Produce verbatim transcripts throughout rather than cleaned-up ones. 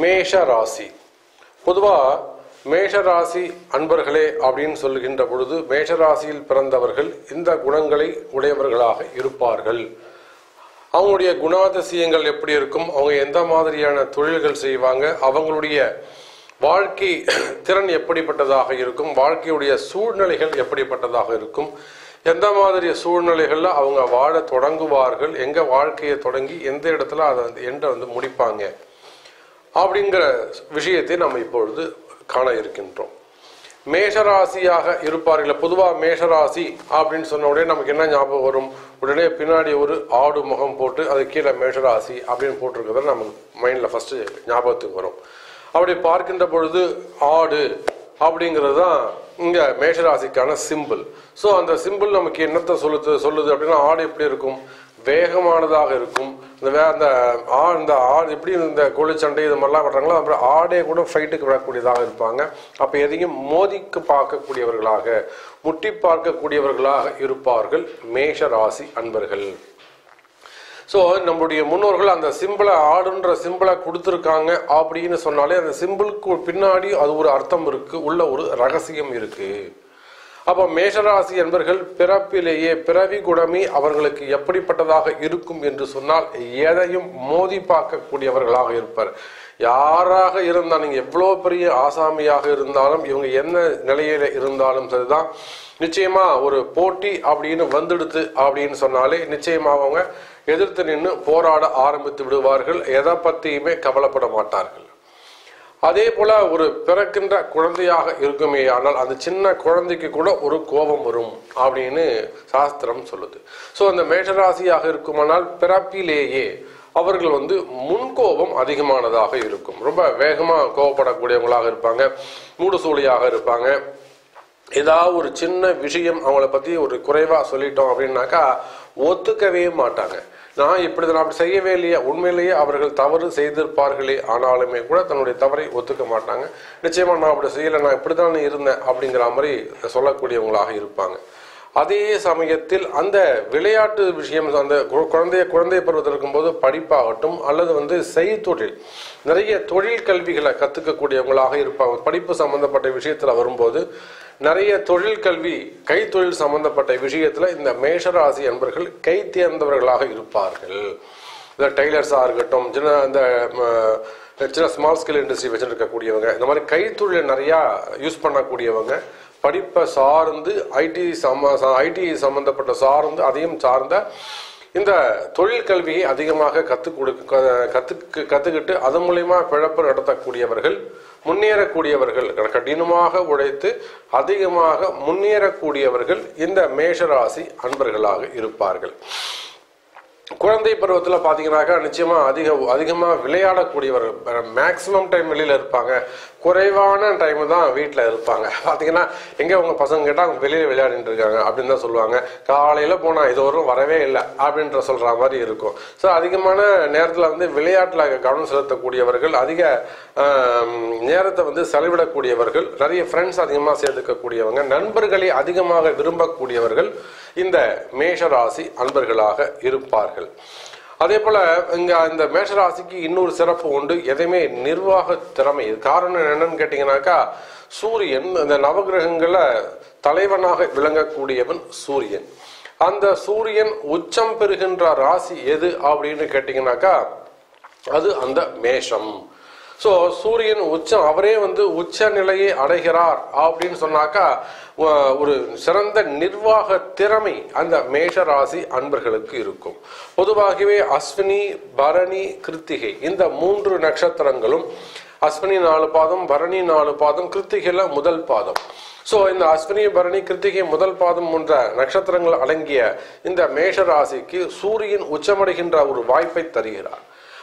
மேஷ ராசி. பொதுவாக மேஷ ராசி அன்பர்களே அப்படின்னு சொல்கின்ற பொழுது மேஷ ராசியில் பிறந்தவர்கள் இந்த குணங்களை உடையவர்களாக இருப்பார்கள். அவங்களுடைய குணாதிசயங்கள் எப்படி இருக்கும், அவங்க எந்த மாதிரியான தொழில்கள் செய்வாங்க, அவங்களுடைய வாழ்க்கை திறன் எப்படிப்பட்டதாக இருக்கும், வாழ்க்கையுடைய சூழ்நிலைகள் எப்படிப்பட்டதாக இருக்கும், எந்த மாதிரி சூழ்நிலைகளில் அவங்க வாழ தொடங்குவார்கள், எங்கே வாழ்க்கையை தொடங்கி எந்த இடத்துல அதை வந்து எண்டை வந்து முடிப்பாங்க அப்படிங்கிற விஷயத்தை நம்ம இப்பொழுது காண இருக்கின்றோம். மேஷராசியாக இருப்பார்கள். பொதுவாக மேஷராசி அப்படின்னு சொன்ன உடனே நமக்கு என்ன ஞாபகம் வரும்? உடனே பின்னாடி ஒரு ஆடு முகம் போட்டு அது கீழே மேஷராசி அப்படின்னு போட்டிருக்கிறத நமக்கு மைண்டில் ஃபஸ்ட்டு ஞாபகத்துக்கு வரும். அப்படி பார்க்கின்ற பொழுது ஆடு அப்படிங்கிறது தான் இங்கே மேஷராசிக்கான சிம்பிள். ஸோ அந்த சிம்பிள் நமக்கு என்னத்தை சொல்லுது சொல்லுது அப்படின்னா, ஆடு எப்படி இருக்கும்? வேகமானதாக இருக்கும். இந்த வே அந்த ஆ இந்த ஆடு எப்படி இந்த கொலிச்சண்டை இது மாதிரிலாம் பண்ணுறாங்களோ அப்புறம் ஆடே கூட ஃபைட்டுக்கு விடக்கூடியதாக இருப்பாங்க. அப்போ எதையும் மோதிக்கு பார்க்கக்கூடியவர்களாக முட்டி பார்க்கக்கூடியவர்களாக இருப்பார்கள் மேஷராசி அன்பர்கள். ஸோ நம்முடைய முன்னோர்கள் அந்த சிம்பிளை ஆடுன்ற சிம்பிளை கொடுத்துருக்காங்க அப்படின்னு சொன்னாலே அந்த சிம்பிளுக்கு பின்னாடி அது ஒரு அர்த்தம் இருக்குது, உள்ள ஒரு ரகசியம் இருக்குது. அப்போ மேஷராசி என்பர்கள் பிறப்பிலேயே பிறவி குணமே அவர்களுக்கு எப்படிப்பட்டதாக இருக்கும் என்று சொன்னால் எதையும் மோதி பார்க்கக்கூடியவர்களாக இருப்பார். யாராக இருந்தால், நீங்கள் எவ்வளோ பெரிய ஆசாமியாக இருந்தாலும் இவங்க என்ன நிலையில இருந்தாலும் சரிதான், நிச்சயமாக ஒரு போட்டி அப்படின்னு வந்துடுது அப்படின்னு சொன்னாலே நிச்சயமாக அவங்க எதிர்த்து நின்று போராட ஆரம்பித்து விடுவார்கள். எதை பற்றியுமே கவலைப்பட மாட்டார்கள். அதே போல் ஒரு பிறக்கின்ற குழந்தையாக இருக்குமே, ஆனால் அந்த சின்ன குழந்தைக்கு கூட ஒரு கோபம் வரும் அப்படின்னு சாஸ்திரம் சொல்லுது. ஸோ அந்த மேஷராசியாக இருக்குமானால் பிறப்பிலேயே அவர்கள் வந்து முன்கோபம் அதிகமானதாக இருக்கும். ரொம்ப வேகமாக கோபப்படக்கூடியவங்களாக இருப்பாங்க, மூடுசூழியாக இருப்பாங்க. ஏதாவது ஒரு சின்ன விஷயம் அவங்கள பற்றி ஒரு குறைவாக சொல்லிட்டோம் அப்படின்னாக்கா ஒத்துக்கவே மாட்டாங்க. நான் இப்படி தான் அப்படி செய்யவே இல்லையா, உண்மையிலேயே அவர்கள் தவறு செய்திருப்பார்களே ஆனாலுமே கூட தன்னுடைய தவறை ஒத்துக்க மாட்டாங்க. நிச்சயமாக நான் அப்படி செய்யலை, நான் இப்படி தானே இருந்தேன் அப்படிங்கிற மாதிரி சொல்லக்கூடியவங்களாக இருப்பாங்க. அதே சமயத்தில் அந்த விளையாட்டு விஷயம், அந்த குழந்தைய குழந்தை பருவத்தில் இருக்கும்போது படிப்பாகட்டும் அல்லது வந்து செய்தொழில் நிறைய தொழில் கல்விகளை கற்றுக்கக்கூடியவங்களாக இருப்பாங்க. படிப்பு சம்பந்தப்பட்ட விஷயத்தில் வரும்போது நிறைய தொழில் கல்வி கைத்தொழில் சம்பந்தப்பட்ட விஷயத்தில் இந்த மேஷராசி அன்பர்கள் கை தேர்ந்தவர்களாக இருப்பார்கள். இந்த டெய்லர்ஸாக இருக்கட்டும், சின்ன இந்த சின்ன ஸ்மால் ஸ்கேல் இண்டஸ்ட்ரி வச்சுருக்கக்கூடியவங்க, இந்த மாதிரி கைத்தொழிலை நிறையா யூஸ் பண்ணக்கூடியவங்க, படிப்பை சார்ந்து ஐடி சம ஐடி சம்மந்தப்பட்ட சார்ந்து அதையும் சார்ந்த இந்த தொழில் கல்வியை அதிகமாக கற்றுக் கொடுக்க கற்றுக்கு கற்றுக்கிட்டு அது மூலயமா பிழைப்பு நடத்தக்கூடியவர்கள், முன்னேறக்கூடியவர்கள், கடினமாக உழைத்து அதிகமாக முன்னேறக்கூடியவர்கள் இந்த மேஷராசி அன்பர்களாக இருப்பார்கள். குழந்தை பருவத்தில் பார்த்தீங்கன்னாக்கா நிச்சயமாக அதிக அதிகமாக விளையாடக்கூடியவர்கள், மேக்ஸிமம் டைம் வெளியில் இருப்பாங்க, குறைவான டைமு தான் வீட்டில் இருப்பாங்க. பார்த்தீங்கன்னா எங்கே அவங்க பசங்க கேட்டால் அவங்க வெளியில் விளையாடிட்டு இருக்காங்க அப்படின்னு தான் சொல்லுவாங்க. காலையில் போனால் இது வரும் வரவே இல்லை அப்படின்ற சொல்கிற மாதிரி இருக்கும். ஸோ அதிகமான நேரத்தில் வந்து விளையாட்டில் கவனம் செலுத்தக்கூடியவர்கள், அதிக நேரத்தை வந்து செலவிடக்கூடியவர்கள், நிறைய ஃப்ரெண்ட்ஸ் அதிகமாக சேர்த்துக்கக்கூடியவங்க, நண்பர்களை அதிகமாக விரும்பக்கூடியவர்கள் இந்த மேஷராசி அன்பர்களாக இருப்பார்கள். அதே போல இங்க இந்த மேஷராசிக்கு இன்னொரு சிறப்பு உண்டு, எதையுமே நிர்வாக திறமை. காரணம் என்னன்னு கேட்டீங்கன்னாக்கா, சூரியன் இந்த நவகிரகங்கள தலைவனாக விளங்கக்கூடியவன் சூரியன். அந்த சூரியன் உச்சம் பெறுகின்ற ராசி எது அப்படின்னு கேட்டீங்கன்னாக்கா அது அந்த மேஷம். ஸோ சூரியன் உச்சம் அவரே வந்து உச்ச நிலையை அடைகிறார் அப்படின்னு சொன்னாக்கா ஒரு சிறந்த நிர்வாக திறமை அந்த மேஷராசி அன்பர்களுக்கு இருக்கும். பொதுவாகவே அஸ்வினி, பரணி, கிருத்திகை இந்த மூன்று நட்சத்திரங்களும், அஸ்வினி நாலு பாதம், பரணி நாலு பாதம், கிருத்திகையில் முதல் பாதம். ஸோ இந்த அஸ்வினி, பரணி, கிருத்திகை முதல் பாதம் போன்ற நட்சத்திரங்கள் அடங்கிய இந்த மேஷராசிக்கு சூரியன் உச்சமடைகின்ற ஒரு வாய்ப்பை தருகிறார்.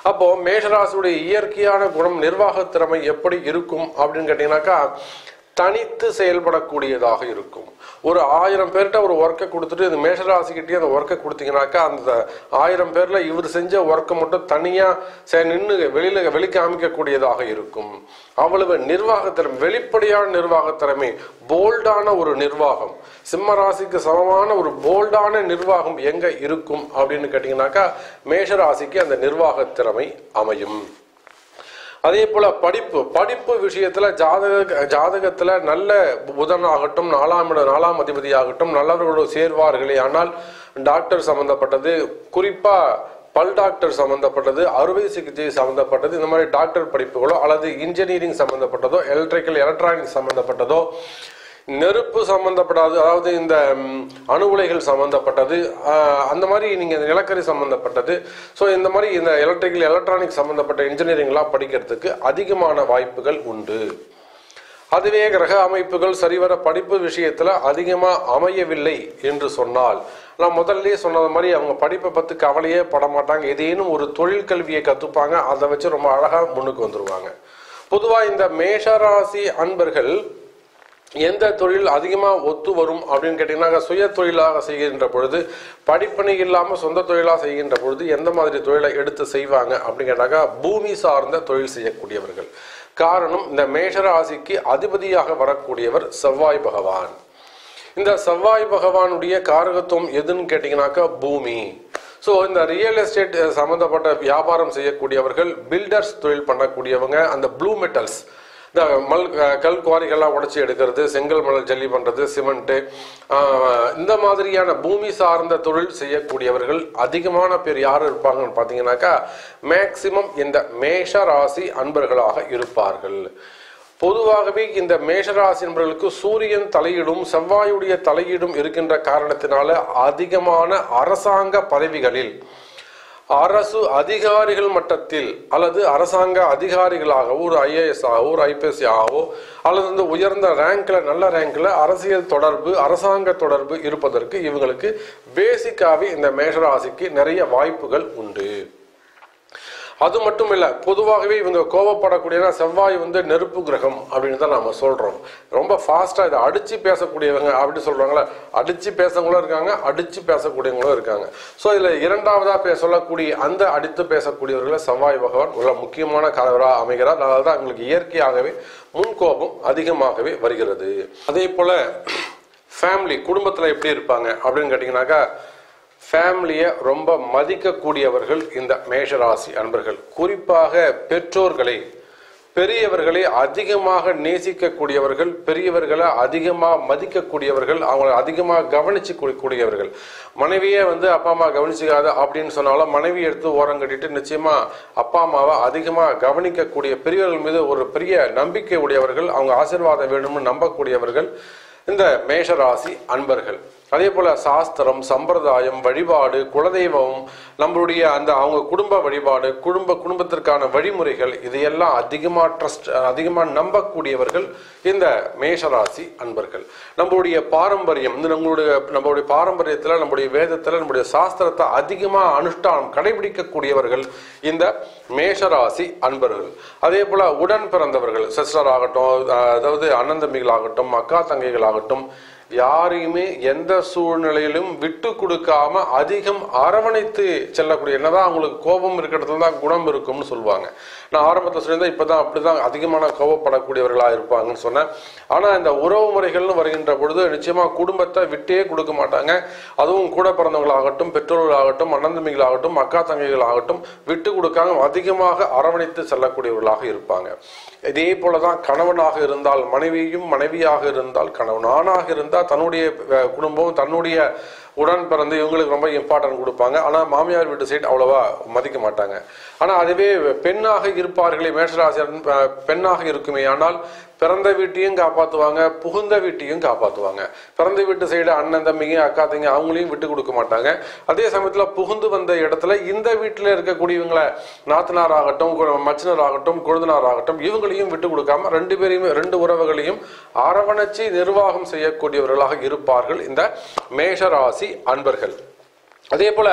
அப்போ மேஷராசியுடைய இயற்கையான குணம் நிர்வாக திறமை எப்படி இருக்கும் அப்படின்னு கேட்டீங்கன்னாக்கா தனித்து செயல்படக்கூடியதாக இருக்கும். ஒரு ஆயிரம் பேர்கிட்ட ஒரு ஒர்க்கை கொடுத்துட்டு இந்த மேஷராசிக்கிட்டே அந்த ஒர்க்கை கொடுத்தீங்கன்னாக்கா அந்த ஆயிரம் பேரில் இவர் செஞ்ச ஒர்க்கை மட்டும் தனியாக நின்று வெளியில் வெளி காமிக்கக்கூடியதாக இருக்கும். அவ்வளவு நிர்வாகத்திறமை, வெளிப்படையான நிர்வாகத்திறமை, போல்டான ஒரு நிர்வாகம், சிம்மராசிக்கு சமமான ஒரு போல்டான நிர்வாகம் எங்கே இருக்கும் அப்படின்னு கேட்டிங்கனாக்கா மேஷராசிக்கு அந்த நிர்வாகத்திறமை அமையும். அதேபோல படிப்பு படிப்பு விஷயத்துல ஜாதக ஜாதகத்துல நல்ல புதன் ஆகட்டும் நாலாம் இடம் நாலாம் அதிபதி ஆகட்டும் நல்லவர்களோ சேர்வார்களே. ஆனால் டாக்டர் சம்பந்தப்பட்டது குறிப்பா பல் டாக்டர் சம்பந்தப்பட்டது அறுவை சிகிச்சை சம்பந்தப்பட்டது இந்த மாதிரி டாக்டர் படிப்புகளோ அல்லது இன்ஜினியரிங் சம்பந்தப்பட்டதோ எலக்ட்ரிக்கல் எலக்ட்ரானிக்ஸ் சம்பந்தப்பட்டதோ நெருப்பு சம்பந்தப்படாது அதாவது இந்த அணு உலைகள் சம்பந்தப்பட்டது அந்த மாதிரி நீங்கள் நிலக்கரி சம்பந்தப்பட்டது ஸோ இந்த மாதிரி இந்த எலக்ட்ரிக்கல் எலக்ட்ரானிக்ஸ் சம்பந்தப்பட்ட இன்ஜினியரிங்லாம் படிக்கிறதுக்கு அதிகமான வாய்ப்புகள் உண்டு. அதுவே கிரக அமைப்புகள் சரிவர படிப்பு விஷயத்தில் அதிகமாக அமையவில்லை என்று சொன்னால் நான் முதல்ல சொன்னது மாதிரி அவங்க படிப்பை பற்றி கவலையே பட மாட்டாங்க. ஏதேனும் ஒரு தொழில் கல்வியை கற்றுப்பாங்க அதை வச்சு ரொம்ப அழகாக முன்னுக்கு வந்துடுவாங்க. பொதுவாக இந்த மேஷராசி அன்பர்கள் எந்த தொழில் அதிகமாக ஒத்து வரும் அப்படின்னு கேட்டிங்கன்னா சுய தொழிலாக செய்கின்ற பொழுது படிப்பணி இல்லாமல் சொந்த தொழிலாக செய்கின்ற பொழுது எந்த மாதிரி தொழிலை எடுத்து செய்வாங்க அப்படின்னு கேட்டாக்கா பூமி சார்ந்த தொழில் செய்யக்கூடியவர்கள். காரணம் இந்த மேஷராசிக்கு அதிபதியாக வரக்கூடியவர் செவ்வாய் பகவான். இந்த செவ்வாய் பகவானுடைய காரகத்துவம் எதுன்னு கேட்டிங்கனாக்கா பூமி. ஸோ இந்த ரியல் எஸ்டேட் சம்மந்தப்பட்ட வியாபாரம் செய்யக்கூடியவர்கள் பில்டர்ஸ் தொழில் பண்ணக்கூடியவங்க அந்த ப்ளூ மெட்டல்ஸ் இந்த மல் கல் குவாரிகள்லாம் உடச்சி எடுக்கிறது செங்கல் மணல் ஜல்லி பண்ணுறது சிமெண்ட்டு இந்த மாதிரியான பூமி சார்ந்த தொழில் செய்யக்கூடியவர்கள் அதிகமான பேர் யார் இருப்பாங்கன்னு பார்த்தீங்கன்னாக்கா மேக்சிமம் இந்த மேஷராசி அன்பர்களாக இருப்பார்கள். பொதுவாகவே இந்த மேஷராசி அன்பர்களுக்கு சூரியன் தலையிடும் செவ்வாயுடைய தலையிடும் இருக்கின்ற காரணத்தினால அதிகமான அரசாங்க பதவிகளில் அரசு அதிகாரிகள் மட்டத்தில் அல்லது அரசாங்க அதிகாரிகளாகவோ ஒரு ஐஏஎஸ் ஆகவோ ஒரு ஐபிஎஸ் ஆகவோ அல்லது இந்த உயர்ந்த ரேங்க்ல நல்ல ரேங்க்ல அரசியல் தொடர்பு அரசாங்க தொடர்பு இருப்பதற்கு இவங்களுக்கு பேசிக்காவே இந்த மேஷராசிக்கு நிறைய வாய்ப்புகள் உண்டு. அது மட்டும் இல்லை பொதுவாகவே இவங்க கோபப்படக்கூடியனா செவ்வாய் வந்து நெருப்பு கிரகம் அப்படின்னு தான் நாம் சொல்கிறோம். ரொம்ப ஃபாஸ்ட்டாக இதை அடித்து பேசக்கூடியவங்க அப்படின்னு சொல்கிறாங்களே அடித்து பேசவங்களும் இருக்காங்க அடித்து பேசக்கூடியவங்களும் இருக்காங்க. ஸோ இதில் இரண்டாவதாக பே சொல்லக்கூடிய அந்த அடித்து பேசக்கூடியவர்களை செவ்வாய் பகவான் உள்ள முக்கியமான காரகராக அமைகிறார். அதனால தான் அவங்களுக்கு இயற்கையாகவே முன்கோபம் அதிகமாகவே வருகிறது. அதே போல் ஃபேமிலி குடும்பத்தில் எப்படி இருப்பாங்க அப்படின்னு கேட்டிங்கனாக்கா ஃபேமிலியை ரொம்ப மதிக்கக்கூடியவர்கள் இந்த மேஷராசி அன்பர்கள். குறிப்பாக பெற்றோர்களை பெரியவர்களை அதிகமாக நேசிக்கக்கூடியவர்கள் பெரியவர்களை அதிகமாக மதிக்கக்கூடியவர்கள் அவங்களை அதிகமாக கவனிச்சு கூடியவர்கள். மனைவியே வந்து அப்பா அம்மா கவனிச்சிக்காத அப்படின்னு சொன்னாலும் மனைவி எடுத்து ஓரம் கட்டிட்டு நிச்சயமாக அப்பா அம்மாவை அதிகமாக கவனிக்கக்கூடிய பெரியவர்கள் மீது ஒரு பெரிய நம்பிக்கை உடையவர்கள் அவங்க ஆசீர்வாதம் வேணும்னு நம்பக்கூடியவர்கள் இந்த மேஷராசி அன்பர்கள். அதே போல் சாஸ்திரம் சம்பிரதாயம் வழிபாடு குலதெய்வம் நம்மளுடைய அந்த அவங்க குடும்ப வழிபாடு குடும்ப குடும்பத்திற்கான வழிமுறைகள் இதையெல்லாம் அதிகமாக ட்ரஸ்ட் அதிகமாக நம்பக்கூடியவர்கள் இந்த மேஷராசி அன்பர்கள். நம்மளுடைய பாரம்பரியம் இந்த நம்மளுடைய நம்மளுடைய பாரம்பரியத்தில் நம்முடைய வேதத்தில் நம்முடைய சாஸ்திரத்தை அதிகமாக அனுஷ்டானம் கடைபிடிக்கக்கூடியவர்கள் இந்த மேஷராசி அன்பர்கள். அதே போல் உடன் பிறந்தவர்கள் சிஸ்டர் ஆகட்டும் அதாவது அண்ணன் தம்பிகளாகட்டும் அக்கா தங்கைகளாகட்டும் யாரையுமே எந்த சூழ்நிலையிலும் விட்டு கொடுக்காம அதிகம் அரவணைத்து செல்லக்கூடிய என்னதான் அவங்களுக்கு கோபம் இருக்கிறதுல தான் குணம் இருக்கும்னு சொல்லுவாங்க. நான் ஆரம்பத்தில் சொல்லியிருந்தேன் இப்போதான் அப்படிதான் அதிகமான கோபப்படக்கூடியவர்களாக இருப்பாங்கன்னு சொன்னேன். ஆனால் இந்த உறவு முறைகள்னு வருகின்ற பொழுது நிச்சயமாக குடும்பத்தை விட்டே கொடுக்க மாட்டாங்க. அதுவும் கூட பிறந்தவங்களாகட்டும் பெற்றோர்களாகட்டும் அண்ணன் தம்பிகளாகட்டும் அக்கா தங்கைகளாகட்டும் விட்டு கொடுக்காம அதிகமாக அரவணைத்து செல்லக்கூடியவர்களாக இருப்பாங்க. இதே போலதான் கணவனாக இருந்தால் மனைவியும் மனைவியாக இருந்தால் கணவனானாக இருந்தால் தன்னுடைய குடும்பம் தன்னுடைய உடன் பிறந்து இவங்களுக்கு ரொம்ப இம்பார்ட்டன்ட் கொடுப்பாங்க. ஆனால் மாமியார் வீட்டு சைடு அவ்வளோவா மதிக்க மாட்டாங்க. ஆனால் அதுவே பெண்ணாக இருப்பார்களே மேஷராசி பெண்ணாக இருக்குமே ஆனால் பிறந்த வீட்டையும் காப்பாற்றுவாங்க புகுந்த வீட்டையும் காப்பாற்றுவாங்க. பிறந்த வீட்டு சைடு அண்ணன் தம்பிங்க அக்கா தங்க அவங்களையும் விட்டு கொடுக்க மாட்டாங்க. அதே சமயத்தில் புகுந்து வந்த இடத்துல இந்த வீட்டில் இருக்கக்கூடியவங்களை நாத்தனார் ஆகட்டும் மச்சினர் ஆகட்டும் கொழுந்தனார் ஆகட்டும் இவங்களையும் விட்டு கொடுக்காம ரெண்டு பேரையுமே ரெண்டு உறவுகளையும் அரவணைச்சி நிர்வாகம் செய்யக்கூடியவர்களாக இருப்பார்கள் இந்த மேஷராசி அன்பர்கள். அதே போல்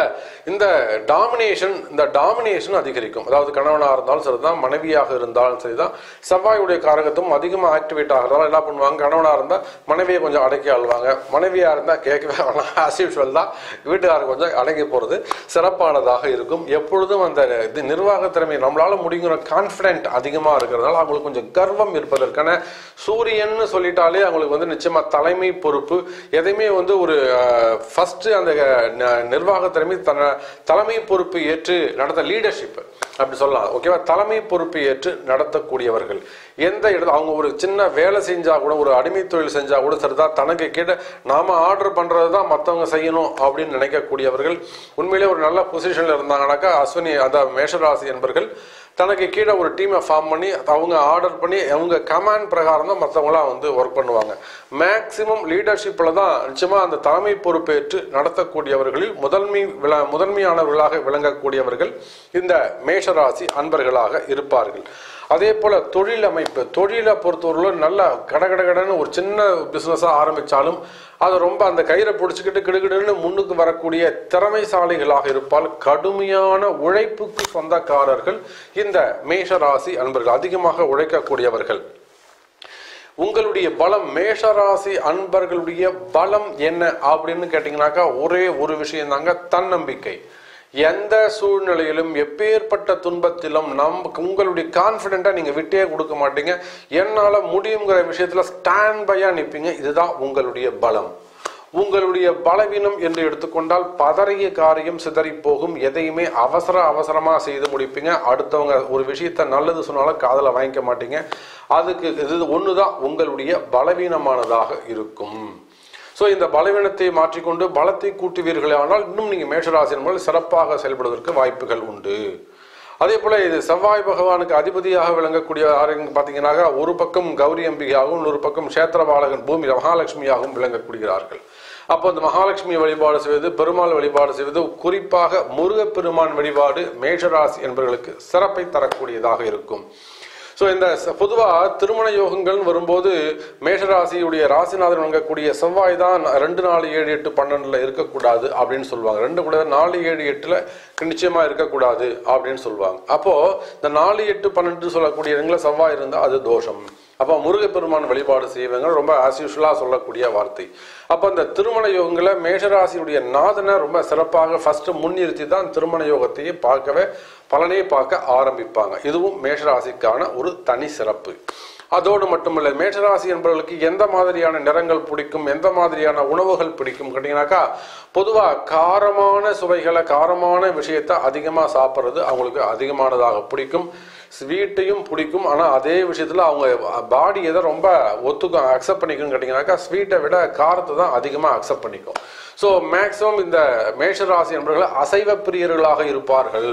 இந்த டாமினேஷன் இந்த டாமினேஷன் அதிகரிக்கும். அதாவது கணவனாக இருந்தாலும் சரி தான் மனைவியாக இருந்தாலும் சரி தான் செவ்வாயுடைய காரகத்தும் அதிகமாக ஆக்டிவேட் ஆகிறதால என்ன பண்ணுவாங்க கணவனாக இருந்தால் மனைவியை கொஞ்சம் அடக்கி ஆழ்வாங்க மனைவியாக இருந்தால் கேட்கவே ஆகலாம் ஆஸ் யூஸ்வல் தான் வீட்டுக்காரர் கொஞ்சம் அடங்கி போகிறது சிறப்பானதாக இருக்கும். எப்பொழுதும் அந்த இது நிர்வாக திறமை நம்மளால் முடிங்கிற கான்ஃபிடென்ட் அதிகமாக இருக்கிறதுனால அவங்களுக்கு கொஞ்சம் கர்வம் இருப்பதற்கான சூரியன்னு சொல்லிட்டாலே அவங்களுக்கு வந்து நிச்சயமாக தலைமை பொறுப்பு எதையுமே வந்து ஒரு ஃபஸ்ட்டு அந்த நிர்வாக திறமை தலைமை பொறுப்பு ஏற்று நடந்த லீடர்ஷிப் அப்படி சொல்லலாம் ஓகேவா தலைமை பொறுப்பு ஏற்று நடத்தக்கூடியவர்கள் எந்த இடத்துல அவங்க ஒரு சின்ன வேலை செஞ்சா கூட ஒரு அடிமை தொழில் செஞ்சா கூட சரிதா தனக்கு கேட நாம ஆர்டர் பண்றது தான் மத்தவங்க செய்யணும் அப்படி நினைக்க கூடியவர்கள் உண்மையிலேயே ஒரு நல்ல பொசிஷன்ல இருந்தாங்கனாக்க அஸ்வினி அத மேஷ ராசி என்பர்கள் தனக்கு கீழ ஒரு டீமை ஃபார்ம் பண்ணி அவங்க ஆர்டர் பண்ணி அவங்க கமாண்ட் பிரகாரம் தான் மத்தவங்கள வந்து வர்க் பண்ணுவாங்க மேக்ஸिमम லீடர்ஷிப்ல தான் நிச்சயமா அந்த தலைமை பொறுப்பேற்று நடத்தக்கூடியவர்களில் முதன்மை முதன்மையானவர்களாக விளங்கக்கூடியவர்கள் இந்த மேஷ ராசி அன்பர்களாக இருப்பார்கள் அதேபோல தொழில் அமைப்பு தொழில பொறுத்தவரையில நல்ல கடகடகடன்னு ஒரு சின்ன பிசினஸா ஆரம்பிச்சாலும் அது ரொம்ப அந்த கயிறை பிடிச்சிக்கிட்டு கிடுகிடுன்னு முன்னுக்கு வரக்கூடிய திறமைசாலிகளாக இருப்பால் கடுமையான உழைப்புக்கு சொந்தக்காரர்கள் இந்த மேஷ ராசி அன்பர்கள் அதிகமாக உழைக்க கூடியவர்கள் உங்களுடைய பலம் மேஷ ராசி அன்பர்களுடைய பலம் என்ன அப்படினு கேட்டிங்கனாக்க ஒரே ஒரு விஷயம்தாங்க தன்னம்பிக்கை எந்த சூழ்நிலையிலும் எப்பேற்பட்ட துன்பத்திலும் நம் உங்களுடைய கான்ஃபிடென்ட்டா நீங்க விட்டே கொடுக்க மாட்டீங்க என்னால முடியும்ங்கற விஷயத்துல ஸ்டாண்ட் பையா நிப்பீங்க இதுதான் உங்களுடைய பலம் உங்களுடைய பலவீனம் என்று எடுத்துக்கொண்டால் பதறிய காரியம் சிதறி போகும் எதையுமே அவசர அவசரமா செய்து முடிப்பீங்க அடுத்தவங்க ஒரு விஷயத்தை நல்லது சொன்னால காதுல வாங்கிக்க மாட்டீங்க அதுக்கு இது ஒண்ணுதான் உங்களுடைய பலவீனமானதாக இருக்கும் சோ இந்த பலவீனத்தை மாற்றி கொண்டு பலத்தை கூட்டுவீர்களானால் இன்னும் நீங்க மேஷ ராசி மூலம் சிறப்பாக செயல்படுவதற்கு வாய்ப்புகள் உண்டு அதேபோல இது செவ்வாய் பகவானுக்கு அதிபதியாக விளங்கக்கூடிய ஆரங்க பாத்தீங்கன்னா ஒரு பக்கம் கௌரி அம்பிகையாகவும் இன்னொரு பக்கம் சேத்ரபாலகன் பூமி மகாலட்சுமியாகவும் விளங்கக்கூடியவர்கள் அப்போ அந்த மகாலட்சுமி வழிபாடு செய்வது பெருமாள் வழிபாடு செய்வது குறிப்பாக முருகப்பெருமான் வழிபாடு மேஷ ராசி என்பவர்களுக்கு சிறப்பை தரக்கூடியதாக இருக்கும் So in the Pudua, Thirumana Yohangal Varumbodu, Mesha Rasi Udia Rasinadanga Kudia Savaidan, Randanali Yedi to Pandan Lairka Kudad, Abdin Sulwang, Randakuda Nali Yediatla, Kinichema Irka Kudad, Abdin Sulwang. Apo the Nali Yed to Pandan Sulakudia Engla Savai and the other dosham. Upon Muruga Peruman Valibad Saving, Roma as usual Sola Kudia Varti. Upon the Thirumana Yongla, Mesha Rasi Udia Nathana Roma Sarapaga, first Munirtidan, Thirumana Yogati, Parkaway. பலனை பார்க்க ஆரம்பிப்பாங்க இதுவும் மேஷ ராசிக்கான ஒரு தனி சிறப்பு அதோடு மட்டுமல்ல மேஷ ராசி என்பவர்களுக்கு எந்த மாதிரியான நிறங்கள் பிடிக்கும் எந்த மாதிரியான உணவுகள் பிடிக்கும் கேட்டிங்கனாக்கா பொதுவா காரமான சுவைகளை காரமான விஷயத்தை அதிகமா சாப்பிறது அவங்களுக்கு அதிகமானதாக பிடிக்கும் ஸ்வீட்டையும் பிடிக்கும் ஆனா அதே விஷயத்துல அவங்க பாடி எதை ரொம்ப ஒத்துக்கு அக்செப்ட் பண்ணிக்கும் கேட்டிங்கனாக்கா ஸ்வீட்டை விட காரத்தை தான் அதிகமா அக்செப்ட் பண்ணிக்கும் சோ மேக்ஸिमम இந்த மேஷ ராசி என்பவர்கள் அசைவ பிரியர்களாக இருப்பார்கள்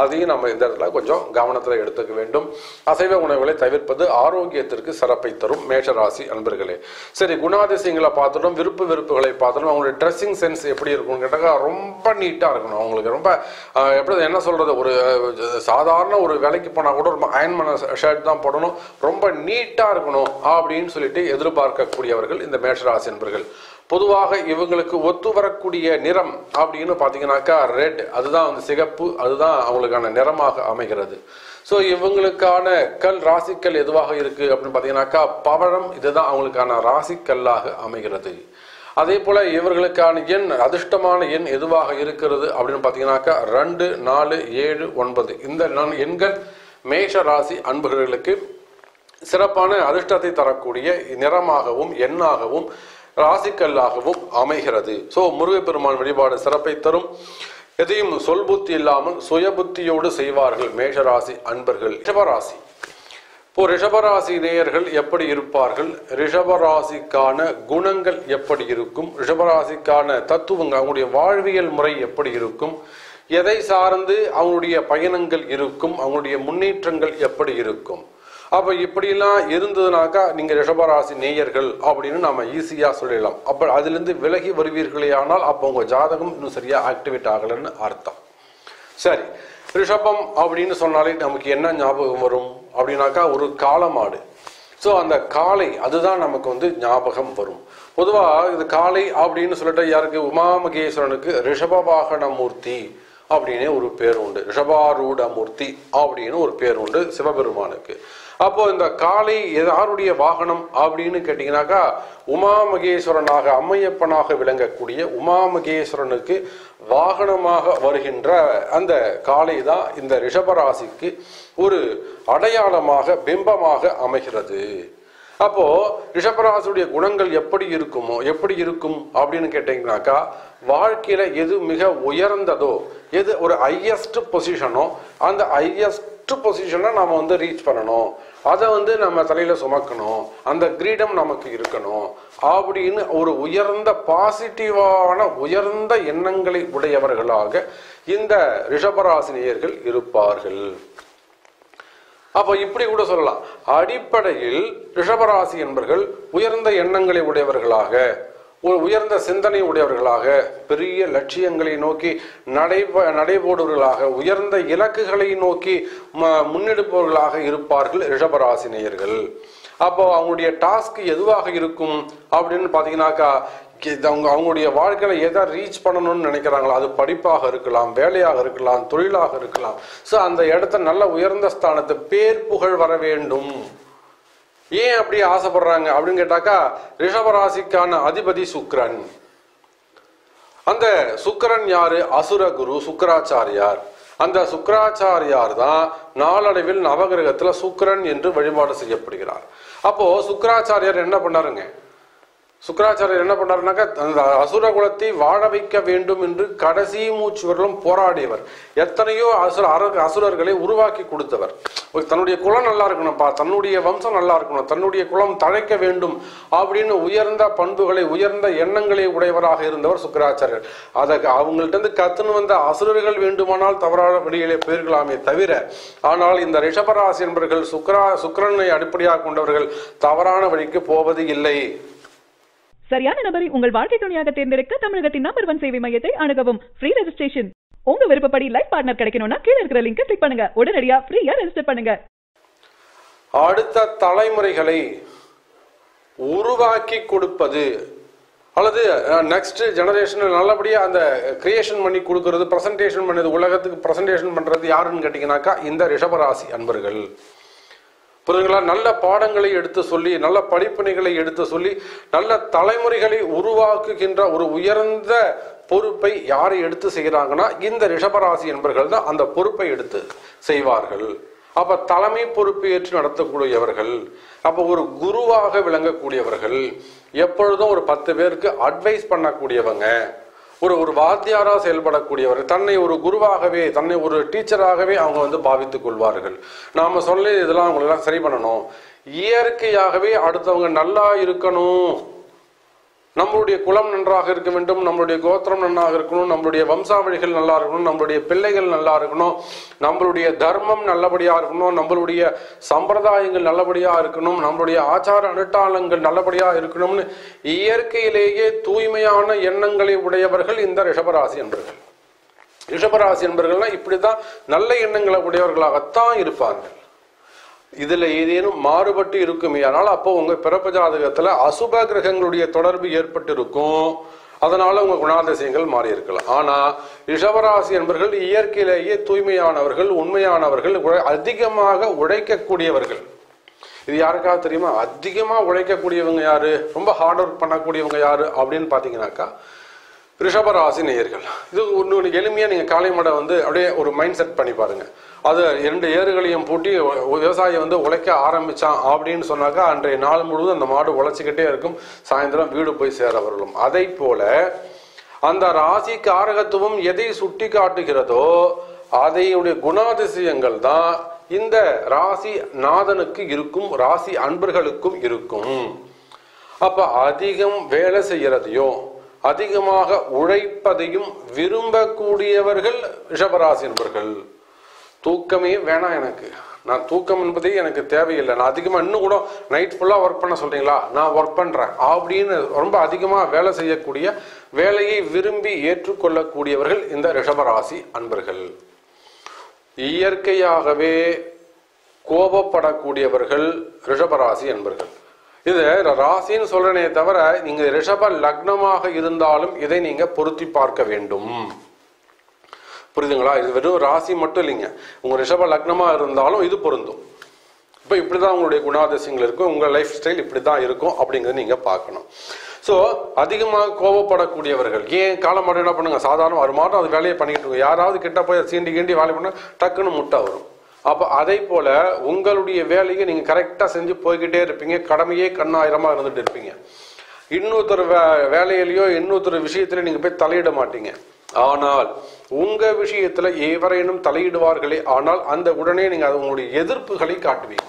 அதையும் நம்ம இந்த இடத்துல கொஞ்சம் கவனத்துல எடுத்துக்க வேண்டும் அசைவ உணவுகளை தவிர்ப்பது ஆரோக்கியத்திற்கு சிறப்பை தரும் மேஷ ராசி அன்பர்களே சரி குணாதிசயங்களை பார்த்தோம் விருப்பு விருப்புகளை பார்த்தோம் அவங்களோட டிரெஸ்ஸிங் சென்ஸ் எப்படி இருக்கும்னு கேட்டா ரொம்ப நீட்டா இருக்கணும் அவங்களுக்கு ரொம்ப எப்படி என்ன சொல்றது ஒரு சாதாரண ஒரு வேலைக்கு போனா கூட ஒரு அயன் பண்ண ஷர்ட் தான் போடணும் ரொம்ப நீட்டா இருக்கணும் அப்படினு சொல்லிட்டு எதிர்பார்க்க கூடியவர்கள் இந்த மேஷ ராசி அன்பர்கள் பொதுவாக இவங்களுக்கு ஒத்து வரக்கூடிய நிறம் அப்படினு பாத்தீங்கன்னாக்கா ரெட் அதுதான் அந்த சிகப்பு அதுதான் அவங்களுக்கான நிறமாக அமைகிறது சோ இவங்களுக்கான கல் ராசிக்கல் எதுவாக இருக்கு அப்படினு பாத்தீங்கன்னாக்கா பவளம் இதுதான் அவங்களுக்கான ராசிக்கல்லாக அமைகிறது அதேபோல இவங்களுக்கான எண் அதிஷ்டமான எண் எதுவாக இருக்குது அப்படினு பாத்தீங்கன்னாக்கா இரண்டு நான்கு ஏழு ஒன்பது இந்த எண்கள் மேஷ ராசி அன்பர்களுக்கு சிறப்பான அதிஷ்டத்தை தரக்கூடிய நிறமாகவும் எண்ணாகவும் ராசிக்கல்லாகவும் அமைகிறது சோ முருகப்பெருமான் வழிபாடு சிறப்பை தரும் எதையும் சொல்புத்தி இல்லாமல் சுயபுத்தியோடு செய்வார்கள் மேஷ ராசி அன்பர்கள் ரிஷபராசி இப்போ ரிஷபராசி நேயர்கள் எப்படி இருப்பார்கள் ரிஷபராசிக்கான குணங்கள் எப்படி இருக்கும் ரிஷபராசிக்கான தத்துவங்கள் அவங்களுடைய வாழ்வியல் முறை எப்படி இருக்கும் எதை சார்ந்து அவங்களுடைய பயணங்கள் இருக்கும் அவங்களுடைய முன்னேற்றங்கள் எப்படி இருக்கும் அப்ப இப்படிலாம் இருந்ததனாக்கா நீங்க ரிஷபராசி நேயர்கள் அப்படினு நாம ஈஸியா சொல்லலாம் அப்ப அதிலிருந்து விலகி வருவீர்களேயானால் அப்ப உங்க ஜாதகம் இன்னும் சரியா ஆக்டிவேட் ஆகலன்னு அர்த்தம் சரி ரிஷபம் அப்படினு சொன்னாலே நமக்கு என்ன ஞாபகம் வரும் அப்படினாக்கா ஒரு காளமாடு சோ அந்த காளை அதுதான் நமக்கு வந்து ஞாபகம் வரும் பொதுவா இந்த காளை அப்படினு சொல்லிட்டா யாருக்கு உமாமகேஸ்வரனுக்கு ரிஷப வாகன மூர்த்தி அப்படினே ஒரு பேர் உண்டு ரிஷபாரூட மூர்த்தி அப்படினு ஒரு பேர் உண்டு சிவபெருமானுக்கு அப்போ இந்த காளை யாருடைய வாகனம் அப்படினு கேட்டிங்கனாக்கா உமாமகேஸ்வரனாக அம்மையப்பனாக விளங்கக்கூடிய உமாமகேஸ்வரனுக்கு வாகனமாக வருகின்ற அந்த காளை தான் இந்த ரிஷபராசிக்கு ஒரு அடையாளமாக பிம்பமாக அமைகிறது அப்போ ரிஷபராசியுடைய குணங்கள் எப்படி இருக்குமோ எப்படி இருக்கும் அப்படினு கேட்டிங்கனாக்கா வாழ்க்கையில எது மிக உயர்ந்ததோ எது ஒரு ஹையஸ்ட் பொசிஷனோ அந்த ஹையஸ்ட் பொசிஷனை நாம வந்து ரீச் பண்ணணும் அதை வந்து நம்ம தலையில சுமக்கணும் அந்த கிரீடம் நமக்கு இருக்கணும் அப்படினு ஒரு உயர்ந்த பாசிட்டிவான உயர்ந்த எண்ணங்களை உடையவர்களாக இந்த ரிஷபராசினியர்கள் இருப்பார்கள்। அப்ப இப்படி கூட சொல்லலாம் அடிப்படையில் ரிஷபராசி என்பர்கள் உயர்ந்த எண்ணங்களை உடையவர்களாக ஒரு உயர்ந்த சிந்தனை உடையவர்களாக பெரிய லட்சியங்களை நோக்கி நடைபோடுவர்களாக உயர்ந்த இலக்குகளை நோக்கி முன்னெடுப்பவர்களாக இருப்பார்கள் ரிஷபராசி நேயர்கள்। அப்போ அவங்களுடைய டாஸ்க் எதுவாக இருக்கும் அப்படின்னு பார்த்தீங்கன்னாக்கா அவங்க அவங்களுடைய வாழ்க்கையில எதை ரீச் பண்ணணும்னு நினைக்கிறாங்களோ அது படிப்பாக இருக்கலாம் வேலையாக இருக்கலாம் தொழிலாக இருக்கலாம்। ஸோ அந்த இடத்த நல்ல உயர்ந்த ஸ்தானத்து பேர் புகழ் வர வேண்டும் ஏன் அப்படி ஆசைப்படுறாங்க அப்படின்னு கேட்டாக்கா ரிஷபராசிக்கான அதிபதி சுக்கிரன் அந்த சுக்கிரன் யாரு அசுரகுரு சுக்கராச்சாரியார் அந்த சுக்கராச்சாரியார் தான் நாளடைவில் நவகிரகத்துல சுக்கிரன் என்று வழிபாடு செய்யப்படுகிறார்। அப்போ சுக்கராச்சாரியார் என்ன பண்ணாருங்க சுக்கராச்சாரியர் என்ன பண்ணாருனாக்கா அந்த அசுர குலத்தை வாழ வைக்க வேண்டும் என்று கடைசி மூச்சுவர்களும் போராடியவர் எத்தனையோ அசுர அசுரர்களை உருவாக்கி கொடுத்தவர் தன்னுடைய குலம் நல்லா இருக்கணும்ப்பா தன்னுடைய வம்சம் நல்லா இருக்கணும் தன்னுடைய குலம் தழைக்க வேண்டும் அப்படின்னு உயர்ந்த பண்புகளை உயர்ந்த எண்ணங்களை உடையவராக இருந்தவர் சுக்கராச்சாரியர்। அதை அவங்கள்ட்ட இருந்து கத்துன்னு வந்த அசுரர்கள் வேண்டுமானால் தவறான வழியிலே போயிருக்கலாமே தவிர ஆனால் இந்த ரிஷபராசி என்பர்கள் சுக்கரா சுக்கிரனை அடிப்படையாக கொண்டவர்கள் தவறான வழிக்கு போவது இல்லை। சரியான நபரை உங்கள் வாழ்க்கை துணையாக தேர்ந்தெடுக்க தமிழகத்தின் நம்பர் ஒன் சேவை மையத்தை அணுகவும் ஃப்ரீ ரெஜிஸ்ட்ரேஷன் உங்க விருப்பப்படி லைஃப் பார்ட்னர் கிடைக்கணும்னா கீழ இருக்கிற லிங்கை கிளிக் பண்ணுங்க உடனடியா ஃப்ரீயா ரெஜிஸ்டர் பண்ணுங்க। அடுத்த தலைமுறைகளை உருவாக்கி கொடுப்பது அல்லது நெக்ஸ்ட் ஜெனரேஷனை நல்லபடியாக அந்த கிரியேஷன் பண்ணி கொடுக்கறது பிரசன்டேஷன் பண்ணது உலகத்துக்கு பிரசன்டேஷன் பண்றது யாருன்னு கேட்டீங்கன்னாக்கா இந்த ரிஷபராசி அன்பர்கள் புரியுதுங்களா நல்ல பாடங்களை எடுத்து சொல்லி நல்ல படிப்பினைகளை எடுத்து சொல்லி நல்ல தலைமுறைகளை உருவாக்குகின்ற ஒரு உயர்ந்த பொறுப்பை யாரை எடுத்து செய்கிறாங்கன்னா இந்த ரிஷபராசி என்பர்கள் தான் அந்த பொறுப்பை எடுத்து செய்வார்கள்। அப்ப தலைமை பொறுப்பு ஏற்று நடத்தக்கூடியவர்கள் அப்போ ஒரு குருவாக விளங்கக்கூடியவர்கள் எப்பொழுதும் ஒரு பத்து பேருக்கு அட்வைஸ் பண்ணக்கூடியவங்க ஒரு ஒரு வாத்தியாராக செயல்படக்கூடியவர் தன்னை ஒரு குருவாகவே தன்னை ஒரு டீச்சராகவே அவங்க வந்து பாவித்துக் கொள்வார்கள்। நாம சொல்லி இதெல்லாம் அவங்களெல்லாம் சரி பண்ணணும் இயற்கையாகவே அடுத்தவங்க நல்லா இருக்கணும் நம்மளுடைய குலம் நன்றாக இருக்க வேண்டும் நம்மளுடைய கோத்திரம் நன்றாக இருக்கணும் நம்மளுடைய வம்சாவழிகள் நல்லா இருக்கணும் நம்மளுடைய பிள்ளைகள் நல்லா இருக்கணும் நம்மளுடைய தர்மம் நல்லபடியாக இருக்கணும் நம்மளுடைய சம்பிரதாயங்கள் நல்லபடியாக இருக்கணும் நம்மளுடைய ஆச்சார அனுஷ்டானங்கள் நல்லபடியாக இருக்கணும்னு இயற்கையிலேயே தூய்மையான எண்ணங்களை உடையவர்கள் இந்த ரிஷபராசி என்பர்கள் ரிஷபராசி என்பர்கள்னா இப்படிதான் நல்ல எண்ணங்களை உடையவர்களாகத்தான் இருப்பார்கள்। இதில் ஏதேனும் மாறுபட்டு இருக்குமே ஆனால் அப்போ உங்கள் பிறப்பு ஜாதகத்தில் அசுப கிரகங்களுடைய தொடர்பு ஏற்பட்டிருக்கும் அதனால் உங்கள் குணாதிசயங்கள் மாறி இருக்கலாம்। ஆனால் ரிஷபராசி என்பர்கள் இயற்கையிலேயே தூய்மையானவர்கள் உண்மையானவர்கள் அதிகமாக உழைக்கக்கூடியவர்கள் இது யாருக்காக தெரியுமா அதிகமாக உழைக்கக்கூடியவங்க யாரு ரொம்ப ஹார்ட் ஒர்க் பண்ணக்கூடியவங்க யாரு அப்படின்னு பார்த்தீங்கன்னாக்கா ரிஷபராசி நேயர்கள்। இது ஒன்று எளிமையாக நீங்கள் காலை மாட வந்து அப்படியே ஒரு மைண்ட் செட் பண்ணி பாருங்கள் அது இரண்டு ஏறுகளையும் பூட்டி விவசாயி வந்து உழைக்க ஆரம்பித்தான் அப்படின்னு சொன்னாக்கா அன்றைய நாள் முழுவதும் அந்த மாடு உழைச்சிக்கிட்டே இருக்கும் சாயந்தரம் வீடு போய் சேரவர்களும் அதை போல அந்த ராசி காரகத்துவம் எதை சுட்டி காட்டுகிறதோ அதையுடைய குணாதிசயங்கள் தான் இந்த ராசி நாதனுக்கு இருக்கும் ராசி அன்பர்களுக்கும் இருக்கும்। அப்போ அதிகம் வேலை செய்கிறதையோ அதிகமாக உழைப்பதையும் விரும்பக்கூடியவர்கள் ரிஷபராசி என்பர்கள் தூக்கமே வேணாம் எனக்கு நான் தூக்கம் என்பதே எனக்கு தேவையில்லை நான் அதிகமாக இன்னும் கூட நைட் ஃபுல்லாக ஒர்க் பண்ண சொல்றீங்களா நான் ஒர்க் பண்ணுறேன் அப்படின்னு ரொம்ப அதிகமாக வேலை செய்யக்கூடிய வேலையை விரும்பி ஏற்றுக்கொள்ளக்கூடியவர்கள் இந்த ரிஷபராசி அன்பர்கள் இயற்கையாகவே கோபப்படக்கூடியவர்கள் ரிஷபராசி அன்பர்கள்। இது ராசின்னு சொல்றனே தவிர நீங்க ரிஷப லக்னமாக இருந்தாலும் இதை நீங்க பொருத்தி பார்க்க வேண்டும் புரியுதுங்களா இது வெறும் ராசி மட்டும் இல்லைங்க உங்க ரிஷப லக்னமா இருந்தாலும் இது பொருந்தும்। இப்போ இப்படிதான் உங்களுடைய குணாதிசயங்கள் இருக்கும் உங்க லைஃப் ஸ்டைல் இப்படிதான் இருக்கும் அப்படிங்கிறது நீங்க பார்க்கணும்। ஸோ அதிகமாக கோபப்படக்கூடியவர்கள் ஏன் காலமாட என்ன பண்ணுங்க சாதாரண ஒரு மாட்டம் அது வேலையை பண்ணிக்கிட்டு இருக்கும் யாராவது கிட்ட போய் சீண்டி கீண்டி வேலை பண்ணால் டக்குன்னு முட்டை வரும் அப்ப அதே போல உங்களுடைய வேலையை நீங்க கரெக்ட்டா செஞ்சு போயிட்டே இருப்பீங்க கடமையே கண்ணாயிரமா இருந்துட்டு இருப்பீங்க இன்னொரு வேலையிலயோ இன்னொரு விஷயத்துல நீங்க போய் தலையிட மாட்டீங்க ஆனால் உங்க விஷயத்துல ஏவரேனும் தலையிடுவார்களே ஆனால் அந்த உடனே நீங்க அவங்களுடைய எதிர்ப்புகளை காட்டுவீங்க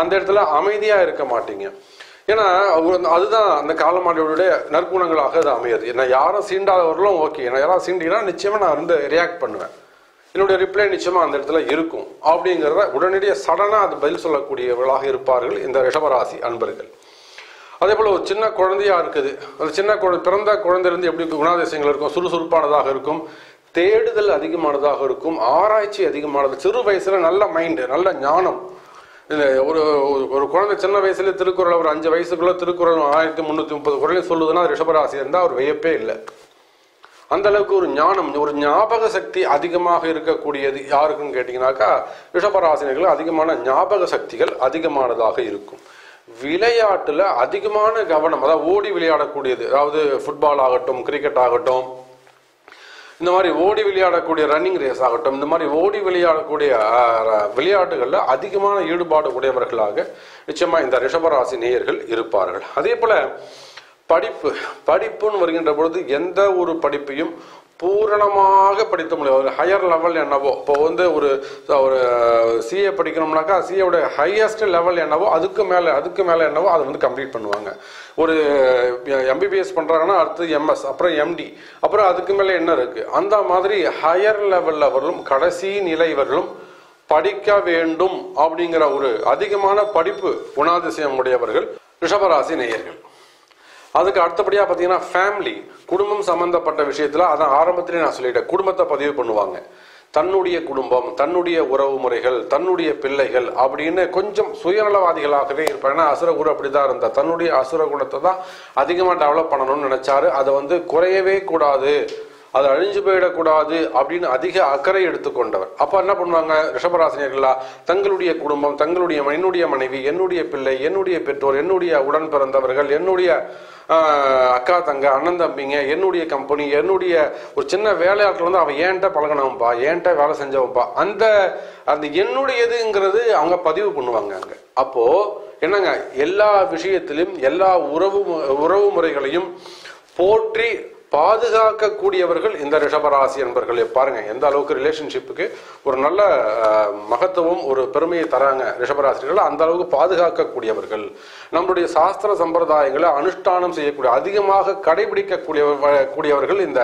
அந்த இடத்துல அமைதியா இருக்க மாட்டீங்க ஏனா அதுதான் அந்த காலமாடியோட நற்குணங்களாக அது அமையுது நான் யாரை சீண்டாதவர்களும் ஓகே நான் யாரை சீண்டினா நிச்சயமா நான் வந்து ரியாக்ட் பண்ணுவேன் என்னோட ரிப்ளை நிச்சயமா அந்த இடத்துல இருக்கும் அப்படிங்கறத உடனேடியா சடனா அது பதில் சொல்லக்கூடியவளாக இருப்பார்கள் இந்த ரிஷபராசி அன்பர்கள் அதே போல ஒரு சின்ன குழந்தையா இருக்குது அந்த சின்ன குழந்தை பிறந்த குழந்தை இருந்து எப்படி குணாதிசயங்கள் இருக்கும் சுறுசுறுப்பானதாக இருக்கும் தேடுதல் அதிகமானதாக இருக்கும் ஆராய்ச்சி அதிகமானது சிறு வயசுல நல்ல மைண்ட் நல்ல ஞானம் ஒரு ஒரு குழந்தை சின்ன வயசுல திருக்குறள் ஒரு அஞ்சு வயசுக்குள்ள திருக்குறள் ஆயிரத்தி முன்னூத்தி முப்பது குறளையும் சொல்லுதுன்னா ரிஷபராசி இருந்தா அவர் வியப்பே இல்லை அந்த அளவுக்கு ஒரு ஞானம் ஒரு ஞாபக சக்தி அதிகமாக இருக்கக்கூடியது யாருக்குன்னு கேட்டீங்கன்னாக்கா ரிஷபராசினர்கள் அதிகமான ஞாபக சக்திகள் அதிகமானதாக இருக்கும் விளையாட்டுல அதிகமான கவனம் அதாவது ஓடி விளையாடக்கூடியது அதாவது ஃபுட்பால் ஆகட்டும் கிரிக்கெட் ஆகட்டும் இந்த மாதிரி ஓடி விளையாடக்கூடிய ரன்னிங் ரேஸ் ஆகட்டும் இந்த மாதிரி ஓடி விளையாடக்கூடிய விளையாட்டுகள்ல அதிகமான ஈடுபாடு உடையவர்களாக நிச்சயமா இந்த ரிஷபராசி நேயர்கள் இருப்பார்கள் அதே போல படிப்பு படிப்புன்னு வருகின்ற பொழுது எந்த ஒரு படிப்பையும் பூரணமாக படித்த முடியாது ஒரு ஹையர் லெவல் என்னவோ இப்போ வந்து ஒரு ஒரு சிஏ படிக்கணும்னாக்கா சிஏவோட ஹையஸ்ட் லெவல் என்னவோ அதுக்கு மேலே அதுக்கு மேலே என்னவோ அதை வந்து கம்ப்ளீட் பண்ணுவாங்க ஒரு எம்பிபிஎஸ் பண்ணுறாங்கன்னா அடுத்து எம்எஸ் அப்புறம் எம்டி அப்புறம் அதுக்கு மேலே என்ன இருக்குது அந்த மாதிரி ஹையர் லெவலில் வரும் கடைசி நிலை வரும் படிக்க வேண்டும் அப்படிங்கிற ஒரு அதிகமான படிப்பு குணாதிசயம் உடையவர்கள் ரிஷபராசி நேயர்கள் அதுக்கு அடுத்தபடியா பாத்தீங்கன்னா ஃபேமிலி குடும்பம் சம்பந்தப்பட்ட விஷயத்துல அதான் ஆரம்பத்திலே நான் சொல்லிட்டேன் குடும்பத்தை பதிவு பண்ணுவாங்க தன்னுடைய குடும்பம் தன்னுடைய உறவு முறைகள் தன்னுடைய பிள்ளைகள் அப்படின்னு கொஞ்சம் சுயநலவாதிகளாகவே இருப்பாங்க ஏன்னா அசுர குரு அப்படிதான் இருந்தா தன்னுடைய அசுர குணத்தை தான் அதிகமா டெவலப் பண்ணணும்னு நினைச்சாரு அதை வந்து குறையவே கூடாது அது அழிஞ்சு போயிடக்கூடாது அப்படின்னு அதிக அக்கறை எடுத்துக்கொண்டவர் அப்ப என்ன பண்ணுவாங்க ரிஷபராசினியர்களா தங்களுடைய குடும்பம் தங்களுடைய என்னுடைய மனைவி என்னுடைய பிள்ளை என்னுடைய பெற்றோர் என்னுடைய உடன் பிறந்தவர்கள் என்னுடைய அக்கா தங்க அண்ணன் தம்பிங்க என்னுடைய கம்பெனி என்னுடைய ஒரு சின்ன வேலையாட்கள் வந்து அவன் ஏன்ட்ட பழகினவன்பா ஏன்ட்ட வேலை செஞ்சவன்பா அந்த அந்த என்னுடையதுங்கிறது அவங்க பதிவு பண்ணுவாங்க அங்க அப்போ என்னங்க எல்லா விஷயத்திலும் எல்லா உறவு உறவு முறைகளையும் போற்றி பாதுகாக்கக்கூடியவர்கள் இந்த ரிஷபராசி என்பர்களே பாருங்க எந்த அளவுக்கு ரிலேஷன்ஷிப்புக்கு ஒரு நல்ல மகத்துவம் ஒரு பெருமையை தராங்க ரிஷபராசிகள் அந்த அளவுக்கு பாதுகாக்கக்கூடியவர்கள் நம்மளுடைய சாஸ்திர சம்பிரதாயங்களை அனுஷ்டானம் செய்யக்கூடிய அதிகமாக கடைபிடிக்கக்கூடிய கூடியவர்கள் இந்த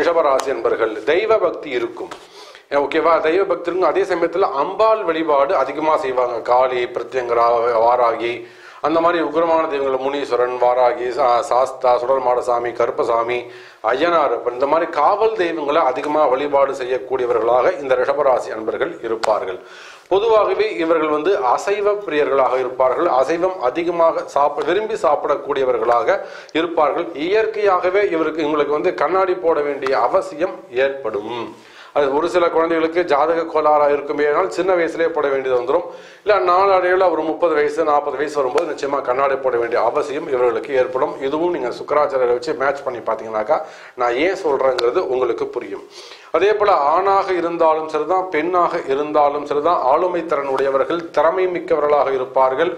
ரிஷபராசி என்பர்கள் தெய்வ பக்தி இருக்கும் ஓகேவா தெய்வ பக்தி இருக்கும் அதே சமயத்தில் அம்பாள் வழிபாடு அதிகமாக செய்வாங்க காளி பிரத்யங்கரா வாராகி அந்த மாதிரி உக்ரமான தெய்வங்கள் முனீஸ்வரன் வாராகி சாஸ்தா சுடர்மாடசாமி கருப்பசாமி ஐயனாரப்பன் இந்த மாதிரி காவல் தெய்வங்களை அதிகமாக வழிபாடு செய்யக்கூடியவர்களாக இந்த ரிஷபராசி அன்பர்கள் இருப்பார்கள் பொதுவாகவே இவர்கள் வந்து அசைவ பிரியர்களாக இருப்பார்கள் அசைவம் அதிகமாக சாப்பிட விரும்பி சாப்பிடக்கூடியவர்களாக இருப்பார்கள் இயற்கையாகவே இவருக்கு இவங்களுக்கு வந்து கண்ணாடி போட வேண்டிய அவசியம் ஏற்படும் அது ஒரு சில குழந்தைகளுக்கு ஜாதக கோளாறாக இருக்குமே ஆனால் சின்ன வயசுலேயே போட வேண்டியது வந்துடும் இல்லை நாளடைவில் ஒரு முப்பது வயசு நாற்பது வயசு வரும்போது நிச்சயமாக கண்ணாடி போட வேண்டிய அவசியம் இவர்களுக்கு ஏற்படும் இதுவும் நீங்கள் சுக்கராச்சாரியை வச்சு மேட்ச் பண்ணி பார்த்தீங்கன்னாக்கா நான் ஏன் சொல்கிறேங்கிறது உங்களுக்கு புரியும் அதே போல் ஆணாக இருந்தாலும் சரிதான் பெண்ணாக இருந்தாலும் சரிதான் ஆளுமை திறன் உடையவர்கள் திறமை மிக்கவர்களாக இருப்பார்கள்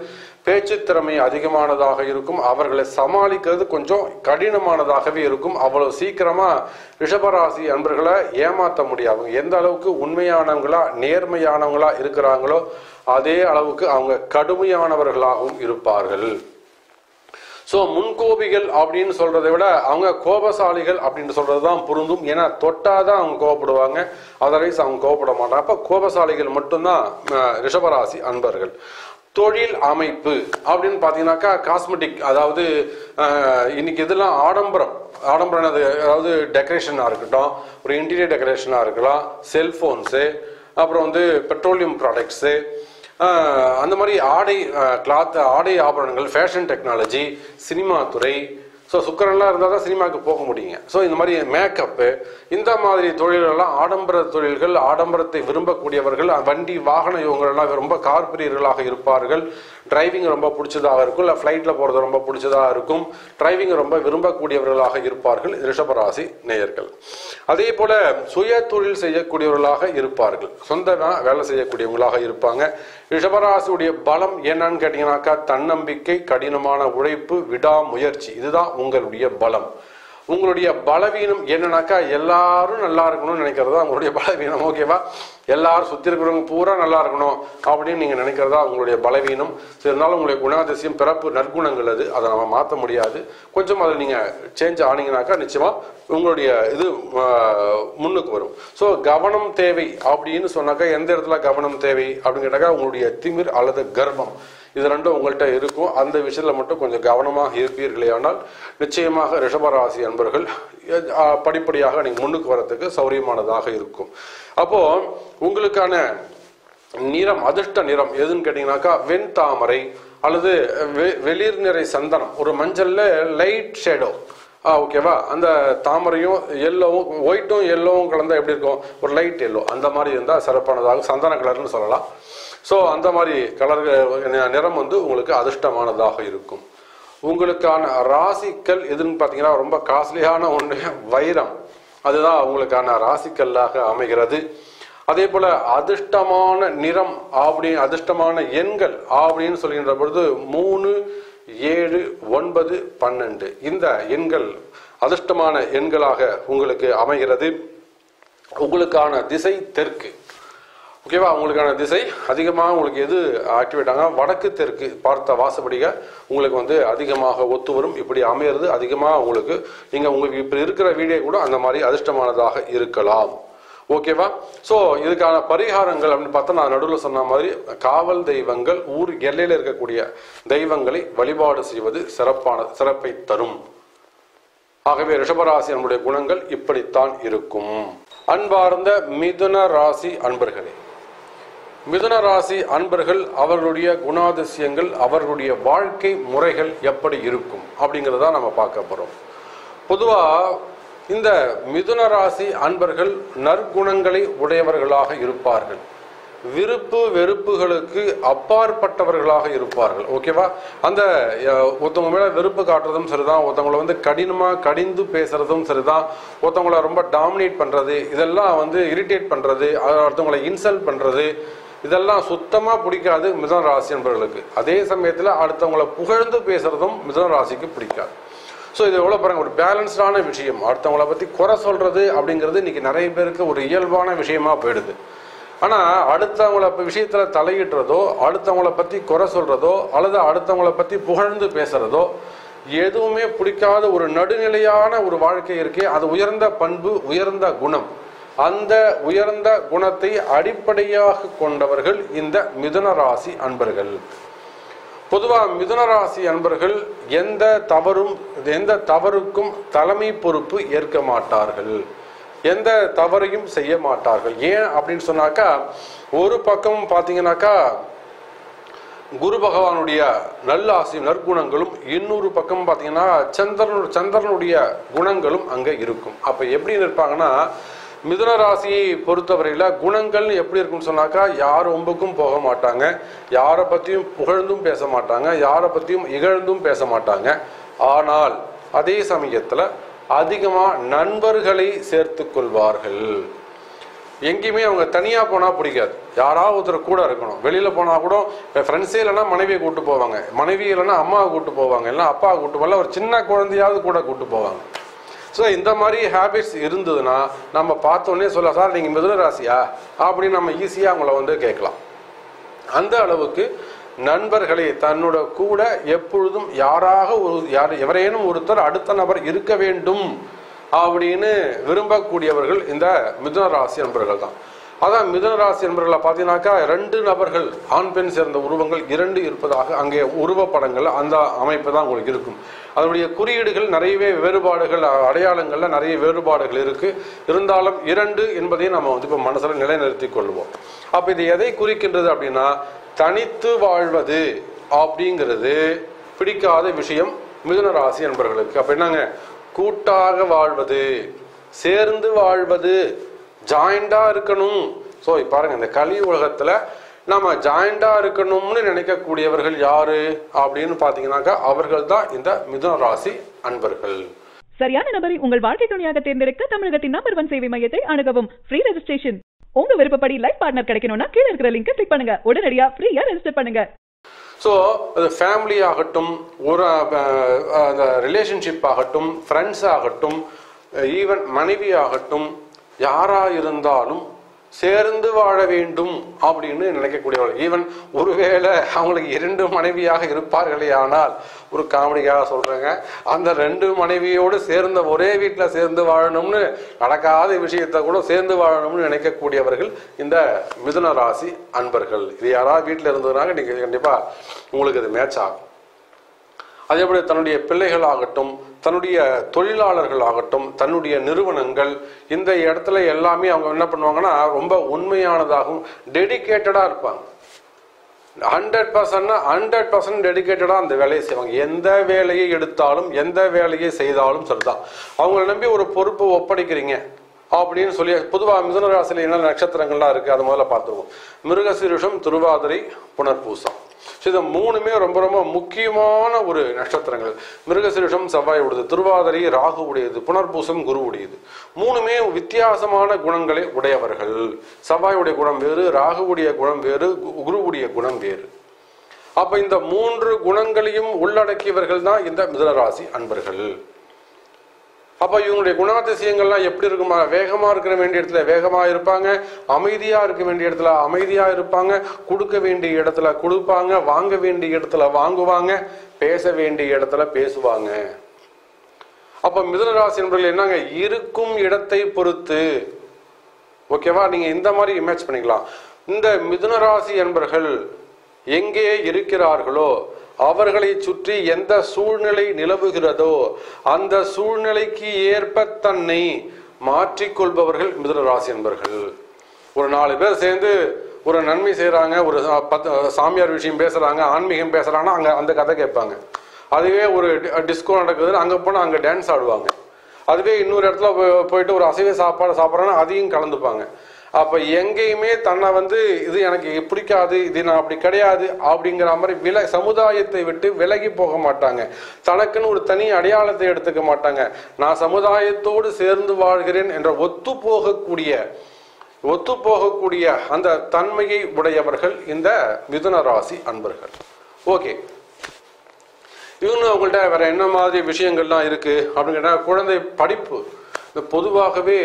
பேச்சு திறமை அதிகமானதாக இருக்கும் அவர்களை சமாளிக்கிறது கொஞ்சம் கடினமானதாகவே இருக்கும் அவ்வளவு சீக்கிரமா ரிஷபராசி அன்பர்களை ஏமாற்ற முடியாது எந்த அளவுக்கு உண்மையானவங்களா நேர்மையானவங்களா இருக்கிறாங்களோ அதே அளவுக்கு அவங்க கடுமையானவர்களாகவும் இருப்பார்கள் ஸோ முன்கோபிகள் அப்படின்னு சொல்றதை விட அவங்க கோபசாலிகள் அப்படின்னு சொல்றது தான் பொருந்தும் ஏன்னா தொட்டாதான் அவங்க கோபப்படுவாங்க அதர்வைஸ் அவங்க கோபப்பட மாட்டாங்க அப்போ கோபசாலிகள் மட்டும்தான் ரிஷபராசி அன்பர்கள் தொழில் அமைப்பு அப்படின்னு பார்த்தீங்கன்னாக்கா காஸ்மெட்டிக் அதாவது இன்னைக்கு இதெல்லாம் ஆடம்பரம் ஆடம்பரம் அதாவது டெக்கரேஷனாக இருக்கட்டும் ஒரு இன்டீரியர் டெக்கரேஷனாக இருக்கலாம் செல்ஃபோன்ஸு அப்புறம் வந்து பெட்ரோலியம் ப்ராடக்ட்ஸு அந்த மாதிரி ஆடை கிளாத் ஆடை ஆபரணங்கள் ஃபேஷன் டெக்னாலஜி சினிமா துறை So சுக்கரன்லாம் இருந்தா தான் சினிமாக்கு போக முடியுங்க. சோ இந்த மாதிரி மேக்கப் இந்த மாதிரி தொழில்களெல்லாம் ஆடம்பர தொழில்கள், ஆடம்பரத்தை விரும்பக்கூடியவர்கள், வண்டி வாகன யோகங்களெல்லாம் ரொம்ப கார் பிரியர்களாக இருப்பார்கள். டிரைவிங் ரொம்ப பிடிச்சதாக இருக்கும், இல்ல ஃளைட்ல போறது ரொம்ப பிடிச்சதாக இருக்கும். டிரைவிங் ரொம்ப விரும்பக்கூடியவர்களாக இருப்பார்கள் ரிஷப ராசி நேயர்கள். அதே போல சுய தொழில் செய்யக்கூடியவர்களாக இருப்பார்கள், சொந்தமா வேலை செய்யக்கூடியவங்களாக இருப்பாங்க. ரிஷப ராசியுடைய பலம் என்னன்னு கேட்டீங்கன்னாக்கா தன்னம்பிக்கை, கடினமான உழைப்பு, விடா முயற்சி, இதுதான் உங்களுடைய பலம். உங்களுடைய பலவீனம் என்னன்னாக்கா எல்லாரும் நல்லா இருக்கணும்னு நினைக்கிறதா உங்களுடைய பலவீனம். ஓகேவா, எல்லாரும் சுத்தி இருக்கிறவங்க பூரா நல்லா இருக்கணும் அப்படின்னு நீங்க நினைக்கிறதா உங்களுடைய பலவீனம். இருந்தாலும் உங்களுடைய குணாதிசயம் பிறப்பு நற்குணங்கள், அது அதை நம்ம மாற்ற முடியாது. கொஞ்சம் அதில் நீங்க சேஞ்ச் ஆனீங்கன்னாக்கா நிச்சயமா உங்களுடைய இது முன்னுக்கு வரும். ஸோ கவனம் தேவை அப்படின்னு சொன்னாக்கா எந்த இடத்துல கவனம் தேவை அப்படின்னு கேட்டாக்கா உங்களுடைய திமிர் அல்லது கர்வம் இது ரெண்டும் உங்கள்கிட்ட இருக்கும். அந்த விஷயத்தில் மட்டும் கொஞ்சம் கவனமாக இருப்பீர்களே ஆனால் நிச்சயமாக ரிஷபராசி அன்பர்கள் படிப்படியாக நீங்கள் முன்னுக்கு வரத்துக்கு சௌரியமானதாக இருக்கும். அப்போ உங்களுக்கான நிறம், அதிர்ஷ்ட நிறம் எதுன்னு கேட்டிங்கனாக்கா வெண்தாமரை அல்லது வெ வெளிர் நிறை சந்தனம், ஒரு மஞ்சளில் லைட் ஷேடோ. ஆ ஓகேவா, அந்த தாமரையும் எல்லோவும் ஒயிட்டும் எல்லோவும் கலந்தால் எப்படி இருக்கும், ஒரு லைட் எல்லோ அந்த மாதிரி இருந்தால் சிறப்பானதாக, சந்தன கலர்னு சொல்லலாம். ஸோ அந்த மாதிரி கலர்கள் நிறம் வந்து உங்களுக்கு அதிர்ஷ்டமானதாக இருக்கும். உங்களுக்கான ராசிக்கல் எதுன்னு பார்த்தீங்கன்னா ரொம்ப காஸ்ட்லியான ஒன்று வைரம், அதுதான் உங்களுக்கான ராசிக்கல்லாக அமைகிறது. அதே போல் அதிர்ஷ்டமான நிறம் அப்படி அதிர்ஷ்டமான எண்கள் அப்படின்னு சொல்கின்ற பொழுது மூணு, ஏழு, ஒன்பது, பன்னெண்டு இந்த எண்கள் அதிர்ஷ்டமான எண்களாக உங்களுக்கு அமைகிறது. உங்களுக்கான திசை தெற்கு. ஓகேவா, உங்களுக்கான திசை அதிகமாக உங்களுக்கு எது ஆக்டிவேட் ஆக வடக்கு தெற்கு பார்த்த வாசப்படிக உங்களுக்கு வந்து அதிகமாக ஒத்து வரும். இப்படி அமையிறது அதிகமாக உங்களுக்கு நீங்கள் உங்களுக்கு இப்போ இருக்கிற வீடியோ கூட அந்த மாதிரி அதிர்ஷ்டமானதாக இருக்கலாம். ஓகேவா, ஸோ இதுக்கான பரிகாரங்கள் அப்படின்னு பார்த்தா நான் நடுவில் சொன்ன மாதிரி காவல் தெய்வங்கள், ஊர் எல்லையில் இருக்கக்கூடிய தெய்வங்களை வழிபாடு செய்வது சிறப்பான சிறப்பை தரும். ஆகவே ரிஷபராசி நம்முடைய குணங்கள் இப்படித்தான் இருக்கும். அன்பார்ந்த மிதுன ராசி அன்பர்களே, மிதுன ராசி அன்பர்கள் அவர்களுடைய குணாதிசயங்கள், அவர்களுடைய வாழ்க்கை முறைகள் எப்படி இருக்கும் அப்படிங்கிறதான் நம்ம பார்க்க போகிறோம். பொதுவாக இந்த மிதுன ராசி அன்பர்கள் நற்குணங்களை உடையவர்களாக இருப்பார்கள், விருப்பு வெறுப்புகளுக்கு அப்பாற்பட்டவர்களாக இருப்பார்கள். ஓகேவா, அந்த ஒருத்தவங்க மேலே வெறுப்பு காட்டுறதும் சரிதான், ஒருத்தவங்களை வந்து கடினமாக கடிந்து பேசுறதும் சரிதான், ஒருத்தவங்களை ரொம்ப டாமினேட் பண்ணுறது, இதெல்லாம் வந்து இரிட்டேட் பண்ணுறது, ஒருத்தவங்களை இன்சல்ட் பண்ணுறது, இதெல்லாம் சுத்தமாக பிடிக்காது மிதுன ராசி என்பவர்களுக்கு. அதே சமயத்தில் அடுத்தவங்களை புகழ்ந்து பேசுறதும் மிதுன ராசிக்கு பிடிக்காது. ஸோ இது எவ்வளோ பாருங்கள், ஒரு பேலன்ஸ்டான விஷயம். அடுத்தவங்களை பற்றி குறை சொல்கிறது அப்படிங்கிறது இன்றைக்கி நிறைய பேருக்கு ஒரு இயல்பான விஷயமாக போயிடுது. ஆனால் அடுத்தவங்களை விஷயத்தில் தலையிடுறதோ, அடுத்தவங்களை பற்றி குறை சொல்கிறதோ அல்லது அடுத்தவங்களை பற்றி புகழ்ந்து பேசுகிறதோ எதுவுமே பிடிக்காத ஒரு நடுநிலையான ஒரு வாழ்க்கை இருக்கே, அது உயர்ந்த பண்பு, உயர்ந்த குணம். அந்த உயர்ந்த குணத்தை அடிப்படையாக கொண்டவர்கள் இந்த மிதுன ராசி அன்பர்கள். பொதுவாக மிதுன ராசி அன்பர்கள் எந்த தவறும் எந்த தவறுக்கும் தலைமை பொறுப்பு ஏற்க மாட்டார்கள், எந்த தவறையும் செய்ய மாட்டார்கள். ஏன் அப்படின்னு சொன்னாக்கா ஒரு பக்கம் பார்த்தீங்கன்னாக்கா குரு பகவானுடைய நல்லாசி நற்குணங்களும், இன்னொரு பக்கம் பார்த்தீங்கன்னா சந்திரனு சந்திரனுடைய குணங்களும் அங்கே இருக்கும். அப்போ எப்படி இருப்பாங்கன்னா மிதுன ராசியை பொறுத்தவரையில் குணங்கள் எப்படி இருக்குன்னு சொன்னாக்கா யார் ஒம்புக்கும் போக மாட்டாங்க, யாரை பற்றியும் புகழ்ந்தும் பேச மாட்டாங்க, யாரை பற்றியும் இகழ்ந்தும் பேச மாட்டாங்க. ஆனால் அதே சமயத்தில் அதிகமாக நண்பர்களை சேர்த்து கொள்வார்கள். எங்கேயுமே அவங்க தனியாக போனால் பிடிக்காது, யாராவது ஒருத்தர் கூட இருக்கணும். வெளியில் போனால் கூட ஃப்ரெண்ட்ஸே இல்லைன்னா மனைவியை கூப்பிட்டு போவாங்க, மனைவி இல்லைன்னா அம்மாவை கூப்பிட்டு போவாங்க, இல்லைன்னா அப்பாவை கூப்பிட்டு போகல, ஒரு சின்ன குழந்தையாவது கூட கூப்பிட்டு போவாங்க. ஸோ இந்த மாதிரி ஹேபிட்ஸ் இருந்ததுன்னா நம்ம பார்த்தோன்னே சொல்ல சார் நீங்கள் மிதுன ராசியா அப்படின்னு நம்ம ஈஸியாக அவங்கள வந்து கேட்கலாம். அந்த அளவுக்கு நண்பர்களை தன்னோட கூட எப்பொழுதும் யாராக ஒரு யார் எவரேனும் ஒருத்தர் அடுத்த நபர் இருக்க வேண்டும் அப்படின்னு விரும்பக்கூடியவர்கள் இந்த மிதுன ராசி நண்பர்கள் தான். அதான் மிதுன ராசி நண்பர்களை பார்த்தீங்கன்னாக்கா ரெண்டு நபர்கள், ஆண் பெண் சேர்ந்த உருவங்கள் இரண்டு இருப்பதாக அங்கே உருவப்படங்கள் அந்த அமைப்பு தான் உங்களுக்கு இருக்கும். அதனுடைய குறியீடுகள் நிறையவே வேறுபாடுகள், அடையாளங்களில் நிறைய வேறுபாடுகள் இருக்குது. இருந்தாலும் இரண்டு என்பதையும் நம்ம வந்து இப்போ மனசில் நிலைநிறுத்தி கொள்வோம். அப்போ இது எதை குறிக்கின்றது அப்படின்னா தனித்து வாழ்வது அப்படிங்கிறது பிடிக்காத விஷயம் மிதுன ராசி அன்பர்களுக்கு அப்ப என்னங்க கூட்டாக வாழ்வது சேர்ந்து வாழ்வது ஜாயிண்டா இருக்கணும். சோ பாருங்க இந்த கலி உலகத்துல நம்ம ஜாயிண்டா இருக்கணும்னு நினைக்கக்கூடியவர்கள் யாரு அப்படின்னு பாத்தீங்கன்னாக்கா அவர்கள் தான் இந்த மிதுன ராசி அன்பர்கள். சரியான நபரை உங்கள் வாழ்க்கை துணையாக தேர்ந்தெடுக்க தமிழகத்தின் நம்பர் ஒன் சேவை மையத்தை அணுகவும். ஃப்ரீ ரெஜிஸ்ட்ரேஷன் உங்க விருப்பப்படி லைஃப் பார்ட்னர் கிடைக்கணும்னா கீழே இருக்கிற லிங்கை கிளிக் பண்ணுங்க. உடனடியா ஃப்ரீயா ரெஜிஸ்டர் பண்ணுங்க. ஸோ அது ஃபேமிலி ஆகட்டும், ஒரு அந்த ரிலேஷன்ஷிப் ஆகட்டும், ஃப்ரெண்ட்ஸ் ஆகட்டும், ஈவன் மனைவி ஆகட்டும், யாராக இருந்தாலும் சேர்ந்து வாழ வேண்டும் அப்படின்னு நினைக்கக்கூடியவர்கள். ஈவன் ஒருவேளை அவங்களுக்கு இரண்டு மனைவியாக இருப்பார்களே, ஆனால் ஒரு காமெடிக்காக சொல்றேங்க, அந்த ரெண்டு மனைவியோடு சேர்ந்த ஒரே வீட்டில் சேர்ந்து வாழணும்னு நடக்காத விஷயத்த கூட சேர்ந்து வாழணும்னு நினைக்கக்கூடியவர்கள் இந்த மிதுன ராசி அன்பர்கள். இது யாராவது வீட்டில் இருந்ததுனால நீங்கள் கண்டிப்பாக உங்களுக்கு இது மேட்ச் ஆகும். அதேபோல தன்னுடைய பிள்ளைகளாகட்டும், தன்னுடைய தொழிலாளர்கள் ஆகட்டும், தன்னுடைய நிறுவனங்கள், இந்த இடத்துல எல்லாமே அவங்க என்ன பண்ணுவாங்கன்னா ரொம்ப உண்மையானதாகவும் டெடிக்கேட்டடா இருப்பாங்க. ஹண்ட்ரட் பர்சன்ட்னா ஹண்ட்ரட் பர்சன்ட் டெடிக்கேட்டடா அந்த வேலையை செய்வாங்க. எந்த வேலையை எடுத்தாலும் எந்த வேலையை செய்தாலும் சரிதான். அவங்களை நம்பி ஒரு பொறுப்பு ஒப்படைக்கிறீங்க அப்படின்னு சொல்லி பொதுவாக மிதுன ராசியில் என்ன நட்சத்திரங்கள்லாம் இருக்கு அது முதல்ல பார்த்துருவோம். மிருகசீரிஷம், திருவாதிரை, புனர்பூசம். ஸோ இது மூணுமே ரொம்ப ரொம்ப முக்கியமான ஒரு நட்சத்திரங்கள். மிருகசீரிஷம் செவ்வாய் உடையது, திருவாதிரை ராகு உடையது, புனர்பூசம் குரு உடையது. மூணுமே வித்தியாசமான குணங்களை உடையவர்கள். செவ்வாயுடைய குணம் வேறு, ராகுவுடைய குணம் வேறு, குருவுடைய குணம் வேறு. அப்ப இந்த மூன்று குணங்களையும் உள்ளடக்கியவர்கள் தான் இந்த மிதுன ராசி அன்பர்கள். அப்போ இவங்களுடைய குணாதிசயங்கள்லாம் எப்படி இருக்குமா? வேகமாக இருக்கிற வேண்டிய இடத்துல வேகமாக இருப்பாங்க, அமைதியாக இருக்க வேண்டிய இடத்துல அமைதியாக இருப்பாங்க, கொடுக்க வேண்டிய இடத்துல கொடுப்பாங்க, வாங்க வேண்டிய இடத்துல வாங்குவாங்க, பேச வேண்டிய இடத்துல பேசுவாங்க. அப்போ மிதுன ராசி என்பதில் என்னங்க இருக்கும் இடத்தை பொறுத்து ஓகேவா நீங்கள் இந்த மாதிரி இமேஜ் பண்ணிக்கலாம். இந்த மிதுன ராசி என்பர்கள் எங்கே இருக்கிறார்களோ அவர்களை சுற்றி எந்த சூழ்நிலை நிலவுகிறதோ அந்த சூழ்நிலைக்கு ஏற்ப தன்னை மாற்றிக்கொள்பவர்கள் மிதுன ராசி என்பர்கள். ஒரு நாலு பேர் சேர்ந்து ஒரு நன்மை செய்யறாங்க, ஒரு பத்து சாமியார் விஷயம் பேசுறாங்க, ஆன்மீகம் பேசுறாங்கன்னா அங்க அந்த கதை கேட்பாங்க. அதுவே ஒரு டிஸ்கோ நடக்குதுன்னு அங்க போனா அங்க டான்ஸ் ஆடுவாங்க. அதுவே இன்னொரு இடத்துல போயிட்டு ஒரு அசைவ சாப்பாடு சாப்பிட்றாங்கன்னா அதையும் கலந்துப்பாங்க. அப்போ எங்கேயுமே தன்னை வந்து இது எனக்கு பிடிக்காது, இது நான் அப்படி கிடையாது அப்படிங்கிற மாதிரி வில சமுதாயத்தை விட்டு விலகி போக மாட்டாங்க. தனக்குன்னு ஒரு தனி அடையாளத்தை எடுத்துக்க மாட்டாங்க. நான் சமுதாயத்தோடு சேர்ந்து வாழ்கிறேன் என்ற ஒத்து போகக்கூடிய ஒத்து போகக்கூடிய அந்த தன்மையை உடையவர்கள் இந்த மிதுன ராசி அன்பர்கள். ஓகே, இன்னும் அவங்கள்ட்ட வேற என்ன மாதிரி விஷயங்கள்லாம் இருக்கு அப்படின்னு கேட்டால் குழந்தை படிப்பு. இந்த பொதுவாகவே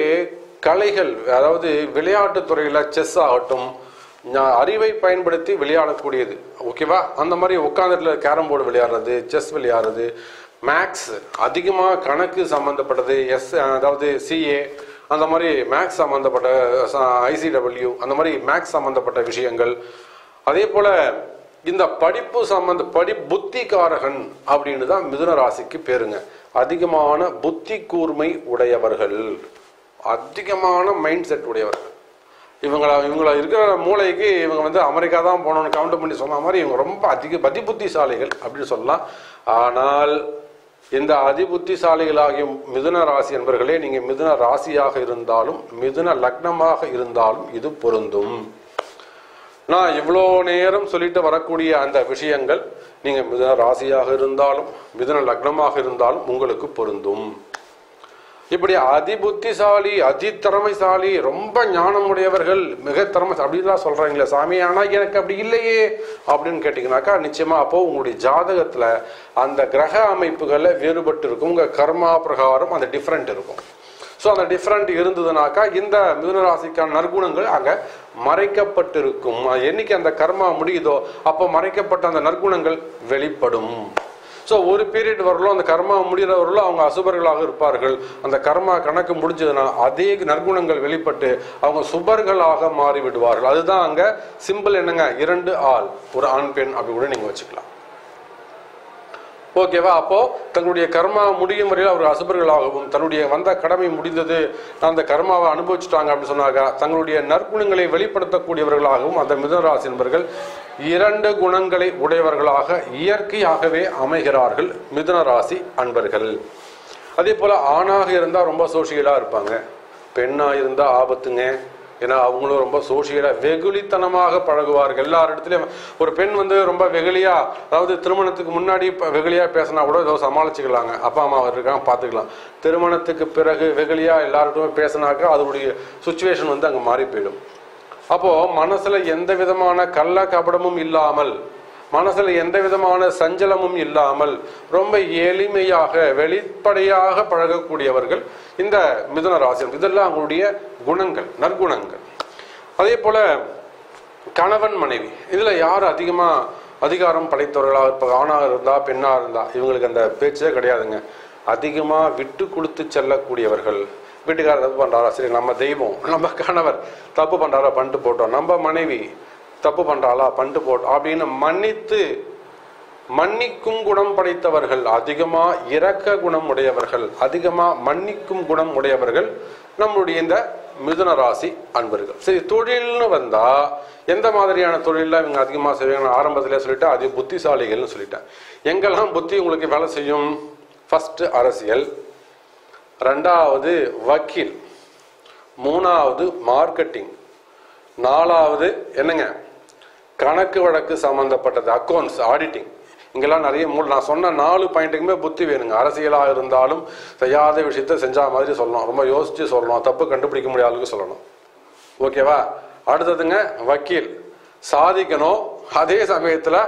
கலைகள், அதாவது விளையாட்டு துறையில செஸ் ஆகட்டும், அறிவை பயன்படுத்தி விளையாடக்கூடியது ஓகேவா. அந்த மாதிரி உட்காந்துட்டு கேரம் போர்டு விளையாடுறது, செஸ் விளையாடுறது, மேக்ஸ் அதிகமாக கணக்கு சம்மந்தப்பட்டது, எஸ் அதாவது சிஏ அந்த மாதிரி மேக்ஸ் சம்மந்தப்பட்ட ஐசிடபிள்யூ அந்த மாதிரி மேக்ஸ் சம்மந்தப்பட்ட விஷயங்கள். அதே போல இந்த படிப்பு சம்பந்த படி புத்திகாரகன் அப்படின்னு தான் மிதுன ராசிக்கு பேருங்க. அதிகமான புத்தி கூர்மை உடையவர்கள், அதிகமான மைண்ட் செட் உடையவர்கள். இவங்கள இவங்கள இருக்கிற மூளைக்கு இவங்க வந்து அமெரிக்கா தான் போகணும்னு கவுண்ட் பண்ணி சொன்ன மாதிரி இவங்க ரொம்ப அதிக அதிபுத்திசாலிகள் அப்படின்னு சொல்லலாம். ஆனால் இந்த அதிபுத்திசாலிகளாகிய மிதுன ராசி என்பர்களே, நீங்கள் மிதுன ராசியாக இருந்தாலும் மிதுன லக்னமாக இருந்தாலும் இது பொருந்தும். நான் இவ்வளோ நேரம் சொல்லிட்டு வரக்கூடிய அந்த விஷயங்கள் நீங்கள் மிதுன ராசியாக இருந்தாலும் மிதுன லக்னமாக இருந்தாலும் உங்களுக்கு பொருந்தும். இப்படி அதிபுத்திசாலி, அதி திறமைசாலி, ரொம்ப ஞானமுடையவர்கள், மிக திறமை அப்படின்லாம் சொல்றாங்களே சாமி, ஆனா எனக்கு அப்படி இல்லையே அப்படின்னு கேட்டீங்கன்னாக்கா நிச்சயமா அப்போ உங்களுடைய ஜாதகத்துல அந்த கிரக அமைப்புகள்ல வேறுபட்டு இருக்கும். உங்க கர்மா பிரகாரம் அந்த டிஃப்ரெண்ட் இருக்கும். ஸோ அந்த டிஃப்ரெண்ட் இருந்ததுனாக்கா இந்த மிதுன ராசிக்கான நற்குணங்கள் அங்க மறைக்கப்பட்டிருக்கும். என்னைக்கு அந்த கர்மா முடியுதோ அப்போ மறைக்கப்பட்ட அந்த நற்குணங்கள் வெளிப்படும். ஸோ ஒரு பீரியட் வரலோ அந்த கர்மா முடிகிறவர்களோ அவங்க அசுபர்களாக இருப்பார்கள். அந்த கர்மா கணக்கு முடிஞ்சதுன்னா அதே நற்குணங்கள் வெளிப்பட்டு அவங்க சுபர்களாக மாறிவிடுவார்கள். அதுதான் அங்கே சிம்பிள் என்னங்க, இரண்டு ஆள், ஒரு ஆண் பெண் அப்படி கூட நீங்கள் வச்சுக்கலாம். ஓகேவா. அப்போது தங்களுடைய கர்மா முடியும் வரையில் அவர்கள் அசுபர்களாகவும் தன்னுடைய வந்த கடமை முடிந்தது அந்த கர்மாவை அனுபவிச்சுட்டாங்க அப்படின்னு சொன்னாங்க தங்களுடைய நற்குணங்களை வெளிப்படுத்தக்கூடியவர்களாகவும் அந்த மிதுனராசி என்பர்கள் இரண்டு குணங்களை உடையவர்களாக இயற்கையாகவே அமைகிறார்கள் மிதுனராசி அன்பர்கள். அதே போல் ஆணாக இருந்தால் ரொம்ப சோஷியலாக இருப்பாங்க, பெண்ணாக இருந்தால் ஆபத்துங்க. ஏன்னா அவங்களும் ரொம்ப சோஷியலாக வெகுளித்தனமாக பழகுவார்கள். எல்லா இடத்துலையும் ஒரு பெண் வந்து ரொம்ப வெகுளியாக, அதாவது திருமணத்துக்கு முன்னாடி வெகுளியாக பேசினா கூட ஏதோ சமாளிச்சுக்கலாங்க, அப்பா அம்மா இருக்காங்க பார்த்துக்கலாம். திருமணத்துக்கு பிறகு வெகுளியாக எல்லார்கிட்டமே பேசினாக்கா அதனுடைய சுச்சுவேஷன் வந்து அங்கே மாறி போயிடும். அப்போது மனசில் எந்த விதமான கள்ள கபடமும் இல்லாமல், மனசில் எந்த விதமான சஞ்சலமும் இல்லாமல் ரொம்ப எளிமையாக வெளிப்படையாக பழகக்கூடியவர்கள் இந்த மிதுன ராசி. இதெல்லாம் அவங்களுடைய குணங்கள், நற்குணங்கள். அதே போல் கணவன் மனைவி இதில் யார் அதிகமாக அதிகாரம் படைத்தவர்களாக இருப்பாங்க, ஆணாக இருந்தால் பெண்ணாக இருந்தால் இவங்களுக்கு அந்த பேச்சே கிடையாதுங்க. அதிகமாக விட்டு கொடுத்து செல்லக்கூடியவர்கள். வீட்டுக்காரர் தப்பு பண்ணுறாரா, சரி நம்ம தெய்வம் நம்ம கணவர் தப்பு பண்ணுறாரா பண்ணிட்டு போட்டோம், நம்ம மனைவி தப்பு பண்ணுறாளா பண்ணிட்டு போட்டோம் அப்படின்னு மன்னித்து மன்னிக்கும் குணம் படைத்தவர்கள், அதிகமாக இரக்க குணம் உடையவர்கள், அதிகமாக மன்னிக்கும் குணம் உடையவர்கள் நம்மளுடைய இந்த மிதுன ராசி அன்பர்கள். சரி, தொழில்னு வந்தால் எந்த மாதிரியான தொழிலில் இவங்க அதிகமாக செய்வாங்க? ஆரம்பத்திலே சொல்லிட்டேன், அது புத்திசாலிகள்னு சொல்லிட்டேன். எங்கெல்லாம் புத்தி உங்களுக்கு வேலை செய்யும்? ஃபஸ்ட்டு அரசியல், ரெண்டாவது வக்கீல், மூணாவது மார்க்கெட்டிங், நாலாவது என்னங்க கணக்கு வழக்கு சம்மந்தப்பட்டது, அக்கௌண்ட்ஸ், ஆடிட்டிங். இங்கெல்லாம் நிறைய மூணு நான் சொன்ன நாலு பாயிண்ட்டுக்குமே புத்தி வேணுங்க. அரசியலாக இருந்தாலும் செய்யாத விஷயத்த செஞ்ச மாதிரி சொல்லணும், ரொம்ப யோசித்து சொல்லணும், தப்பு கண்டுபிடிக்க முடியாத அளவுக்கு சொல்லணும். ஓகேவா. அடுத்ததுங்க வக்கீல், சாதிக்கணும் அதே சமயத்தில்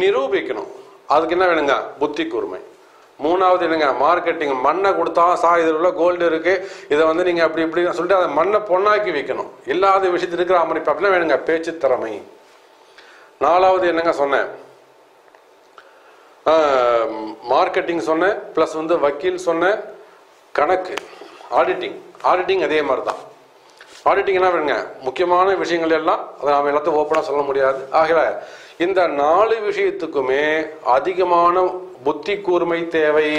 நிரூபிக்கணும், அதுக்கு என்ன வேணுங்க? புத்தி கூர்மை. மூணாவது என்னங்க? மார்க்கெட்டிங், மண்ணை கொடுத்தா சா இதில் உள்ள கோல்டு இருக்குது, இதை வந்து நீங்கள் அப்படி இப்படின்னு சொல்லிட்டு அதை மண்ணை பொண்ணாக்கி வைக்கணும், இல்லாத விஷயத்தில் இருக்கிற அமைப்பு அப்படின்னா வேணுங்க பேச்சு திறமை. நாலாவது என்னங்க சொன்னேன்? மார்க்கெட்டிங் சொன்னேன், ப்ளஸ் வந்து வக்கீல் சொன்னேன், கணக்கு, ஆடிட்டிங். ஆடிட்டிங் அதே மாதிரி தான். ஆடிட்டிங் என்ன வேணுங்க? முக்கியமான விஷயங்கள் எல்லாம் அதை நாம் எல்லாத்தையும் ஓப்பனாக சொல்ல முடியாது. ஆகிற இந்த நாலு விஷயத்துக்குமே அதிகமான புத்தி கூர்மை தேவை.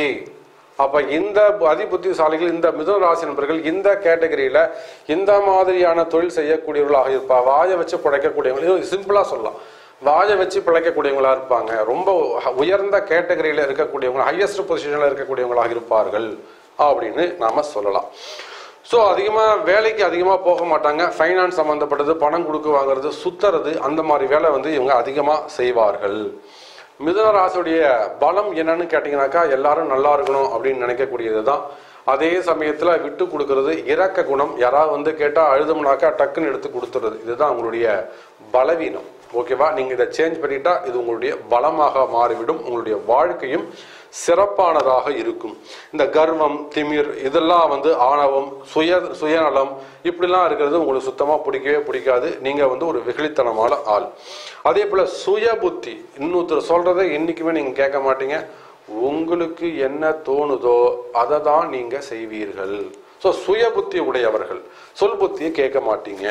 அப்போ இந்த அதி புத்திசாலிகள், இந்த மிதுன ராசி நண்பர்கள் இந்த கேட்டகரியில் இந்த மாதிரியான தொழில் செய்யக்கூடியவர்களாக இருப்பா. வாயை வச்சு பிழைக்கக்கூடியவங்க, சிம்பிளாக சொல்லலாம், வாயை வச்சு பிழைக்கக்கூடியவங்களா இருப்பாங்க. ரொம்ப உயர்ந்த கேட்டகரியில் இருக்கக்கூடியவங்க, ஹையஸ்ட் பொசிஷனில் இருக்கக்கூடியவங்களாக இருப்பார்கள் அப்படின்னு நாம் சொல்லலாம். ஸோ அதிகமாக வேலைக்கு அதிகமாக போக மாட்டாங்க. ஃபைனான்ஸ் சம்மந்தப்பட்டது, பணம் கொடுக்க வாங்கிறது, சுற்றுறது, அந்த மாதிரி வேலை வந்து இவங்க அதிகமாக செய்வார்கள். மிதுன ராசியுடைய பலம் என்னன்னு கேட்டிங்கனாக்கா எல்லாரும் நல்லா இருக்கணும் அப்படின்னு நினைக்கக்கூடியது தான். அதே சமயத்தில் விட்டு கொடுக்கறது, இரக்க குணம், யாராவது வந்து கேட்டால் அழுதம்னாக்கா டக்குன்னு எடுத்து கொடுத்துறது, இதுதான் உங்களுடைய பலவீனம். ஓகேவா. நீங்கள் இதை சேஞ்ச் பண்ணிட்டா இது உங்களுடைய பலமாக மாறிவிடும், உங்களுடைய வாழ்க்கையும் சிறப்பானதாக இருக்கும். இந்த கர்வம், திமிர், இதெல்லாம் வந்து ஆணவம், சுய சுயநலம் இப்படிலாம் இருக்கிறது உங்களுக்கு சுத்தமாக பிடிக்கவே பிடிக்காது. நீங்கள் வந்து ஒரு வெகுளித்தனமான ஆள். அதே போல் சுய புத்தி, இன்னொருத்தர் சொல்கிறத என்றைக்குமே நீங்கள் கேட்க மாட்டீங்க. உங்களுக்கு என்ன தோணுதோ அதை தான் நீங்கள் செய்வீர்கள். ஸோ சுய புத்தி உடையவர்கள், சொல் புத்தியை கேட்க மாட்டீங்க,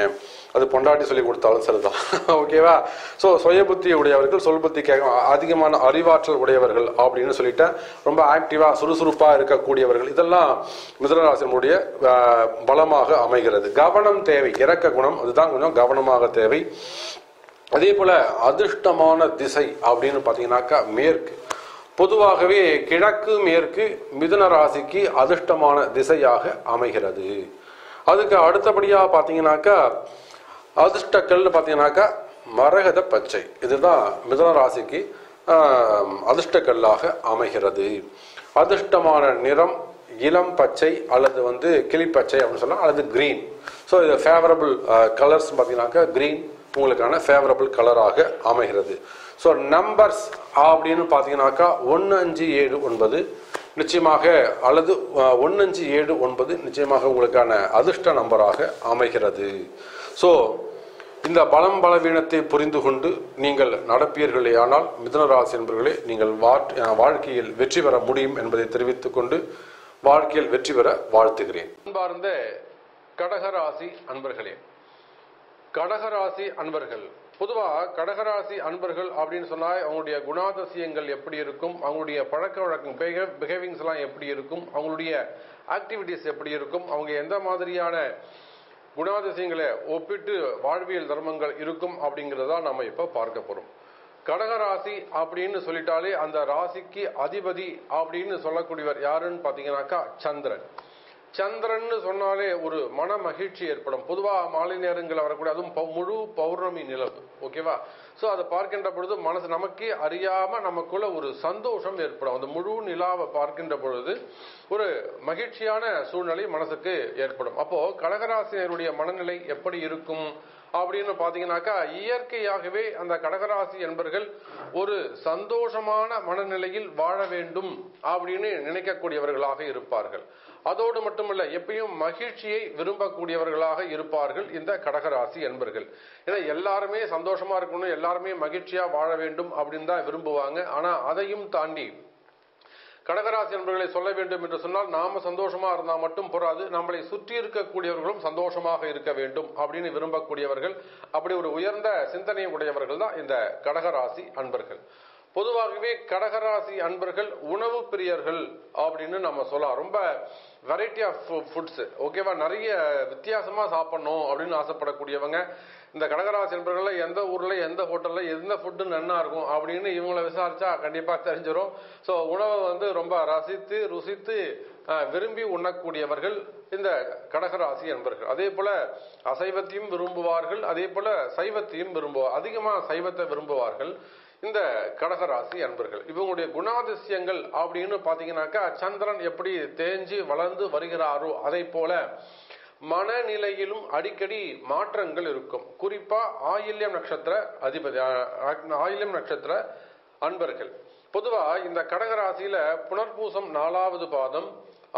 அது பொண்டாட்டி சொல்லி கொடுத்தாலும் சரிதான். ஓகேவா. ஸோ சுய புத்தி உடையவர்கள், சொல் புத்தி கேட்க, அதிகமான அறிவாற்றல் உடையவர்கள் அப்படின்னு சொல்லிட்டு ரொம்ப ஆக்டிவாக சுறுசுறுப்பாக இருக்கக்கூடியவர்கள், இதெல்லாம் மிதுன ராசியினுடைய பலமாக அமைகிறது. கவனம் தேவை, இரக்க குணம், அதுதான் கொஞ்சம் கவனமாக தேவை. அதே போல் அதிர்ஷ்டமான திசை அப்படின்னு பார்த்தீங்கன்னாக்கா மேற்கு. பொதுவாகவே கிழக்கு மேற்கு மிதுன ராசிக்கு அதிர்ஷ்டமான திசையாக அமைகிறது. அதுக்கு அடுத்தபடியாக பார்த்தீங்கன்னாக்கா அதிர்ஷ்டக்கல்னு பார்த்தீங்கன்னாக்கா மரகத பச்சை, இதுதான் மிதுன ராசிக்கு அதிர்ஷ்டக்கல்லாக அமைகிறது. அதிர்ஷ்டமான நிறம் இளம் பச்சை அல்லது வந்து கிளிப்பச்சை அப்படின்னு சொல்லலாம், அல்லது கிரீன். ஸோ இது ஃபேவரபிள் கலர்ஸ் பார்த்தீங்கன்னாக்கா கிரீன் உங்களுக்கான ஃபேவரபிள் கலராக அமைகிறது. ஸோ நம்பர்ஸ் அப்படின்னு பார்த்தீங்கன்னாக்கா ஒன்று அஞ்சு ஏழு ஒன்பது நிச்சயமாக, அல்லது ஒன்று அஞ்சு ஏழு ஒன்பது நிச்சயமாக உங்களுக்கான அதிர்ஷ்ட நம்பராக அமைகிறது. ஸோ இந்த பலம் பலவீனத்தை புரிந்து கொண்டு நீங்கள் நடப்பீர்களே ஆனால் மிதுன ராசி என்பவர்களே நீங்கள் வாழ்க்கையில் வெற்றி பெற முடியும் என்பதை தெரிவித்துக் கொண்டு வாழ்க்கையில் வெற்றி பெற வாழ்த்துகிறேன். அன்பார்ந்த கடகராசி அன்பர்களே, கடகராசி அன்பர்கள் பொதுவாக கடகராசி அன்பர்கள் அப்படின்னு சொன்னா அவங்களுடைய குணாதிசயங்கள் எப்படி இருக்கும், அவங்களுடைய பழக்க வழக்கம் பிஹேவிங்ஸ் எல்லாம் எப்படி இருக்கும், அவங்களுடைய ஆக்டிவிட்டிஸ் எப்படி இருக்கும், அவங்க எந்த மாதிரியான குணாதிசயங்களை ஒப்பிட்டு வாழ்வியல் தர்மங்கள் இருக்கும் அப்படிங்கிறதா நம்ம இப்ப பார்க்க போறோம். கடகராசி அப்படின்னு சொல்லிட்டாலே அந்த ராசிக்கு அதிபதி அப்படின்னு சொல்லக்கூடியவர் யாருன்னு பாத்தீங்கன்னாக்கா சந்திரன். சந்திரன் சொன்னாலே ஒரு மன மகிழ்ச்சி ஏற்படும். பொதுவாக மாலை நேரங்களில் வரக்கூடிய அதுவும் முழு பௌர்ணமி நிலவு, ஓகேவா? ஸோ அதை பார்க்கின்ற பொழுது மனசு நமக்கே அறியாம நமக்குள்ள ஒரு சந்தோஷம் ஏற்படும். அந்த முழு நிலாவை பார்க்கின்ற பொழுது ஒரு மகிழ்ச்சியான சூழ்நிலை மனசுக்கு ஏற்படும். அப்போ கடகராசியினருடைய மனநிலை எப்படி இருக்கும் அப்படின்னு பாத்தீங்கன்னாக்கா, இயற்கையாகவே அந்த கடகராசி என்பர்கள் ஒரு சந்தோஷமான மனநிலையில் வாழ வேண்டும் அப்படின்னு நினைக்கக்கூடியவர்களாக இருப்பார்கள். அதோடு மட்டுமல்ல, எப்பயும் மகிழ்ச்சியை விரும்பக்கூடியவர்களாக இருப்பார்கள் இந்த கடகராசி என்பர்கள். ஏன்னா எல்லாருமே சந்தோஷமா இருக்கணும், எல்லாருமே மகிழ்ச்சியா வாழ வேண்டும் அப்படின்னு தான் விரும்புவாங்க. ஆனா அதையும் தாண்டி கடகராசி என்பர்களை சொல்ல வேண்டும் என்று சொன்னால், நாம சந்தோஷமா இருந்தா மட்டும் போராது, நம்மளை சுற்றி இருக்கக்கூடியவர்களும் சந்தோஷமாக இருக்க வேண்டும் அப்படின்னு விரும்பக்கூடியவர்கள், அப்படி ஒரு உயர்ந்த சிந்தனை உடையவர்கள் தான் இந்த கடகராசி அன்பர்கள். பொதுவாகவே கடகராசி அன்பர்கள் உணவு பிரியர்கள் அப்படின்னு நம்ம சொல்லலாம். ரொம்ப வெரைட்டி ஆஃப் ஃபுட்ஸ், ஓகேவா? நிறைய வித்தியாசமா சாப்பிடணும் அப்படின்னு ஆசைப்படக்கூடியவங்க இந்த கடகராசி அன்பர்கள்ல. எந்த ஊர்ல எந்த ஹோட்டல்ல எந்த ஃபுட்டு நல்லா இருக்கும் அப்படின்னு இவங்களை விசாரிச்சா கண்டிப்பா தெரிஞ்சிடும். ஸோ உணவை வந்து ரொம்ப ரசித்து ருசித்து விரும்பி உண்ணக்கூடியவர்கள் இந்த கடகராசி அன்பர்கள். அதே போல அசைவத்தையும் விரும்புவார்கள், அதே போல சைவத்தையும் விரும்புவார். அதிகமா சைவத்தை விரும்புவார்கள் இந்த கடகராசி அன்பர்கள். இவங்களுடைய குணாதிசயங்கள் அப்படின்னு பாத்தீங்கன்னாக்கா, சந்திரன் எப்படி தேஞ்சி வளர்ந்து வருகிறாரோ அதை போல மனநிலையிலும் அடிக்கடி மாற்றங்கள் இருக்கும். குறிப்பா ஆயில்யம் நட்சத்திர அதிபதி ஆயில்யம் நட்சத்திர அன்பர்கள். பொதுவா இந்த கடகராசியில புனர்பூசம் நாலாவது பாதம்,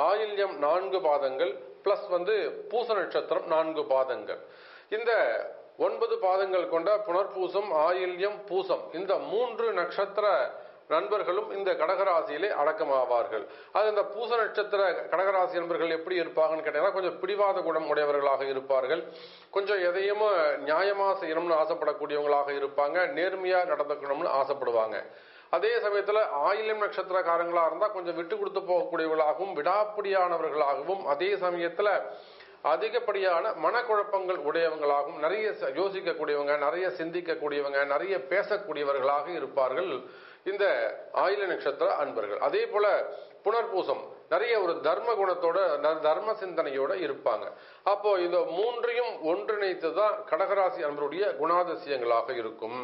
ஆயில்யம் நான்கு பாதங்கள், பிளஸ் வந்து பூச நட்சத்திரம் நான்கு பாதங்கள். இந்த ஒன்பது பாதங்கள் கொண்ட புனர்பூசம் ஆயில்யம் பூசம் இந்த மூன்று நட்சத்திர நண்பர்களும் இந்த கடகராசியிலே அடக்கமாவார்கள். அது இந்த பூச நட்சத்திர கடகராசி நண்பர்கள் எப்படி இருப்பாங்கன்னு கேட்டீங்கன்னா, கொஞ்சம் பிடிவாத குணம் உடையவர்களாக இருப்பார்கள். கொஞ்சம் எதையும் நியாயமா செய்யணும்னு ஆசைப்படக்கூடியவங்களாக இருப்பாங்க. நேர்மையா நடந்துக்கணும்னு ஆசைப்படுவாங்க. அதே சமயத்துல ஆயில்யம் நட்சத்திரக்காரங்களா இருந்தா கொஞ்சம் விட்டு கொடுத்து போகக்கூடியவர்களாகவும் விடாப்பிடியானவர்களாகவும், அதே சமயத்துல அதிகப்படியான மனக்குழப்பங்கள் உடையவங்களாகவும், நிறைய யோசிக்கக்கூடியவங்க, நிறைய சிந்திக்கக்கூடியவங்க, நிறைய பேசக்கூடியவர்களாக இருப்பார்கள் இந்த ஆயில்ய நட்சத்திர அன்பர்கள். அதே போல புனர்பூசம் நிறைய ஒரு தர்ம குணத்தோட தர்ம சிந்தனையோட இருப்பாங்க. அப்போ இந்த மூன்றையும் ஒன்றிணைத்துதான் கடகராசி அன்பருடைய குணாதிசயங்களாக இருக்கும்.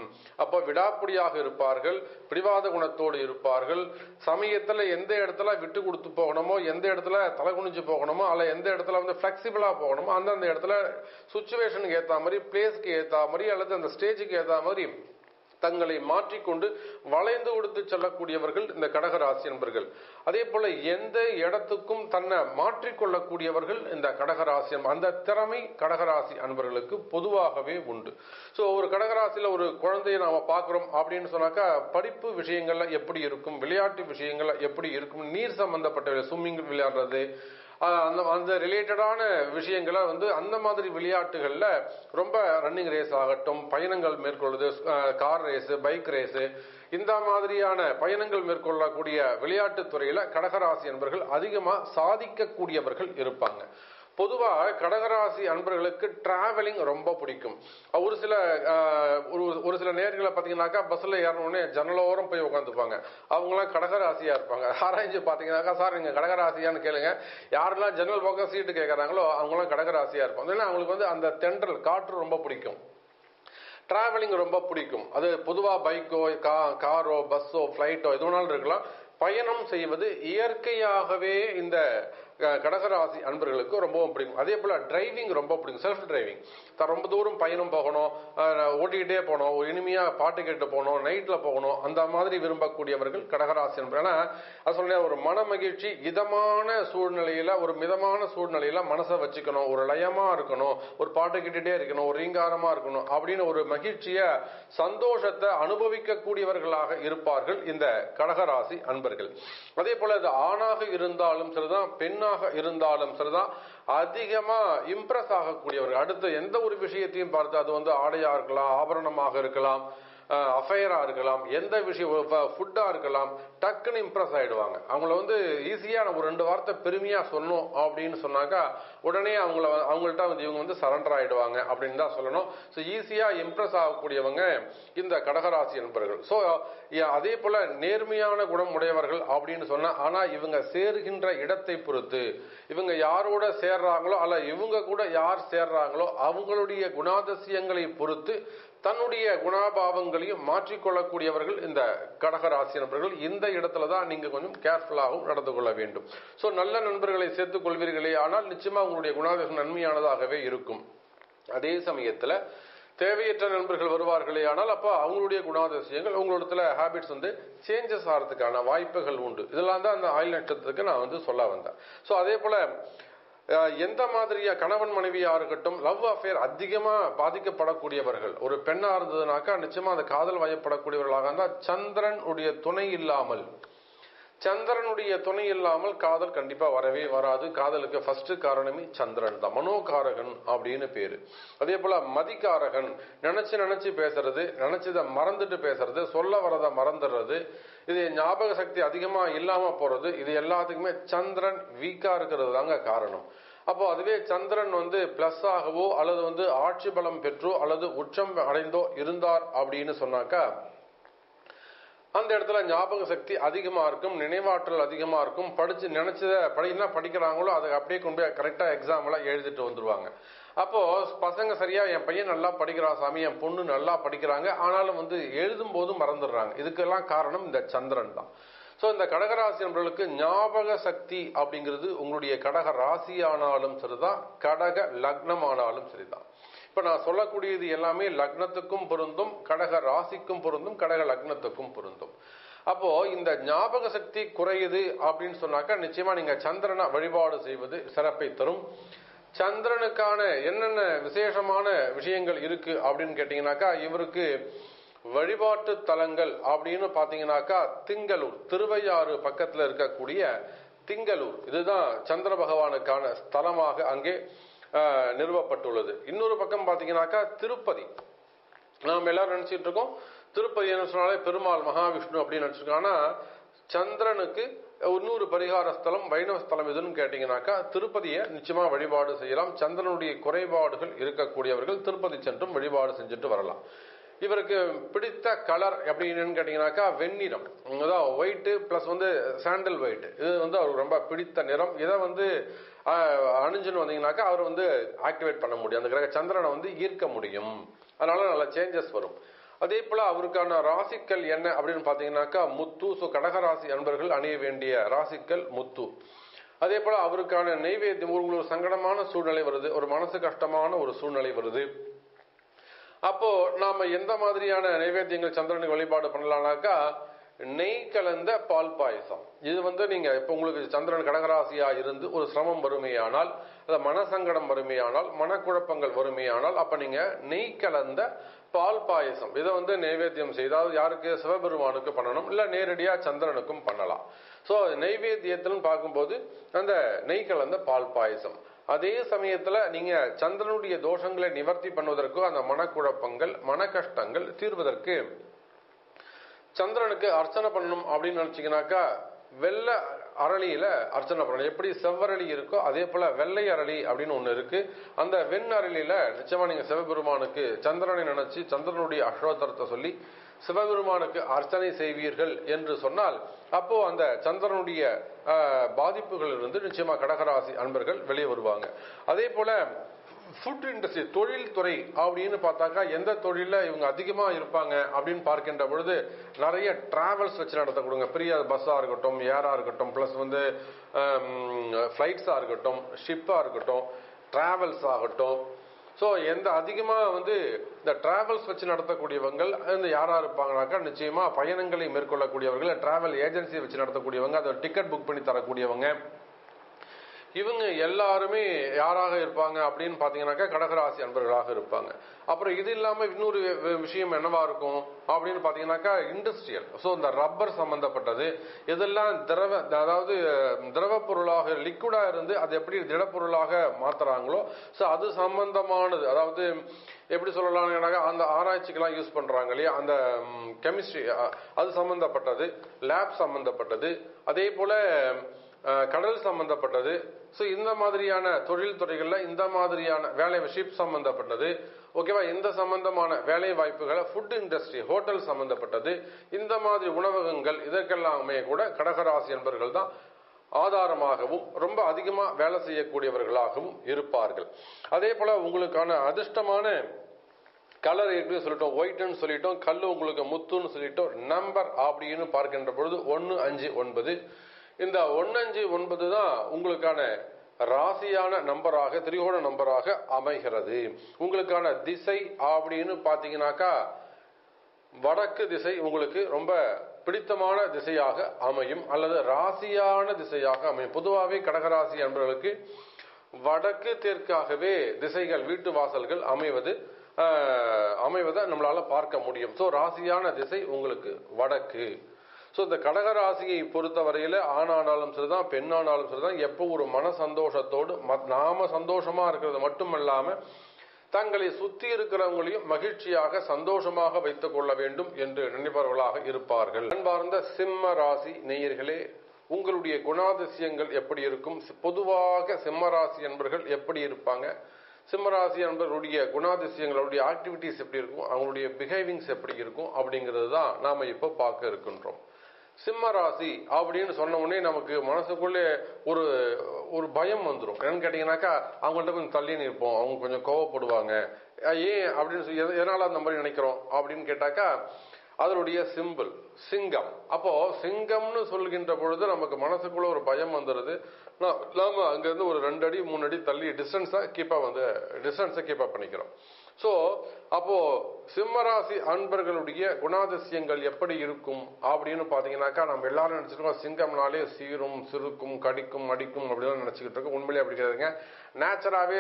அப்போ விடாப்பிடியாக இருப்பார்கள், பிடிவாத குணத்தோடு இருப்பார்கள். சமயத்துல எந்த இடத்துல விட்டு கொடுத்து போகணுமோ, எந்த இடத்துல தலை குனிஞ்சு போகணுமோ, அல்ல எந்த இடத்துல வந்து பிளெக்சிபிளா போகணுமோ, அந்தந்த இடத்துல சுச்சுவேஷனுக்கு ஏற்ற மாதிரி, பிளேஸ்க்கு ஏற்ற மாதிரி, அல்லது அந்த ஸ்டேஜுக்கு ஏற்ற மாதிரி தங்களை மாற்றிக்கொண்டு வளைந்து கொடுத்து செல்லக்கூடியவர்கள் இந்த கடகராசி அன்பர்கள். அதே போல எந்த இடத்துக்கும் தன்னை மாற்றிக்கொள்ளக்கூடியவர்கள் இந்த கடகராசி. அந்த திறமை கடகராசி அன்பர்களுக்கு பொதுவாகவே உண்டு. ஸோ ஒரு கடகராசியில ஒரு குழந்தையை நாம பார்க்கிறோம் அப்படின்னு சொன்னாக்கா, படிப்பு விஷயங்கள்ல எப்படி இருக்கும், விளையாட்டு விஷயங்கள்ல எப்படி இருக்கும், நீர் சம்பந்தப்பட்ட ஸ்விம்மிங் விளையாடுறது, அந்த அந்த ரிலேட்டடான விஷயங்களை வந்து அந்த மாதிரி விளையாட்டுகள்ல ரொம்ப ரன்னிங் ரேஸ் ஆகட்டும், பயணங்கள் மேற்கொள்வது, கார் ரேஸ், பைக் ரேஸ், இந்த மாதிரியான பயணங்கள் மேற்கொள்ளக்கூடிய விளையாட்டுத் துறையில கடகராசி அன்பர்கள் அதிகமா சாதிக்கக்கூடியவர்கள் இருப்பாங்க. பொதுவாக கடகராசி அன்பர்களுக்கு டிராவலிங் ரொம்ப பிடிக்கும். ஒரு சில ஒரு சில நேரங்களை பார்த்தீங்கன்னாக்கா பஸ்ஸில் ஏறணுன்னே ஜன்னலோரம் போய் உட்காந்துப்பாங்க. அவங்களாம் கடகராசியாக இருப்பாங்க. ஆராய்ச்சி பார்த்தீங்கன்னாக்கா, சார் நீங்கள் கடகராசியான்னு கேளுங்க. யாரெல்லாம் ஜன்னல் பக்கம் சீட்டு கேட்குறாங்களோ அவங்களாம் கடகராசியாக இருப்பாங்க. ஏன்னா அவங்களுக்கு வந்து அந்த தென்றல் காற்று ரொம்ப பிடிக்கும், டிராவலிங் ரொம்ப பிடிக்கும். அது பொதுவாக பைக்கோ கா காரோ பஸ்ஸோ ஃப்ளைட்டோ எதுனாலும் இருக்கலாம். பயணம் செய்வது இயற்கையாகவே இந்த கடகராசி அன்பர்களுக்கு ரொம்பவும் பிடிக்கும். அதே போல டிரைவிங் ரொம்ப பிடிக்கும். செல்ஃப் டிரைவிங், ரொம்ப தூரம் பயணம் போகணும், ஓட்டிக்கிட்டே போகணும், ஒரு இனிமையா பாட்டு கேட்டு போகணும், நைட்ல போகணும், அந்த மாதிரி விரும்பக்கூடியவர்கள் கடகராசி அன்பர்கள். ஏன்னா அது சொல்ல ஒரு மன மகிழ்ச்சி, இதமான சூழ்நிலையில ஒரு மிதமான சூழ்நிலையில மனசை வச்சுக்கணும், ஒரு லயமா இருக்கணும், ஒரு பாட்டு கேட்டுட்டே இருக்கணும், ஒரு ரீங்காரமா இருக்கணும் அப்படின்னு ஒரு மகிழ்ச்சிய சந்தோஷத்தை அனுபவிக்கக்கூடியவர்களாக இருப்பார்கள் இந்த கடகராசி அன்பர்கள். அதே போல அது ஆணாக இருந்தாலும் சரிதான், பெண் மெயினாக இருந்தாலும் சரிதான் அதிகமாக இம்ப்ரெஸ் ஆகக்கூடியவர்கள் அடுத்து எந்த ஒரு விஷயத்தையும் பார்த்து அது வந்து ஆடையாக இருக்கலாம், ஆபரணமாக இருக்கலாம், அஃபையராக இருக்கலாம், எந்த விஷயம் ஃபுட்டாக இருக்கலாம், டக்குன்னு இம்ப்ரெஸ் ஆகிடுவாங்க. அவங்கள வந்து ஈஸியாக நம்ம ரெண்டு வார்த்தை பெருமையாக சொன்னோம் அப்படின்னு சொன்னாக்கா உடனே அவங்கள அவங்கள்ட்ட வந்து இவங்க வந்து சரண்டர் ஆகிடுவாங்க அப்படின்னு தான் சொல்லணும். ஸோ ஈஸியாக இம்ப்ரெஸ் ஆகக்கூடியவங்க இந்த கடகராசி என்பவர்கள். ஸோ அதே போல் நேர்மையான குணம் உடையவர்கள் அப்படின்னு சொன்னால், ஆனால் இவங்க சேர்கின்ற இடத்தை பொறுத்து இவங்க யாரோட சேர்றாங்களோ அல்ல இவங்க கூட யார் சேர்றாங்களோ அவங்களுடைய குணாதிசயங்களை பொறுத்து தன்னுடைய குணாபாவங்களையும் மாற்றிக்கொள்ளக்கூடியவர்கள் இந்த கடகராசி நண்பர்கள். இந்த இடத்துல தான் நீங்கள் கொஞ்சம் கேர்ஃபுல்லாகவும் நடந்து கொள்ள வேண்டும். ஸோ நல்ல நண்பர்களை சேர்த்துக் கொள்வீர்களே, ஆனால் நிச்சயமாக உங்களுடைய குணாதிசயம் நன்மையானதாகவே இருக்கும். அதே சமயத்தில் தேவையற்ற நண்பர்கள் வருவார்களே, ஆனால் அப்போ அவங்களுடைய குணாதிசயங்கள் உங்களோடத்துல ஹேபிட்ஸ் வந்து சேஞ்சஸ் ஆகிறதுக்கான வாய்ப்புகள் உண்டு. இதெல்லாம் தான் அந்த ஆயில் நட்சத்திரத்துக்கு நான் வந்து சொல்ல வந்தேன். ஸோ அதே போல் எந்த மாதிரியா கணவன் மனைவியாக இருக்கட்டும், லவ் அஃபேர் அதிகமாக பாதிக்கப்படக்கூடியவர்கள் ஒரு பெண்ணாக இருந்ததுனாக்கா நிச்சயமாக அந்த காதல் வயப்படக்கூடியவர்களாக இருந்தால் சந்திரன் உடைய துணை இல்லாமல் சந்திரனுடைய துணை இல்லாமல் காதல் கண்டிப்பாக வரவே வராது. காதலுக்கு ஃபர்ஸ்ட்டு காரணமே சந்திரன் தான், மனோகாரகன் அப்படின்னு பேர். அதே போல் மதிகாரகன், நினச்சி நினச்சி பேசுறது, நினச்சதை மறந்துட்டு பேசுறது, சொல்ல வரதை மறந்துடுறது, இது ஞாபக சக்தி அதிகமாக இல்லாமல் போகிறது, இது எல்லாத்துக்குமே சந்திரன் வீக்காக இருக்கிறது தாங்க காரணம். அப்போ அதுவே சந்திரன் வந்து பிளஸ் ஆகவோ அல்லது வந்து ஆட்சி பலம் பெற்றோ அல்லது உச்சம் அடைந்தோ இருந்தார் அப்படின்னு சொன்னாக்கா அந்த இடத்துல ஞாபக சக்தி அதிகமாக இருக்கும், நினைவாற்றல் அதிகமாக இருக்கும். படித்து நினச்சதை படினா படிக்கிறாங்களோ அதை அப்படியே கொண்டு போய் கரெக்டாக எக்ஸாம்லாம் எழுதிட்டு வந்துடுவாங்க. அப்போது பசங்க சரியாக என் பையன் நல்லா படிக்கிறான் சாமி, என் பொண்ணு நல்லா படிக்கிறாங்க, ஆனாலும் வந்து எழுதும் போதும் மறந்துடுறாங்க. இதுக்கெல்லாம் காரணம் இந்த சந்திரன் தான். ஸோ இந்த கடகராசி நண்பர்களுக்கு ஞாபக சக்தி அப்படிங்கிறது உங்களுடைய கடக ராசியானாலும் சரிதான், கடக லக்னமானாலும் சரிதான். இப்போ நான் சொல்லக்கூடியது எல்லாமே லக்னத்துக்கும் பொருந்தும், கடக ராசிக்கும் பொருந்தும், கடக லக்னத்துக்கும் பொருந்தும். அப்போது இந்த ஞாபக சக்தி குறையுது அப்படின்னு சொன்னாக்கா நிச்சயமாக நீங்கள் சந்திரனை வழிபாடு செய்வது சிறப்பை தரும். சந்திரனுக்கான என்னென்ன விசேஷமான விஷயங்கள் இருக்குது அப்படின்னு கேட்டிங்கனாக்கா, இவருக்கு வழிபாட்டு தலங்கள் அப்படின்னு பார்த்தீங்கன்னாக்கா திங்களூர், திருவையாறு பக்கத்தில் இருக்கக்கூடிய திங்களூர், இதுதான் சந்திர பகவானுக்கான ஸ்தலமாக அங்கே நிறுவப்பட்டுள்ளது. இன்னொரு பக்கம் பார்த்தீங்கன்னாக்கா திருப்பதி, நாம் எல்லாரும் நினச்சிட்டு இருக்கோம் திருப்பதி என்ன சொன்னாலே பெருமாள் மகாவிஷ்ணு அப்படின்னு நினச்சிருக்காங்கன்னா, சந்திரனுக்கு இன்னொரு பரிகார ஸ்தலம் வைணவ ஸ்தலம் எதுன்னு கேட்டிங்கனாக்கா திருப்பதியை நிச்சயமாக வழிபாடு செய்யலாம். சந்திரனுடைய குறைபாடுகள் இருக்கக்கூடியவர்கள் திருப்பதி சென்றும் வழிபாடு செஞ்சுட்டு வரலாம். இவருக்கு பிடித்த கலர் அப்படின்னு கேட்டிங்கனாக்கா வெண்ணிறம், அதான் ஒயிட்டு ப்ளஸ் வந்து சாண்டல் ஒயிட், இது வந்து அவருக்கு ரொம்ப பிடித்த நிறம். இதை வந்து அணிஞ்சுன்னு வந்தீங்கன்னாக்கா அவர் வந்து ஆக்டிவேட் பண்ண முடியும், அந்த கிரக சந்திரனை வந்து ஈர்க்க முடியும், அதனால் நல்ல சேஞ்சஸ் வரும். அதே போல் அவருக்கான ராசிக்கல் என்ன அப்படின்னு பார்த்தீங்கன்னாக்கா முத்து. ஸோ கடகராசி அன்பர்கள் அணிய வேண்டிய ராசிக்கல் முத்து. அதே போல் அவருக்கான நெய்வேத்தியம், உங்களுக்கு ஒரு சங்கடமான சூழ்நிலை வருது, ஒரு மனசு கஷ்டமான ஒரு சூழ்நிலை வருது, அப்போது நாம் எந்த மாதிரியான நைவேத்தியங்கள் சந்திரனுக்கு வழிபாடு பண்ணலாம்னாக்கா நெய் கலந்த பால் பாயசம். இது வந்து நீங்கள் இப்போ உங்களுக்கு சந்திரன் கடகராசியாக இருந்து ஒரு சிரமம் வறுமையானால், அது மனசங்கடம் வறுமையானால், மனக்குழப்பங்கள் வறுமையானால், அப்போ நீங்கள் நெய் கலந்த பால் பாயசம் இதை வந்து நைவேத்தியம் செய்தால் யாருக்கு சிவபெருமானுக்கு பண்ணணும், இல்லை நேரடியாக சந்திரனுக்கும் பண்ணலாம். ஸோ நைவேத்தியத்தில்னு பார்க்கும்போது அந்த நெய் கலந்த பால் பாயசம். அதே சமயத்தில் நீங்கள் சந்திரனுடைய தோஷங்களை நிவர்த்தி பண்ணுவதற்கு, அந்த மனக்குழப்பங்கள் மன கஷ்டங்கள் தீர்வதற்கு சந்திரனுக்கு அர்ச்சனை பண்ணணும் அப்படின்னு நினச்சிங்கனாக்கா வெள்ள அரளியில் அர்ச்சனை பண்ணணும். எப்படி செவ்வரளி இருக்கோ அதே போல் வெள்ளை அரளி அப்படின்னு ஒன்று இருக்குது, அந்த வெண் அரளியில் நிச்சயமாக நீங்கள் சிவபெருமானுக்கு சந்திரனை நினச்சி சந்திரனுடைய அஷ்டோத்தரத்தை சொல்லி சிவபெருமானுக்கு அர்ச்சனை செய்வீர்கள் என்று சொன்னால் அப்போது அந்த சந்திரனுடைய பாதிப்புகளிலிருந்து நிச்சயமாக கடகராசி அன்பர்கள் வெளியே வருவாங்க. அதே போல் ஃபுட் இண்டஸ்ட்ரி, தொழில் துறை அப்படின்னு பார்த்தாக்கா எந்த தொழிலில் இவங்க அதிகமாக இருப்பாங்க அப்படின்னு பார்க்கின்ற பொழுது நிறைய டிராவல்ஸ் வச்சு நடத்த கொடுங்க. பெரிய பஸ்ஸாக இருக்கட்டும், ஏராக இருக்கட்டும், ப்ளஸ் வந்து ஃப்ளைட்ஸாக இருக்கட்டும், ஷிப்பாக இருக்கட்டும், டிராவல்ஸ் ஆகட்டும். ஸோ எந்த அதிகமாக வந்து இந்த டிராவல்ஸ் வச்சு நடத்தக்கூடியவங்கள் இந்த யாராக இருப்பாங்கனாக்கா நிச்சயமாக பயணங்களை மேற்கொள்ளக்கூடியவர்கள், டிராவல் ஏஜென்சியை வச்சு நடத்தக்கூடியவங்க, அதை டிக்கெட் புக் பண்ணி தரக்கூடியவங்க, इवंग எல்லாரும் யாராக இருப்பாங்க அப்படினு பாத்தீங்கன்னாக்க கடக ராசி அன்பர்களாக இருப்பாங்க. அப்புறம் இது இல்லாம இன்னொரு விஷயம் என்னவா இருக்கும் அப்படினு பாத்தீங்கன்னாக்க இண்டஸ்ட்ரியல் சோ இந்த ரப்பர் சம்பந்தப்பட்டது இதெல்லாம் திரவ அதாவது திரவ பொருளாக லிக்விடா இருந்து அது எப்படி திட பொருளாக மாத்துறாங்களோ சோ அது சம்பந்தமானது அதாவது எப்படி சொல்லலாம்னாக்க அந்த ஆராய்ச்சிக்கெல்லாம் யூஸ் பண்றாங்களே அந்த கெமிஸ்ட்ரி அது சம்பந்தப்பட்டது லேப் சம்பந்தப்பட்டது அதே போல கடல் சம்பந்தப்பட்டது சோ இந்த மாதிரியான தொழில் துறைகள்ல இந்த மாதிரியான வேலை ஷிப் சம்பந்தப்பட்டது ஓகேவா இந்த சம்பந்தமான வேலை வாய்ப்புகளை ஃபுட் இண்டஸ்ட்ரி ஹோட்டல் சம்பந்தப்பட்டது இந்த மாதிரி உணவகங்கள் இதற்கெல்லாமே கூட கடக ராசி என்பவர்கள் தான் ஆதாரமாகவும் ரொம்ப அதிகமா வேலை செய்யக்கூடியவர்களாகவும் இருப்பார்கள். அதே போல உங்களுக்கான அதிர்ஷ்டமான கலர் எப்படி சொல்லிட்டோம் ஒயிட்னு சொல்லிட்டோம் கல்லு உங்களுக்கு முத்துன்னு சொல்லிட்டோம் நம்பர் அப்படின்னு பார்க்கின்ற பொழுது ஒன்னு அஞ்சு ஒன்பது இந்த ஒன்னு அஞ்சு ஒன்பது தான் உங்களுக்கான ராசியான நம்பராக திரிகோண நம்பராக அமைகிறது. உங்களுக்கான திசை அப்படின்னு பாத்தீங்கன்னாக்கா வடக்கு திசை உங்களுக்கு ரொம்ப பிடித்தமான திசையாக அமையும் அல்லது ராசியான திசையாக அமையும். பொதுவாகவே கடகராசி என்பவர்களுக்கு வடக்கு தெற்காகவே திசைகள் வீட்டு வாசல்கள் அமைவது அமைவதை நம்மளால பார்க்க முடியும். சோ ராசியான திசை உங்களுக்கு வடக்கு. சோ இந்த கடக ராசியை பொறுத்தவரையில ஆணானாலும் சரிதான் பெண்ணானாலும் சரிதான் எப்போ ஒரு மன சந்தோஷத்தோடு நாம சந்தோஷமா இருக்கிறது மட்டுமல்லாம தங்களை சுத்தி இருக்கிறவங்களையும் மகிழ்ச்சியாக சந்தோஷமாக வைத்துக் கொள்ள வேண்டும் என்று நினைப்பவர்களாக இருப்பார்கள். அன்பார்ந்த சிம்ம ராசி நேயர்களே உங்களுடைய குணாதிசயங்கள் எப்படி இருக்கும் பொதுவாக சிம்ம ராசி என்பவர்கள் எப்படி இருப்பாங்க சிம்மராசி என்பவருடைய குணாதிசயங்களுடைய ஆக்டிவிட்டிஸ் எப்படி இருக்கும் அவங்களுடைய பிஹேவிங்ஸ் எப்படி இருக்கும் அப்படிங்கிறது தான் நாம இப்போ பார்க்க இருக்கின்றோம். சிம்மராசி அப்படின்னு சொன்ன உடனே நமக்கு மனசுக்குள்ளே ஒரு ஒரு பயம் வந்துடும். என்னன்னு கேட்டீங்கன்னாக்கா அவங்கள்ட்ட கொஞ்சம் தள்ளி நிற்போம் அவங்க கொஞ்சம் கோவப்படுவாங்க ஏன் அப்படின்னு சொல்லி எதனால அந்த மாதிரி நினைக்கிறோம் அப்படின்னு கேட்டாக்கா அதனுடைய சிம்பிள் சிங்கம். அப்போ சிங்கம்னு சொல்கின்ற பொழுது நமக்கு மனசுக்குள்ள ஒரு பயம் வந்துடுது. நாம அங்கிருந்து ஒரு ரெண்டு அடி மூணு அடி தள்ளி டிஸ்டன்ஸா கீப்பா வந்து டிஸ்டன்ஸை கீப் அப் பண்ணிக்கிறோம். சோ அப்போ சிம்மராசி அன்பர்களுடைய குணாதிசயங்கள் எப்படி இருக்கும் அப்படின்னு பாத்தீங்கன்னாக்கா நம்ம எல்லாரும் நினைச்சிருக்கோம் சிங்கம்னாலே சீரும் சிறுக்கும் கடிக்கும் அடிக்கும் அப்படின்னு நினைச்சுக்கிட்டு இருக்கோம். உண்மையிலே அப்படி கிடையாதுங்க. நேச்சுராவே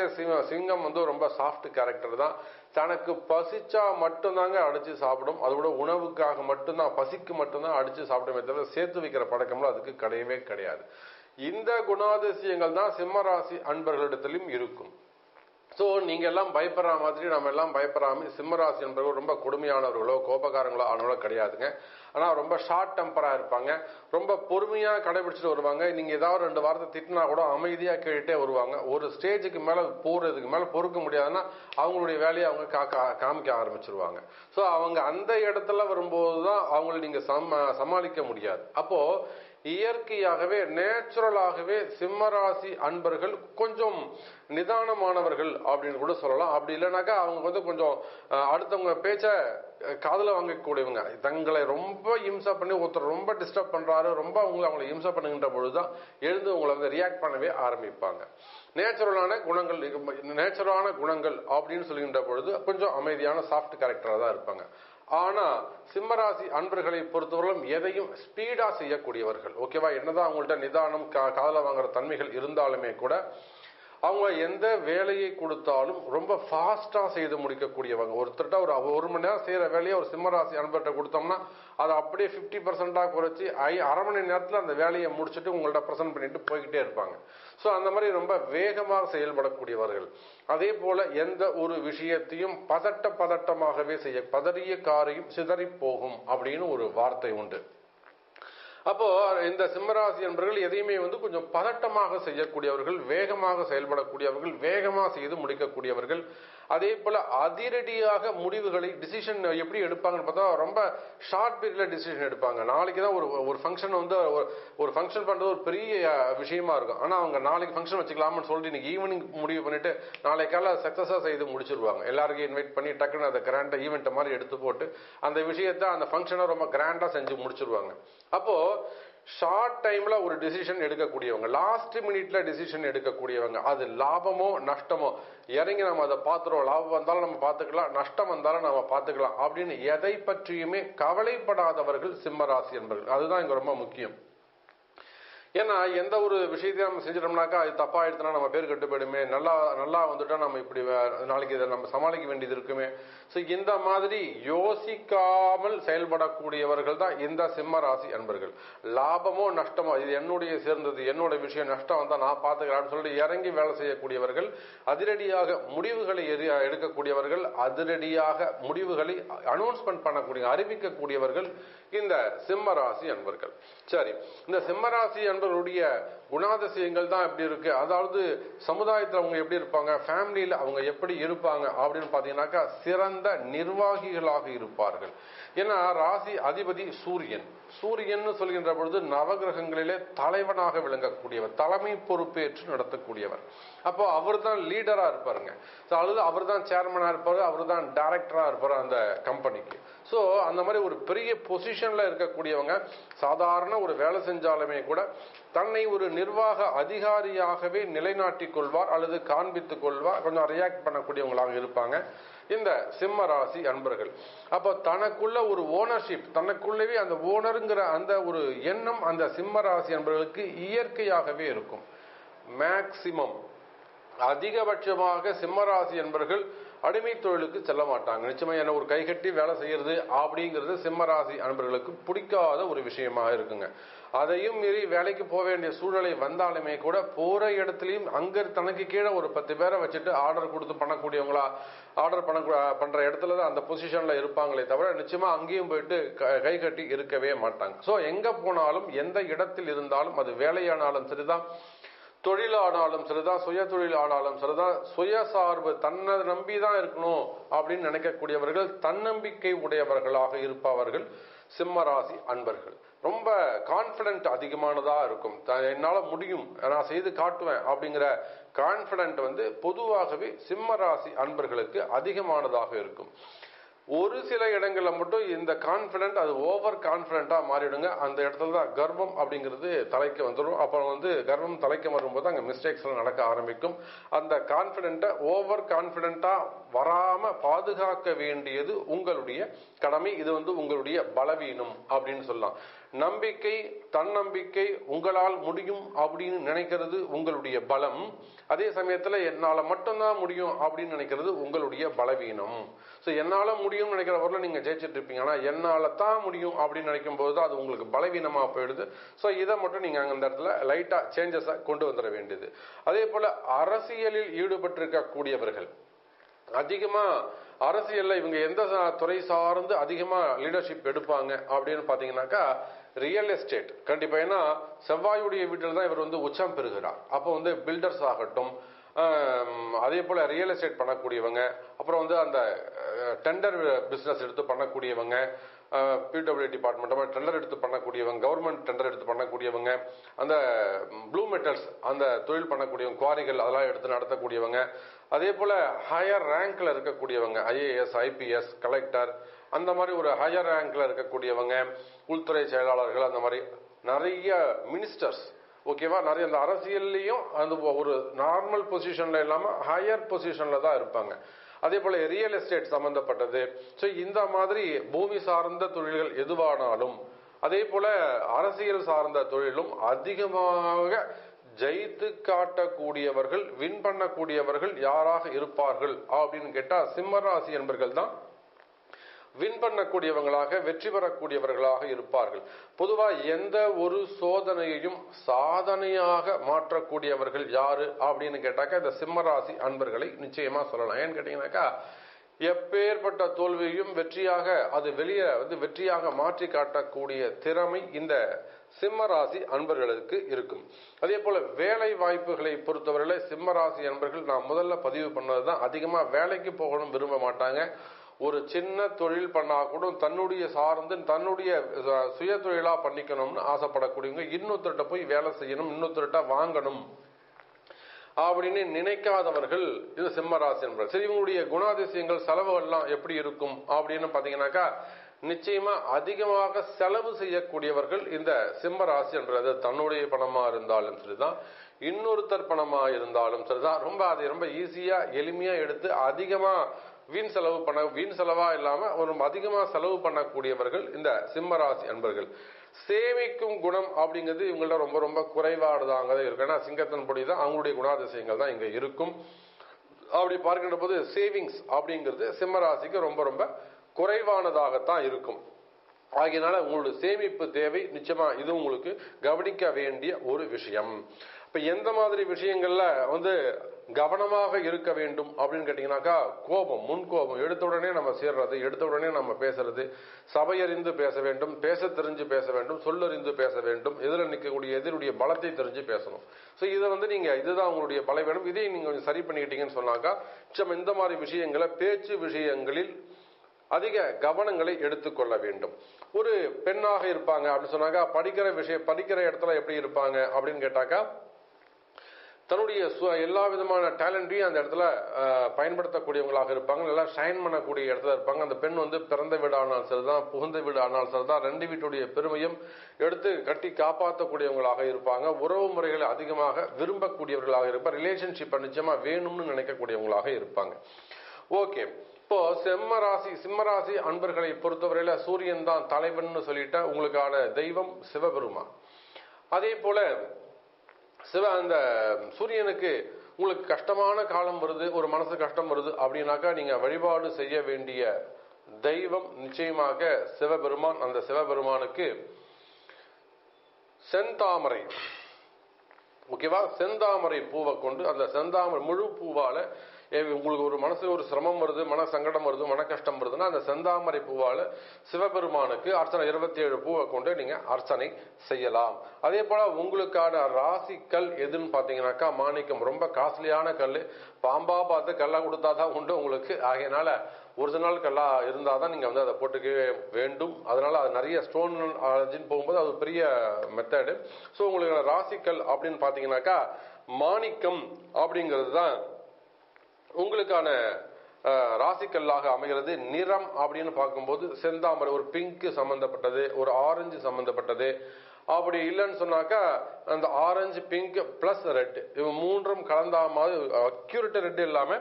சிங்கம் வந்து ரொம்ப சாஃப்ட் கேரக்டர் தான். தனக்கு பசிச்சா மட்டும்தாங்க அடிச்சு சாப்பிடும். அதோட உணவுக்காக மட்டும்தான் பசிக்கு மட்டும்தான் அடிச்சு சாப்பிடுமே தவிர சேர்த்து வைக்கிற பழக்கம்லாம் அதுக்கு கிடையவே கிடையாது. இந்த குணாதிசயங்கள் தான் சிம்மராசி அன்பர்களிடத்திலும் இருக்கும். சோ நீங்க எல்லாம் பயப்படுற மாதிரி நம்ம எல்லாம் பயப்படாம சிம்மராசி என்பவர்கள் ரொம்ப கொடுமையானவர்களோ கோபக்காரங்களோ ஆனவங்களோ கிடையாதுங்க. ஆனா ரொம்ப ஷார்ட் டெம்பரா இருப்பாங்க. ரொம்ப பொறுமையா கடைபிடிச்சிட்டு வருவாங்க. நீங்க ஏதாவது ரெண்டு வாரத்தை திட்டினா கூட அமைதியா கேட்டுட்டே வருவாங்க. ஒரு ஸ்டேஜுக்கு மேல போறதுக்கு மேல பொறுக்க முடியாதுன்னா அவங்களுடைய வேலையை அவங்க காமிக்க ஆரம்பிச்சிருவாங்க. சோ அவங்க அந்த இடத்துல வரும்போதுதான் அவங்களை நீங்க சமாளிக்க முடியாது. அப்போ இயற்கையாகவே நேச்சுரலாகவே சிம்மராசி அன்பர்கள் கொஞ்சம் நிதானமானவர்கள் அப்படின்னு கூட சொல்லலாம். அப்படி இல்லைனாக்கா அவங்க வந்து கொஞ்சம் அடுத்தவங்க பேச்ச காதுல வாங்கக்கூடியவங்க. தங்களை ரொம்ப இம்சா பண்ணி ஒருத்தர் ரொம்ப டிஸ்டர்ப் பண்றாரு ரொம்ப அவங்களை அவங்களை இம்சா பண்ணுகின்ற பொழுதுதான் எழுந்து உங்களை வந்து ரியாக்ட் பண்ணவே ஆரம்பிப்பாங்க. நேச்சுரலான குணங்கள் நேச்சுரலான குணங்கள் அப்படின்னு சொல்கின்ற பொழுது கொஞ்சம் அமைதியான சாஃப்ட் கேரக்டரா தான் இருப்பாங்க. ஆனா சிம்மராசி அன்பர்களை பொறுத்தவரையிலும் எதையும் ஸ்பீடா செய்யக்கூடியவர்கள் ஓகேவா. என்னதான் அவங்கள்ட்ட நிதானம் காதல வாங்குற தன்மைகள் இருந்தாலுமே கூட அவங்க எந்த வேலையை கொடுத்தாலும் ரொம்ப ஃபாஸ்டா செய்து முடிக்கக்கூடியவங்க. ஒருத்தட்ட ஒரு ஒரு மணி நேரம் செய்யற வேலையை ஒரு சிம்மராசி அன்பர்கிட்ட கொடுத்தோம்னா அதை அப்படியே பிப்டி பர்சன்டா குறைச்சி ஐ அரை மணி நேரத்துல அந்த வேலையை முடிச்சுட்டு உங்கள்ட்ட ப்ரெசென்ட் பண்ணிட்டு போய்கிட்டே இருப்பாங்க. சோ அந்த மாதிரி ரொம்ப வேகமாக செயல்படக்கூடியவர்கள். அதே போல எந்த ஒரு விஷயத்தையும் பதட்ட பதட்டமாகவே செய்ய பதறிய காரியம் சிதறி போகும் அப்படின்னு ஒரு வார்த்தை உண்டு. அப்போ இந்த சிம்மராசி என்பவர்கள் எதையுமே வந்து கொஞ்சம் பதட்டமாக செய்யக்கூடியவர்கள் வேகமாக செயல்படக்கூடியவர்கள் வேகமாக செய்து முடிக்கக்கூடியவர்கள். அதே போல அதிரடியாக முடிவுகளை டிசிஷன் எப்படி எடுப்பாங்கன்னு பார்த்தா ரொம்ப ஷார்ட் பீரியட்ல டிசிஷன் எடுப்பாங்க. நாளைக்குதான் ஒரு ஒரு ஃபங்க்ஷன் வந்து ஒரு ஃபங்க்ஷன் பண்றது ஒரு பெரிய விஷயமா இருக்கும். ஆனா அவங்க நாளைக்கு ஃபங்க்ஷன் வச்சுக்கலாம்னு சொல்லிட்டு இன்னைக்கு ஈவினிங் முடிவு பண்ணிட்டு நாளை கால சக்சஸா செய்து முடிச்சிருவாங்க. எல்லாருக்கும் இன்வைட் பண்ணி டக்குன்னு அந்த கிராண்டா ஈவெண்ட் மாதிரி எடுத்து போட்டு அந்த விஷயத்த அந்த ஃபங்க்ஷனை ரொம்ப கிராண்டா செஞ்சு முடிச்சிருவாங்க. அப்போ ஷார்ட் டைம்ல ஒரு டிசிஷன் எடுக்கக்கூடியவங்க லாஸ்ட் மினிட்ல டிசிஷன் எடுக்கக்கூடியவங்க. அது லாபமோ நஷ்டமோ இறங்கி நம்ம அதை பார்த்துருவோம். லாபம் வந்தாலும் நம்ம பார்த்துக்கலாம் நஷ்டம் வந்தாலும் நம்ம பார்த்துக்கலாம் அப்படின்னு எதை பற்றியுமே கவலைப்படாதவர்கள் சிம்மராசி என்பவர்கள். அதுதான் இங்க ரொம்ப முக்கியம். ஏன்னா எந்த ஒரு விஷயத்தையும் நம்ம செஞ்சிட்டோம்னாக்கா அது தப்பா ஆயிடுச்சுன்னா நம்ம பேர் கட்டுப்படுமே, நல்லா நல்லா வந்துட்டா நம்ம இப்படி நாளைக்கு இதை நம்ம சமாளிக்க வேண்டியது இருக்குமே. ஸோ இந்த மாதிரி யோசிக்காமல் செயல்படக்கூடியவர்கள் தான் இந்த சிம்ம ராசி அன்பர்கள். லாபமோ நஷ்டமோ இது என்னுடைய சேர்ந்தது, என்னோட விஷயம், நஷ்டம் வந்தா நான் பார்த்துக்கிறான்னு சொல்லிட்டு இறங்கி வேலை செய்யக்கூடியவர்கள், அதிரடியாக முடிவுகளை எடுக்கக்கூடியவர்கள், அதிரடியாக முடிவுகளை அனௌன்ஸ்மெண்ட் பண்ணக்கூடிய அறிவிக்கக்கூடியவர்கள் இந்த சிம்ம ராசி அன்பர்கள். சரி, இந்த சிம்ம ராசி அன்பர்கள் அவங்களுடைய குணாதிசயங்கள் தான் எப்படி இருக்கு, அதாவது சமுதாயத்தில் அவங்க எப்படி இருப்பாங்க, ஃபேமிலியில் அவங்க எப்படி இருப்பாங்க அப்படின்னு பார்த்தீங்கன்னாக்கா சிறந்த நிர்வாகிகளாக இருப்பார்கள். ஏன்னா ராசி அதிபதி சூரியன். சூரியன் சொல்கின்ற பொழுது நவகிரகங்களிலே தலைவனாக விளங்கக்கூடியவர், தலைமை பொறுப்பேற்று நடத்தக்கூடியவர். அப்போ அவர் தான் லீடரா இருப்பாருங்க, அல்லது அவர் தான் சேர்மனா இருப்பாரு, அவர் தான் டைரக்டரா இருப்பாரு அந்த கம்பெனிக்கு. ஸோ அந்த மாதிரி ஒரு பெரிய பொசிஷன்ல இருக்கக்கூடியவங்க சாதாரண ஒரு வேலை செஞ்சாலுமே கூட தன்னை ஒரு நிர்வாக அதிகாரியாகவே நிலைநாட்டிக் கொள்வார் அல்லது காண்பித்துக் கொள்வார், கொஞ்சம் ரியாக்ட் பண்ணக்கூடியவங்களாக இருப்பாங்க இந்த சிம்ம ராசி அன்பர்கள். அப்போ தனக்குள்ள ஒரு ஓனர்ஷிப், தனக்குள்ளவே அந்த ஓனருங்கிற அந்த ஒரு எண்ணம் அந்த சிம்ம ராசி அன்பர்களுக்கு இயற்கையாகவே இருக்கும். மேக்சிமம் அதிகபட்சமாக சிம்மராசி என்பர்கள் அடிமை தொழிலுக்கு செல்ல மாட்டாங்க. நிச்சயமா என்ன ஒரு கைகட்டி வேலை செய்யறது அப்படிங்கிறது சிம்மராசி அன்பர்களுக்கு பிடிக்காத ஒரு விஷயமாக இருக்குங்க. அதையும் மீறி வேலைக்கு போக வேண்டிய சூழலை வந்தாலுமே கூட போற இடத்துலையும் அங்க தனக்கு கீழே ஒரு பத்து பேரை வச்சுட்டு ஆர்டர் கொடுத்து பண்ணக்கூடியவங்களா, ஆர்டர் பண்ண பண்ற இடத்துல தான் அந்த பொசிஷன்ல இருப்பாங்களே தவிர நிச்சயமா அங்கேயும் போயிட்டு கை கட்டி இருக்கவே மாட்டாங்க. ஸோ எங்க போனாலும் எந்த இடத்தில் இருந்தாலும், அது வேலையானாலும் சரிதான், தொழிலானாலும் சரிதான், சுய தொழில் ஆனாலும் சரிதான், சுயசார்பு தன்னை நம்பி தான் இருக்கணும் அப்படின்னு நினைக்கக்கூடியவர்கள், தன்னம்பிக்கை உடையவர்களாக இருப்பவர்கள் சிம்மராசி அன்பர்கள். ரொம்ப கான்ஃபிடென்ட் அதிகமானதா இருக்கும், என்னால் முடியும், நான் செய்து காட்டுவேன் அப்படிங்கிற கான்ஃபிடென்ட் வந்து பொதுவாகவே சிம்மராசி அன்பர்களுக்கு அதிகமானதாக இருக்கும். ஒரு சில இடங்களில் மட்டும் இந்த கான்ஃபிடென்ட் அது ஓவர் கான்ஃபிடென்ட்டாக மாறிடுங்க, அந்த இடத்துல தான் கர்வம் அப்படிங்கிறது தலைக்கு வந்துடும். அப்புறம் வந்து கர்வம் தலைக்கு வரும்போது அங்கே மிஸ்டேக்ஸ்லாம் நடக்க ஆரம்பிக்கும். அந்த கான்ஃபிடென்ட்டை ஓவர் கான்ஃபிடென்ட்டாக வராமல் பாதுகாக்க வேண்டியது உங்களுடைய கடமை. இது வந்து உங்களுடைய பலவீனம் அப்படின்னு சொல்லலாம். நம்பிக்கை, தன்னம்பிக்கை, உங்களால் முடியும் அப்படின்னு நினைக்கிறது உங்களுடைய பலம். அதே சமயத்தில் என்னால் மட்டும்தான் முடியும் அப்படின்னு நினைக்கிறது உங்களுடைய பலவீனம். ஸோ என்னால் முடியும் நினைக்கிறவர்கள நீங்க ஜெயிச்சிட்டு இருப்பீங்க, ஆனால் என்னால் தான் முடியும் அப்படின்னு நினைக்கும் போது அது உங்களுக்கு பலவீனமாக போயிடுது. ஸோ இதை மட்டும் நீங்கள் அந்த இடத்துல லைட்டாக சேஞ்சஸாக கொண்டு வந்துட வேண்டியது. அதே போல் அரசியலில் ஈடுபட்டிருக்கக்கூடியவர்கள், அதிகமாக அரசியலில் இவங்க எந்த துறை சார்ந்து அதிகமாக லீடர்ஷிப் எடுப்பாங்க அப்படின்னு பார்த்தீங்கன்னாக்கா ரியல் எஸ்டேட் கண்டிப்பா. ஏன்னா செவ்வாயுடைய வீட்டில் தான் இவர் வந்து உச்சம் பெறுகிறார். அப்போ வந்து பில்டர்ஸ் ஆகட்டும், அதே போல் ரியல் எஸ்டேட் பண்ணக்கூடியவங்க, அப்புறம் வந்து அந்த டெண்டர் பிஸ்னஸ் எடுத்து பண்ணக்கூடியவங்க, பிடபிள்யூ டிபார்ட்மெண்ட்டமாக டெண்டர் எடுத்து பண்ணக்கூடியவங்க, கவர்மெண்ட் டெண்டர் எடுத்து பண்ணக்கூடியவங்க, அந்த ப்ளூ மெட்டல்ஸ் அந்த தொழில் பண்ணக்கூடியவங்க, குவாரிகள் அதெல்லாம் எடுத்து நடத்தக்கூடியவங்க, அதே போல் ஹையர் ரேங்க்ல இருக்கக்கூடியவங்க, ஐஏஎஸ், ஐபிஎஸ், கலெக்டர், அந்த மாதிரி ஒரு ஹையர் ரேங்க்ல இருக்கக்கூடியவங்க, உள்துறை செயலாளர்கள், அந்த மாதிரி நிறைய மினிஸ்டர்ஸ், ஓகேவா, நிறைய அந்த அரசியல்லையும் அந்த ஒரு நார்மல் பொசிஷன்ல இல்லாமல் ஹையர் பொசிஷன்ல தான் இருப்பாங்க. அதே போல ரியல் எஸ்டேட் சம்பந்தப்பட்டது. ஸோ இந்த மாதிரி பூமி சார்ந்த தொழில்கள் எதுவானாலும், அதே போல அரசியல் சார்ந்த தொழிலும் அதிகமாக ஜெயித்து காட்டக்கூடியவர்கள், வின் பண்ணக்கூடியவர்கள் யாராக இருப்பார்கள் அப்படின்னு கேட்டால் சிம்மராசி என்பர்கள் தான் வின் பண்ணக்கூடியவங்களாக, வெற்றி பெறக்கூடியவர்களாக இருப்பார்கள். பொதுவாக எந்த ஒரு சோதனையையும் சாதனையாக மாற்றக்கூடியவர்கள் யாரு அப்படின்னு கேட்டாக்கா இந்த சிம்மராசி அன்பர்களை நிச்சயமா சொல்லலாம். ஏன்னு கேட்டீங்கன்னாக்கா எப்பேற்பட்ட தோல்வியும் வெற்றியாக, அது வெளியே வந்து வெற்றியாக மாற்றி காட்டக்கூடிய திறமை இந்த சிம்மராசி அன்பர்களுக்கு இருக்கும். அதே போல வேலை வாய்ப்புகளை பொறுத்தவரையில சிம்மராசி அன்பர்கள் நான் முதல்ல பதிவு பண்ணதுதான், அதிகமா வேலைக்கு போகணும் விரும்ப மாட்டாங்க. ஒரு சின்ன தொழில் பண்ணா கூட தன்னுடைய சார்ந்து தன்னுடைய சுய தொழிலா பண்ணிக்கணும்னு ஆசைப்படக்கூடியவங்க, இன்னொருத்தர்கிட்ட போய் வேலை செய்யணும், இன்னொருத்தர்கிட்ட வாங்கணும் அப்படின்னு நினைக்காதவர்கள் இது சிம்மராசி என்பது. சரி, இவங்களுடைய குணாதிசயங்கள் செலவுகள்லாம் எப்படி இருக்கும் அப்படின்னு பாத்தீங்கன்னாக்கா நிச்சயமா அதிகமாக செலவு செய்யக்கூடியவர்கள் இந்த சிம்மராசி என்பது. தன்னுடைய பணமா இருந்தாலும் சரிதான், இன்னொருத்தர் பணமா இருந்தாலும் சரிதான், ரொம்ப அதை ரொம்ப ஈஸியா எளிமையா எடுத்து அதிகமா வீண் செலவு பண்ண வீண் செலவா இல்லாம அவரும் அதிகமா செலவு பண்ணக்கூடியவர்கள் இந்த சிம்ம ராசி அன்பர்கள். சேமிக்கும் குணம் அப்படிங்கிறது இவங்கள்ட்ட ரொம்ப ரொம்ப குறைவாடுதாங்க இருக்கு. ஏன்னா சிங்கத்தின் படி தான் அவங்களுடைய குணாதிசயங்கள் தான் இங்க இருக்கும். அப்படி பார்க்கின்ற போது சேவிங்ஸ் அப்படிங்கிறது சிம்ம ராசிக்கு ரொம்ப ரொம்ப குறைவானதாகத்தான் இருக்கும். ஆகையினால உங்களுடைய சேமிப்பு தேவை நிச்சயமா இது உங்களுக்கு கவனிக்க வேண்டிய ஒரு விஷயம். இப்ப எந்த மாதிரி விஷயங்கள்ல வந்து கவனமாக இருக்க வேண்டும் அப்படின்னு கேட்டீங்கன்னாக்கா, கோபம், முன் கோபம், எடுத்த உடனே நம்ம சேர்றது, எடுத்த உடனே நம்ம பேசுறது, சபையறிந்து பேச வேண்டும், பேச தெரிஞ்சு பேச வேண்டும், சொல்லறிந்து பேச வேண்டும், எதிர நிற்கக்கூடிய எதிருடைய பலத்தை தெரிஞ்சு பேசணும். ஸோ இதை வந்து நீங்க இதுதான் உங்களுடைய பலம் வேணும். இதை நீங்க கொஞ்சம் சரி பண்ணிக்கிட்டீங்கன்னு சொன்னாக்கா நிச்சயம் இந்த மாதிரி விஷயங்களை பேச்சு விஷயங்களில் அதிக கவனங்களை எடுத்துக்கொள்ள வேண்டும். ஒரு பெண்ணாக இருப்பாங்க அப்படின்னு சொன்னாக்கா படிக்கிற விஷயம் படிக்கிற இடத்துல எப்படி இருப்பாங்க அப்படின்னு கேட்டாக்கா தன்னுடைய எல்லா விதமான டேலண்டையும் அந்த இடத்துல பயன்படுத்தக்கூடியவங்களாக இருப்பாங்க. நல்லா ஷைன் பண்ணக்கூடிய இடத்துல இருப்பாங்க. அந்த பெண் வந்து பிறந்த வீடு ஆனாலும் சரிதான், புகுந்த வீடு ஆனாலும் சரிதான், ரெண்டு வீட்டுடைய பெருமையும் எடுத்து கட்டி காப்பாற்றக்கூடியவங்களாக இருப்பாங்க. உறவு முறைகளை அதிகமாக விரும்பக்கூடியவர்களாக இருப்பாங்க. ரிலேஷன்ஷிப்பை நிச்சயமா வேணும்னு நினைக்கக்கூடியவங்களாக இருப்பாங்க. ஓகே, இப்போ சிம்ம ராசி சிம்ம ராசி அன்பர்களை பொறுத்தவரையில சூரியன் தான் தலைவன் சொல்லிட்டா உங்களுக்கான தெய்வம் சிவபெருமான். அதே போல சிவ அந்த சூரியனுக்கு உங்களுக்கு கஷ்டமான காலம் வருது, ஒரு மனசு கஷ்டம் வருது அப்படின்னாக்கா நீங்க வழிபாடு செய்ய வேண்டிய தெய்வம் நிச்சயமாக சிவபெருமான். அந்த சிவபெருமானுக்கு செந்தாமரை, ஓகேவா, செந்தாமரை பூவை கொண்டு அந்த செந்தாமரை முழு பூவால உங்களுக்கு ஒரு மனசு ஒரு சிரமம் வருது, மன சங்கடம் வருது, மன கஷ்டம் வருதுன்னா அந்த செந்தாமரை பூவால சிவபெருமானுக்கு அர்ச்சனை இருபத்தி ஏழு பூவை கொண்டு நீங்க அர்ச்சனை செய்யலாம். அதே போல உங்களுக்கான ராசி கல் எதுன்னு பாத்தீங்கன்னாக்கா மாணிக்கம், ரொம்ப காஸ்ட்லியான கல். பாம்பா பார்த்து கல்லா கொடுத்தாதான் உண்டு உங்களுக்கு. ஆகையினால ஒரிஜினல் கல்லா இருந்தாதான் நீங்க வந்து அதை போட்டுக்கவே வேண்டும். அதனால அது நிறைய ஸ்டோன் அழிஞ்சின்னு போகும்போது அது பெரிய மெத்தடு. ஸோ உங்களுக்கான ராசி கல் அப்படின்னு பாத்தீங்கன்னாக்கா மாணிக்கம் அப்படிங்கிறது தான் உங்களுக்கான ராசிக்கல்லாக அமைகிறது. நிறம் அப்படின்னு பார்க்கும்போது செந்தாமரை ஒரு பிங்க் சம்பந்தப்பட்டது, ஒரு ஆரஞ்சு சம்பந்தப்பட்டது, அப்படி இல்லைன்னு சொன்னாக்கா அந்த ஆரஞ்சு பிங்க் பிளஸ் ரெட் இவ மூன்றும் கலந்த மாதிரி அக்யூரேட் ரெட் இல்லாம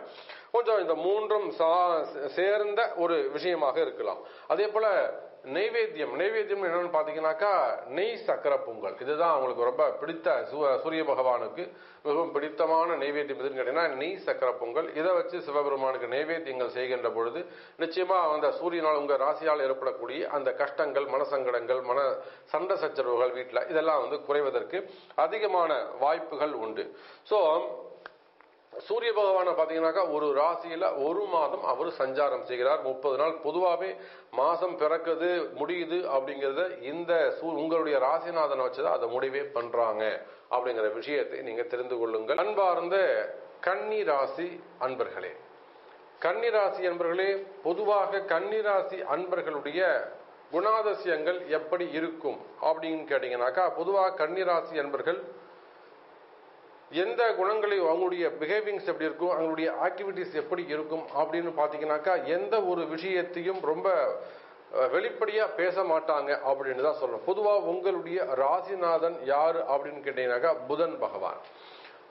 கொஞ்சம் இந்த மூன்றும் சேர்ந்த ஒரு விஷயமாக இருக்கலாம். அதே போல நெய்வேத்தியம் நெய்வேத்தியம் என்னன்னு பாத்தீங்கன்னாக்கா நெய் சக்கரை பொங்கல். இதுதான் அவங்களுக்கு ரொம்ப பிடித்த சூரிய பகவானுக்கு மிகவும் பிடித்தமான நெய்வேத்தியம் எதுன்னு கேட்டீங்கன்னா நெய் சக்கரை பொங்கல். இதை வச்சு சிவபெருமானுக்கு நெய்வேத்தியங்கள் செய்கின்ற பொழுது நிச்சயமா அந்த சூரியனால் உங்க ராசியால் ஏற்படக்கூடிய அந்த கஷ்டங்கள், மனசங்கடங்கள், மன சண்டை சச்சரவுகள் வீட்டில் இதெல்லாம் வந்து குறைவதற்கு அதிகமான வாய்ப்புகள் உண்டு. ஸோ சூரிய பகவானை பாத்தீங்கன்னாக்கா ஒரு ராசியில ஒரு மாதம் அவர் சஞ்சாரம் செய்கிறார். முப்பது நாள் பொதுவாகவே மாசம் பிறக்குது முடியுது அப்படிங்கறத இந்த உங்களுடைய ராசிநாதனை வச்சுதான் அதை முடிவே பண்றாங்க அப்படிங்கிற விஷயத்தை நீங்க தெரிந்து கொள்ளுங்கள். அன்பார்ந்த கன்னி ராசி அன்பர்களே, கன்னி ராசி அன்பர்களே, பொதுவாக கன்னி ராசி அன்பர்களுடைய குணாதிசயங்கள் எப்படி இருக்கும் அப்படின்னு கேட்டீங்கன்னாக்கா பொதுவாக கன்னி ராசி அன்பர்கள் எந்த குணங்களை அவங்களுடைய பிஹேவிங்ஸ் எப்படி இருக்கும், அவங்களுடைய ஆக்டிவிட்டிஸ் எப்படி இருக்கும் அப்படின்னு பார்த்தீங்கன்னாக்கா எந்த ஒரு விஷயத்தையும் ரொம்ப வெளிப்படையா பேச மாட்டாங்க அப்படின்னு தான் சொல்லணும். பொதுவாக உங்களுடைய ராசிநாதன் யாரு அப்படின்னு கேட்டீங்கன்னாக்கா புதன் பகவான்.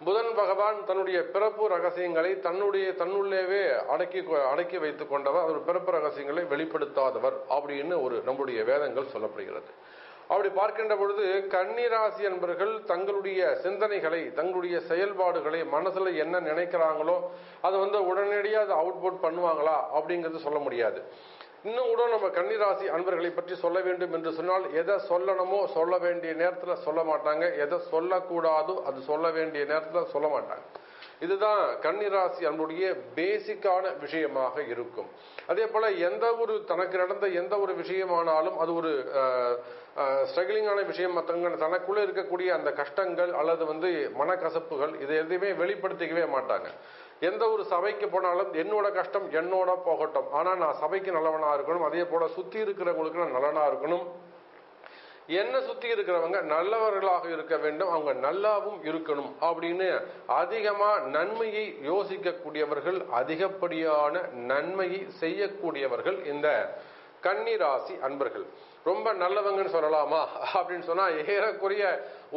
புதன் பகவான் தன்னுடைய பிறப்பு ரகசியங்களை தன்னுடைய தன்னுள்ளேவே அடக்கி அடக்கி வைத்துக் கொண்டவர். அவர் பிறப்பு ரகசியங்களை வெளிப்படுத்தாதவர் அப்படின்னு ஒரு நம்முடைய வேதங்கள் சொல்லப்படுகிறது. அப்படி பார்க்கின்ற பொழுது கன்னிராசி என்பர்கள் தங்களுடைய சிந்தனைகளை, தங்களுடைய செயல்பாடுகளை, மனசுல என்ன நினைக்கிறாங்களோ அதை வந்து உடனடியாக அதை அவுட்புட் பண்ணுவாங்களா அப்படிங்கிறது சொல்ல முடியாது. இன்னும் கூட நம்ம கன்னிராசி அன்பர்களை பற்றி சொல்ல வேண்டும் என்று சொன்னால் எதை சொல்லணுமோ சொல்ல வேண்டிய நேரத்தில் சொல்ல மாட்டாங்க, எதை சொல்லக்கூடாதோ அது சொல்ல வேண்டிய நேரத்தில் சொல்ல மாட்டாங்க. இதுதான் கன்னிராசி அன்புடைய பேசிக்கான விஷயமாக இருக்கும். அதே போல எந்த ஒரு தனக்கு நடந்த எந்த ஒரு விஷயமானாலும் அது ஒரு ஸ்ட்ரகிளிங்கான விஷயம், மற்றவங்க தனக்குள்ளே இருக்கக்கூடிய அந்த கஷ்டங்கள் அல்லது வந்து மனக்கசப்புகள் இதை எதையுமே வெளிப்படுத்திக்கவே மாட்டாங்க. எந்த ஒரு சபைக்கு போனாலும் என்னோட கஷ்டம் என்னோட போகட்டும், ஆனால் நான் சபைக்கு நல்லவனா இருக்கணும், அதே போல சுற்றி இருக்கிறவங்களுக்கு நான் நல்லவனா இருக்கணும், என்ன சுத்தி இருக்கிறவங்க நல்லவர்களாக இருக்க வேண்டும், அவங்க நல்லாவும் இருக்கணும் அப்படின்னு அதிகமா நன்மையை யோசிக்கக்கூடியவர்கள், அதிகப்படியான நன்மையை செய்யக்கூடியவர்கள் இந்த கன்னி ராசி அன்பர்கள் ரொம்ப நல்லவங்கன்னு சொல்லலாமா அப்படின்னு சொன்னா ஏறக்குறைய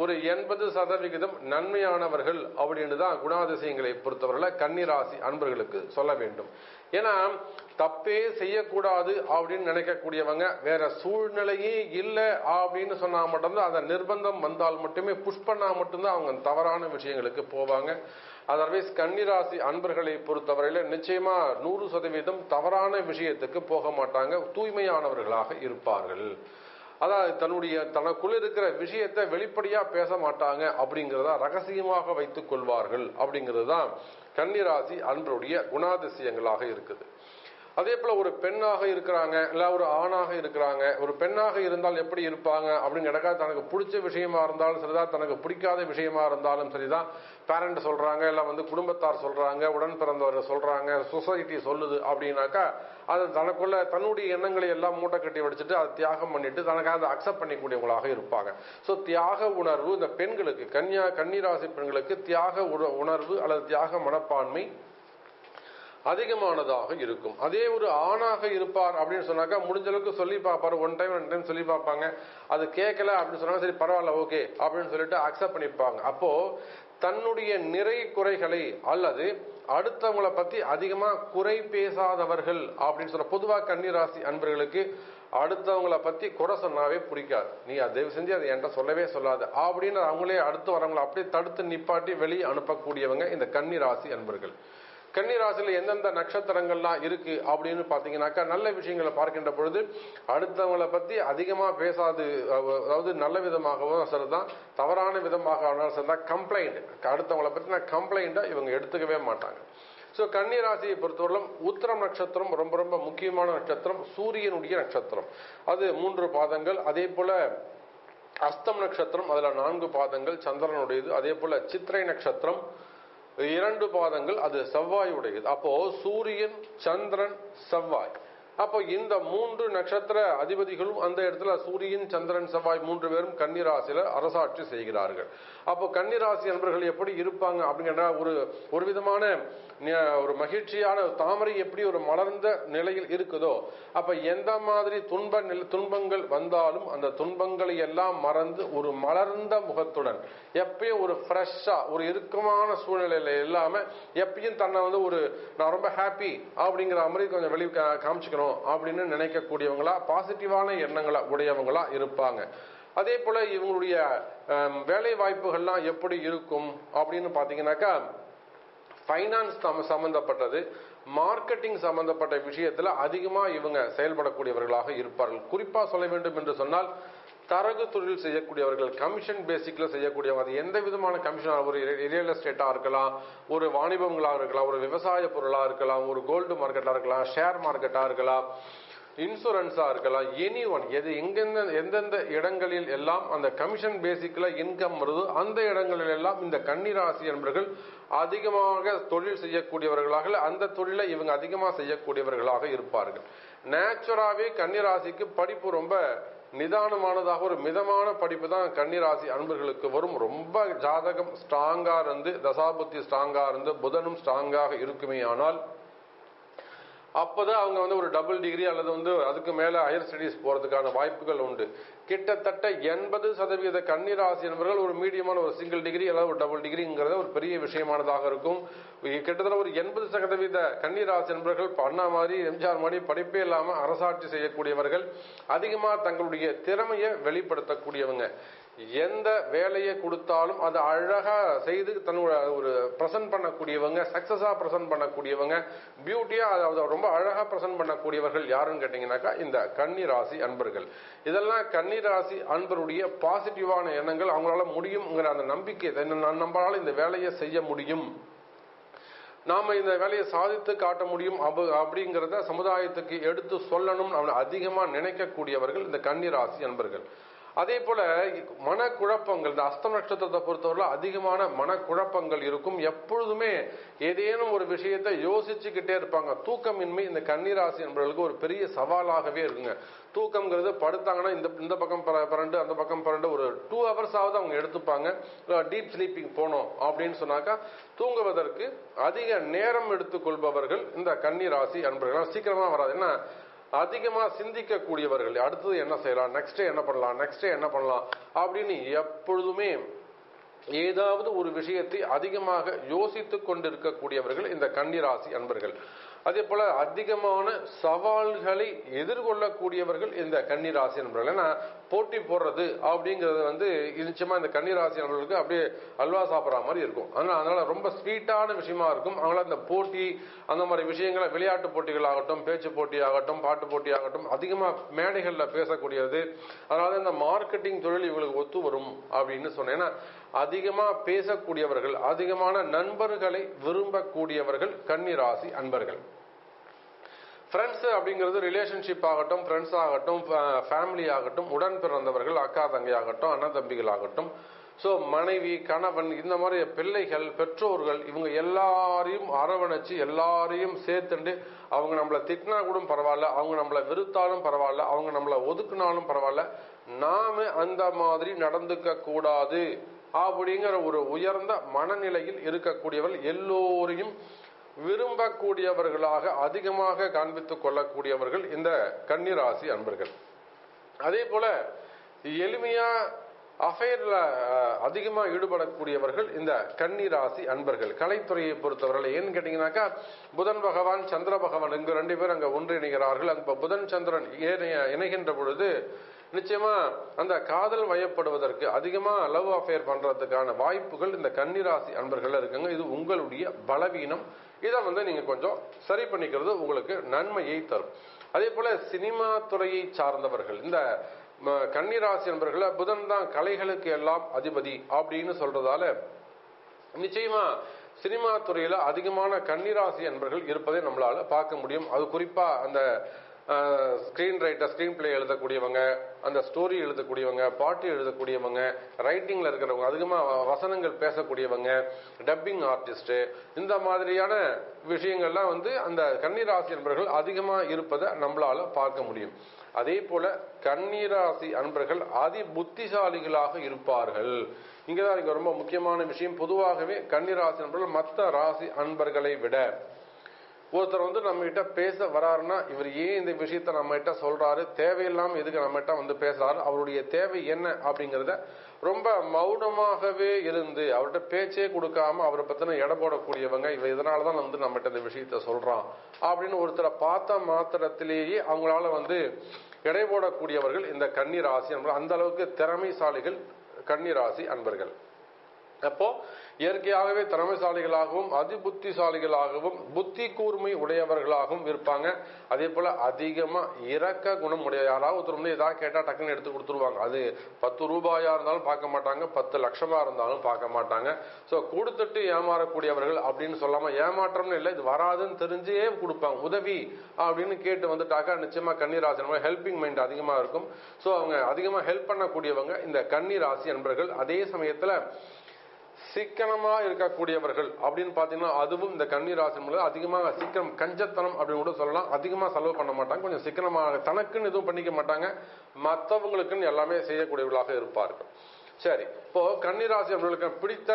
ஒரு எண்பது சதவிகிதம் நன்மையானவர்கள் அப்படின்னு தான் குணாதிசயங்களை பொறுத்தவரை கன்னி ராசி அன்பர்களுக்கு சொல்ல வேண்டும். ஏன்னா தப்பே செய்யக்கூடாது அப்படின்னு நினைக்கக்கூடியவங்க, வேற சூழ்நிலையே இல்லை அப்படின்னு சொன்னா மட்டும்தான், அந்த நிர்பந்தம் வந்தால் மட்டுமே புஷ் பண்ணா மட்டும்தான் அவங்க தவறான விஷயங்களுக்கு போவாங்க. அதர்வைஸ் கன்னிராசி அன்பர்களை பொறுத்தவரையில நிச்சயமா நூறு சதவீதம் தவறான விஷயத்துக்கு போக மாட்டாங்க, தூய்மையானவர்களாக இருப்பார்கள். அதாவது தன்னுடைய தனக்குள்ள இருக்கிற விஷயத்தை வெளிப்படையா பேச மாட்டாங்க, அப்படிங்கிறதா ரகசியமாக வைத்துக் கொள்வார்கள். அப்படிங்கிறது தான் கன்னிராசி அன்பருடைய குணாதிசயங்களாக இருக்குது. அதே போல ஒரு பெண்ணாக இருக்கிறாங்க இல்ல ஒரு ஆணாக இருக்கிறாங்க, ஒரு பெண்ணாக இருந்தால் எப்படி இருப்பாங்க அப்படின்னு எனக்கா தனக்கு பிடிச்ச விஷயமா இருந்தாலும் சரிதான், தனக்கு பிடிக்காத விஷயமா இருந்தாலும் சரிதான், பேரண்ட் சொல்றாங்க இல்ல வந்து குடும்பத்தார் சொல்றாங்க, உடன் பிறந்தவர் சொல்றாங்க, சொசைட்டி சொல்லுது அப்படின்னாக்கா அது தனக்குள்ள தன்னுடைய எண்ணங்களை எல்லாம் மூட்டை கட்டி வடிச்சுட்டு அதை தியாகம் பண்ணிட்டு தனக்காக அதை அக்செப்ட் பண்ணிக்கூடியவங்களாக இருப்பாங்க. ஸோ தியாக உணர்வு இந்த பெண்களுக்கு, கன்னியா கன்னிராசி பெண்களுக்கு தியாக உணர்வு அல்லது தியாக மனப்பான்மை அதிகமானதாக இருக்கும். அதே ஒரு ஆணாக இருப்பார் அப்படின்னு சொன்னாக்கா முடிஞ்ச அளவுக்கு சொல்லி பார்ப்பாரு, ஒன் டைம் ரெண்டு டைம் சொல்லி பார்ப்பாங்க, அது கேட்கல அப்படின்னு சொன்னாங்க சரி பரவாயில்ல ஓகே அப்படின்னு சொல்லிட்டு அக்செப்ட் பண்ணிப்பாங்க. அப்போ தன்னுடைய நிறை குறைகளை அல்லது அடுத்தவங்களை பத்தி அதிகமா குறை பேசாதவர்கள் அப்படின்னு சொன்ன பொதுவா கன்னிராசி அன்பர்களுக்கு அடுத்தவங்களை பத்தி குறை சொன்னாவே பிடிக்காது. நீ தயவு செஞ்சு அதை என்கிட்ட சொல்லவே சொல்லாது அப்படின்னு அவங்களே அடுத்து வரவங்களை அப்படியே தடுத்து நிப்பாட்டி வெளியே அனுப்பக்கூடியவங்க இந்த கன்னிராசி அன்பர்கள். கன்னிராசியில் எந்தெந்த நட்சத்திரங்கள்லாம் இருக்கு அப்படின்னு பார்த்தீங்கன்னாக்கா நல்ல விஷயங்களை பார்க்கின்ற பொழுது அடுத்தவங்களை பற்றி அதிகமாக பேசாது, அதாவது நல்ல விதமாகவும் சரிதான் தவறான விதமாக ஆனாலும் சரிதான் கம்ப்ளைண்ட், அடுத்தவங்களை பற்றின கம்ப்ளைண்ட்டாக இவங்க எடுத்துக்கவே மாட்டாங்க. ஸோ கன்னிராசியை பொறுத்தவரையிலும் உத்திரம் நட்சத்திரம் ரொம்ப ரொம்ப முக்கியமான நட்சத்திரம், சூரியனுடைய நட்சத்திரம். அது மூன்று பாதங்கள். அதே போல அஸ்தம் நட்சத்திரம், அதில் நான்கு பாதங்கள் சந்திரனுடையது. அதே போல சித்திரை நட்சத்திரம் இரண்டு பாதங்கள், அது செவ்வாய் உடையது. அப்போ சூரியன் சந்திரன் செவ்வாய், அப்போ இந்த மூன்று நட்சத்திர அதிபதிகளும் அந்த இடத்துல சூரியன் சந்திரன் செவ்வாய் மூன்று பேரும் கன்னிராசியில அரசாட்சி செய்கிறார்கள். அப்போ கன்னிராசி நண்பர்கள் எப்படி இருப்பாங்க அப்படிங்கிற ஒரு ஒரு விதமான ஒரு மகிழ்ச்சியான தாமரை எப்படி ஒரு மலர்ந்த நிலையில் இருக்குதோ, அப்ப எந்த மாதிரி துன்ப துன்பங்கள் வந்தாலும் அந்த துன்பங்களை எல்லாம் மறந்து ஒரு மலர்ந்த முகத்துடன் எப்பயும் ஒரு ஃப்ரெஷ்ஷா ஒரு இறுக்கமான சூழ்நிலையில இல்லாம எப்பயும் தன்னை வந்து ஒரு நான் ரொம்ப ஹாப்பி அப்படிங்கிற மாதிரி கொஞ்சம் வெளி காமிச்சுக்கணும் அப்படின்னு நினைக்கக்கூடியவங்களா, பாசிட்டிவான எண்ணங்களா உடையவங்களா இருப்பாங்க. அதே போல இவங்களுடைய வேலை வாய்ப்புகள்லாம் எப்படி இருக்கும் அப்படின்னு பாத்தீங்கன்னாக்கா ஃபைனான்ஸ் சம்பந்தப்பட்டது, மார்க்கெட்டிங் சம்பந்தப்பட்ட விஷயத்துல அதிகமா இவங்க செயல்படக்கூடியவர்களாக இருப்பார்கள். குறிப்பா சொல்ல வேண்டும் என்று சொன்னால் தரகு தொழில் செய்யக்கூடியவர்கள், கமிஷன் பேசிக்ல செய்யக்கூடியவங்க. அது எந்த விதமான கமிஷன், ஒரு ரியல் எஸ்டேட்டா இருக்கலாம், ஒரு வாணிபங்களாக இருக்கலாம், ஒரு விவசாய பொருளா இருக்கலாம், ஒரு கோல்டு மார்க்கெட்டா இருக்கலாம், ஷேர் மார்க்கெட்டா இருக்கலாம், இன்சூரன்ஸா இருக்கலாம், எனி ஒன் எது எங்கெந்த எந்தெந்த இடங்களில் எல்லாம் அந்த கமிஷன் பேசிக்ல இன்கம் வருது அந்த இடங்களில் எல்லாம் இந்த கன்னிராசி என்பவர்கள் அதிகமாக தொழில் செய்யக்கூடியவர்களாக, அந்த தொழிலை இவங்க அதிகமாக செய்யக்கூடியவர்களாக இருப்பார்கள். நேச்சுராவே கன்னிராசிக்கு படிப்பு ரொம்ப நிதானமானதாக, ஒரு மிதமான படிப்பு தான் கன்னிராசி அன்பர்களுக்கு வரும். ரொம்ப ஜாதகம் ஸ்ட்ராங்கா இருந்து, தசாபுத்தி ஸ்ட்ராங்கா இருந்து, புதனும் ஸ்ட்ராங்காக இருக்குமே ஆனால் அப்போதான் அவங்க வந்து ஒரு டபுள் டிகிரி அல்லது வந்து அதுக்கு மேலே ஹையர் ஸ்டடீஸ் போகிறதுக்கான வாய்ப்புகள் உண்டு. கிட்டத்தட்ட எண்பது சதவீத கன்னிராசி என்பவர்கள் ஒரு மீடியமான ஒரு சிங்கிள் டிகிரி அல்லது ஒரு டபுள் டிகிரிங்கிறத ஒரு பெரிய விஷயமானதாக இருக்கும். கிட்டத்தட்ட ஒரு எண்பது சதவீத கன்னிராசி என்பவர்கள் அண்ணா மாதிரி எம்ஜிஆர் மாதிரி படிப்பே இல்லாமல் அரசாட்சி செய்யக்கூடியவர்கள், அதிகமாக தங்களுடைய திறமையை வெளிப்படுத்தக்கூடியவங்க. எந்த வேலையை கொடுத்தாலும் அதை அழகா செய்து தன்னோட ஒரு பிரசன்ட் பண்ணக்கூடியவங்க, சக்சஸா பிரசன்ட் பண்ணக்கூடியவங்க, பியூட்டியா அதாவது ரொம்ப அழகா பிரசன்ட் பண்ணக்கூடியவர்கள் யாருன்னு கேட்டீங்கன்னாக்கா இந்த கன்னிராசி அன்பர்கள். இதெல்லாம் கன்னிராசி அன்பருடைய பாசிட்டிவான எண்ணங்கள். அவங்களால முடியும்ங்கிற அந்த நம்பிக்கை, நம்மளால இந்த வேலையை செய்ய முடியும், நாம இந்த வேலையை சாதித்து காட்ட முடியும் அப்படிங்கிறத சமுதாயத்துக்கு எடுத்து சொல்லணும்னு அவனை அதிகமா நினைக்கக்கூடியவர்கள் இந்த கன்னிராசி அன்பர்கள். அதே போல மனக்குழப்பங்கள், இந்த அஸ்தம் நட்சத்திரத்தை பொறுத்தவரை அதிகமான மனக்குழப்பங்கள் இருக்கும். எப்பொழுதுமே ஏதேனும் ஒரு விஷயத்தை யோசிச்சுக்கிட்டே இருப்பாங்க. தூக்கமின்மை இந்த கன்னிராசி என்பவர்களுக்கு ஒரு பெரிய சவாலாகவே இருக்குங்க. தூக்கம்ங்கிறது படுத்தாங்கன்னா இந்த இந்த பக்கம் பரண்டு அந்த பக்கம் பரண்டு ஒரு டூ ஹவர்ஸாவது அவங்க எடுத்துப்பாங்க. டீப் ஸ்லீப்பிங் போனோம் அப்படின்னு சொன்னாக்கா தூங்குவதற்கு அதிக நேரம் எடுத்துக்கொள்பவர்கள் இந்த கன்னிராசி என்பவர்கள். சீக்கிரமா வராது, ஏன்னா அதிகமா சிந்திக்க கூடியவர்கள் அடுத்து என்ன செய்யலாம், நெக்ஸ்ட் என்ன பண்ணலாம், நெக்ஸ்ட் என்ன பண்ணலாம் அப்படின்னு எப்பொழுதுமே ஏதாவது ஒரு விஷயத்தை அதிகமாக யோசித்துக் கொண்டிருக்கக்கூடியவர்கள் இந்த கன்னிராசி அன்பர்கள். அதே போல அதிகமான சவால்களை எதிர்கொள்ளக்கூடியவர்கள் இந்த கன்னிராசி அன்பர்கள். ஏன்னா போட்டி போடுறது அப்படிங்கிறது வந்து நிச்சயமா இந்த கன்னிராசி அன்பர்களுக்கு அப்படியே அல்வா சாப்பிட்ற மாதிரி இருக்கும். அதனால அதனால ரொம்ப ஸ்வீட்டான விஷயமா இருக்கும். அவங்களால அந்த போட்டி அந்த மாதிரி விஷயங்களை விளையாட்டு போட்டிகள் ஆகட்டும், பேச்சு போட்டி ஆகட்டும், பாட்டு போட்டி ஆகட்டும், அதிகமா மேடைகளில் பேசக்கூடியது. அதனால இந்த மார்க்கெட்டிங் தொழில் இவங்களுக்கு ஒத்து வரும் அப்படின்னு சொன்னேன். ஏன்னா அதிகமா பேசக்கூடியவர்கள், அதிகமான நண்பர்களை விரும்பக்கூடியவர்கள் கன்னிராசி அன்பர்கள். ஃப்ரெண்ட்ஸ் அப்படிங்கிறது ரிலேஷன்ஷிப் ஆகட்டும், ஃப்ரெண்ட்ஸ் ஆகட்டும், ஃபேமிலி ஆகட்டும், உடன் பிறந்தவர்கள், அக்கா தங்கை ஆகட்டும், அண்ணன் தம்பிகள் ஆகட்டும், ஸோ மனைவி கணவன் இந்த மாதிரி பிள்ளைகள் பெற்றோர்கள் இவங்க எல்லாரையும் அரவணைச்சு எல்லாரையும் சேர்த்துண்டு அவங்க நம்மளை திட்டினா கூட பரவாயில்ல, அவங்க நம்மளை வெறுத்தாலும் பரவாயில்ல, அவங்க நம்மளை ஒதுக்குனாலும் பரவாயில்ல, நாம அந்த மாதிரி நடந்துக்க கூடாது அப்படிங்கிற ஒரு உயர்ந்த மனநிலையில் இருக்கக்கூடியவர்கள், எல்லோரையும் விரும்பக்கூடியவர்களாக அதிகமாக காண்பித்துக் கொள்ளக்கூடியவர்கள் இந்த கன்னிராசி அன்பர்கள். அதே போல எளிமையா அஃபேர்ல அதிகமாக ஈடுபடக்கூடியவர்கள் இந்த கன்னிராசி அன்பர்கள். கலைத்துறையை பொறுத்தவர்கள் ஏன்னு கேட்டீங்கன்னாக்கா புதன் பகவான் சந்திர பகவான் இங்கு ரெண்டு பேரும் அங்கே ஒன்றிணைகிறார்கள். அங்க புதன் சந்திரன் இணைகின்ற பொழுது நிச்சயமா அந்த காதல் வயப்படுவதற்கு அதிகமா லவ் அஃபேர் பண்றதுக்கான வாய்ப்புகள் இந்த கன்னிராசி அன்பர்கள் இருக்குங்க. இது உங்களுடைய பலவீனம். இதை வந்து நீங்க கொஞ்சம் சரி பண்ணிக்கிறது உங்களுக்கு நன்மையை தரும். அதே போல சினிமா துறையை சார்ந்தவர்கள் இந்த கன்னிராசி அன்பர்களை புதன் தான் கலைகளுக்கு எல்லாம் அதிபதி அப்படின்னு சொல்றதால நிச்சயமா சினிமா துறையில அதிகமான கன்னிராசி அன்பர்கள் இருப்பதை நம்மளால பார்க்க முடியும். அது குறிப்பா அந்த ஸ்கிரீன் ரைட்டர், ஸ்கிரீன் பிளே எழுதக்கூடியவங்க, அந்த ஸ்டோரி எழுதக்கூடியவங்க, பாட்டு எழுதக்கூடியவங்க, ரைட்டிங்ல இருக்கிறவங்க, அதிகமாக வசனங்கள் பேசக்கூடியவங்க, டப்பிங் ஆர்டிஸ்ட், இந்த மாதிரியான விஷயங்கள்லாம் வந்து அந்த கன்னிராசி அன்பர்கள் அதிகமாக இருப்பதை நம்மளால பார்க்க முடியும். அதே போல கன்னிராசி அன்பர்கள் அதி புத்திசாலிகளாக இருப்பார்கள். இங்கதான் இங்க ரொம்ப முக்கியமான விஷயம். பொதுவாகவே கன்னிராசி அன்பர்கள் மற்ற ராசி அன்பர்களை விட ஒருத்தர் வந்து நம்ம கிட்ட பேச வராருன்னா இவர் ஏன் இந்த விஷயத்த நம்ம கிட்ட சொல்றாரு, தேவையில்லாம எதுக்கு நம்ம கிட்ட வந்து பேசுறாரு, அவருடைய தேவை என்ன அப்படிங்கிறத ரொம்ப மௌனமாகவே இருந்து அவர்கிட்ட பேச்சே கொடுக்காம அவரை பத்தின எடை போடக்கூடியவங்க, இவர் இதனாலதான் வந்து நம்ம கிட்ட இந்த விஷயத்த சொல்றான் அப்படின்னு ஒருத்தரை பார்த்த மாத்திரத்திலேயே அவங்களால வந்து எடை போடக்கூடியவர்கள் இந்த கன்னிராசி அன்பர்கள். அந்த அளவுக்கு திறமைசாலிகள் கன்னிராசி அன்பர்கள். அப்போ இயற்கையாகவே திறமைசாலிகளாகவும் அதிபுத்திசாலிகளாகவும் புத்தி கூர்மை உடையவர்களாகவும் இருப்பாங்க. அதே போல அதிகமா இரக்க குணம் உடைய, யாராவது ஒருத்தர் வந்து ஏதாவது கேட்டா டக்குன்னு எடுத்து கொடுத்துருவாங்க. அது பத்து ரூபாயா இருந்தாலும் பார்க்க மாட்டாங்க, பத்து லட்சமா இருந்தாலும் பார்க்க மாட்டாங்க. ஸோ கொடுத்துட்டு ஏமாறக்கூடியவர்கள் அப்படின்னு சொல்லாம, ஏமாற்றம்னு இல்லை, இது வராதுன்னு தெரிஞ்சே கொடுப்பாங்க. உதவி அப்படின்னு கேட்டு வந்துட்டாக்கா நிச்சயமா கன்னிராசி ஹெல்பிங் மைண்ட் அதிகமா இருக்கும். ஸோ அவங்க அதிகமா ஹெல்ப் பண்ணக்கூடியவங்க இந்த கன்னிராசி அன்பர்கள். அதே சமயத்துல சிக்கனமா இருக்கக்கூடியவர்கள் அப்படின்னு பாத்தீங்கன்னா அதுவும் இந்த கன்னிராசி அதிகமாக சிக்கனம், கஞ்சத்தனம் அப்படின்னு கூட சொல்லலாம். அதிகமா செலவு பண்ண மாட்டாங்க, கொஞ்சம் சிக்கனமாக தனக்குன்னு எதுவும் பண்ணிக்க மாட்டாங்க, மற்றவங்களுக்குன்னு எல்லாமே செய்யக்கூடியவர்களாக இருப்பார்கள். சரி, இப்போ கன்னிராசி அவர்களுக்கு பிடித்த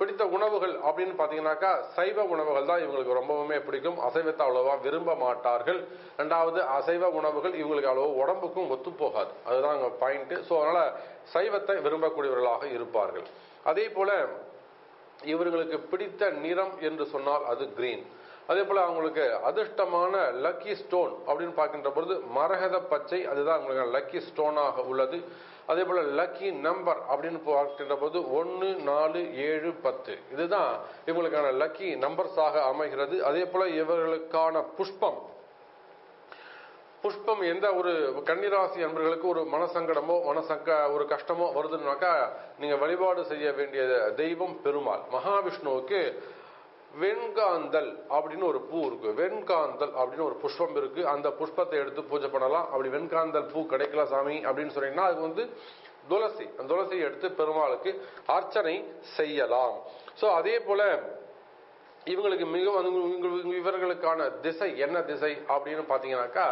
பிடித்த உணவுகள் அப்படின்னு பாத்தீங்கன்னாக்கா சைவ உணவுகள் தான் இவங்களுக்கு ரொம்பவுமே பிடிக்கும். அசைவத்தை அவ்வளவா விரும்ப மாட்டார்கள். ரெண்டாவது அசைவ உணவுகள் இவங்களுக்கு அவ்வளவு உடம்புக்கும் ஒத்து போகாது, அதுதான் அவங்க பாயிண்ட். ஸோ அதனால சைவத்தை விரும்பக்கூடியவர்களாக இருப்பார்கள். அதே போல இவர்களுக்கு பிடித்த நிறம் என்று சொன்னால் அது கிரீன். அதே போல அவங்களுக்கு அதிர்ஷ்டமான லக்கி ஸ்டோன் அப்படின்னு பார்க்கின்ற பொழுது மரகத பச்சை, அதுதான் அவங்களுக்கு லக்கி ஸ்டோனாக உள்ளது. அதே போல லக்கி நம்பர் அப்படின்னு பார்க்கின்ற போது ஒன்று, நாலு, ஏழு, பத்து, இதுதான் இவங்களுக்கான லக்கி நம்பர்ஸாக அமைகிறது. அதே போல இவர்களுக்கான புஷ்பம், புஷ்பம் எந்த ஒரு கன்னிராசி அன்பர்களுக்கு ஒரு மனசங்கடமோ மனசங்க ஒரு கஷ்டமோ வருதுன்னாக்கா நீங்க வழிபாடு செய்ய வேண்டிய தெய்வம் பெருமாள் மகாவிஷ்ணுவுக்கு வெண்காந்தல் அப்படின்னு ஒரு பூ இருக்கு, வெண்காந்தல் அப்படின்னு ஒரு புஷ்பம் இருக்கு. அந்த புஷ்பத்தை எடுத்து பூஜை பண்ணலாம். அப்படி வெண்காந்தல் பூ கிடைக்கல சாமி அப்படின்னு சொன்னீங்கன்னா அது வந்து துளசி, அந்த துளசியை எடுத்து பெருமாளுக்கு அர்ச்சனை செய்யலாம். ஸோ அதே போல இவங்களுக்கு மிகவும் இவர்களுக்கான திசை என்ன திசை அப்படின்னு பாத்தீங்கன்னாக்கா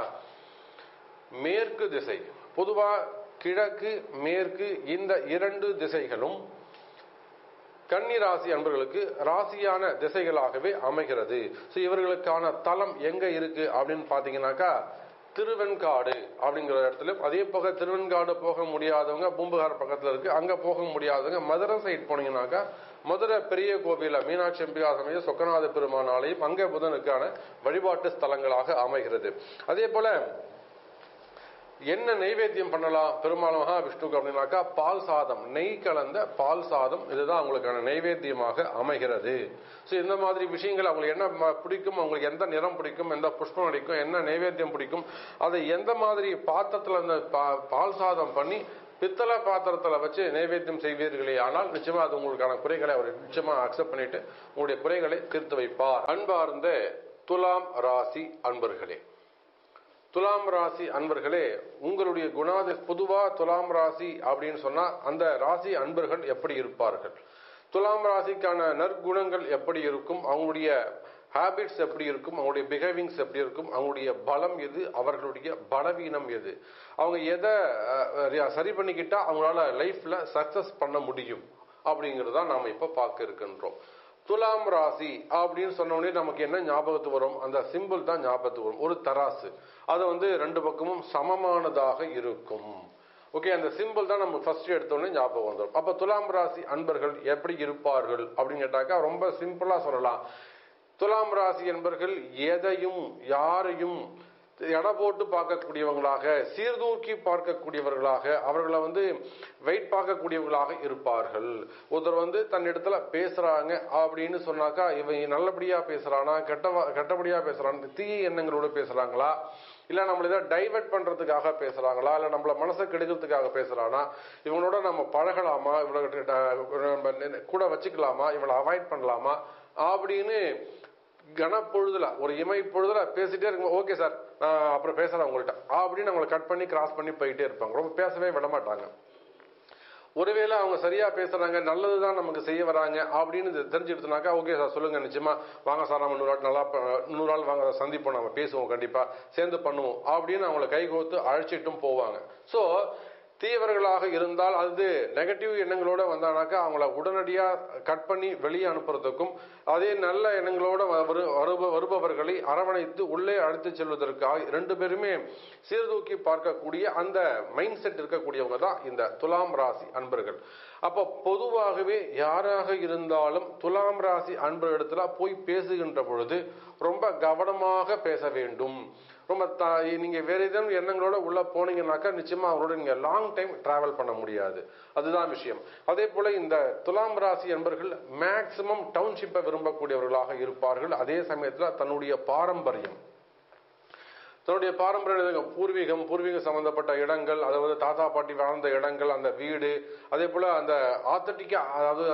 மேற்கு திசை. பொதுவா கிழக்கு மேற்கு இந்த இரண்டு திசைகளும் கன்னி ராசி அன்பர்களுக்கு ராசியான திசைகளாகவே அமைகிறது. ஸோ இவர்களுக்கான தலம் எங்க இருக்கு அப்படின்னு பாத்தீங்கன்னாக்கா திருவெண்காடு அப்படிங்கிற இடத்துல, அதே போக திருவெண்காடு போக முடியாதவங்க பூம்புகார் பக்கத்துல இருக்கு, அங்க போக முடியாதவங்க மதுரை சைட் போனீங்கன்னாக்கா மதுரை பெரிய கோவில மீனாட்சி அம்பிகா சமய சொக்கநாத பெருமான் ஆலயம் அங்க புதனுக்கான வழிபாட்டு ஸ்தலங்களாக அமைகிறது. அதே போல என்ன நைவேத்தியம் பண்ணலாம் பெருமாள் மகா விஷ்ணுக்கு அப்படின்னாக்கா பால் சாதம், நெய் கலந்த பால் சாதம், இதுதான் அவங்களுக்கான நைவேத்தியமாக அமைகிறது. ஸோ இந்த மாதிரி விஷயங்கள் அவங்களுக்கு என்ன பிடிக்கும், அவங்களுக்கு எந்த நிறம் பிடிக்கும், எந்த புஷ்பம் அடிக்கும், என்ன நைவேத்தியம் பிடிக்கும், அதை எந்த மாதிரி பாத்திரத்தில் அந்த பால் சாதம் பண்ணி பித்தளை பாத்திரத்துல வச்சு நைவேத்தியம் செய்வீர்களே ஆனால் நிச்சயமா அது உங்களுக்கான குறைகளை அவர் நிச்சயமா அக்செப்ட் பண்ணிட்டு உங்களுடைய குறைகளை தீர்த்து வைப்பார். அன்பார்ந்த துலாம் ராசி அன்பர்களே, துலாம் ராசி அன்பர்களே, உங்களுடைய குணாதி பொதுவா துலாம் ராசி அப்படின்னு சொன்னா அந்த ராசி அன்பர்கள் எப்படி இருப்பார்கள், துலாம் ராசிக்கான நற்குணங்கள் எப்படி இருக்கும், அவங்களுடைய ஹேபிட்ஸ் எப்படி இருக்கும், அவங்களுடைய பிஹேவிங்ஸ் எப்படி இருக்கும், அவங்களுடைய பலம் எது, அவர்களுடைய பலவீனம் எது, அவங்க எதை சரி பண்ணிக்கிட்டா அவங்களால லைஃப்ல சக்சஸ் பண்ண முடியும் அப்படிங்கிறதா நாம இப்ப பார்க்க இருக்கின்றோம். துலாம் ராசி அப்படின்னு சொன்ன உடனே நமக்கு என்ன ஞாபகத்து வரும், அந்த சிம்பிள் தான் ஞாபகத்து வரும், ஒரு தராசு, அது வந்து ரெண்டு பக்கமும் சமமானதாக இருக்கும். ஓகே, அந்த சிம்பிள் தான் நம்ம ஃபர்ஸ்ட் எடுத்தோடனே ஞாபகம் வந்துடும். அப்ப துலாம் ராசி அன்பர்கள் எப்படி இருப்பார்கள் அப்படின்னு கேட்டாக்கா ரொம்ப சிம்பிளா சொல்லலாம், துலாம் ராசி என்பர்கள் எதையும் யாரையும் எடை போட்டு பார்க்கக்கூடியவங்களாக, சீர்தூக்கி பார்க்கக்கூடியவர்களாக, அவர்களை வந்து வெயிட் பார்க்கக்கூடியவர்களாக இருப்பார்கள். ஒருத்தர் வந்து தன் இடத்துல பேசுறாங்க அப்படின்னு சொன்னாக்கா இவன் நல்லபடியா பேசுறானா கெட்டவா கெட்டபடியா பேசுறான்னு தீய எண்ணங்களோட பேசுறாங்களா, இல்லை நம்மள ஏதாவது டைவெர்ட் பண்றதுக்காக பேசுறாங்களா, இல்லை நம்மள மனசை கெடுக்கிறதுக்காக பேசுறானா, இவனோட நம்ம பழகலாமா, இவளோட கூட வச்சுக்கலாமா, இவளை அவாய்ட் பண்ணலாமா அப்படின்னு கனப்பொழுதுல ஒரு இமை பொழுதுல பேசிட்டே இருக்கும். ஓகே சார் நான் அப்புறம் பேசுறேன் உங்கள்கிட்ட அப்படின்னு அவங்களை கட் பண்ணி கிராஸ் பண்ணி போயிட்டே இருப்பாங்க, ரொம்ப பேசவே விடமாட்டாங்க. ஒருவேளை அவங்க சரியா பேசுறாங்க நல்லதுதான் நமக்கு செய்ய வராங்க அப்படின்னு தெரிஞ்சுடுத்துனாக்கா ஓகே சார் சொல்லுங்க நிச்சயமா வாங்க சார் நம்ம நூறு நாள் நல்லா நூறு நாள் வாங்க சந்திப்போம், நம்ம பேசுவோம், கண்டிப்பா சேர்ந்து பண்ணுவோம் அப்படின்னு அவங்களை கைகோத்து அழைச்சிட்டும் போவாங்க. ஸோ தீவர்களாக இருந்தால் அது நெகட்டிவ் எண்ணங்களோட வந்தானாக்கா அவங்கள உடனடியாக கட் பண்ணி வெளியே அனுப்புறதுக்கும், அதே நல்ல எண்ணங்களோட வருபவர்களை அரவணைத்து உள்ளே அழைத்து செல்வதற்காக ரெண்டு பேருமே சீர்தூக்கி பார்க்கக்கூடிய அந்த மைண்ட் செட் இருக்கக்கூடியவங்க தான் இந்த துலாம் ராசி அன்பர்கள். அப்போ பொதுவாகவே யாராக இருந்தாலும் துலாம் ராசி அன்பர் இடத்துல போய் பேசுகின்ற பொழுது ரொம்ப கவனமாக பேச வேண்டும். ரொம்ப த நீங்கள் வேறு ஏதேனும் எண்ணங்களோட உள்ளே போனீங்கன்னாக்கா நிச்சயமாக அவங்களோட நீங்கள் லாங் டைம் ட்ராவல் பண்ண முடியாது, அதுதான் விஷயம். அதே போல் இந்த துலாம் ராசி என்பர்கள் மேக்சிமம் டவுன்ஷிப்பை விரும்பக்கூடியவர்களாக இருப்பார்கள். அதே சமயத்தில் தன்னுடைய பாரம்பரியம் தன்னுடைய பாரம்பரிய பூர்வீகம், பூர்வீகம் சம்பந்தப்பட்ட இடங்கள், அதாவது தாத்தா பாட்டி வாழ்ந்த இடங்கள், அந்த வீடு, அதே போல அந்த ஆத்தட்டிக்கா அதாவது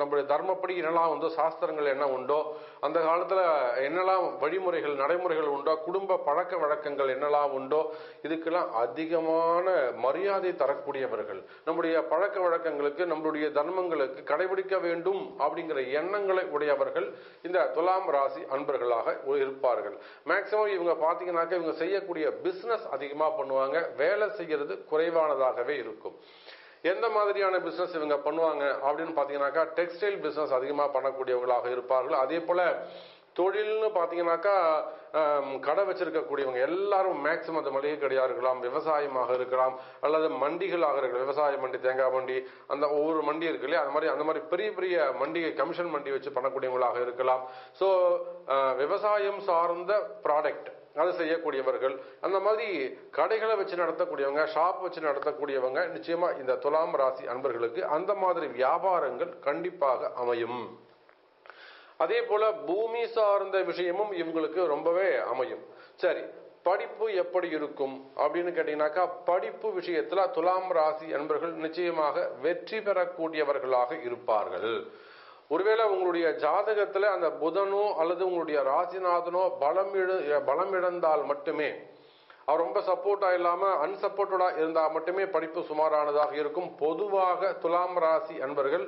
நம்முடைய தர்மப்படி என்னெல்லாம் உண்டோ, சாஸ்திரங்கள் என்ன உண்டோ, அந்த காலத்துல என்னெல்லாம் வழிமுறைகள் நடைமுறைகள் உண்டோ, குடும்ப பழக்க வழக்கங்கள் என்னெல்லாம் உண்டோ, இதுக்கெல்லாம் அதிகமான மரியாதை தரக்கூடியவர்கள். நம்முடைய பழக்க வழக்கங்களுக்கு நம்மளுடைய தர்மங்களுக்கு கடைபிடிக்க வேண்டும் அப்படிங்கிற எண்ணங்களை உடையவர்கள் இந்த துலாம் ராசி அன்பர்களாக இருப்பார்கள். மேக்சிமம் இவங்க பார்த்தீங்கன்னாக்க இவங்க செய்யக்கூடிய பிசினஸ் அதிகமா பண்ணுவாங்க, வேலை செய்யறது குறைவானதாகவே இருக்கும். எந்த மாதிரியான பிசினஸ் இவங்க பண்ணுவாங்க அப்படின்னு பாத்தீங்கன்னாக்கா டெக்ஸ்டைல் பிசினஸ் அதிகமா பண்ணக்கூடியவர்களாக இருப்பார்கள். அதே போல தொழில்னு பாத்தீங்கன்னாக்கா கடை வச்சிருக்கக்கூடியவங்க எல்லாரும் மேக்சிமம் அந்த மளிகை கடையா இருக்கலாம், விவசாயமாக இருக்கலாம், அல்லது மண்டிகளாக இருக்கலாம், விவசாய மண்டி, தேங்காய் மண்டி, அந்த ஒவ்வொரு மண்டி இருக்கு இல்லையா, அந்த மாதிரி அந்த மாதிரி பெரிய பெரிய மண்டி கமிஷன் மண்டி வச்சு பண்ணக்கூடியவங்களாக இருக்கலாம். ஸோ விவசாயம் சார்ந்த ப்ராடக்ட் அது செய்யக்கூடியவர்கள், அந்த மாதிரி கடைகளை வச்சு நடத்தக்கூடியவங்க, ஷாப் வச்சு நடத்தக்கூடியவங்க நிச்சயமா இந்த துலாம் ராசி அன்பர்களுக்கு அந்த மாதிரி வியாபாரங்கள் கண்டிப்பாக அமையும். அதே போல பூமி சார்ந்த விஷயமும் இவங்களுக்கு ரொம்பவே அமையும். சரி, படிப்பு எப்படி இருக்கும் அப்படின்னு கேட்டீங்கன்னாக்கா படிப்பு விஷயத்துல துலாம் ராசி அன்பர்கள் நிச்சயமாக வெற்றி பெறக்கூடியவர்களாக இருப்பார்கள். ஒருவேளை உங்களுடைய ஜாதகத்துல அந்த புதனோ அல்லது உங்களுடைய ராசிநாதனோ பலம் இழ பலம் இழந்தால் மட்டுமே, அவர் ரொம்ப சப்போர்ட்டா இல்லாம அன்சப்போர்ட்டடா இருந்தால் மட்டுமே படிப்பு சுமாரானதாக இருக்கும். பொதுவாக துலாம் ராசி அன்பர்கள்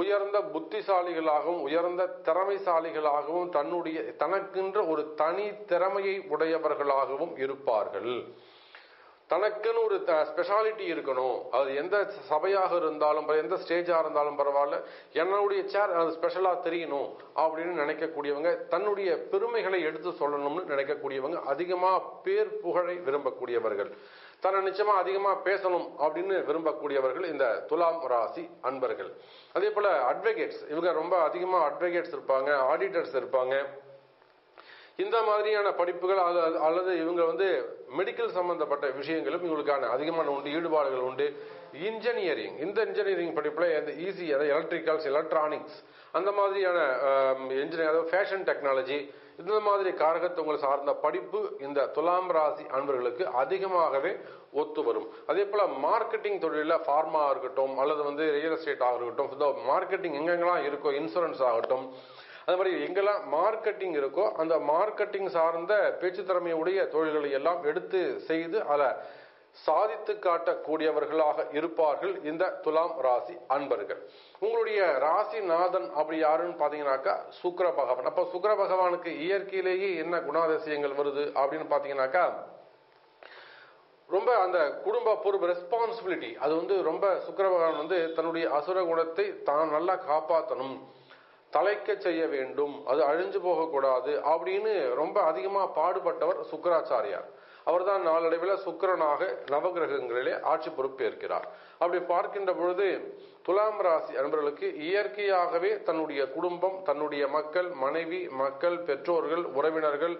உயர்ந்த புத்திசாலிகளாகவும் உயர்ந்த திறமைசாலிகளாகவும் தன்னுடைய தனக்கென்ற ஒரு தனி திறமையை உடையவர்களாகவும் இருப்பார்கள். தனக்குன்னு ஒரு ஸ்பெஷாலிட்டி இருக்கணும். அது எந்த சபையாக இருந்தாலும் எந்த ஸ்டேஜாக இருந்தாலும் பரவாயில்ல, என்னுடைய சேர் அது ஸ்பெஷலாக தெரியணும் அப்படின்னு நினைக்கக்கூடியவங்க, தன்னுடைய பெருமைகளை எடுத்து சொல்லணும்னு நினைக்கக்கூடியவங்க, அதிகமாக பேர் புகழை விரும்பக்கூடியவர்கள், தன்னை நிச்சயமாக அதிகமாக பேசணும் அப்படின்னு விரும்பக்கூடியவர்கள் இந்த துலாம் ராசி அன்பர்கள். அதே போல் அட்வொகேட்ஸ், இவங்க ரொம்ப அதிகமாக அட்வொகேட்ஸ் இருப்பாங்க, ஆடிட்டர்ஸ் இருப்பாங்க, இந்த மாதிரியான படிப்புகள் அல்லது இவங்க வந்து மெடிக்கல் சம்பந்தப்பட்ட விஷயங்களும் இவங்களுக்கான அதிகமான உண்டு ஈடுபாடுகள் உண்டு. இன்ஜினியரிங், இந்த இன்ஜினியரிங் படிப்பில் இந்த ஈஸி அதாவது எலக்ட்ரிக்கல்ஸ் எலக்ட்ரானிக்ஸ் அந்த மாதிரியான இன்ஜினியர், அதாவது ஃபேஷன் டெக்னாலஜி இந்த மாதிரி காரகத்துவங்களை சார்ந்த படிப்பு இந்த துலாம் ராசி அன்பர்களுக்கு அதிகமாகவே ஒத்து வரும். அதே போல் மார்க்கெட்டிங் தொழிலில் ஃபார்மா இருக்கட்டும் அல்லது வந்து ரியல் எஸ்டேட் ஆகட்டும், மார்க்கெட்டிங் எங்கெங்கெல்லாம் இருக்கோ, இன்சூரன்ஸ் ஆகட்டும், அது மாதிரி எங்கெல்லாம் மார்க்கெட்டிங் இருக்கோ அந்த மார்க்கெட்டிங் சார்ந்த பேச்சு திறமையுடைய தொழில்களை எல்லாம் எடுத்து செய்து அதை சாதித்து காட்டக்கூடியவர்களாக இருப்பார்கள் இந்த துலாம் ராசி அன்பர்கள். உங்களுடைய ராசிநாதன் அப்படி யாருன்னு பார்த்தீங்கன்னாக்கா சுக்கிர பகவான். அப்போ சுக்கிர பகவானுக்கு இயற்கையிலேயே என்ன குணாதிசயங்கள் வருது அப்படின்னு பார்த்தீங்கன்னாக்கா, ரொம்ப அந்த குடும்ப பொறுப்பு ரெஸ்பான்சிபிலிட்டி அது வந்து ரொம்ப சுக்கிர பகவான் வந்து தன்னுடைய அசுர குணத்தை தான் நல்லா காப்பாற்றணும், தலைக்க செய்ய வேண்டும், அது அழிஞ்சு போகக்கூடாது அப்படின்னு ரொம்ப அதிகமாக பாடுபட்டவர் சுக்கராச்சாரியார். அவர் தான் நாளடைவில் சுக்கிரனாக நவகிரகங்களிலே ஆட்சி பொறுப்பேற்கிறார். அப்படி பார்க்கின்ற பொழுது துலாம் ராசி அன்பர்களுக்கு இயற்கையாகவே தன்னுடைய குடும்பம், தன்னுடைய மக்கள், மனைவி, மக்கள், பெற்றோர்கள், உறவினர்கள்,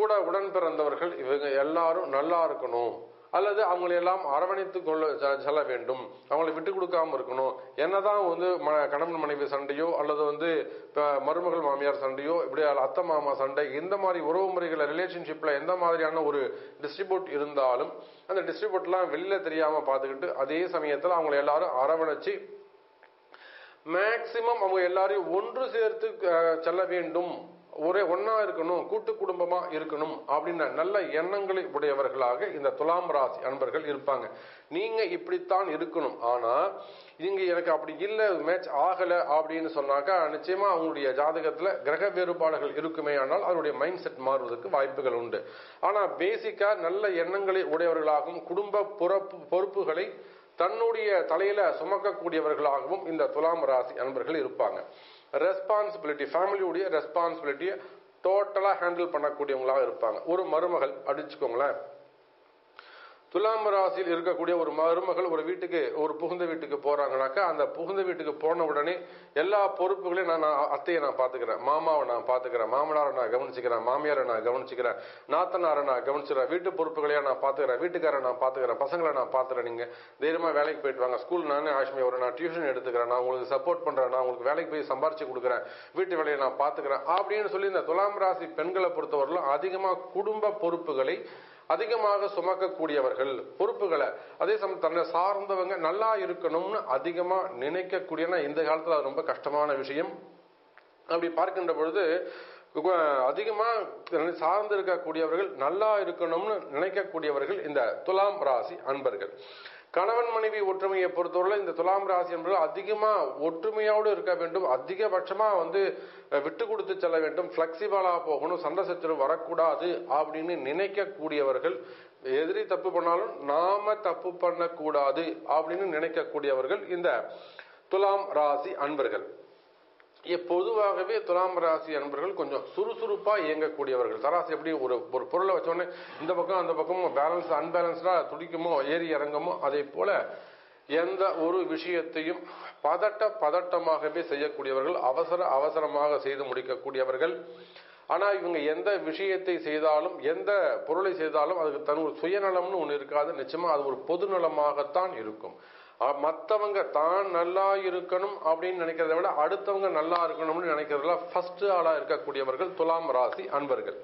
கூட உடன் பிறந்தவர்கள், இவங்க எல்லாரும் நல்லா இருக்கணும், அல்லது அவங்களையெல்லாம் அரவணைத்து கொள்ள செல்ல வேண்டும், அவங்களை விட்டு கொடுக்காமல் இருக்கணும். என்னதான் வந்து ம கணவன் மனைவி சண்டையோ அல்லது வந்து மருமகள் மாமியார் சண்டையோ, இப்படி அத்தை மாமா சண்டை, இந்த மாதிரி உறவு முறைகளை ரிலேஷன்ஷிப்பில் எந்த மாதிரியான ஒரு டிஸ்ட்ரிபியூட் இருந்தாலும் அந்த டிஸ்ட்ரிபியூட்லாம் வெளியில் தெரியாமல் பார்த்துக்கிட்டு அதே சமயத்தில் அவங்களை எல்லாரும் அரவணைச்சி மேக்சிமம் அவங்க எல்லாரையும் ஒன்று சேர்த்து செல்ல வேண்டும், ஒரே ஒன்னா இருக்கணும், கூட்டு குடும்பமா இருக்கணும் அப்படின்ற நல்ல எண்ணங்களை உடையவர்களாக இந்த துலாம் ராசி அன்பர்கள் இருப்பாங்க. நீங்க இப்படித்தான் இருக்கணும், ஆனா இங்க எனக்கு அப்படி இல்லை, மேட்ச் ஆகலை அப்படின்னு சொன்னாக்கா நிச்சயமா அவங்களுடைய ஜாதகத்துல கிரக வேறுபாடுகள் இருக்குமே, ஆனால் அவருடைய மைண்ட் செட் மாறுவதற்கு வாய்ப்புகள் உண்டு. ஆனா பேசிக்கா நல்ல எண்ணங்களை உடையவர்களாகவும் குடும்ப பொறுப்பு பொறுப்புகளை தன்னுடைய தலையில சுமக்கக்கூடியவர்களாகவும் இந்த துலாம் ராசி அன்பர்கள் இருப்பாங்க. ரெஸ்பான்சிபிலிட்டி, ஃபேமிலியுடைய ரெஸ்பான்சிபிலிட்டியை டோட்டலாக ஹேண்டில் பண்ணக்கூடியவங்களாக இருப்பாங்க. ஒரு மருமகள் அடிச்சுக்கோங்களேன், துலாம் ராசியில் இருக்கக்கூடிய ஒரு மருமகள் ஒரு வீட்டுக்கு ஒரு புகுந்த வீட்டுக்கு போகிறாங்கனாக்கா, அந்த புகுந்த வீட்டுக்கு போன உடனே எல்லா பொறுப்புகளையும் நான் அத்தையை நான் பார்த்துக்கிறேன், மாமாவை நான் பார்த்துக்கிறேன், மாமனாரை நான் கவனிச்சுக்கிறேன், மாமியாரை நான் கவனிச்சுக்கிறேன், நாத்தனாரை நான் கவனிச்சுக்கிறேன், வீட்டு பொறுப்புகளையாக நான் பார்த்துக்கிறேன், வீட்டுக்காரை நான் பார்த்துக்கிறேன், பசங்களை நான் பார்த்துக்கிறேன், நீங்கள் தைரியமாக வேலைக்கு போயிட்டு வாங்க, ஸ்கூல் நானே ஆஷ்மியை வரேன், நான் டியூஷன் எடுத்துக்கிறேன், நான் உங்களுக்கு சப்போர்ட் பண்ணுறேன், நான் உங்களுக்கு வேலைக்கு போய் சம்பாரிச்சு கொடுக்குறேன், வீட்டு வேலையை நான் பார்த்துக்கிறேன் அப்படின்னு சொல்லி இந்த துலாம் ராசி பெண்களை பொறுத்தவரையிலும் அதிகமாக குடும்ப பொறுப்புகளை அதிகமாக சுமக்கக்கூடியவர்கள், பொறுப்புகளை அதே சமயம் தன்னை சார்ந்தவங்க நல்லா இருக்கணும்னு அதிகமாக நினைக்கக்கூடியனா இந்த காலத்தில் அது ரொம்ப கஷ்டமான விஷயம். அப்படி பார்க்கின்ற பொழுது அதிகமாக சார்ந்து இருக்கக்கூடியவர்கள், நல்லா இருக்கணும்னு நினைக்கக்கூடியவர்கள் இந்த துலாம் ராசி அன்பர்கள். கணவன் மனைவி ஒற்றுமையை பொறுத்தவரை இந்த துலாம் ராசி அன்பர்கள் அதிகமாக ஒற்றுமையோடு இருக்க வேண்டும், அதிகபட்சமாக வந்து விட்டு கொடுத்து செல்ல வேண்டும், ஃப்ளெக்சிபிளாக போகணும், சண்டை சச்சரவு வரக்கூடாது அப்படின்னு நினைக்கக்கூடியவர்கள், எதிரி தப்பு பண்ணாலும் நாம தப்பு பண்ணக்கூடாது அப்படின்னு நினைக்கக்கூடியவர்கள் இந்த துலாம் ராசி அன்பர்கள். பொதுவாகவே துலாம் ராசி அன்பர்கள் கொஞ்சம் சுறுசுறுப்பாக இயங்கக்கூடியவர்கள். தராசி எப்படி ஒரு ஒரு பொருளை வச்சோடனே இந்த பக்கம் அந்த பக்கம் பேலன்ஸ் அன்பேலன்ஸ்டாக துடிக்குமோ ஏறி இறங்குமோ, அதே போல் எந்த ஒரு விஷயத்தையும் பதட்ட பதட்டமாகவே செய்யக்கூடியவர்கள், அவசர அவசரமாக செய்து முடிக்கக்கூடியவர்கள். ஆனால் இவங்க எந்த விஷயத்தை செய்தாலும் எந்த பொருளை செய்தாலும் அதுக்கு தன் ஒரு சுயநலம்னு ஒன்று இருக்காது, நிச்சயமாக அது ஒரு பொதுநலமாகத்தான் இருக்கும். மற்றவங்க தான் நல்லா இருக்கணும் அப்படின்னு நினைக்கிறத விட அடுத்தவங்க நல்லா இருக்கணும்னு நினைக்கிறதுல ஃபர்ஸ்ட் ஆளாக இருக்கக்கூடியவர்கள் துலாம் ராசி அன்பர்கள்.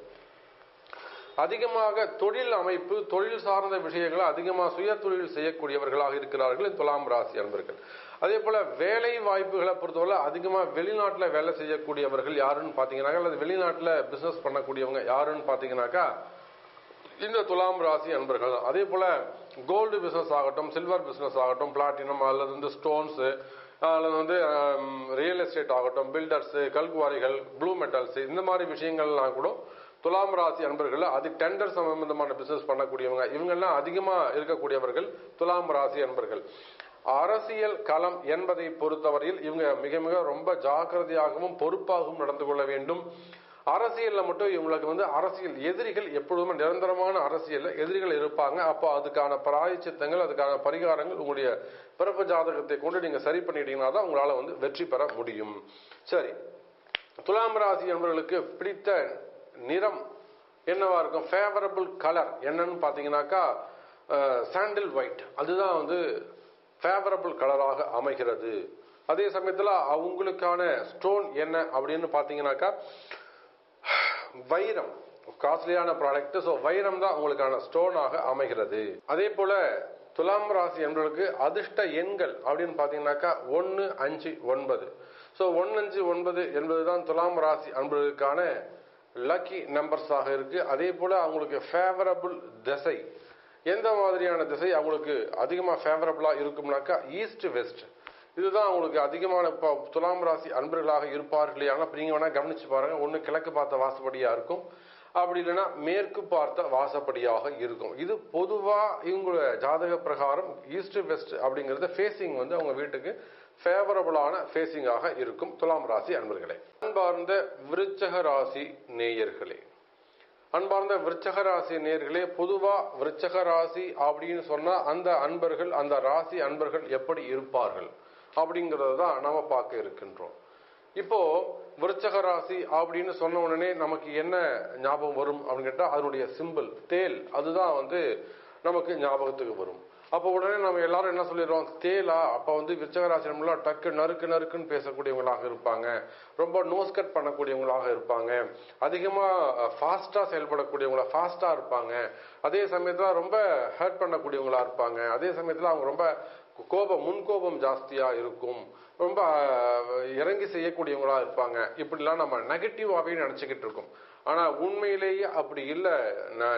அதிகமாக தொழில் அமைப்பு, தொழில் சார்ந்த விஷயங்களை அதிகமாக சுய தொழில் செய்யக்கூடியவர்களாக இருக்கிறார்கள் துலாம் ராசி அன்பர்கள். அதே போல் வேலை வாய்ப்புகளை பொறுத்தவரை அதிகமாக வெளிநாட்டில் வேலை செய்யக்கூடியவர்கள் யாருன்னு பார்த்தீங்கன்னாக்கா, அல்லது வெளிநாட்டில் பிஸ்னஸ் பண்ணக்கூடியவங்க யாருன்னு பார்த்தீங்கன்னாக்கா இந்த துலாம் ராசி அன்பர்கள். அதே போல் கோல்டு பிஸ்னஸ் ஆகட்டும், சில்வர் பிஸ்னஸ் ஆகட்டும், பிளாட்டினம் அல்லது வந்து ஸ்டோன்ஸு அல்லது வந்து ரியல் எஸ்டேட் ஆகட்டும், பில்டர்ஸு, கல்குவாரிகள், ப்ளூ மெட்டல்ஸு, இந்த மாதிரி விஷயங்கள்லாம் கூட துலாம் ராசி அன்பர்கள் அது டெண்டர் சம்பந்தமான பிசினஸ் பண்ணக்கூடியவங்க இவங்கெல்லாம் அதிகமா இருக்கக்கூடியவர்கள் துலாம் ராசி அன்பர்கள். அரசியல் களம் என்பதை பொறுத்தவரையில் இவங்க மிக மிக ரொம்ப ஜாக்கிரதையாகவும் பொறுப்பாகவும் நடந்து கொள்ள வேண்டும். அரசியல்ல மட்டும் இவங்களுக்கு வந்து அரசியல் எதிரிகள் எப்பொழுதுமே நிரந்தரமான அரசியல் எதிரிகள் இருப்பாங்க. அப்போ அதுக்கான பிராயச்சித்தங்கள் அதுக்கான பரிகாரங்கள் உங்களுடைய பிறப்பு ஜாதகத்தை கொண்டு நீங்க சரி பண்ணிட்டீங்கன்னா தான் உங்களால வந்து வெற்றி பெற முடியும். சரி, துலாம் ராசி என்பவர்களுக்கு பிடித்த நிறம் என்னவா இருக்கும்? ஃபேவரபிள் கலர் என்னன்னு பாத்தீங்கன்னாக்கா சாண்டில் ஒயிட், அதுதான் வந்து ஃபேவரபிள் கலராக அமைகிறது. அதே சமயத்துல அவங்களுக்கான ஸ்டோன் என்ன அப்படின்னு பாத்தீங்கன்னாக்கா வைரம், காஸ்ட்லியான ப்ராடக்ட். ஸோ வைரம் தான் உங்களுக்கான ஸ்டோனாக அமைகிறது. அதே போல துலாம் ராசி என்பவர்களுக்கு அதிர்ஷ்ட எண்கள் அப்படின்னு பாத்தீங்கன்னாக்கா ஒன்னு அஞ்சு ஒன்பது. ஸோ ஒன்னு அஞ்சு ஒன்பது என்பதுதான் துலாம் ராசி என்பவர்களுக்கான லக்கி நம்பர்ஸாக இருக்கு. அதே போல அவங்களுக்கு ஃபேவரபிள் திசை எந்த மாதிரியான திசை அவங்களுக்கு அதிகமா ஃபேவரபிளா இருக்கும்னாக்கா ஈஸ்ட் வெஸ்ட், இதுதான் உங்களுக்கு அதிகமான துலாம் ராசி அன்பர்களாக இருப்பார்களே. ஆனால் நீங்க வேணா கவனிச்சு பாருங்க, ஒன்னு கிழக்கு பார்த்த வாசப்படியா இருக்கும், அப்படி இல்லைன்னா மேற்கு பார்த்த வாசப்படியாக இருக்கும். இது பொதுவா இவங்களோட ஜாதக பிரகாரம் ஈஸ்ட் வெஸ்ட் அப்படிங்கறது ஃபேசிங் வந்து அவங்க வீட்டுக்கு ஃபேவரபிளான ஃபேசிங்காக இருக்கும் துலாம் ராசி அன்பர்களே. அன்பார்ந்த விருச்சக ராசி நேயர்களே, அன்பார்ந்த விருச்சக ராசி நேயர்களே, பொதுவா விருச்சக ராசி அப்படின்னு சொன்னா அந்த அன்பர்கள் அந்த ராசி அன்பர்கள் எப்படி இருப்பார்கள் அப்படிங்கறத தான் நாம பார்க்க இருக்கின்றோம். இப்போ விருச்சக ராசி அப்படின்னு சொன்ன உடனே நமக்கு என்ன ஞாபகம் வரும் அப்படின்னு கேட்டா அதனுடைய சிம்பிள் தேல், அதுதான் வந்து நமக்கு ஞாபகத்துக்கு வரும். அப்போ உடனே நம்ம எல்லாரும் என்ன சொல்லிடுறோம், தேலா? அப்போ வந்து விருச்சகராசி நம்மளாம் டக்கு நறுக்கு நறுக்குன்னு பேசக்கூடியவங்களாக இருப்பாங்க, ரொம்ப நோஸ் கட் பண்ணக்கூடியவங்களாக இருப்பாங்க, அதிகமாக ஃபாஸ்ட்டாக செயல்படக்கூடியவங்களா ஃபாஸ்ட்டாக இருப்பாங்க, அதே சமயத்தில் ரொம்ப ஹர்ட் பண்ணக்கூடியவங்களா இருப்பாங்க, அதே சமயத்தில் அவங்க ரொம்ப கோபம் முன்கோபம் ஜாஸ்தியாக இருக்கும், ரொம்ப இறங்கி செய்யக்கூடியவங்களா இருப்பாங்க. இப்படிலாம் நம்ம நெகட்டிவாகவே நினச்சிக்கிட்டு இருக்கோம். ஆனால் உண்மையிலேயே அப்படி இல்லை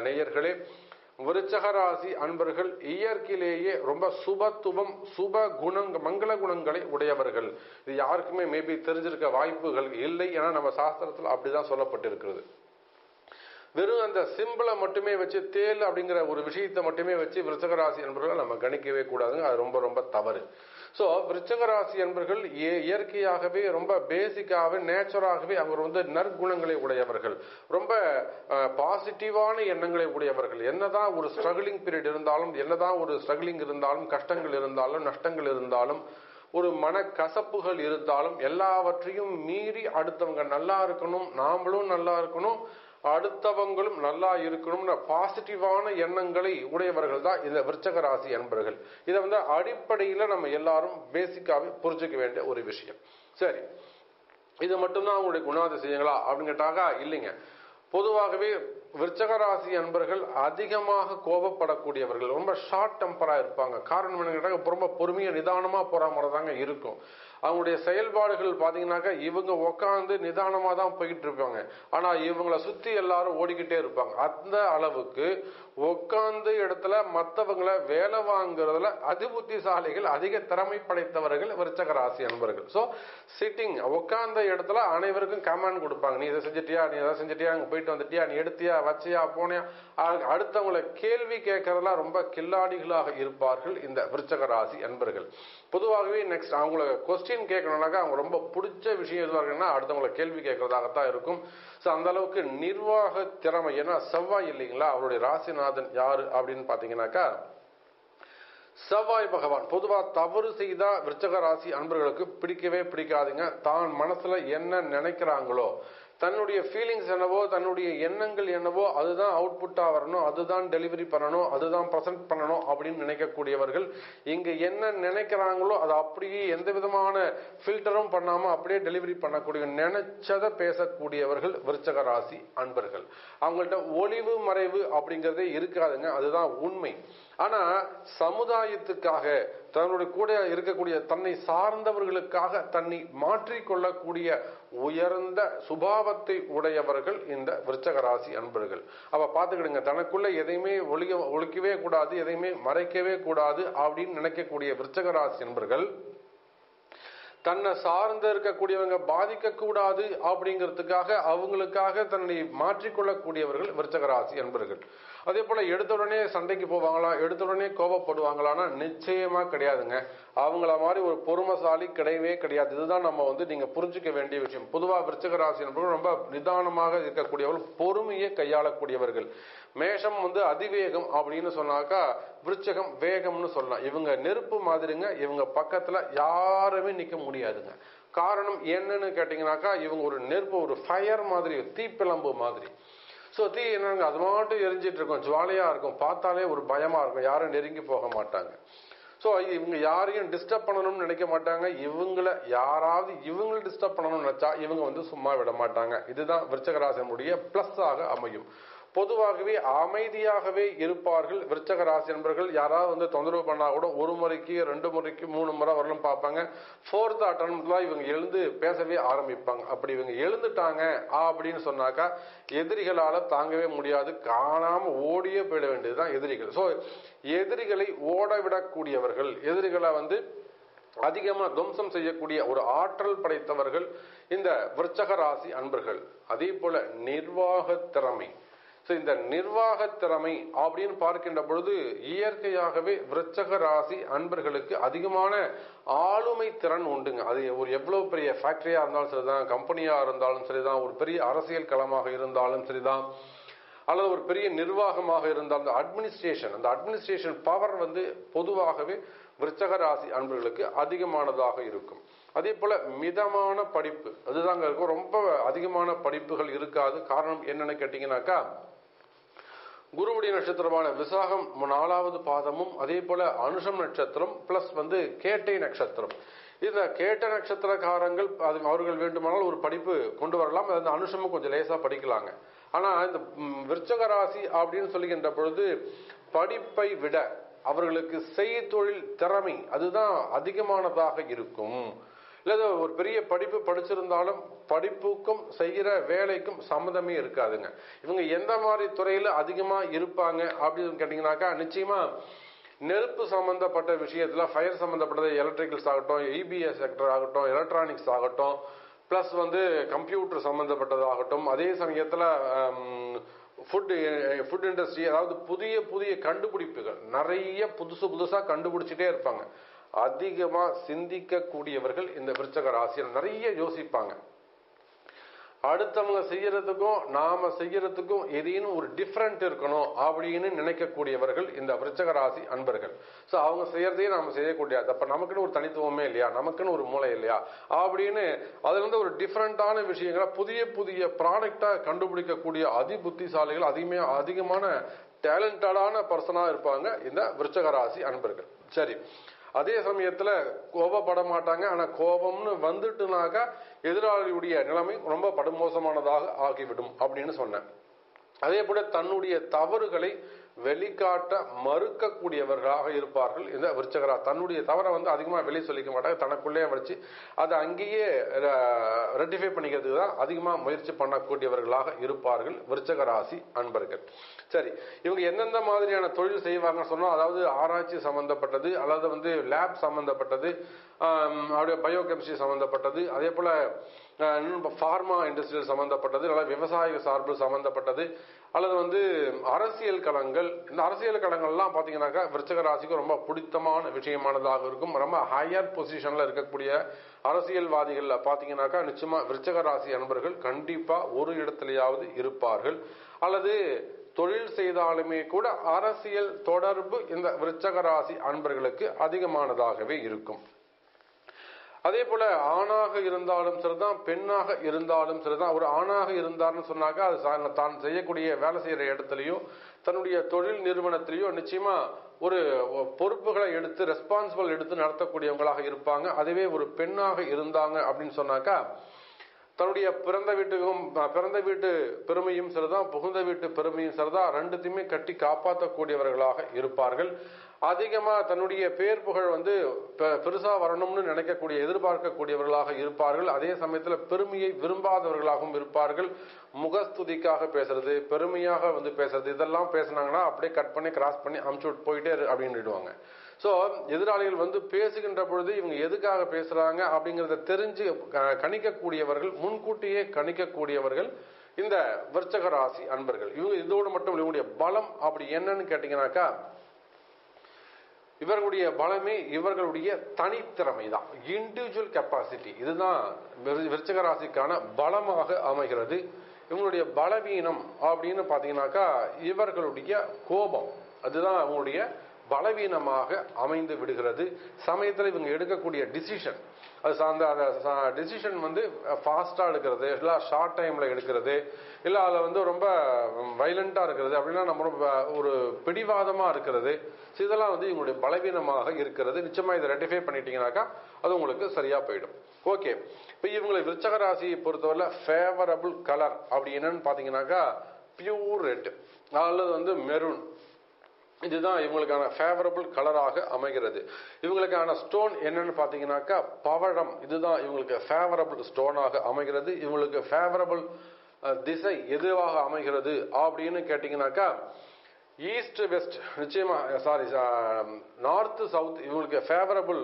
நேயர்களே. விருச்சக ராசி அன்பர்கள் இயற்கையிலேயே ரொம்ப சுபத்துவம் சுப குணங் மங்கள குணங்களை உடையவர்கள். இது யாருக்குமே மேபி தெரிஞ்சிருக்க வாய்ப்புகள் இல்லை, ஏன்னா நம்ம சாஸ்திரத்தில் அப்படிதான் சொல்லப்பட்டிருக்கிறது. வெறும் அந்த சிம்பிளை மட்டுமே வச்சு தேல் அப்படிங்கிற ஒரு விஷயத்தை மட்டுமே வச்சு விருச்சக ராசி அன்பர்களை நம்ம கணிக்கவே கூடாதுங்க, அது ரொம்ப ரொம்ப தவறு. ஸோ விருச்சக ராசி அன்பர்கள் இயற்கையாகவே ரொம்ப பேசிக்காகவே நேச்சுராகவே அவர் வந்து நற்குணங்களை உடையவர்கள், ரொம்ப பாசிட்டிவான எண்ணங்களை உடையவர்கள். என்னதான் ஒரு ஸ்ட்ரகிளிங் பீரியட் இருந்தாலும் என்னதான் ஒரு ஸ்ட்ரகிளிங் இருந்தாலும் கஷ்டங்கள் இருந்தாலும் நஷ்டங்கள் இருந்தாலும் ஒரு மனக்கசப்புகள் இருந்தாலும் எல்லாவற்றையும் மீறி அடுத்தவங்க நல்லா இருக்கணும், நாமளும் நல்லா இருக்கணும், அடுத்தவங்களும் நல்லா இருக்கணும்னு பாசிட்டிவான எண்ணங்களை உடையவர்கள் தான் இந்த விருச்சக ராசி அன்பர்கள். இதை வந்து அடிப்படையில நம்ம எல்லாரும் பேசிக்காவே புரிஞ்சுக்க வேண்டிய ஒரு விஷயம். சரி, இது மட்டும்தான் அவங்களுடைய குணாதிசயங்களா அப்படின்னு கேட்டாக்கா இல்லைங்க. பொதுவாகவே விருச்சக ராசி அன்பர்கள் அதிகமாக கோபப்படக்கூடியவர்கள், ரொம்ப ஷார்ட் டெம்பரா இருப்பாங்க. காரணம் என்ன கேட்டாங்க, ரொம்ப பொறுமையா நிதானமா போற மாதிரி தாங்க இருக்கும் அவங்களுடைய செயல்பாடுகள். பாத்தீங்கன்னாக்கா இவங்க உக்காந்து நிதானமா தான் போயிட்டு இருப்பாங்க, ஆனா இவங்களை சுத்தி எல்லாரும் ஓடிக்கிட்டே இருப்பாங்க. அந்த அளவுக்கு உக்காந்து இடத்துல மற்றவங்களை வேலை வாங்குறதுல அதிபுத்திசாலிகள் அதிக திறமை படைத்தவர்கள் விருச்சக ராசி அன்பர்கள். ஸோ சிட்டிங் உக்காந்த இடத்துல அனைவருக்கும் கமெண்ட் கொடுப்பாங்க, நீ இதை செஞ்சுட்டியா, நீ எதாவது செஞ்சுட்டியா, அங்க போயிட்டு வந்துட்டியா, நீ எடுத்தியா வச்சியா போனியா, அடுத்தவங்களை கேள்வி கேட்கறதுல ரொம்ப கில்லாடிகளாக இருப்பார்கள் இந்த விருச்சக ராசி அன்பர்கள். பொதுவாகவே நெக்ஸ்ட் அவங்கள கொஸ்டின் கேட்கணும்னாக்கா அவங்க ரொம்ப பிடிச்ச விஷயம் எதுவாக இருக்குன்னா அடுத்தவங்களை கேள்வி கேட்கறதாகத்தான் இருக்கும். ஸோ அந்த அளவுக்கு நிர்வாக திறமை, ஏன்னா செவ்வாய் இல்லைங்களா அவருடைய ராசிநாதன் யாரு அப்படின்னு பாத்தீங்கன்னாக்கா செவ்வாய் பகவான். பொதுவா தவறு செய்தா விருச்சக ராசி அன்பர்களுக்கு பிடிக்கவே பிடிக்காதுங்க. தான் மனசுல என்ன நினைக்கிறாங்களோ, தன்னுடைய ஃபீலிங்ஸ் என்னவோ, தன்னுடைய எண்ணங்கள் என்னவோ, அதுதான் அவுட்புட்டா வரணும், அதுதான் டெலிவரி பண்ணணும், அதுதான் ப்ரெசென்ட் பண்ணணும் அப்படின்னு நினைக்கக்கூடியவர்கள். இங்க என்ன நினைக்கிறாங்களோ அது அப்படியே எந்த விதமான ஃபில்டரும் பண்ணாம அப்படியே டெலிவரி பண்ணக்கூடிய நினைச்சதை பேசக்கூடியவர்கள் விருச்சக ராசி அன்பர்கள். அவங்கள்ட்ட ஒளிவு மறைவு அப்படிங்கிறதே இருக்காதுங்க, அதுதான் உண்மை. ஆனா சமுதாயத்துக்காக தன்னுடைய கூட இருக்கக்கூடிய தன்னை சார்ந்தவர்களுக்காக தன்னை மாற்றிக்கொள்ளக்கூடிய உயர்ந்த சுபாவத்தை உடையவர்கள் இந்த விருச்சக ராசி அன்பர்கள். அப்ப பாத்துக்கிடுங்க, தனக்குள்ள எதையுமே ஒழிய ஒழிக்கவே கூடாது, எதையுமே மறைக்கவே கூடாது அப்படின்னு நினைக்கக்கூடிய விருச்சக ராசி அன்பர்கள் தன்னை சார்ந்து இருக்கக்கூடியவங்க பாதிக்கக்கூடாது அப்படிங்கிறதுக்காக அவங்களுக்காக தன்னை மாற்றிக்கொள்ளக்கூடியவர்கள் விருச்சகராசி என்பவர்கள். அதே போல் எடுத்தவுடனே சண்டைக்கு போவாங்களா, எடுத்தவுடனே கோபப்படுவாங்களான்னா நிச்சயமாக கிடையாதுங்க. அவங்கள மாதிரி ஒரு பொறுமைசாலி கிடையவே கிடையாது. இதுதான் நம்ம வந்து நீங்கள் புரிஞ்சிக்க வேண்டிய விஷயம். பொதுவாக விருச்சகராசி என்பவர்கள் ரொம்ப நிதானமாக இருக்கக்கூடியவர்கள், பொறுமையை கையாளக்கூடியவர்கள். மேஷம் வந்து அதிவேகம் அப்படின்னு சொன்னாக்கா விருச்சகம் வேகம்னு சொல்லலாம். இவங்க நெருப்பு மாதிரிங்க, இவங்க பக்கத்தில் யாருமே நிற்க முடியாதுங்க. காரணம் என்னன்னு கேட்டீங்கன்னாக்கா இவங்க ஒரு நெருப்பு, ஒரு ஃபயர் மாதிரி, தீப்பிளம்பு மாதிரி. ஸோ தீ என்னங்க அது மட்டும் எரிஞ்சிட்டு இருக்கும், ஜுவாலியாக இருக்கும், பார்த்தாலே ஒரு பயமாக இருக்கும், யாரும் நெருங்கி போக மாட்டாங்க. ஸோ இவங்க யாரையும் டிஸ்டர்ப் பண்ணணும்னு நினைக்க மாட்டாங்க. இவங்கள யாராவது இவங்களை டிஸ்டர்ப் பண்ணணும்னு நினச்சா இவங்க வந்து சும்மா விட மாட்டாங்க. இதுதான் விருச்சகராசினுடைய ப்ளஸ்ஸாக அமையும். பொதுவாகவே அமைதியாகவே இருப்பார்கள் விருச்சக ராசி நண்பர்கள். யாராவது வந்து தொந்தரவு பண்ணால் கூட ஒரு முறைக்கு ரெண்டு முறைக்கு மூணு முறை வரலும் பார்ப்பாங்க. ஃபோர்த் அட்டம்ல இவங்க எழுந்து பேசவே ஆரம்பிப்பாங்க. அப்படி இவங்க எழுந்துட்டாங்க அப்படின்னு சொன்னாக்கா எதிரிகளால் தாங்கவே முடியாது, காணாமல் ஓடியே போயிட வேண்டியதுதான் எதிரிகள். ஸோ எதிரிகளை ஓடவிடக்கூடியவர்கள், எதிரிகளை வந்து அதிகமாக துவம்சம் செய்யக்கூடிய ஒரு ஆற்றல் படைத்தவர்கள் இந்த விருச்சக ராசி அன்பர்கள். அதே போல நிர்வாக திறமை. ஸோ இந்த நிர்வாக திறமை அப்படின்னு பார்க்கின்ற பொழுது இயற்கையாகவே விருச்சக ராசி அன்பர்களுக்கு அதிகமான ஆளுமை திறன் உண்டுங்க. அது ஒரு எவ்வளோ பெரிய ஃபேக்டரியாக இருந்தாலும் சரிதான், கம்பெனியாக இருந்தாலும் சரிதான், ஒரு பெரிய அரசியல் களமாக இருந்தாலும் சரிதான், அல்லது ஒரு பெரிய நிர்வாகமாக இருந்தால் அந்த அட்மினிஸ்ட்ரேஷன், அந்த அட்மினிஸ்ட்ரேஷன் பவர் வந்து பொதுவாகவே விருச்சக ராசி அன்பர்களுக்கு அதிகமானதாக இருக்கும். அதே போல் மிதமான படிப்பு, அதுதாங்க இருக்கும். ரொம்ப அதிகமான படிப்புகள் இருக்காது. காரணம் என்னென்னு கேட்டிங்கனாக்கா குருவுடைய நட்சத்திரமான விசாகம் நாலாவது பாதமும் அதே போல் அனுஷம் நட்சத்திரம் ப்ளஸ் வந்து கேட்டை நட்சத்திரம். இந்த கேட்ட நட்சத்திரக்காரங்கள் அது அவர்கள் வேண்டுமானால் ஒரு படிப்பு கொண்டு வரலாம். அது அனுஷமும் கொஞ்சம் லேசாக படிக்கலாங்க. ஆனால் இந்த விருச்சக ராசி அப்படின்னு சொல்லுகின்ற பொழுது படிப்பை விட அவர்களுக்கு செய்தொழில் திறமை அதுதான் அதிகமானதாக இருக்கும். இல்லை ஒரு பெரிய படிப்பு படிச்சிருந்தாலும் படிப்புக்கும் செய்கிற வேலைக்கும் சம்மந்தமே இருக்காதுங்க. இவங்க எந்த மாதிரி துறையில் அதிகமாக இருப்பாங்க அப்படின்னு கேட்டிங்கனாக்கா நிச்சயமாக நெருப்பு சம்மந்தப்பட்ட விஷயத்தில், ஃபயர் சம்மந்தப்பட்டது, எலக்ட்ரிக்கல்ஸ் ஆகட்டும், இபிஎஸ் செக்டர் ஆகட்டும், எலக்ட்ரானிக்ஸ் ஆகட்டும், ப்ளஸ் வந்து கம்ப்யூட்டர் சம்மந்தப்பட்டதாகட்டும், அதே சமயத்தில் ஃபுட் ஃபுட் இண்டஸ்ட்ரி, அதாவது புதிய புதிய கண்டுபிடிப்புகள் நிறைய புதுசு புதுசாக கண்டுபிடிச்சிட்டே இருப்பாங்க. அதிகமாக சிந்திக்கக்கூடியவர்கள் இந்த விருச்சக ராசியில் நிறைய யோசிப்பாங்க. அடுத்தவங்க செய்யறதுக்கும் நாம செய்யறதுக்கும் எதையும் ஒரு டிஃப்ரெண்ட் இருக்கணும் அப்படின்னு நினைக்கக்கூடியவர்கள் இந்த விருச்சக ராசி அன்பர்கள். ஸோ அவங்க செய்யறதையும் நாம செய்யக்கூடியாது, அப்போ நமக்குன்னு ஒரு தனித்துவமே இல்லையா, நமக்குன்னு ஒரு மூளை இல்லையா அப்படின்னு அதுல இருந்து ஒரு டிஃப்ரெண்டான விஷயங்களை புதிய புதிய ப்ராடக்டா கண்டுபிடிக்கக்கூடிய அதி புத்திசாலிகள், அதிகமே அதிகமான டேலண்டடான பர்சனா இருப்பாங்க இந்த விருச்சக ராசி அன்பர்கள். சரி, அதே சமயத்தில் கோபப்பட மாட்டாங்க. ஆனால் கோபம்னு வந்துட்டுனாக்கா எதிராளியுடைய நிலைமை ரொம்ப படுமோசமானதாக ஆகிவிடும் அப்படின்னு சொன்னேன். அதே போல தன்னுடைய தவறுகளை வெளிக்காட்ட மறுக்கக்கூடியவர்களாக இருப்பார்கள் இந்த விருச்சகரா. தன்னுடைய தவறை வந்து அதிகமாக வெளியே சொல்லிக்க மாட்டாங்க, தனக்குள்ளே வச்சு அதை அங்கேயே ரெட்டிஃபை பண்ணிக்கிறதுக்கு தான் அதிகமாக முயற்சி பண்ணக்கூடியவர்களாக இருப்பார்கள் விருச்சக ராசி அன்பர்கள். சரி, இவங்க எந்தெந்த மாதிரியான தொழில் செய்வாங்கன்னு சொன்னோம். அதாவது ஆராய்ச்சி சம்மந்தப்பட்டது, அல்லது வந்து லேப் சம்மந்தப்பட்டது, அப்படியே பயோகெமிஸ்ட்ரி சம்மந்தப்பட்டது, அதே போல் ஃபார்மா இண்டஸ்ட்ரியல் சம்மந்தப்பட்டது, அல்லது விவசாய சார்பு சம்மந்தப்பட்டது, அல்லது வந்து அரசியல் களங்கள். இந்த அரசியல் களங்கள்லாம் பார்த்தீங்கன்னாக்கா விருச்சக ராசிக்கு ரொம்ப பிடித்தமான விஷயமானதாக இருக்கும். ரொம்ப ஹையர் பொசிஷனில் இருக்கக்கூடிய அரசியல்வாதிகளில் பார்த்தீங்கன்னாக்கா நிச்சயமாக விருச்சக ராசி அன்பர்கள் கண்டிப்பாக ஒரு இடத்துலையாவது இருப்பார்கள். அல்லது தொழில் செய்தாலுமே கூட அரசியல் தொடர்பு இந்த விருச்சக ராசி அன்பர்களுக்கு அதிகமானதாகவே இருக்கும். அதே போல ஆணாக இருந்தாலும் சரிதான், பெண்ணாக இருந்தாலும் சரிதான். ஒரு ஆணாக இருந்தார்னு சொன்னாக்கா அது தான் செய்யக்கூடிய வேலை செய்கிற இடத்துலையோ தன்னுடைய தொழில் நிறுவனத்திலையோ நிச்சயமா ஒரு பொறுப்புகளை எடுத்து ரெஸ்பான்சிபிள் எடுத்து நடத்தக்கூடியவங்களாக இருப்பாங்க. அதுவே ஒரு பெண்ணாக இருந்தாங்க அப்படின்னு சொன்னாக்கா தன்னுடைய பிறந்த வீட்டுக்கும் பிறந்த வீட்டு பெருமையும் சரிதான், புகுந்த வீட்டு பெருமையும் சரிதான், ரெண்டுத்தையுமே கட்டி காப்பாற்றக்கூடியவர்களாக இருப்பார்கள். அதிகமாக தன்னுடைய பேர் புகழ் வந்து பெருசாக வரணும்னு நினைக்கக்கூடிய எதிர்பார்க்கக்கூடியவர்களாக இருப்பார்கள். அதே சமயத்தில் பெருமையை விரும்பாதவர்களாகவும் இருப்பார்கள். முகஸ்துதிக்காக பேசுறது, பெருமையாக வந்து பேசுறது, இதெல்லாம் பேசினாங்கன்னா அப்படியே கட் பண்ணி கிராஸ் பண்ணி அமுச்சு விட்டு போயிட்டே அப்படின்னுடுவாங்க. ஸோ எதிராளிகள் வந்து பேசுகின்ற பொழுது இவங்க எதுக்காக பேசுகிறாங்க அப்படிங்கிறத தெரிஞ்சு கணிக்கக்கூடியவர்கள், முன்கூட்டியே கணிக்கக்கூடியவர்கள் இந்த விருச்சக ராசி அன்பர்கள். இவங்க இதோடு மட்டும் இவங்களுடைய பலம் அப்படி என்னன்னு கேட்டீங்கன்னாக்கா, இவர்களுடைய பலமே இவர்களுடைய தனித்திறமை தான், இண்டிவிஜுவல் கெப்பாசிட்டி. இதுதான் விருச்சிக ராசிக்கான பலமாக அமைகிறது. இவங்களுடைய பலவீனம் அப்படின்னு பார்த்தீங்கன்னாக்கா இவர்களுடைய கோபம், அதுதான் அவங்களுடைய பலவீனமாக அமைந்து விடுகிறது. சமயத்தில் இவங்க எடுக்கக்கூடிய டிசிஷன், அது சார்ந்த டிசிஷன் வந்து ஃபாஸ்ட்டாக எடுக்கிறது, இல்லை ஷார்ட் டைமில் எடுக்கிறது, இல்லை அதில் வந்து ரொம்ப வைலண்ட்டாக இருக்கிறது, அப்படின்னா நம்ம ஒரு பிடிவாதமாக இருக்கிறது. ஸோ இதெல்லாம் வந்து இவங்களுடைய பலவீனமாக இருக்கிறது. நிச்சயமாக இதை ரெட்டிஃபை பண்ணிட்டீங்கன்னாக்கா அது உங்களுக்கு சரியாக போயிடும். ஓகே, இப்போ இவங்களை விருச்சக ராசியை பொறுத்தவரை ஃபேவரபிள் கலர் அப்படி என்னன்னு பார்த்தீங்கன்னாக்கா பியூர் ரெட் அல்லது வந்து மெரூன், இதுதான் இவங்களுக்கான ஃபேவரபிள் கலராக அமைகிறது. இவங்களுக்கான ஸ்டோன் என்னன்னு பார்த்தீங்கன்னாக்கா பவழம், இதுதான் இவங்களுக்கு ஃபேவரபிள் ஸ்டோனாக அமைகிறது. இவங்களுக்கு ஃபேவரபிள் திசை எதுவாக அமைகிறது அப்படின்னு கேட்டிங்கனாக்கா ஈஸ்ட் வெஸ்ட், நிச்சயமாக சாரி நார்த்து சவுத் இவங்களுக்கு ஃபேவரபிள்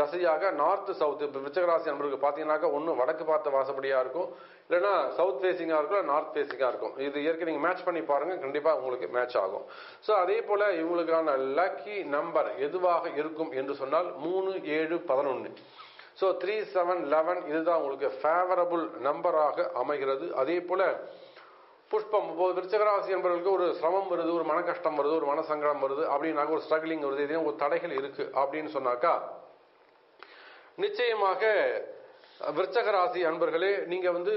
தசையாக நார்த்து சவுத்து. இப்போ விருச்சகராசி நம்பருக்கு பார்த்தீங்கன்னாக்கா ஒன்று வடக்கு பார்த்த வாசப்படியாக இருக்கும், இல்லைனா சவுத் ஃபேஸிங்காக இருக்கும், இல்லை நார்த் ஃபேஸிங்காக இருக்கும். இது ஏற்கனவே நீங்கள் மேட்ச் பண்ணி பாருங்கள், கண்டிப்பாக உங்களுக்கு மேட்ச் ஆகும். ஸோ அதே போல் இவங்களுக்கான லக்கி நம்பர் எதுவாக இருக்கும் என்று சொன்னால் மூணு ஏழு பதினொன்று, ஸோ த்ரீ செவன் லெவன், இதுதான் உங்களுக்கு ஃபேவரபிள் நம்பராக அமைகிறது. அதே போல் புஷ்பம், இப்போது விருச்சகராசி என்பவர்களுக்கு ஒரு சிரமம் வருது, ஒரு மன கஷ்டம் வருது, ஒரு மனசங்கடம் வருது அப்படின்னாக்க, ஒரு ஸ்ட்ரகிளிங் வருது, இதே ஒரு தடைகள் இருக்குது அப்படின்னு சொன்னாக்கா நிச்சயமாக விருச்சகராசி அன்பர்களே நீங்கள் வந்து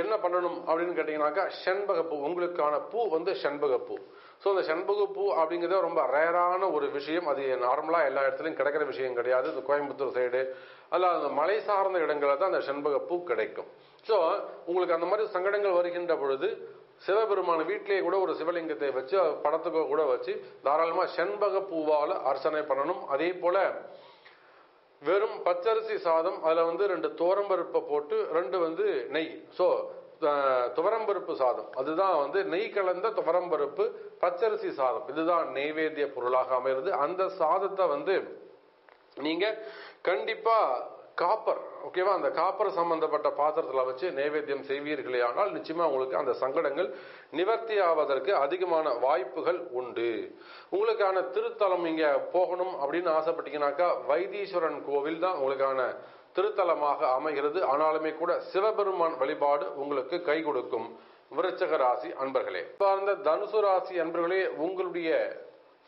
என்ன பண்ணணும் அப்படின்னு கேட்டிங்கனாக்கா செண்பகப்பூ, உங்களுக்கான பூ வந்து செண்பகப்பூ. ஸோ அந்த செண்பகப்பூ அப்படிங்கிறத ரொம்ப ரேரான ஒரு விஷயம், அது நார்மலாக எல்லா இடத்துலையும் கிடைக்கிற விஷயம் கிடையாது. இந்த கோயம்புத்தூர் சைடு அல்ல அந்த மலை சார்ந்த இடங்களில் தான் அந்த செண்பகப்பூ கிடைக்கும். ஸோ உங்களுக்கு அந்த மாதிரி சங்கடங்கள் வருகின்ற பொழுது சிவபெருமான வீட்டிலேயே கூட ஒரு சிவலிங்கத்தை வச்சு படத்துக்கோ கூட வச்சு தாராளமாக செண்பகப்பூவால் அர்ச்சனை பண்ணணும். அதே போல் வெறும் பச்சரிசி சாதம், அதில் வந்து ரெண்டு துவரம்பருப்பை போட்டு ரெண்டு வந்து நெய், ஸோ துவரம்பருப்பு சாதம், அதுதான் வந்து நெய் கலந்த துவரம்பருப்பு பச்சரிசி சாதம், இதுதான் நெய்வேத்திய பொருளாக அமைகிறது. அந்த சாதத்தை வந்து நீங்கள் கண்டிப்பாக காப்பர், ஓகேவா, அந்த காப்பர் சம்பந்தப்பட்ட பாத்திரத்தில் வச்சு நெய்வேத்தியம் செய்வீர்களே ஆனால் நிச்சயமாக உங்களுக்கு அந்த சங்கடங்கள் நிவர்த்தியாவதற்கு அதிகமான வாய்ப்புகள் உண்டு. உங்களுக்கான திருத்தலம் இங்கே போகணும் அப்படின்னு ஆசைப்பட்டீங்கன்னாக்கா வைத்தீஸ்வரன் கோவில் தான் உங்களுக்கான திருத்தலமாக அமைகிறது. ஆனாலுமே கூட சிவபெருமான் வழிபாடு உங்களுக்கு கை கொடுக்கும் விருச்சக ராசி அன்பர்களே. சார்ந்த தனுசு ராசி அன்பர்களே, உங்களுடைய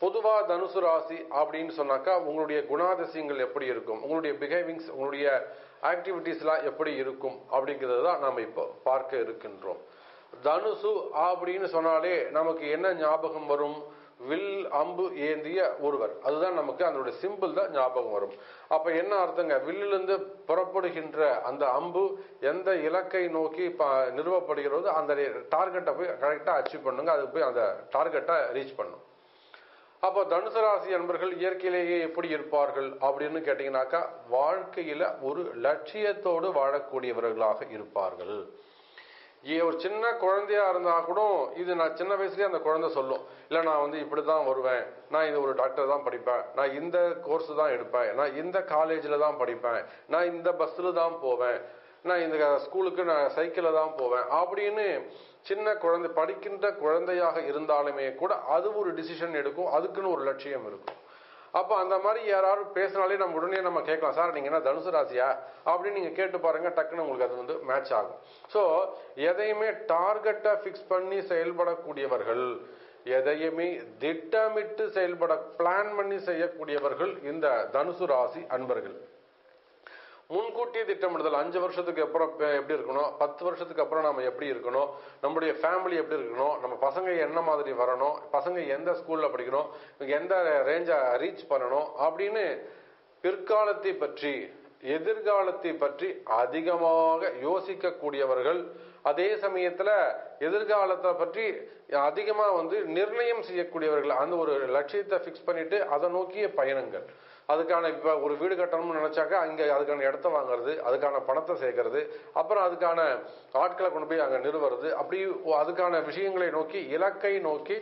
பொதுவாக தனுசு ராசி அப்படின்னு சொன்னாக்கா உங்களுடைய குணாதிசயங்கள் எப்படி இருக்கும், உங்களுடைய பிஹேவிங்ஸ், உங்களுடைய ஆக்டிவிட்டீஸ்லாம் எப்படி இருக்கும் அப்படிங்கிறது தான் நாம் இப்போ பார்க்க இருக்கின்றோம். தனுசு அப்படின்னு சொன்னாலே நமக்கு என்ன ஞாபகம் வரும்? வில் அம்பு ஏந்திய ஒருவர், அதுதான் நமக்கு அதனுடைய சிம்பிள் தான் ஞாபகம் வரும். அப்போ என்ன அர்த்தங்க, வில்லிலிருந்து புறப்படுகின்ற அந்த அம்பு எந்த இலக்கை நோக்கி ப நிறுவப்படுகிறதோ அந்த டார்கெட்டை போய் கரெக்டாக அச்சீவ் பண்ணுங்க, அது போய் அந்த டார்கெட்டை ரீச் பண்ணும். அப்போ தனுசு ராசி அன்பர்கள் இயற்கையிலேயே எப்படி இருப்பார்கள் அப்படின்னு கேட்டிங்கனாக்கா வாழ்க்கையில் ஒரு லட்சியத்தோடு வாழக்கூடியவர்களாக இருப்பார்கள். ஏ ஒரு சின்ன குழந்தையாக இருந்தால் கூட இது நான் சின்ன வயசுலேயே அந்த குழந்தை சொல்லும், இல்லை நான் வந்து இப்படி தான் வருவேன், நான் இது ஒரு டாக்டர் தான் படிப்பேன், நான் இந்த கோர்ஸ் தான் எடுப்பேன், நான் இந்த காலேஜில் தான் படிப்பேன், நான் இந்த பஸ்ஸில் தான் போவேன், நான் இந்த ஸ்கூலுக்கு நான் சைக்கிளில் தான் போவேன் அப்படின்னு சின்ன குழந்தை படிக்கின்ற குழந்தையாக இருந்தாலுமே கூட அது ஒரு டிசிஷன் எடுக்கும், அதுக்குன்னு ஒரு லட்சியம் இருக்கும். அப்போ அந்த மாதிரி யாராவது பேசினாலே நம்ம உடனே நம்ம கேட்கலாம், சார் நீங்கள் என்ன தனுசு ராசியா அப்படின்னு நீங்கள் கேட்டு பாருங்கள், டக்குன்னு உங்களுக்கு அது வந்து மேட்ச் ஆகும். ஸோ எதையுமே டார்கெட்டை ஃபிக்ஸ் பண்ணி செயல்படக்கூடியவர்கள், எதையுமே திட்டமிட்டு செயல்பட பிளான் பண்ணி செய்யக்கூடியவர்கள் இந்த தனுசு ராசி அன்பர்கள். முன்கூட்டிய திட்டமிடுதல், அஞ்சு வருஷத்துக்கு அப்புறம் எப்படி இருக்கணும், பத்து வருஷத்துக்கு அப்புறம் நம்ம எப்படி இருக்கணும், நம்மளுடைய ஃபேமிலி எப்படி இருக்கணும், நம்ம பசங்க என்ன மாதிரி வரணும், பசங்க எந்த ஸ்கூலில் படிக்கணும், எந்த ரேஞ்சை ரீச் பண்ணணும் அப்படின்னு பிற்காலத்தை பற்றி எதிர்காலத்தை பற்றி அதிகமாக யோசிக்கக்கூடியவர்கள். அதே சமயத்தில் எதிர்காலத்தை பற்றி அதிகமாக வந்து நிர்ணயம் செய்யக்கூடியவர்கள். அந்த ஒரு லட்சியத்தை ஃபிக்ஸ் பண்ணிட்டு அதை நோக்கிய பயணங்கள், அதுக்கான இப்போ ஒரு வீடு கட்டணும்னு நினச்சாக்கா அங்கே அதுக்கான இடத்த வாங்கிறது, அதுக்கான பணத்தை சேர்க்கறது, அப்புறம் அதுக்கான ஆட்களை கொண்டு போய் அங்கே நிறுவுறது, அப்படி அதுக்கான விஷயங்களை நோக்கி இலக்கை நோக்கி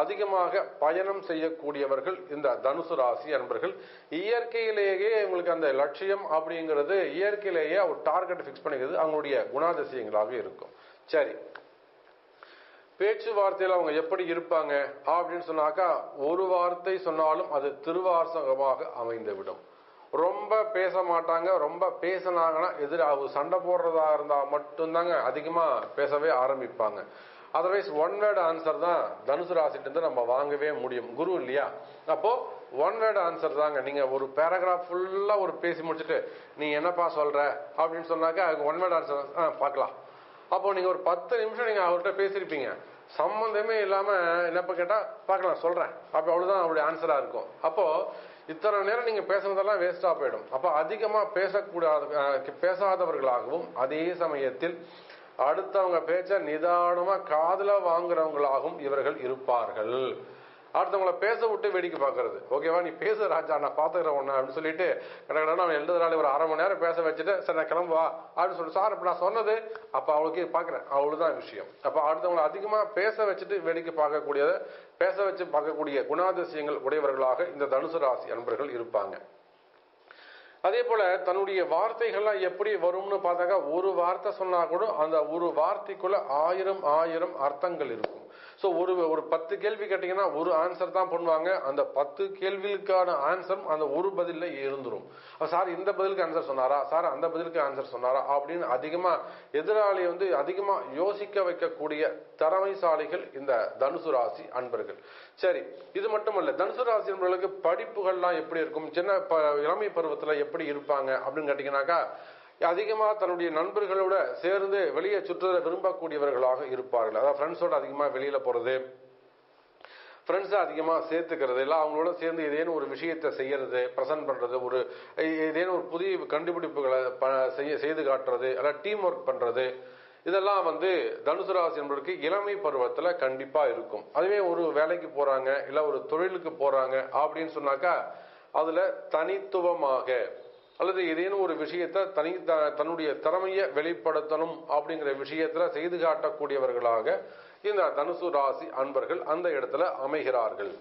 அதிகமாக பயணம் செய்யக்கூடியவர்கள் இந்த தனுசு ராசி அன்பர்கள். இயற்கையிலேயே உங்களுக்கு அந்த லட்சியம் அப்படிங்கிறது இயற்கையிலேயே ஒரு டார்கெட் ஃபிக்ஸ் பண்ணிக்கிறது அவங்களுடைய குணாதிசயங்களாக இருக்கும். சரி, பேச்சுவார்த்தையில் அவங்க எப்படி இருப்பாங்க அப்படின்னு சொன்னாக்கா, ஒரு வார்த்தை சொன்னாலும் அது திருவாசகமாக அமைந்துவிடும். ரொம்ப பேச மாட்டாங்க. ரொம்ப பேசினாங்கன்னா எதிர அவங்க சண்டை போடுறதா இருந்தால் மட்டும்தாங்க அதிகமாக பேசவே ஆரம்பிப்பாங்க. அதர்வைஸ் ஒன் வேர்டு ஆன்சர் தான் தனுசு ராசிட்டு நம்ம வாங்கவே முடியும். குரு இல்லையா, அப்போ ஒன் வேர்டு ஆன்சர் தாங்க. நீங்க ஒரு பேராகிராஃப் ஃபுல்லா ஒரு பேசி முடிச்சுட்டு நீ என்னப்பா சொல்ற அப்படின்னு சொன்னாக்கா அதுக்கு ஒன் வேர்டு ஆன்சர் பார்க்கலாம். அப்போ நீங்க ஒரு பத்து நிமிஷம் நீங்க அவர்கிட்ட பேசியிருப்பீங்க, சம்பந்தமே இல்லாம என்னப்ப கேட்டா பார்க்கலாம் சொல்றேன் அப்ப அவ்வளவுதான் அவருடைய ஆன்சரா இருக்கும். அப்போ இத்தனை நேரம் நீங்க பேசுனதெல்லாம் வேஸ்டா போயிடும். அப்போ அதிகமா பேசக்கூடாத பேசாதவர்களாகவும் அதே சமயத்தில் அடுத்தவங்க பேச்ச நிதானமா காதுல வாங்குறவங்களாகவும் இவர்கள் இருப்பார்கள். அடுத்தவங்களை பேச விட்டு வேடிக்கை பார்க்கறது, ஓகேவா நீ பேசு ராஜா நான் பாத்துக்கிறேன் ஒண்ணு அப்படின்னு சொல்லிட்டு கடற்கடனா அவன் எழுதுறாள் ஒரு அரை மணி நேரம் பேச வச்சுட்டு சரி நான் கிளம்புவா அப்படின்னு சொல்லிட்டு சார் இப்ப நான் சொன்னது அப்ப அவளுக்கு பாக்குறேன் அவ்வளவுதான் விஷயம். அப்ப அடுத்தவங்களை அதிகமா பேச வச்சுட்டு வேடிக்கை பார்க்கக்கூடியத பேச வச்சு பார்க்கக்கூடிய குணாதிசயங்கள் உடையவர்களாக இந்த தனுசு ராசி அன்பர்கள் இருப்பாங்க. அதே போல தன்னுடைய வார்த்தைகள்லாம் எப்படி வரும்னு பார்த்தாக்கா, ஒரு வார்த்தை சொன்னா கூட அந்த ஒரு வார்த்தைக்குள்ள ஆயிரம் ஆயிரம் அர்த்தங்கள் இருக்கும். ஸோ ஒரு ஒரு பத்து கேள்வி கேட்டீங்கன்னா ஒரு ஆன்சர் தான் பண்ணுவாங்க. அந்த பத்து கேள்விக்கான ஆன்சரும் அந்த ஒரு பதில இருந்துரும். சார் இந்த பதிலுக்கு ஆன்சர் சொன்னாரா, சார் அந்த பதிலுக்கு ஆன்சர் சொன்னாரா அப்படின்னு அதிகமா எதிராளி வந்து அதிகமா யோசிக்க வைக்கக்கூடிய திறமைசாலிகள் இந்த தனுசு ராசி அன்பர்கள். சரி, இது மட்டுமல்ல தனுசு ராசி அன்பர்களுக்கு படிப்புகள்லாம் எப்படி இருக்கும், சின்ன இளமை பருவத்துல எப்படி இருப்பாங்க அப்படின்னு கேட்டீங்கன்னாக்கா, அதிகமாக தன்னுடைய நண்பர்களோட சேர்ந்து வெளியே சுற்றுற விரும்பக்கூடியவர்களாக இருப்பார்கள். அதாவது ஃப்ரெண்ட்ஸோட அதிகமாக வெளியில போறது, ஃப்ரெண்ட்ஸை அதிகமாக சேர்த்துக்கிறது, இல்லை அவங்களோட சேர்ந்து ஏதேனும் ஒரு விஷயத்தை செய்யறது, ப்ரெசென்ட் பண்ணுறது, ஒரு ஏதேனும் ஒரு புதிய கண்டுபிடிப்புகளை செய்து காட்டுறது, இல்லை டீம் ஒர்க் பண்ணுறது, இதெல்லாம் வந்து தனுசு ராசி என்பதற்கு இளமை பருவத்தில் கண்டிப்பாக இருக்கும். அதுவே ஒரு வேலைக்கு போகிறாங்க இல்லை ஒரு தொழிலுக்கு போகிறாங்க அப்படின்னு சொன்னாக்கா அதில் தனித்துவமாக அல்லது ஏதேனும் ஒரு விஷயத்தை தனி தன்னுடைய திறமையை வெளிப்படுத்தணும் அப்படிங்கிற விஷயத்துல செய்து காட்டக்கூடியவர்களாக இந்த தனுசு ராசி அன்பர்கள் அந்த இடத்துல அமைகிறார்கள்.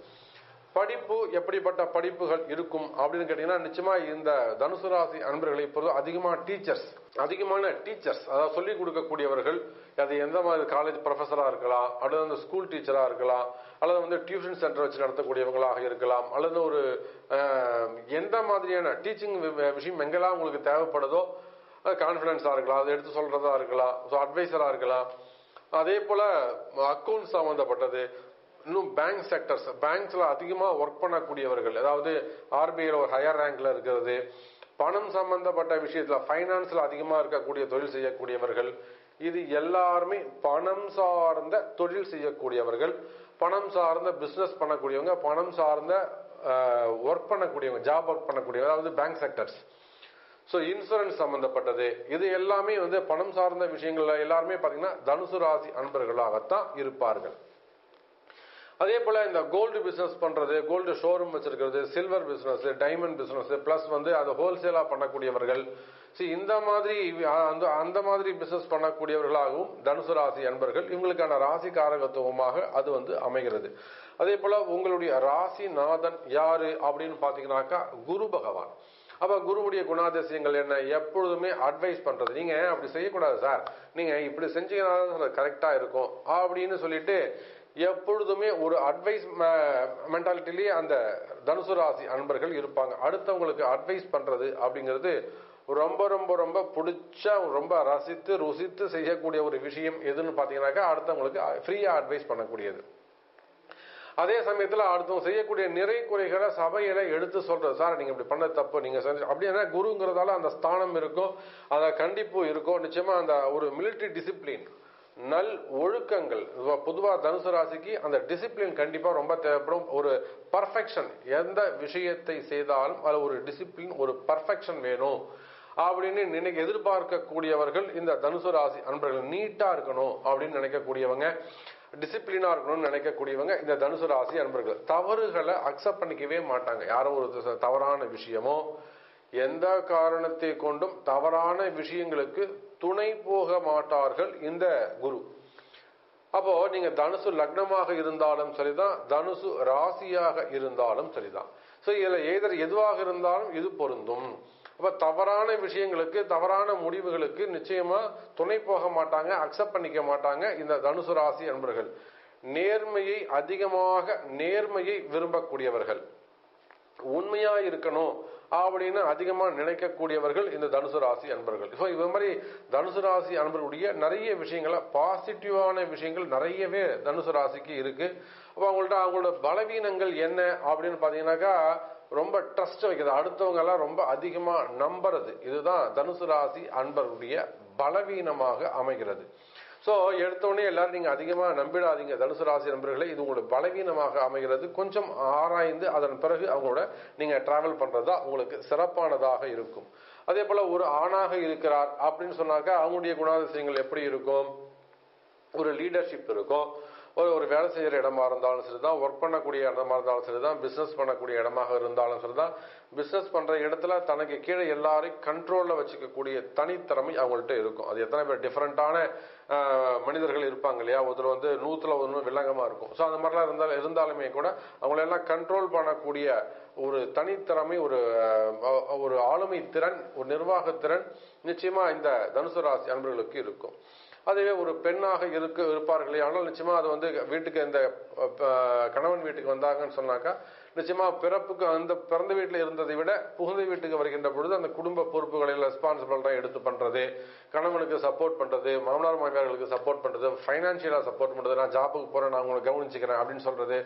படிப்பு எப்படிப்பட்ட படிப்புகள் இருக்கும் அப்படின்னு கேட்டீங்கன்னா, நிச்சயமா இந்த தனுசு ராசி அன்பர்களை பொறுத்த அதிகமா டீச்சர்ஸ் அதிகமான டீச்சர்ஸ் அதாவது சொல்லிக் கொடுக்கக்கூடியவர்கள், அது எந்த மாதிரி காலேஜ் ப்ரொஃபஸரா இருக்கலாம், அல்லது அந்த ஸ்கூல் டீச்சரா இருக்கலாம், அல்லது வந்து டியூஷன் சென்டர் வச்சு நடத்தக்கூடியவங்களாக இருக்கலாம், அல்லது ஒரு எந்த மாதிரியான டீச்சிங் விஷயம் எங்கெல்லாம் உங்களுக்கு தேவைப்படுதோ அது கான்ஃபிடன்ஸா இருக்கலாம், அதை எடுத்து சொல்றதா இருக்கலாம், ஸோ அட்வைசரா இருக்கலாம். அதே போல அக்கௌண்ட்ஸ் சம்பந்தப்பட்டது, இன்னும் பேங்க் செக்டர்ஸ் பேங்க்ஸ்ல அதிகமா ஒர்க் பண்ணக்கூடியவர்கள், அதாவது ஆர்பிஐல ஒரு ஹையர் ரேங்க்ல இருக்கிறது, பணம் சம்பந்தப்பட்ட விஷயத்துல ஃபைனான்ஸ்ல அதிகமா இருக்கக்கூடிய தொழில் செய்யக்கூடியவர்கள், இது எல்லாருமே பணம் சார்ந்த தொழில் செய்யக்கூடியவர்கள், பணம் சார்ந்த பிசினஸ் பண்ணக்கூடியவங்க, பணம் சார்ந்த ஒர்க் பண்ணக்கூடியவங்க, ஜாப் ஒர்க் பண்ணக்கூடியவங்க, அதாவது பேங்க் செக்டர்ஸ், ஸோ இன்சூரன்ஸ் சம்பந்தப்பட்டது, இது எல்லாமே வந்து பணம் சார்ந்த விஷயங்கள்ல எல்லாருமே பாத்தீங்கன்னா தனுசு ராசி அன்பர்களாகத்தான் இருப்பார்கள். அதே போல இந்த கோல்டு பிசினஸ் பண்றது, கோல்டு ஷோரூம் வச்சிருக்கிறது, silver business, diamond business, plus வந்து அதை ஹோல்சேலா பண்ணக்கூடியவர்கள், இந்த மாதிரி அந்த மாதிரி பிசினஸ் பண்ணக்கூடியவர்களாகவும் தனுசு ராசி அன்பர்கள் இவங்களுக்கான ராசி காரகத்துவமாக அது வந்து அமைகிறது. அதே போல உங்களுடைய ராசிநாதன் யாரு அப்படின்னு பாத்தீங்கன்னாக்கா குரு பகவான். அப்ப குருவுடைய குணாதிசயங்கள் என்ன, எப்பொழுதுமே அட்வைஸ் பண்றது, நீங்க அப்படி செய்யக்கூடாது சார், நீங்க இப்படி செஞ்சீங்கன்னா கரெக்டா இருக்கும் அப்படின்னு சொல்லிட்டு எப்பொழுதுமே ஒரு அட்வைஸ் மென்டாலிட்டிலேயே அந்த தனுசு ராசி அன்பர்கள் இருப்பாங்க. அடுத்தவங்களுக்கு அட்வைஸ் பண்றது அப்படிங்கிறது ரொம்ப ரொம்ப ரொம்ப பிடிச்ச ரொம்ப ரசித்து ருசித்து செய்யக்கூடிய ஒரு விஷயம் எதுன்னு பார்த்தீங்கன்னாக்கா அடுத்தவங்களுக்கு ஃப்ரீயா அட்வைஸ் பண்ணக்கூடியது. அதே சமயத்துல அடுத்தவங்க செய்யக்கூடிய நிறை குறைகளை சபையில எடுத்து சொல்றது, சார் நீங்க இப்படி பண்ண தப்பு, நீங்க செஞ்சு அப்படின்னா குருங்கிறதால அந்த ஸ்தானம் இருக்கும், அந்த கண்டிப்பு இருக்கும். நிச்சயமா அந்த ஒரு மிலிட்டரி டிசிப்ளின் நல் ஒழுக்கங்கள் பொதுவா தனுசு ராசிக்கு அந்த டிசிப்ளின் கண்டிப்பா ரொம்ப தேவைப்படும். ஒரு பர்ஃபெக்ஷன், எந்த விஷயத்தை செய்தாலும் அது ஒரு டிசிப்ளின் ஒரு பர்ஃபெக்ஷன் வேணும் அப்படின்னு நினைக்க எதிர்பார்க்கக்கூடியவர்கள் இந்த தனுசு ராசி அன்பர்கள். நீட்டா இருக்கணும் அப்படின்னு நினைக்கக்கூடியவங்க, டிசிப்ளினா இருக்கணும்னு நினைக்கக்கூடியவங்க இந்த தனுசு ராசி அன்பர்கள். தவறுகளை அக்செப்ட் பண்ணிக்கவே மாட்டாங்க. யாரோ ஒரு தவறான விஷயமோ எந்த காரணத்தை கொண்டும் தவறான விஷயங்களுக்கு துணை போக மாட்டார்கள் இந்த குரு. அப்போ நீங்க தனுசு லக்னமாக இருந்தாலும் சரிதான், தனுசு ராசியாக இருந்தாலும் சரிதான். ஸோ இதில் எதர் எதுவாக இருந்தாலும் இது பொருந்தும். அப்போ தவறான விஷயங்களுக்கு தவறான முடிவுகளுக்கு நிச்சயமா துணை போக மாட்டாங்க, அக்செப்ட் பண்ணிக்க மாட்டாங்க இந்த தனுசு ராசி அன்பர்கள். நேர்மையை அதிகமாக நேர்மையை விரும்பக்கூடியவர்கள், உண்மையா இருக்கணும் அப்படின்னு அதிகமா நினைக்கக்கூடியவர்கள் இந்த தனுசு ராசி அன்பர்கள். ஸோ இது மாதிரி தனுசு ராசி அன்பர்களுடைய நிறைய விஷயங்களை பாசிட்டிவான விஷயங்கள் நிறையவே தனுசு ராசிக்கு இருக்கு. அப்போ அவங்கள்ட்ட அவங்களோட பலவீனங்கள் என்ன அப்படின்னு பார்த்தீங்கன்னாக்கா, ரொம்ப ட்ரஸ்ட் வைக்கிறது, அடுத்தவங்க எல்லாம் ரொம்ப அதிகமா நம்புறது, இதுதான் தனுசு ராசி அன்பர்களுடைய பலவீனமாக அமைகிறது. ஸோ எடுத்தோடனே எல்லாரும் நீங்கள் அதிகமாக நம்பிடாதீங்க தனுசு ராசி நண்பர்களே, இது உங்களோட பலவீனமாக அமைகிறது. கொஞ்சம் ஆராய்ந்து அதன் பிறகு அவங்களோட நீங்கள் டிராவல் பண்ணுறதா உங்களுக்கு சிறப்பானதாக இருக்கும். அதே போல் ஒரு ஆணாக இருக்கிறார் அப்படின்னு சொன்னாக்கா அவங்களுடைய குணாதிசயங்கள் எப்படி இருக்கும், ஒரு லீடர்ஷிப் இருக்கும். ஒரு ஒரு வேலை செய்கிற இடமா இருந்தாலும் சரிதான், ஒர்க் பண்ணக்கூடிய இடமா இருந்தாலும் சரிதான், பிஸ்னஸ் பண்ணக்கூடிய இடமாக இருந்தாலும் சரிதான், பிஸ்னஸ் பண்ணுற இடத்துல தனக்கு கீழே எல்லாரையும் கண்ட்ரோலில் வச்சுக்கக்கூடிய தனித்திறமை அவங்கள்ட்ட இருக்கும். அது எத்தனை பேர் டிஃப்ரெண்ட்டான மனிதர்கள் இருப்பாங்க இல்லையா, ஒருத்தர் வந்து நூற்றுல ஒன்று வில்லங்கமாக இருக்கும். ஸோ அந்த மாதிரிலாம் இருந்தாலும் இருந்தாலுமே கூட அவங்களெல்லாம் கண்ட்ரோல் பண்ணக்கூடிய ஒரு தனித்திறமை, ஒரு ஒரு ஆளுமை திறன், ஒரு நிர்வாகத்திறன் நிச்சயமாக இந்த தனுசு ராசி அன்பர்களுக்கு இருக்கும். அதுவே ஒரு பெண்ணாக இருக்கு இருப்பார்களே, ஆனால் நிச்சயமா அது வந்து வீட்டுக்கு இந்த கணவன் வீட்டுக்கு வந்தாங்கன்னு சொன்னாக்கா நிச்சயமா பிறப்புக்கு அந்த பிறந்த வீட்டில் இருந்ததை விட புகுந்த வீட்டுக்கு வருகின்ற பொழுது அந்த குடும்ப பொறுப்புகளை ரெஸ்பான்சிபிலிட்டியாக எடுத்து பண்றது, கணவனுக்கு சப்போர்ட் பண்றது, மாமனார் மாமியார்களுக்கு சப்போர்ட் பண்றது, ஃபைனான்சியலாக சப்போர்ட் பண்றது, நான் ஜாப்புக்கு போறேன் நான் உங்களை கவனிச்சுக்கிறேன் அப்படின்னு சொல்றது,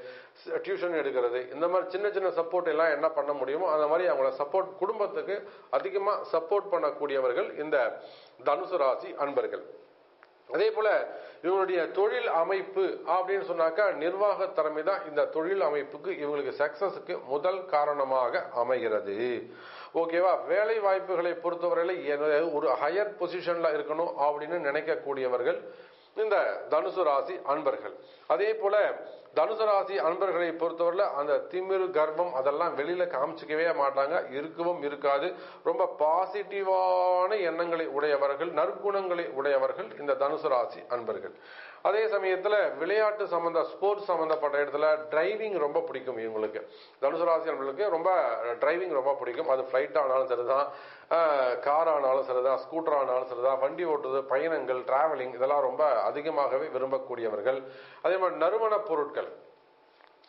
டியூஷன் எடுக்கிறது, இந்த மாதிரி சின்ன சின்ன சப்போர்ட் எல்லாம் என்ன பண்ண முடியுமோ அந்த மாதிரி அவங்கள சப்போர்ட் குடும்பத்துக்கு அதிகமா சப்போர்ட் பண்ணக்கூடியவர்கள் இந்த தனுசு ராசி அன்பர்கள். அதே போல இவங்களுடைய தொழில் அமைப்பு அப்படின்னு சொன்னாக்கா நிர்வாக திறமை தான் இந்த தொழில் அமைப்புக்கு இவங்களுக்கு சக்சஸுக்கு முதல் காரணமாக அமைகிறது. ஓகேவா? வேலை வாய்ப்புகளை பொறுத்தவரையில் ஒரு ஹையர் பொசிஷன்ல இருக்கணும் அப்படின்னு நினைக்கக்கூடியவர்கள் இந்த தனுசு ராசி அன்பர்கள். அதே போல தனுசு ராசி அன்பர்களை பொறுத்தவரையில அந்த திமிரு கர்வம் அதெல்லாம் வெளியில காமிச்சிக்கவே மாட்டாங்க, இருக்கவும் இருக்காது. ரொம்ப பாசிட்டிவான எண்ணங்களை உடையவர்கள், நற்குணங்களை உடையவர்கள் இந்த தனுசு ராசி அன்பர்கள். அதே சமயத்துல விளையாட்டு சம்பந்த ஸ்போர்ட்ஸ் சம்பந்தப்பட்ட இடத்துல டிரைவிங் ரொம்ப பிடிக்கும் இவங்களுக்கு. தனுசு ராசி அன்பர்களுக்கு ரொம்ப டிரைவிங் ரொம்ப பிடிக்கும். அது ஃபிளைட் ஆனாலும் சரிதான், கார் ஆனாலும் சரிதான், ஸ்கூட்டர் ஆனாலும் சரிதான், வண்டி ஓட்டுறது, பயணங்கள், டிராவலிங் இதெல்லாம் ரொம்ப அதிகமாகவே விரும்பக்கூடியவர்கள். அதே மாதிரி நறுமண பொருட்கள்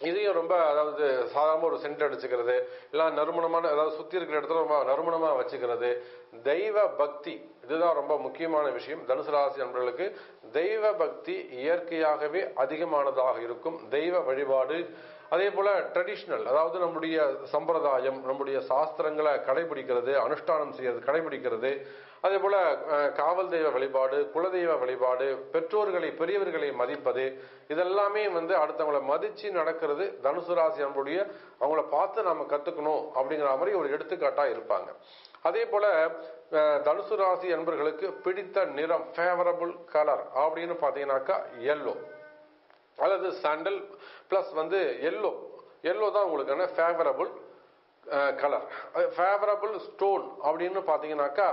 இதையும் ரொம்ப, அதாவது சாதாரண ஒரு சென்ட் அடிச்சுக்கிறது இல்லை, நறுமணமான அதாவது சுற்றி இருக்கிற இடத்துல ரொம்ப நறுமணமாக வச்சுக்கிறது. தெய்வ பக்தி இதுதான் ரொம்ப முக்கியமான விஷயம். தனுசு ராசி அன்பர்களுக்கு தெய்வ பக்தி இயற்கையாகவே அதிகமானதாக இருக்கும், தெய்வ வழிபாடு. அதே போல ட்ரெடிஷ்னல், அதாவது நம்முடைய சம்பிரதாயம், நம்முடைய சாஸ்திரங்களை கடைபிடிக்கிறது, அனுஷ்டானம் செய்யறது, கடைபிடிக்கிறது. அதே போல காவல் தெய்வ வழிபாடு, குலதெய்வ வழிபாடு, பெற்றோர்களை பெரியவர்களை மதிப்பது, இதெல்லாமே வந்து அடுத்தவங்களை மதிச்சு நடக்கிறது தனுசு ராசி அன்புடைய. அவங்கள பார்த்து நாம கத்துக்கணும் அப்படிங்கிற மாதிரி ஒரு எடுத்துக்காட்டா இருப்பாங்க. அதே போல தனுசு ராசி அன்பர்களுக்கு பிடித்த நிறம், ஃபேவரபிள் கலர் அப்படின்னு பார்த்தீங்கன்னாக்கா எல்லோ அல்லது சாண்டல் பிளஸ் வந்து எல்லோ. எல்லோ தான் உங்களுக்கான ஃபேவரபிள் கலர். ஃபேவரபிள் ஸ்டோன் அப்படின்னு பார்த்தீங்கன்னாக்கா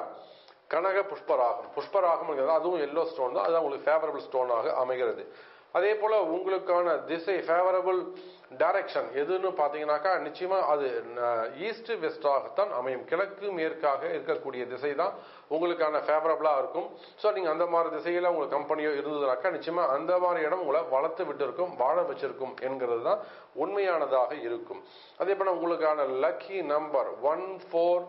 கனக புஷ்பராகம், புஷ்பராகம் அதுவும் எல்லோ ஸ்டோன் தான், அதுதான் உங்களுக்கு ஃபேவரபிள் ஸ்டோனாக அமைகிறது. அதே போல உங்களுக்கான திசை, ஃபேவரபிள் டைரக்ஷன் எதுன்னு பார்த்தீங்கன்னாக்கா நிச்சயமா அது ஈஸ்ட் வெஸ்டாகத்தான் அமையும். கிழக்கு மேற்காக இருக்கக்கூடிய திசை தான் உங்களுக்கான ஃபேவரபிளாக இருக்கும். ஸோ நீங்கள் அந்த மாதிரி திசையில் உங்கள் கம்பெனியோ இருந்ததுனாக்கா நிச்சயமா அந்த மாதிரி இடம் உங்களை வளர்த்து விட்டு இருக்கும், வாழ வச்சிருக்கும் என்கிறது தான் உண்மையானதாக இருக்கும். அதே போல உங்களுக்கான lucky number one four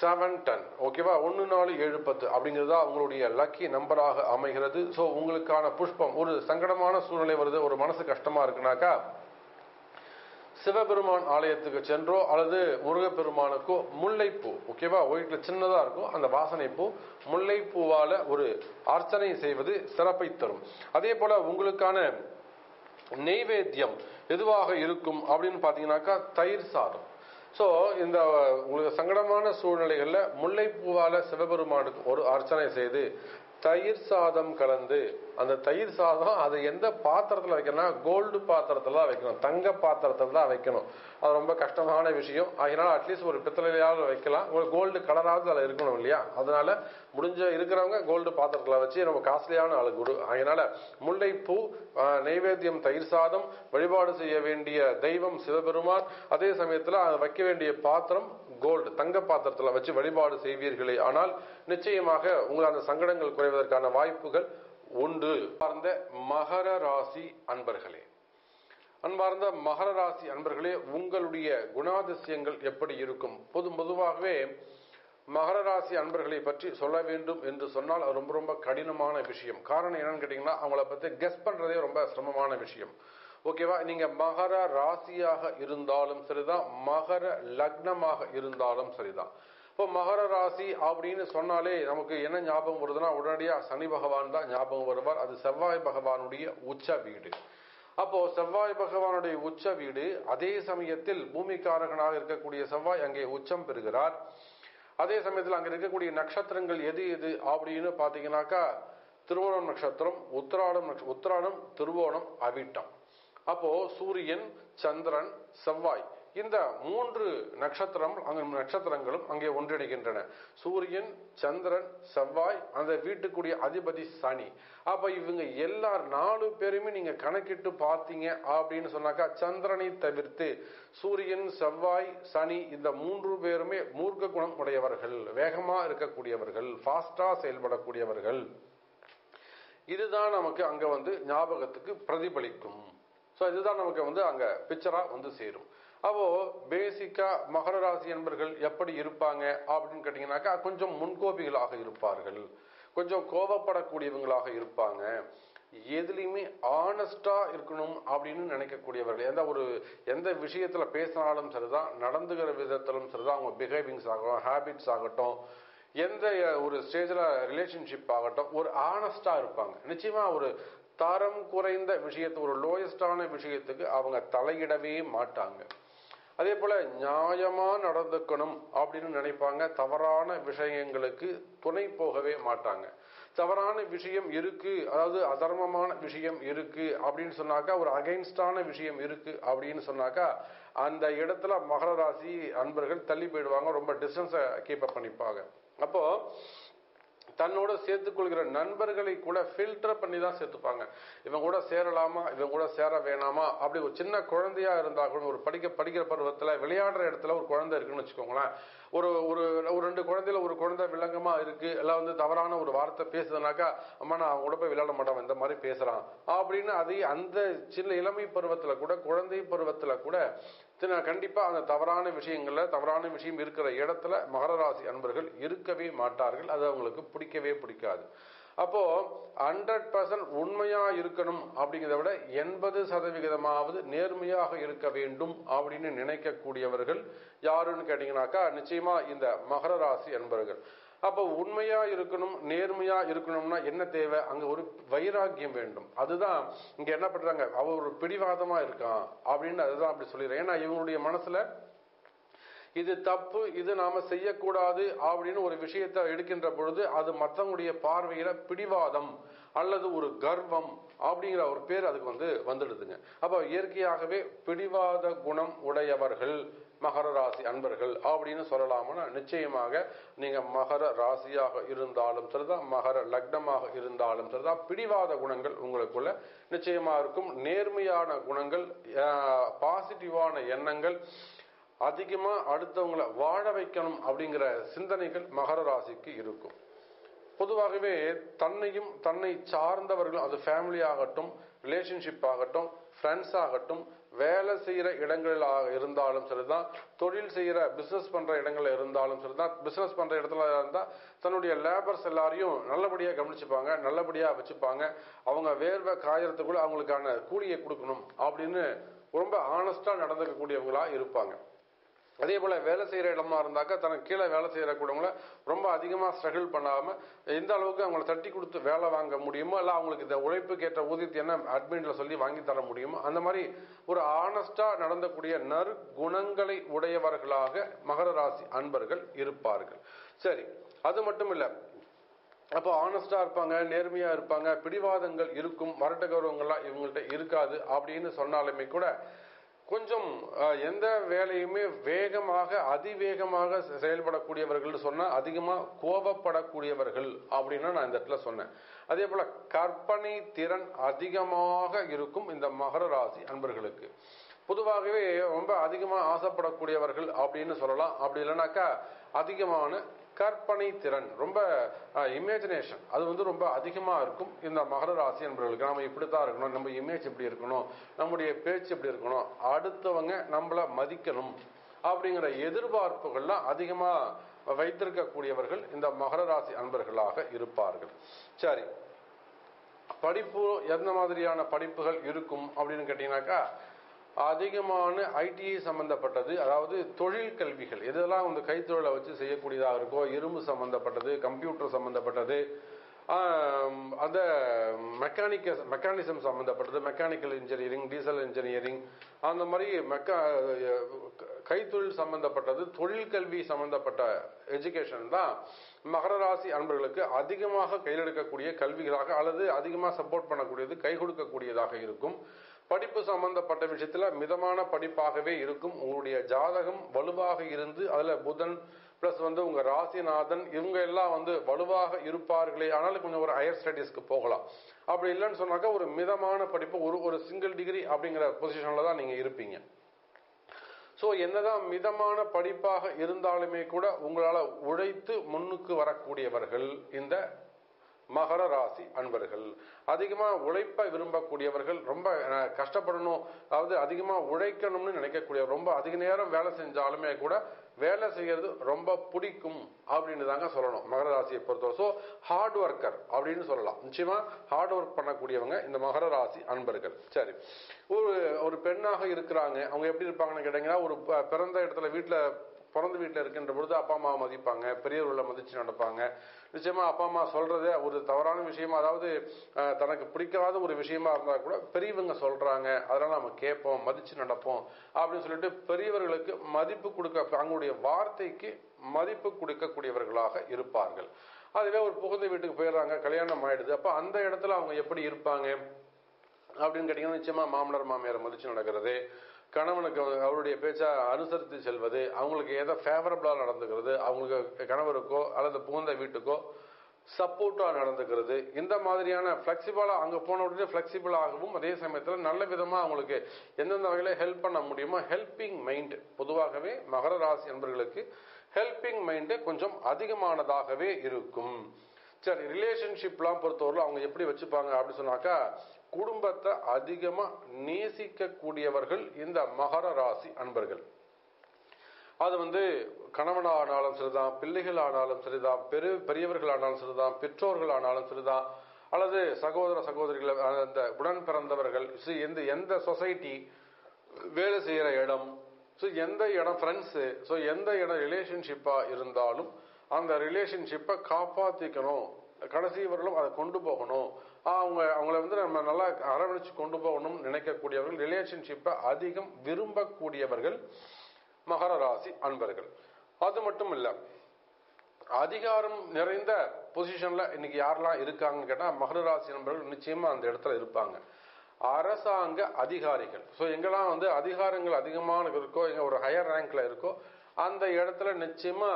seven ten ஓகேவா, ஒன்று நாலு ஏழு பத்து அப்படிங்கிறது தான் அவங்களுடைய லக்கி நம்பராக அமைகிறது. ஸோ உங்களுக்கான புஷ்பம், ஒரு சங்கடமான சூழ்நிலை வருது, ஒரு மனசு கஷ்டமா இருக்குனாக்கா சிவபெருமான் ஆலயத்துக்கு சென்றோ அல்லது முருகப்பெருமானுக்கோ முல்லைப்பூ, ஓகேவா, ஒயிட்ல சின்னதா இருக்கும் அந்த வாசனைப்பூ, முல்லைப்பூவால ஒரு அர்ச்சனை செய்வது சிறப்பை தரும். அதே போல உங்களுக்கான நெய்வேத்தியம் எதுவாக இருக்கும் அப்படின்னு பார்த்தீங்கன்னாக்கா தயிர் சாதம். ஸோ இந்த உங்களுக்கு சங்கடமான சூழ்நிலைகளில் முல்லைப்பூவால் சிவபெருமானுக்கு ஒரு அர்ச்சனை செய்து தயிர் சாதம் கலந்து அந்த தயிர் சாதம் அது எந்த பாத்திரத்தில் வைக்கணும்னா கோல்டு பாத்திரத்தில் தான் வைக்கணும், தங்க பாத்திரத்தில் தான் வைக்கணும். அது ரொம்ப கஷ்டமான விஷயம். அதனால் அட்லீஸ்ட் ஒரு பித்தளையாவது வைக்கலாம், ஒரு கோல்டு கலராவது அதில் இருக்கணும் இல்லையா? அதனால முடிஞ்ச இருக்கிறவங்க கோல்டு பாத்திரத்தில் வச்சு ரொம்ப காஸ்ட்லியான ஆளு குடு. அதனால முல்லைப்பூ நைவேத்தியம் தயிர் சாதம் வழிபாடு செய்ய வேண்டிய தெய்வம் சிவபெருமான், அதே சமயத்தில் வைக்க வேண்டிய பாத்திரம் கோல்டு தங்க பாத்திரத்தில் வச்சு வழிபாடு செய்வீர்களே ஆனால் நிச்சயமாக உங்கள் அந்த சங்கடங்கள் குறைவதற்கான வாய்ப்புகள் ஒன்று. பார்ந்த மகர ராசி அன்பர்களே, அன்பார்ந்த மகர ராசி அன்பர்களே, உங்களுடைய குணாதிசயங்கள் எப்படி இருக்கும்? பொது பொதுவாகவே மகர ராசி அன்பர்களை பற்றி சொல்ல வேண்டும் என்று சொன்னால் அது ரொம்ப ரொம்ப கடினமான விஷயம். காரணம் என்னன்னு கேட்டீங்கன்னா அவங்கள பற்றி கெஸ் பண்றதே ரொம்ப சிரமமான விஷயம். ஓகேவா? நீங்க மகர ராசியாக இருந்தாலும் சரிதான், மகர லக்னமாக இருந்தாலும் சரிதான். இப்போ மகர ராசி அப்படின்னு சொன்னாலே நமக்கு என்ன ஞாபகம் வருதுன்னா உடனடியாக சனி பகவான் தான் ஞாபகம் வருவார். அது செவ்வாய் பகவானுடைய உச்ச வீடு. அப்போ செவ்வாய் பகவானுடைய உச்ச வீடு, அதே சமயத்தில் பூமிக்காரகனாக இருக்கக்கூடிய செவ்வாய் அங்கே உச்சம் பெறுகிறார். அதே சமயத்தில் அங்கே இருக்கக்கூடிய நட்சத்திரங்கள் எது எது அப்படின்னு பார்த்தீங்கன்னாக்கா திருவோணம் நட்சத்திரம், உத்திராடம் நட்ச உத்திராடம் திருவோணம், அவிட்டம். அப்போ சூரியன், சந்திரன், செவ்வாய் இந்த மூன்று நட்சத்திரம் அங்க நட்சத்திரங்களும் அங்கே ஒன்றிணைகின்றன. சூரியன், சந்திரன், செவ்வாய், அந்த வீட்டுக்குரிய அதிபதி சனி. அப்ப இவங்க எல்லா நாலு பேருமே நீங்க கணக்கிட்டு பார்த்தீங்க அப்படின்னு சொன்னாக்கா சந்திரனை தவிர்த்து சூரியன், செவ்வாய், சனி இந்த மூன்று பேருமே மூர்க்க குணம் உடையவர்கள், வேகமா இருக்கக்கூடியவர்கள், ஃபாஸ்டா செயல்படக்கூடியவர்கள். இதுதான் நமக்கு அங்க வந்து ஞாபகத்துக்கு பிரதிபலிக்கும். ஸோ இதுதான் நமக்கு வந்து அங்கே பிக்சராக வந்து சேரும். அப்போ பேசிக்காக மகர ராசி என்பர்கள் எப்படி இருப்பாங்க அப்படின்னு கேட்டிங்கனாக்கா கொஞ்சம் முன்கோபிகளாக இருப்பார்கள், கொஞ்சம் கோபப்படக்கூடியவங்களாக இருப்பாங்க, எதுலேயுமே ஆனஸ்டாக இருக்கணும் அப்படின்னு நினைக்கக்கூடியவர்கள். எந்த ஒரு எந்த விஷயத்தில் பேசினாலும் சரிதான், நடந்துகிற விதத்திலும் சரிதான், அவங்க பிஹேவிங்ஸ் ஆகட்டும், ஹேபிட்ஸ் ஆகட்டும், எந்த ஒரு ஸ்டேஜில் ரிலேஷன்ஷிப் ஆகட்டும், ஒரு ஆனஸ்டாக இருப்பாங்க. நிச்சயமாக ஒரு தரம் குறைந்த விஷயத்து ஒரு லோயஸ்டான விஷயத்துக்கு அவங்க தலையிடவே மாட்டாங்க. அதே போல நியாயமா நடந்துக்கணும் அப்படின்னு நினைப்பாங்க, தவறான விஷயங்களுக்கு துணை போகவே மாட்டாங்க. தவறான விஷயம் இருக்கு, அதாவது அதர்மமான விஷயம் இருக்கு அப்படின்னு சொன்னாக்கா, ஒரு அகைன்ஸ்டான விஷயம் இருக்கு அப்படின்னு சொன்னாக்கா அந்த இடத்துல மகர ராசி அன்பர்கள் தள்ளி போயிடுவாங்க, ரொம்ப டிஸ்டன்ஸை கீப் அப் பண்ணிப்பாங்க. அப்போ தன்னோட சேர்த்துக்கொள்கிற நண்பர்களை கூட ஃபில்டர் பண்ணி தான் சேர்த்துப்பாங்க. இவன் கூட சேரலாமா, இவன் கூட சேர வேணாமா, அப்படி ஒரு சின்ன குழந்தையா இருந்தா கூட, ஒரு படிக்க படிக்கிற பருவத்தில் விளையாடுற இடத்துல ஒரு குழந்தை இருக்குன்னு வச்சுக்கோங்களேன், ஒரு ஒரு ரெண்டு குழந்தையில ஒரு குழந்தை வில்லங்கமா இருக்கு, எல்லாம் வந்து தவறான ஒரு வார்த்தை பேசுதுனாக்கா அம்மா நான் அவங்க கூட போய் விளையாட மாட்டான் இந்த மாதிரி பேசுறான் அப்படின்னு அதை அந்த சின்ன இளமை பருவத்துல கூட, குழந்தை பருவத்துல கூட கண்டிப்பா அந்த தவறான விஷயங்கள்ல தவறான விஷயம் இருக்கிற இடத்துல மகர ராசி அன்பர்கள் இருக்கவே மாட்டார்கள். அது அவங்களுக்கு பிடிக்கவே பிடிக்காது. அப்போ ஹண்ட்ரட் பர்சன்ட் உண்மையா இருக்கணும் அப்படிங்கிறத விட எண்பது சதவிகிதமாவது நேர்மையாக இருக்க வேண்டும் அப்படின்னு நினைக்கக்கூடியவர்கள் யாருன்னு கேட்டீங்கன்னாக்கா நிச்சயமா இந்த மகர ராசி அன்பர்கள். அப்போ உண்மையா இருக்கணும், நேர்மையா இருக்கணும்னா என்ன தேவை? அங்க ஒரு வைராக்கியம் வேண்டும். அதுதான் இங்க என்ன பண்றாங்க, அவ ஒரு பிடிவாதமா இருக்கான் அப்படின்னு அதுதான் அப்படி சொல்லிடுறேன். ஏன்னா இவங்களுடைய மனசுல இது தப்பு, இது நாம செய்யக்கூடாது அப்படின்னு ஒரு விஷயத்தை எடுக்கின்ற பொழுது அது மற்றவங்களுடைய பார்வையில பிடிவாதம் அல்லது ஒரு கர்வம் அப்படிங்கிற ஒரு பேர் அதுக்கு வந்து வந்துடுதுங்க. அப்போ இயற்கையாகவே பிடிவாத குணம் உடையவர்கள் மகர ராசி அன்பர்கள் அப்படின்னு சொல்லலாம்னா நிச்சயமாக நீங்க மகர ராசியாக இருந்தாலும் சரிதான், மகர லக்னமாக இருந்தாலும் சரிதான், பிடிவாத குணங்கள் உங்களுக்குள்ள நிச்சயமா இருக்கும். நேர்மையான குணங்கள், பாசிட்டிவான எண்ணங்கள், அதிகமா அடுத்தவங்களை வாழ வைக்கணும் அப்படிங்கிற சிந்தனைகள் மகர ராசிக்கு இருக்கும். பொதுவாகவே தன்னையும் தன்னை சார்ந்தவர்களும், அது ஃபேமிலி ஆகட்டும், ரிலேஷன்ஷிப் ஆகட்டும், ஃப்ரெண்ட்ஸ் ஆகட்டும், வேலை செய்கிற இடங்களாக இருந்தாலும் சரிதான், தொழில் செய்கிற பிஸ்னஸ் பண்ணுற இடங்களில் இருந்தாலும் சரிதான், பிஸ்னஸ் பண்ணுற இடத்துல இருந்தால் தன்னுடைய லேபர்ஸ் எல்லாரையும் நல்லபடியாக கவனிச்சுப்பாங்க, நல்லபடியாக வச்சுப்பாங்க. அவங்க வேர்வை காயறதுக்குள்ள அவங்களுக்கான கூலியை கொடுக்கணும் அப்படின்னு ரொம்ப ஆனஸ்டாக நடந்துக்கக்கூடியவங்களா இருப்பாங்க. அதே போல் வேலை செய்கிற இடமா இருந்தாக்கா தனக்கு கீழே வேலை செய்கிற கூடவங்களை ரொம்ப அதிகமாக ஸ்ட்ரகிள் பண்ணாமல் எந்த அளவுக்கு அவங்களை தட்டி கொடுத்து வேலை வாங்க முடியுமோ, இல்லை அவங்களுக்கு இந்த உழைப்புக்கு ஏற்ற ஊதியத்தை என்ன அட்மின்ல சொல்லி வாங்கி தர முடியுமோ, அந்த மாதிரி ஒரு ஆனஸ்டாக நடந்தக்கூடிய நற்குணங்களை உடையவர்களாக மகர ராசி அன்பர்கள் இருப்பார்கள். சரி, அது மட்டும் இல்லை, அப்ப ஆனஸ்டா இருப்பாங்க, நேர்மையா இருப்பாங்க, பிடிவாதங்கள் இருக்கும், மரட்ட கௌரவங்கள்லாம் இவங்கள்ட்ட இருக்காது அப்படின்னு சொன்னாலுமே கூட கொஞ்சம் எந்த வேலையுமே வேகமாக அதிவேகமாக செயல்படக்கூடியவர்கள் சொன்னா அதிகமா கோபப்படக்கூடியவர்கள் அப்படின்னா நான் இந்த இடத்துல சொன்னேன். அதே போல கற்பனை திறன் அதிகமாக இருக்கும் இந்த மகர ராசி அன்பர்களுக்கு பொதுவாகவே ரொம்ப அதிகமா ஆசைப்படக்கூடியவர்கள் அப்படின்னு சொல்லலாம். அப்படி இல்லைனாக்கா அதிகமான கற்பனை திறன், ரொம்ப இமேஜினேஷன் அது வந்து ரொம்ப அதிகமா இருக்கும் இந்த மகர ராசி என்பவர்களுக்கு. நாம இப்படித்தான் இருக்கணும், நம்ம இமேஜ் இப்படி இருக்கணும், நம்முடைய பேச்சு இப்படி இருக்கணும், அடுத்தவங்க நம்மள மதிக்கணும் அப்படிங்கிற எதிர்பார்ப்புகள்லாம் அதிகமா வைத்திருக்கக்கூடியவர்கள் இந்த மகர ராசி அன்பர்களாக இருப்பார்கள். சரி, படிப்பு எந்த மாதிரியான படிப்புகள் இருக்கும் அப்படின்னு கேட்டீங்கன்னாக்கா அதிகமான ஐடிஐ சம்பந்தப்பட்டது, அதாவது தொழில் கல்விகள், இதெல்லாம் வந்து கைத்தொழிலை வச்சு செய்யக்கூடியதாக இருக்கோ, இரும்பு சம்பந்தப்பட்டது, கம்ப்யூட்டர் சம்பந்தப்பட்டது, அந்த மெக்கானிக்க மெக்கானிசம் சம்பந்தப்பட்டது, மெக்கானிக்கல் இன்ஜினியரிங், டீசல் இன்ஜினியரிங், அந்த மாதிரி மெக்கா கைத்தொழில் சம்பந்தப்பட்டது, தொழில் கல்வி சம்பந்தப்பட்ட எஜுகேஷன் தான் மகர ராசி அன்பர்களுக்கு அதிகமாக கையில் எடுக்கக்கூடிய கல்விகளாக அல்லது அதிகமாக சப்போர்ட் பண்ணக்கூடியது, கை கொடுக்கக்கூடியதாக இருக்கும். படிப்பு சம்பந்தப்பட்ட விஷயத்துல மிதமான படிப்பாகவே இருக்கும். உங்களுடைய ஜாதகம் வலுவாக இருந்து அதுல புதன் பிளஸ் வந்து உங்க ராசிநாதன் இவங்க எல்லாம் வந்து வலுவாக இருப்பார்களே, ஆனாலும் கொஞ்சம் ஒரு ஹையர் ஸ்டடீஸ்க்கு போகலாம். அப்படி இல்லைன்னு சொன்னாக்கா ஒரு மிதமான படிப்பு, ஒரு ஒரு சிங்கிள் டிகிரி அப்படிங்கிற பொசிஷன்ல தான் நீங்க இருப்பீங்க. ஸோ என்னதான் மிதமான படிப்பாக இருந்தாலுமே கூட உங்களால உழைத்து முன்னுக்கு வரக்கூடியவர்கள் இந்த மகர ராசி அன்பர்கள். அதிகமாக உழைப்ப விரும்பக்கூடியவர்கள், ரொம்ப கஷ்டப்படணும், அதாவது அதிகமாக உழைக்கணும்னு நினைக்கக்கூடியவர், ரொம்ப அதிக நேரம் வேலை செஞ்சாலுமே கூட வேலை செய்யறது ரொம்ப பிடிக்கும் அப்படின்னு தாங்க சொல்லணும் மகர ராசியை பொறுத்தவரை. ஸோ ஹார்ட் ஒர்க்கர் அப்படின்னு சொல்லலாம். நிச்சயமா ஹார்ட் ஒர்க் பண்ணக்கூடியவங்க இந்த மகர ராசி அன்பர்கள். சரி, ஒரு ஒரு பெண்ணாக இருக்கிறாங்க, அவங்க எப்படி இருப்பாங்கன்னு கேட்டீங்கன்னா ஒரு பிறந்த இடத்துல வீட்டில் பிறந்த வீட்டில் இருக்கின்ற பொழுது அப்பா அம்மாவை மதிப்பாங்க, பெரியவர்களை மதித்து நடப்பாங்க. நிச்சயமா அப்பா அம்மா சொல்றதே ஒரு தவறான விஷயமா, அதாவது தனக்கு பிடிக்காத ஒரு விஷயமா இருந்தால் கூட பெரியவங்க சொல்றாங்க அதனால நம்ம கேட்போம், மதித்து நடப்போம் அப்படின்னு சொல்லிட்டு பெரியவர்களுக்கு மதிப்பு கொடுக்க, அவங்களுடைய வார்த்தைக்கு மதிப்பு கொடுக்கக்கூடியவர்களாக இருப்பார்கள். அதுவே ஒரு புகுந்த வீட்டுக்கு போயிடுறாங்க, கல்யாணம் ஆயிடுது, அப்போ அந்த இடத்துல அவங்க எப்படி இருப்பாங்க அப்படின்னு கேட்டீங்கன்னா நிச்சயமா மாமனார் மாமியாரை மதித்து நடக்கிறது, கணவனுக்கு அவருடைய பேச்சை அனுசரித்து செல்வது, அவங்களுக்கு ஏதோ ஃபேவரபிளாக நடந்துக்கிறது, அவங்களுக்கு கணவருக்கோ அல்லது புகுந்த வீட்டுக்கோ சப்போர்ட்டாக நடந்துக்கிறது, இந்த மாதிரியான ஃப்ளெக்சிபிளாக அங்கே போன உடனே ஃப்ளெக்சிபிளாகவும் அதே சமயத்தில் நல்ல விதமாக அவங்களுக்கு எந்தெந்த வகையில் ஹெல்ப் பண்ண முடியுமோ ஹெல்பிங் மைண்டு. பொதுவாகவே மகர ராசி என்பவர்களுக்கு ஹெல்பிங் மைண்டு கொஞ்சம் அதிகமானதாகவே இருக்கும். சரி, ரிலேஷன்ஷிப்லாம் பொறுத்தவரை அவங்க எப்படி வச்சுப்பாங்க அப்படின்னு சொன்னாக்கா குடும்பத்தை அதிகமாக நேசிக்கக்கூடியவர்கள் இந்த மகர ராசி அன்பர்கள். அது வந்து கணவனானாலும் சரிதான், பிள்ளைகள் ஆனாலும் சரிதான், பெரு பெரியவர்கள் ஆனாலும் சரிதான், பெற்றோர்கள் ஆனாலும் சரிதான், அல்லது சகோதர சகோதரிகள், அந்த உடன் பிறந்தவர்கள், எந்த எந்த சொசைட்டி, வேலை செய்கிற இடம், ஸோ எந்த இடம் ஃப்ரெண்ட்ஸு, ஸோ எந்த இடம் ரிலேஷன்ஷிப்பாக இருந்தாலும் அந்த ரிலேஷன்ஷிப்பை காப்பாற்றிக்கணும், கடைசி வரலும் அதை கொண்டு போகணும், அவங்க அவங்கள வந்து நம்ம நல்லா அரவணைச்சு கொண்டு போகணும்னு நினைக்கக்கூடியவர்கள், ரிலேஷன்ஷிப்பை அதிகம் விரும்பக்கூடியவர்கள் மகர ராசி அன்பர்கள். அது மட்டும் இல்லை, அதிகாரம் நிறைந்த பொசிஷன்ல இன்னைக்கு யாரெல்லாம் இருக்காங்கன்னு கேட்டால் மகர ராசி அன்பர்கள் நிச்சயமா அந்த இடத்துல இருப்பாங்க. அரசாங்க அதிகாரிகள், ஸோ எங்கெல்லாம் வந்து அதிகாரங்கள் அதிகமான இருக்கோ, எங்க ஒரு ஹையர் ரேங்க்ல இருக்கோ அந்த இடத்துல நிச்சயமா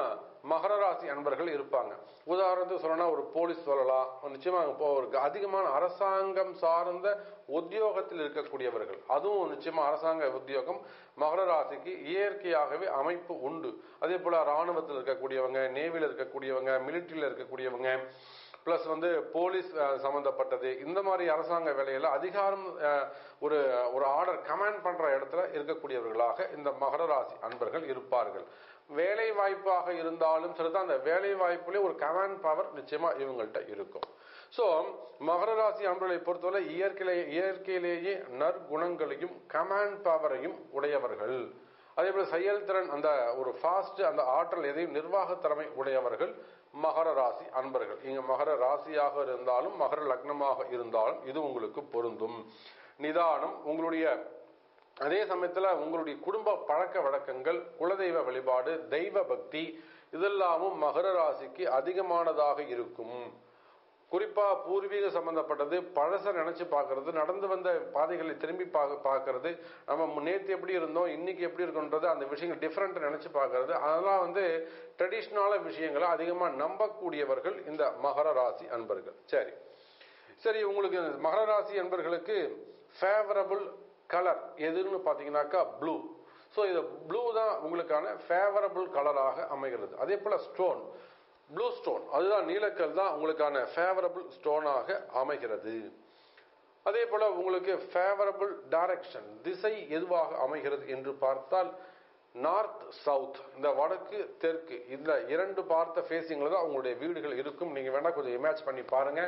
மகர ராசி அன்பர்கள் இருப்பாங்க. உதாரணத்துக்கு சொல்லணும்னா ஒரு போலீஸ் சொல்லலாம். நிச்சயமா இப்போ ஒரு அதிகமான அரசாங்கம் சார்ந்த உத்தியோகத்தில் இருக்கக்கூடியவர்கள், அதுவும் நிச்சயமா அரசாங்க உத்தியோகம் மகர ராசிக்கு இயற்கையாகவே அமைப்பு உண்டு. அதே போல ராணுவத்தில் இருக்கக்கூடியவங்க, நேவியில் இருக்கக்கூடியவங்க, மிலிட்டரியில் இருக்கக்கூடியவங்க, பிளஸ் வந்து போலீஸ் சம்பந்தப்பட்டது, இந்த மாதிரி அரசாங்க வேலையில அதிகாரம் ஒரு ஒரு ஆர்டர் கமாண்ட் பண்ற இடத்துல இருக்கக்கூடியவர்களாக இந்த மகர ராசி அன்பர்கள் இருப்பார்கள். வேலை வாய்ப்பாக இருந்தாலும் சரிதான், அந்த வேலை வாய்ப்புலேயே ஒரு கமாண்ட் பவர் நிச்சயமா இவங்கள்ட்ட இருக்கும். ஸோ மகர ராசி அன்பர்களை பொறுத்தவரை இயற்கையிலே இயற்கையிலேயே நற்குணங்களையும் கமாண்ட் பவரையும் உடையவர்கள். அதே போல செயல்திறன், அந்த ஒரு ஃபாஸ்ட், அந்த ஆற்றல், எதையும் நிர்வாக திறமை உடையவர்கள் மகர ராசி அன்பர்கள். இங்க மகர ராசியாக இருந்தாலும் மகர லக்னமாக இருந்தாலும் இது உங்களுக்கு பொருந்தும். நிதானம், உங்களுடைய அதே சமயத்துல உங்களுடைய குடும்ப பழக்க வழக்கங்கள், குலதெய்வ வழிபாடு, தெய்வ பக்தி, இதெல்லாமும் மகர ராசிக்கு அதிகமானதாக இருக்கும். குறிப்பா பூர்வீக சம்பந்தப்பட்டது பழச நினைச்சு பார்க்கறது நடந்து வந்த பாதைகளை திரும்பி பார்க்கறது நம்ம நேத்து எப்படி இருந்தோம் இன்னைக்கு எப்படி இருக்கும்ன்றது அந்த விஷயங்கள் டிஃபரண்ட் நினைச்சு பார்க்கறது அதெல்லாம் வந்து ட்ரெடிஷனலான விஷயங்களை அதிகமா நம்பக்கூடியவர்கள் இந்த மகர ராசி அன்பர்கள். சரி சரி உங்களுக்கு மகர ராசி அன்பர்களுக்கு ஃபேவரபிள் கலர் எதுன்னு பாத்தீங்கன்னாக்கா ப்ளூ. ஸோ இது ப்ளூ தான் உங்களுக்கான ஃபேவரபிள் கலராக அமைகிறது. அதே போல ஸ்டோன் ப்ளூ ஸ்டோன் அதுதான் நீலக்கல் தான் உங்களுக்கான ஃபேவரபிள் ஸ்டோனாக அமைகிறது. அதே போல உங்களுக்கு ஃபேவரபிள் டைரக்ஷன் திசை எதுவாக அமைகிறது என்று பார்த்தால் நார்த் சவுத் இந்த வடக்கு தெற்கு இந்த இரண்டு பார்த்த ஃபேஸிங்ல தான் உங்களுடைய வீடுகள் இருக்கும். நீங்க வேணா கொஞ்சம் இமேஜ் பண்ணி பாருங்க.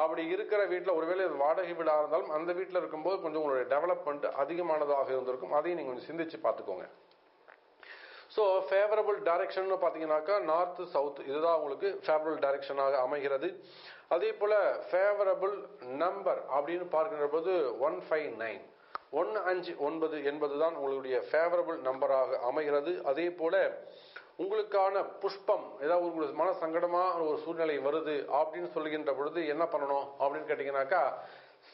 அப்படி இருக்கிற வீட்டில் ஒருவேளை வாடகை வீடாக இருந்தாலும் அந்த வீட்டில் இருக்கும்போது கொஞ்சம் உங்களுடைய டெவலப்மெண்ட் அதிகமானதாக இருந்திருக்கும். அதையும் நீங்க கொஞ்சம் சிந்திச்சு பார்த்துக்கோங்க. ஸோ ஃபேவரபிள் டைரக்ஷன் பார்த்தீங்கன்னாக்கா நார்த் சவுத் இதுதான் உங்களுக்கு ஃபேவரபிள் டைரக்ஷனாக அமைகிறது. அதே போல ஃபேவரபிள் நம்பர் அப்படின்னு பார்க்கின்ற போது ஒன் ஃபைவ் நைன் ஒன்று அஞ்சு ஒன்பது என்பதுதான் உங்களுடைய ஃபேவரபிள் நம்பராக அமைகிறது. அதே போல உங்களுக்கான புஷ்பம் ஏதாவது உங்களுக்கு மன சங்கடமான ஒரு சூழ்நிலை வருது அப்படின்னு சொல்லுகின்ற பொழுது என்ன பண்ணணும் அப்படின்னு கேட்டீங்கன்னாக்கா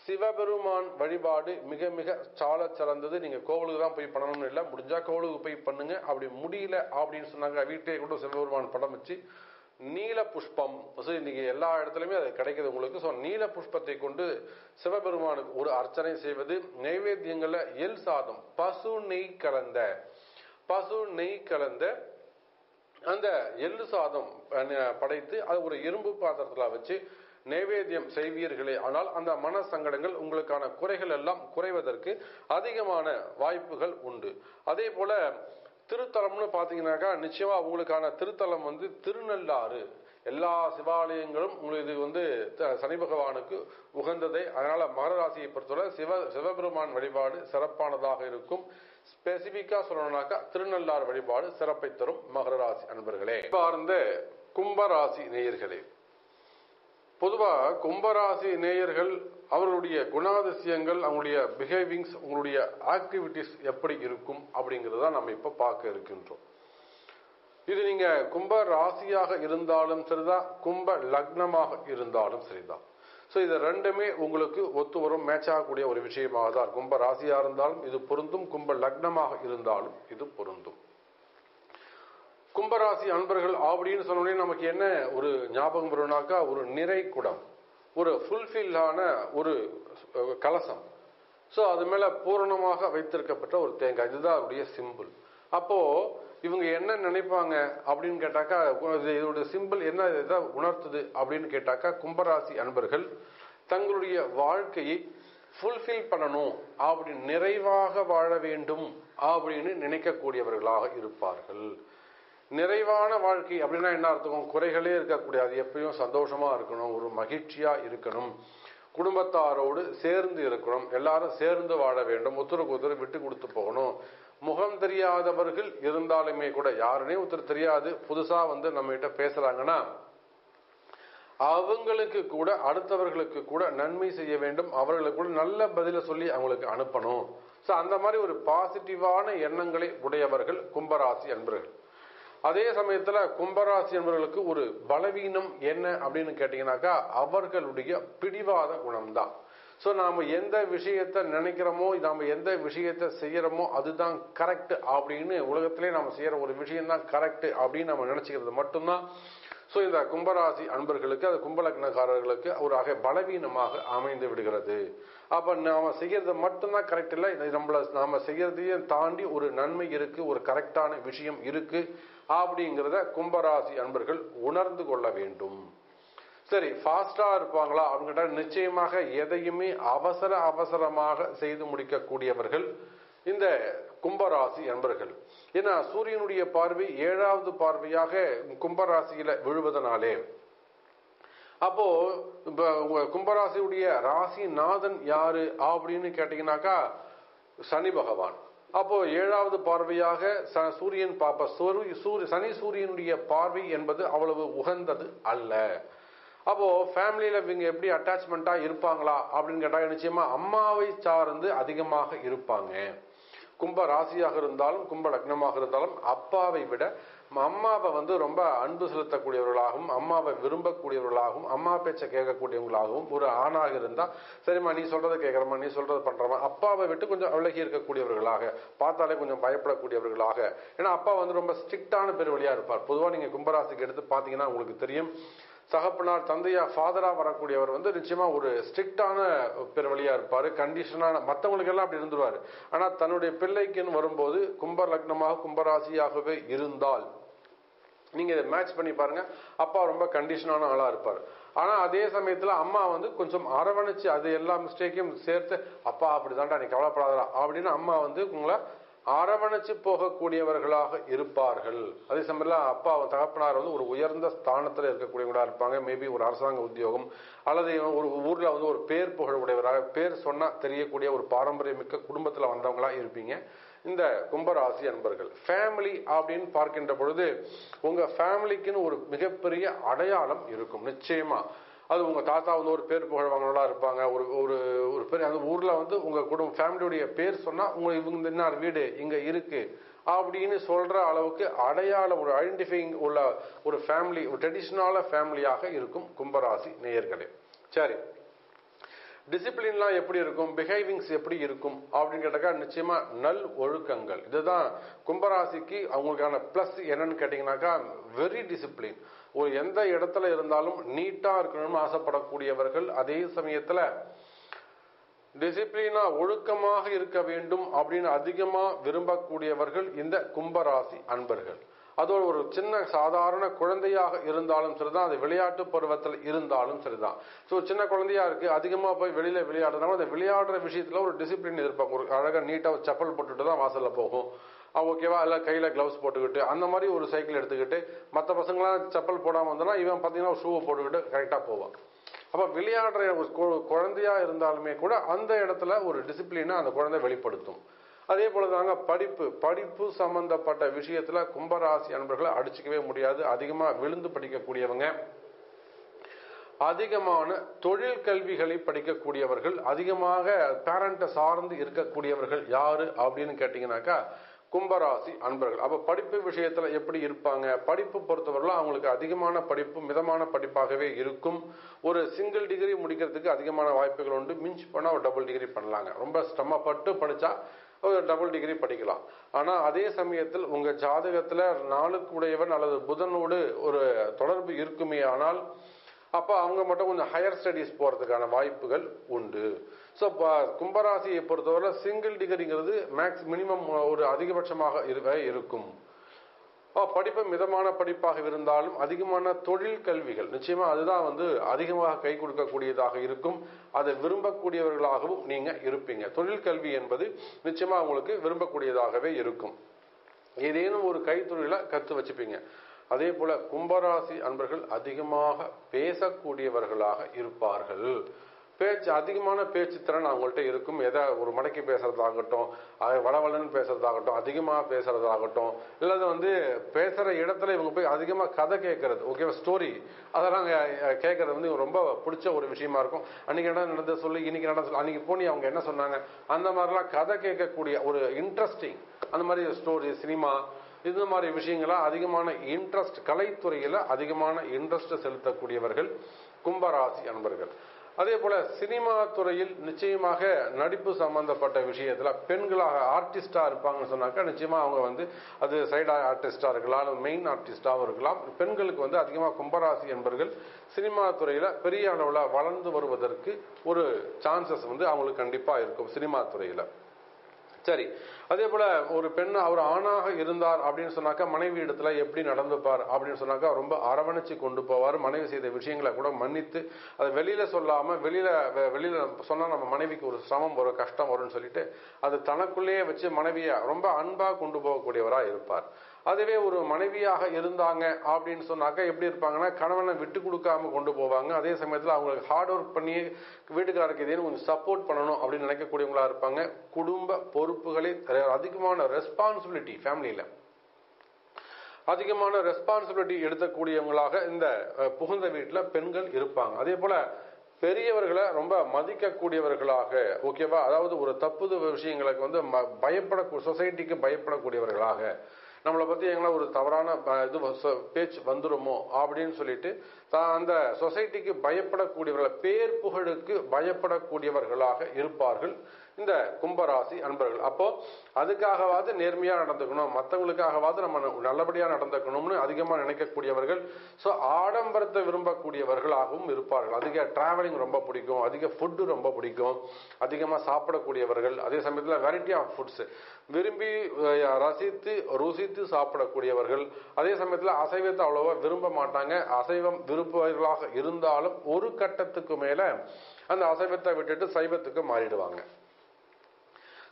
சிவபெருமான் வழிபாடு மிக மிக சால சிறந்தது. நீங்க கோவிலுக்கு தான் போய் பண்ணணும்னு இல்லை, முடிஞ்சா கோவிலுக்கு போய் பண்ணுங்க. அப்படி முடியல அப்படின்னு சொன்னாங்க வீட்டிலே கூட சிவபெருமான் படம் வச்சு நீல புஷ்பம் இன்னைக்கு எல்லா இடத்துலையுமே அது கிடைக்குது உங்களுக்கு. ஸோ நீல புஷ்பத்தை கொண்டு சிவபெருமானுக்கு ஒரு அர்ச்சனை செய்வது, நைவேத்தியங்கள்ல எல் சாதம் பசு நெய் கலந்த பசு நெய் கலந்த அந்த எள்ளு சாதம் படைத்து அது ஒரு இரும்பு பாத்திரத்துல வச்சு நைவேத்தியம் செய்வீர்களே ஆனால் அந்த மன சங்கடங்கள் உங்களுக்கான குறைகள் எல்லாம் குறைவதற்கு அதிகமான வாய்ப்புகள் உண்டு. அதே போல திருத்தலம்னு பாத்தீங்கன்னாக்கா நிச்சயமா உங்களுக்கான திருத்தலம் வந்து திருநள்ளாறு. எல்லா சிவாலயங்களும் உங்களுக்கு இது வந்து சனி பகவானுக்கு உகந்ததே. அதனால மகர ராசியை பொறுத்தவரை சிவ சிவபெருமான் வழிபாடு சிறப்பானதாக இருக்கும். ஸ்பெசிபிக்கா சொல்லணும்னாக்கா திருநள்ளாறு வழிபாடு சிறப்பை தரும் மகர ராசி அன்பர்களே. பார்ந்த கும்பராசி நேயர்களே, பொதுவா கும்பராசி நேயர்கள் அவர்களுடைய குணாதிசயங்கள் அவங்களுடைய பிஹேவிங்ஸ் உங்களுடைய ஆக்டிவிட்டிஸ் எப்படி இருக்கும் அப்படிங்கிறத நம்ம இப்ப பார்க்க இருக்கின்றோம். இது நீங்க கும்ப ராசியாக இருந்தாலும் சரிதான் கும்ப லக்னமாக இருந்தாலும் சரிதான். ஸோ இது ரெண்டுமே உங்களுக்கு ஒத்து வரும் மேட்ச் ஆகக்கூடிய ஒரு விஷயமாக தான் கும்ப ராசியா இருந்தாலும் இது பொருந்தும், கும்ப லக்னமாக இருந்தாலும் இது பொருந்தும். கும்பராசி அன்பர்கள் அப்படின்னு சொன்னோடனே நமக்கு என்ன ஒரு ஞாபகம் வரும்னாக்கா ஒரு நிறை குடம் ஒரு ஃபுல்ஃபில்லான ஒரு கலசம். ஸோ அது மேல பூரணமாக வைத்திருக்கப்பட்ட ஒரு தேங்காய் இதுதான் அவருடைய சிம்பிள். அப்போ இவங்க என்ன நினைப்பாங்க அப்படின்னு கேட்டாக்கா இதோட சிம்பிள் என்ன இதை உணர்த்துது அப்படின்னு கேட்டாக்கா கும்பராசி அன்பர்கள் தங்களுடைய வாழ்க்கையை ஃபுல்ஃபில் பண்ணணும் அப்படின்னு நிறைவாக வாழ வேண்டும் அப்படின்னு நினைக்கக்கூடியவர்களாக இருப்பார்கள். நிறைவான வாழ்க்கை அப்படின்னா என்ன அர்த்தம்? குறைகளே இருக்கக்கூடிய அது எப்பயும் சந்தோஷமா இருக்கணும், ஒரு மகிழ்ச்சியா இருக்கணும், குடும்பத்தாரோடு சேர்ந்து இருக்கணும், எல்லாரும் சேர்ந்து வாழ வேண்டும், ஒருத்தருக்கு ஒருத்தர் விட்டு கொடுத்து போகணும். முகம் தெரியாதவர்கள் இருந்தாலுமே கூட யாருனே ஒருத்தர் தெரியாது புதுசா வந்து நம்ம கிட்ட பேசுறாங்கன்னா அவங்களுக்கு கூட அடுத்தவர்களுக்கு கூட நன்மை செய்ய வேண்டும், அவர்களுக்கு கூட நல்ல பதில சொல்லி அவங்களுக்கு அனுப்பணும். ஸோ அந்த மாதிரி ஒரு பாசிட்டிவான எண்ணங்களை உடையவர்கள் கும்பராசி அன்பர்கள். அதே சமயத்துல கும்பராசி என்பவர்களுக்கு ஒரு பலவீனம் என்ன அப்படின்னு கேட்டீங்கன்னாக்கா அவர்களுடைய பிடிவாத குணம்தான். ஸோ நாம எந்த விஷயத்த நினைக்கிறோமோ நாம எந்த விஷயத்த செய்யறோமோ அதுதான் கரெக்ட் அப்படின்னு உலகத்திலே நாம செய்யற ஒரு விஷயம்தான் கரெக்ட் அப்படின்னு நம்ம நினைச்சுக்கிறது மட்டும்தான். ஸோ இந்த கும்பராசி அன்பர்களுக்கு அது கும்பலக்னக்காரர்களுக்கு ஒரு ஆக பலவீனமாக அமைந்து விடுகிறது. அப்ப நாம செய்யறது மட்டும்தான் கரெக்ட் இல்லை, நம்மள நாம செய்யறதையும் தாண்டி ஒரு நன்மை இருக்கு, ஒரு கரெக்டான விஷயம் இருக்கு அப்படிங்கிறத கும்பராசி அன்பர்கள் உணர்ந்து கொள்ள வேண்டும். சரி, ஃபாஸ்டா இருப்பாங்களா அப்படின்னு கேட்டால் நிச்சயமாக எதையுமே அவசர அவசரமாக செய்து முடிக்கக்கூடியவர்கள் இந்த கும்பராசி அன்பர்கள். ஏன்னா சூரியனுடைய பார்வை ஏழாவது பார்வையாக கும்பராசியில விழுவதனாலே அப்போ கும்பராசியுடைய ராசிநாதன் யாரு அப்படின்னு கேட்டீங்கன்னாக்கா சனி பகவான். அப்போ ஏழாவது பார்வையாக சூரியன் பாப்ப சனி சூரியனுடைய பார்வை என்பது அவ்வளவு உகந்தது அல்ல. அப்போ ஃபேமிலியில இவங்க எப்படி அட்டாச்மெண்டா இருப்பாங்களா அப்படின்னு கேட்டால் நிச்சயமா அம்மாவை சார்ந்து அதிகமாக இருப்பாங்க. கும்ப ராசியாக இருந்தாலும் கும்ப லக்னமாக இருந்தாலும் அப்பாவை விட அம்மாவை வந்து ரொம்ப அன்பு செலுத்தக்கூடியவர்களாகவும் அம்மாவை விரும்பக்கூடியவர்களாகவும் அம்மா பேச்சை கேட்கக்கூடியவங்களாகவும் ஒரு ஆணாக இருந்தால் சரிம்மா நீ சொல்றதை கேட்குறமா நீ சொல்றதை பண்றமா, அப்பாவை விட்டு கொஞ்சம் விலகி இருக்கக்கூடியவர்களாக, பார்த்தாலே கொஞ்சம் பயப்படக்கூடியவர்களாக, ஏன்னா அப்பா வந்து ரொம்ப ஸ்ட்ரிக்டான பேர் வழியா இருப்பார். பொதுவாக நீங்க கும்பராசிக்கு எடுத்து பார்த்தீங்கன்னா உங்களுக்கு தெரியும், சகப்பனார் தந்தையா ஃபாதரா வரக்கூடியவர் வந்து நிச்சயமா ஒரு ஸ்ட்ரிக்டான பெருவழியா இருப்பாரு, கண்டிஷனான. மற்றவங்களுக்கு எல்லாம் அப்படி இருந்துருவாரு, ஆனா தன்னுடைய பிள்ளைக்குன்னு வரும்போது கும்ப லக்னமாக கும்பராசியாகவே இருந்தால் நீங்க இதை மேட்ச் பண்ணி பாருங்க, அப்பா ரொம்ப கண்டிஷனான ஆளா இருப்பார். ஆனா அதே சமயத்துல அம்மா வந்து கொஞ்சம் அரவணைச்சு அது எல்லா மிஸ்டேக்கையும் சேர்த்து அப்பா அப்படிதான்டா நீ கவலைப்படாதா அப்படின்னு அம்மா வந்து உங்களை அரவணைச்சு போகக்கூடியவர்களாக இருப்பார்கள். அதே சமயம் அப்பா தகப்பனார் வந்து ஒரு உயர்ந்த ஸ்தானத்தில் இருக்கக்கூடியவங்களா இருப்பாங்க, மேபி ஒரு அரசாங்க உத்தியோகம் அல்லது ஒரு ஊர்ல வந்து ஒரு பேர் புகழ் உடையவராக, பேர் சொன்னா தெரியக்கூடிய ஒரு பாரம்பரியமிக்க குடும்பத்துல வந்தவங்களா இருப்பீங்க இந்த கும்பராசி அன்பர்கள். ஃபேமிலி அப்படின்னு பார்க்கின்ற பொழுது உங்க ஃபேமிலிக்குன்னு ஒரு மிகப்பெரிய அடையாளம் இருக்கும் நிச்சயமா. அது உங்க தாத்தா வந்து ஒரு பேர் புகழ்வாங்களா இருப்பாங்க, ஒரு ஒரு ஒரு பேர் அந்த ஊர்ல வந்து உங்க குடும்ப ஃபேமிலியுடைய பேர் சொன்னா உங்க இவங்க இன்னார் வீடு இங்க இருக்கு அப்படின்னு சொல்ற அளவுக்கு அடையாள ஒரு ஐடென்டிஃபைங் உள்ள ஒரு ஃபேமிலி, ஒரு ட்ரெடிஷனலான ஃபேமிலியாக இருக்கும் கும்பராசி நேயர்களே. சரி, டிசிப்ளின்லாம் எப்படி இருக்கும், பிஹேவிங்ஸ் எப்படி இருக்கும் அப்படின்னு கேட்டாக்கா நிச்சயமா நல் ஒழுக்கங்கள். இதுதான் கும்பராசிக்கு அவங்களுக்கான பிளஸ் என்னன்னு கேட்டீங்கன்னாக்கா வெரி டிசிப்ளின். ஒரு எந்த இடத்துல இருந்தாலும் நீட்டா இருக்கணும்னு ஆசைப்படக்கூடியவர்கள், அதே சமயத்துல டிசிப்ளினா ஒழுக்கமாக இருக்க வேண்டும் அப்படின்னு அதிகமா விரும்பக்கூடியவர்கள் இந்த கும்பராசி அன்பர்கள். அதோட ஒரு சின்ன சாதாரண குழந்தையாக இருந்தாலும் சரிதான், அது விளையாட்டு பருவத்தில் இருந்தாலும் சரிதான். ஸோ சின்ன குழந்தையா இருக்கு, அதிகமா போய் வெளியில விளையாடுறதுனால அந்த விளையாடுற விஷயத்துல ஒரு டிசிப்ளின் எதிர்பார்க்கும். ஒரு அழகா நீட்டா ஒரு செப்பல் போட்டுட்டு தான் வாசல்ல போகும், ஓகேவா, இல்லை கையில கிளவுஸ் போட்டுக்கிட்டு அந்த மாதிரி ஒரு சைக்கிள் எடுத்துக்கிட்டு. மற்ற பசங்களாம் செப்பல் போடாம வந்தோம்னா இவன் பார்த்தீங்கன்னா ஷூவை போட்டுக்கிட்டு கரெக்டா போவான். அப்ப விளையாடுற ஒரு குழந்தையா இருந்தாலுமே கூட அந்த இடத்துல ஒரு டிசிப்ளினா அந்த குழந்தை வெளிப்படுத்தும். அதே போலதாங்க படிப்பு, படிப்பு சம்பந்தப்பட்ட விஷயத்துல கும்பராசி அன்பர்களை அடிச்சுக்கவே முடியாது. அதிகமா விழுந்து படிக்கக்கூடியவங்க, அதிகமான தொழில் கல்விகளை படிக்கக்கூடியவர்கள், அதிகமாக பேரண்ட்டை சார்ந்து இருக்கக்கூடியவர்கள் யாரு அப்படின்னு கேட்டீங்கன்னாக்கா கும்பராசி அன்பர்கள். அப்ப படிப்பு விஷயத்துல எப்படி இருப்பாங்க, படிப்பு பொறுத்தவரை அவங்களுக்கு அதிகமான படிப்பு மிதமான படிப்பாகவே இருக்கும். ஒரு சிங்கிள் டிகிரி முடிக்கிறதுக்கு அதிகமான வாய்ப்புகள் உண்டு, மிஞ்சி போனா ஒரு டபுள் டிகிரி பண்ணலாங்க. ரொம்ப சிரமப்பட்டு படிச்சா ஒரு டபுள் டிகிரி படிக்கலாம். ஆனா அதே சமயத்தில் உங்க ஜாதகத்துல நாளுக்கு உடையவன் அல்லது புதனோடு ஒரு தொடர்பு இருக்குமே, ஆனால் அப்ப அவங்க மட்டும் கொஞ்சம் ஹையர் ஸ்டடிஸ் போறதுக்கான வாய்ப்புகள் உண்டு. ஸோ கும்பராசியை பொறுத்தவரை சிங்கிள் டிகிரிங்கிறது மேக்ஸ் மினிமம் ஒரு அதிகபட்சமாக இருக்கும். படிப்பு மிதமான படிப்பாக இருந்தாலும் அதிகமான தொழில் கல்விகள் நிச்சயமா அதுதான் வந்து அதிகமாக கை கொடுக்கக்கூடியதாக இருக்கும். அதை விரும்பக்கூடியவர்களாகவும் நீங்க இருப்பீங்க. தொழில் கல்வி என்பது நிச்சயமா உங்களுக்கு விரும்பக்கூடியதாகவே இருக்கும். ஏதேனும் ஒரு கைத்தொழில கற்று வச்சுப்பீங்க. அதே போல கும்பராசி அன்பர்கள் அதிகமாக பேசக்கூடியவர்களாக இருப்பார்கள். பேச்சு, அதிகமான பேச்சு திறன் அவங்கள்ட்ட இருக்கும். எதை ஒரு மடக்கி பேசுறதாகட்டும், வளவலன்னு பேசுறதாகட்டும், அதிகமா பேசுறதாகட்டும், இல்லது வந்து பேசுற இடத்துல இவங்க போய் அதிகமா கதை கேட்கறது, ஓகேவா, ஸ்டோரி அதெல்லாம் கேட்கறது வந்து ரொம்ப பிடிச்ச ஒரு விஷயமா இருக்கும். அன்னைக்கு என்ன நடந்த சொல்லி, இன்னைக்கு நடந்த சொல்லி, அன்னைக்கு போனி அவங்க என்ன சொன்னாங்க, அந்த மாதிரிலாம் கதை கேட்கக்கூடிய ஒரு இன்ட்ரெஸ்டிங், அந்த மாதிரி ஸ்டோரி, சினிமா, இந்த மாதிரி விஷயங்களா அதிகமான இன்ட்ரெஸ்ட், கலைத்துறையில அதிகமான இன்ட்ரெஸ்ட் செலுத்தக்கூடியவர்கள் கும்பராசி அன்பர்கள். அதே போல சினிமா துறையில் நிச்சயமாக நடிப்பு சம்பந்தப்பட்ட விஷயத்துல பெண்களாக ஆர்டிஸ்டா இருப்பாங்கன்னு சொன்னாக்கா நிச்சயமா அவங்க வந்து அது சைடா ஆர்டிஸ்டா இருக்கலாம், மெயின் ஆர்டிஸ்டாவும் இருக்கலாம். பெண்களுக்கு வந்து அதிகமா கும்பராசி என்பர்கள் சினிமா துறையில பெரிய அளவுல வளர்ந்து வருவதற்கு ஒரு சான்சஸ் வந்து அவங்களுக்கு கண்டிப்பா இருக்கும் சினிமா துறையில. சரி, அதே போல ஒரு பெண் அவர் ஆணாக இருந்தார் அப்படின்னு சொன்னாக்கா மனைவி இடத்துல எப்படி நடந்துப்பார் அப்படின்னு சொன்னாக்கா ரொம்ப அரவணைச்சு கொண்டு போவார். மனைவி செய்த விஷயங்களை கூட மன்னித்து அதை வெளியில சொல்லாம, வெளியில வெளியில சொன்னா நம்ம மனைவிக்கு ஒரு சிரமம், ஒரு கஷ்டம் வரும்னு சொல்லிட்டு அது தனக்குள்ளேயே வச்சு மனைவியை ரொம்ப அன்பா கொண்டு போகக்கூடியவரா இருப்பார். அதுவே ஒரு மனைவியாக இருந்தாங்க அப்படின்னு சொன்னாக்கா எப்படி இருப்பாங்கன்னா கணவனை விட்டு கொடுக்காம கொண்டு போவாங்க. அதே சமயத்தில் அவங்களுக்கு ஹார்ட் ஒர்க் பண்ணி வீட்டுக்காரருக்கு இதே கொஞ்சம் சப்போர்ட் பண்ணணும் அப்படின்னு நினைக்கக்கூடியவங்களா இருப்பாங்க. குடும்ப பொறுப்புகளை அதிகமான ரெஸ்பான்சிபிலிட்டி, ஃபேமிலியில அதிகமான ரெஸ்பான்சிபிலிட்டி எடுக்கக்கூடியவங்களாக இந்த புகுந்த வீட்டில் பெண்கள் இருப்பாங்க. அதே போல பெரியவர்களை ரொம்ப மதிக்கக்கூடியவர்களாக, ஓகேவா, அதாவது ஒரு தப்பு விஷயங்களுக்கு வந்து பயப்பட, சொசைட்டிக்கு பயப்படக்கூடியவர்களாக, நம்மளை பத்தி எங்கள ஒரு தவறான இது பேச்சு வந்துருமோ அப்படினு சொல்லிட்டு அந்த சொசைட்டிக்கு பயப்படக்கூடியவர்கள் பேர் புகழுக்கு பயப்படக்கூடியவர்களாக இருப்பார்கள் இந்த கும்பராசி அன்பர்கள். அப்போ அதுக்காகவாது நேர்மையா நடந்துக்கணும், மற்றவங்களுக்காகவாது நம்ம நல்லபடியா நடந்துக்கணும்னு அதிகமாக நினைக்கக்கூடியவர்கள். ஸோ ஆடம்பரத்தை விரும்பக்கூடியவர்களாகவும் இருப்பார்கள். அதிக டிராவலிங் ரொம்ப பிடிக்கும், அதிக ஃபுட்டு ரொம்ப பிடிக்கும், அதிகமாக சாப்பிடக்கூடியவர்கள். அதே சமயத்தில் வெரைட்டி ஆஃப் ஃபுட்ஸ் விரும்பி ரசித்து ருசித்து சாப்பிடக்கூடியவர்கள். அதே சமயத்தில் அசைவத்தை அவ்வளோவா விரும்ப மாட்டாங்க. அசைவம் விருப்பவர்களாக இருந்தாலும் ஒரு கட்டத்துக்கு மேலே அந்த அசைவத்தை விட்டுட்டு சைவத்துக்கு மாறிடுவாங்க.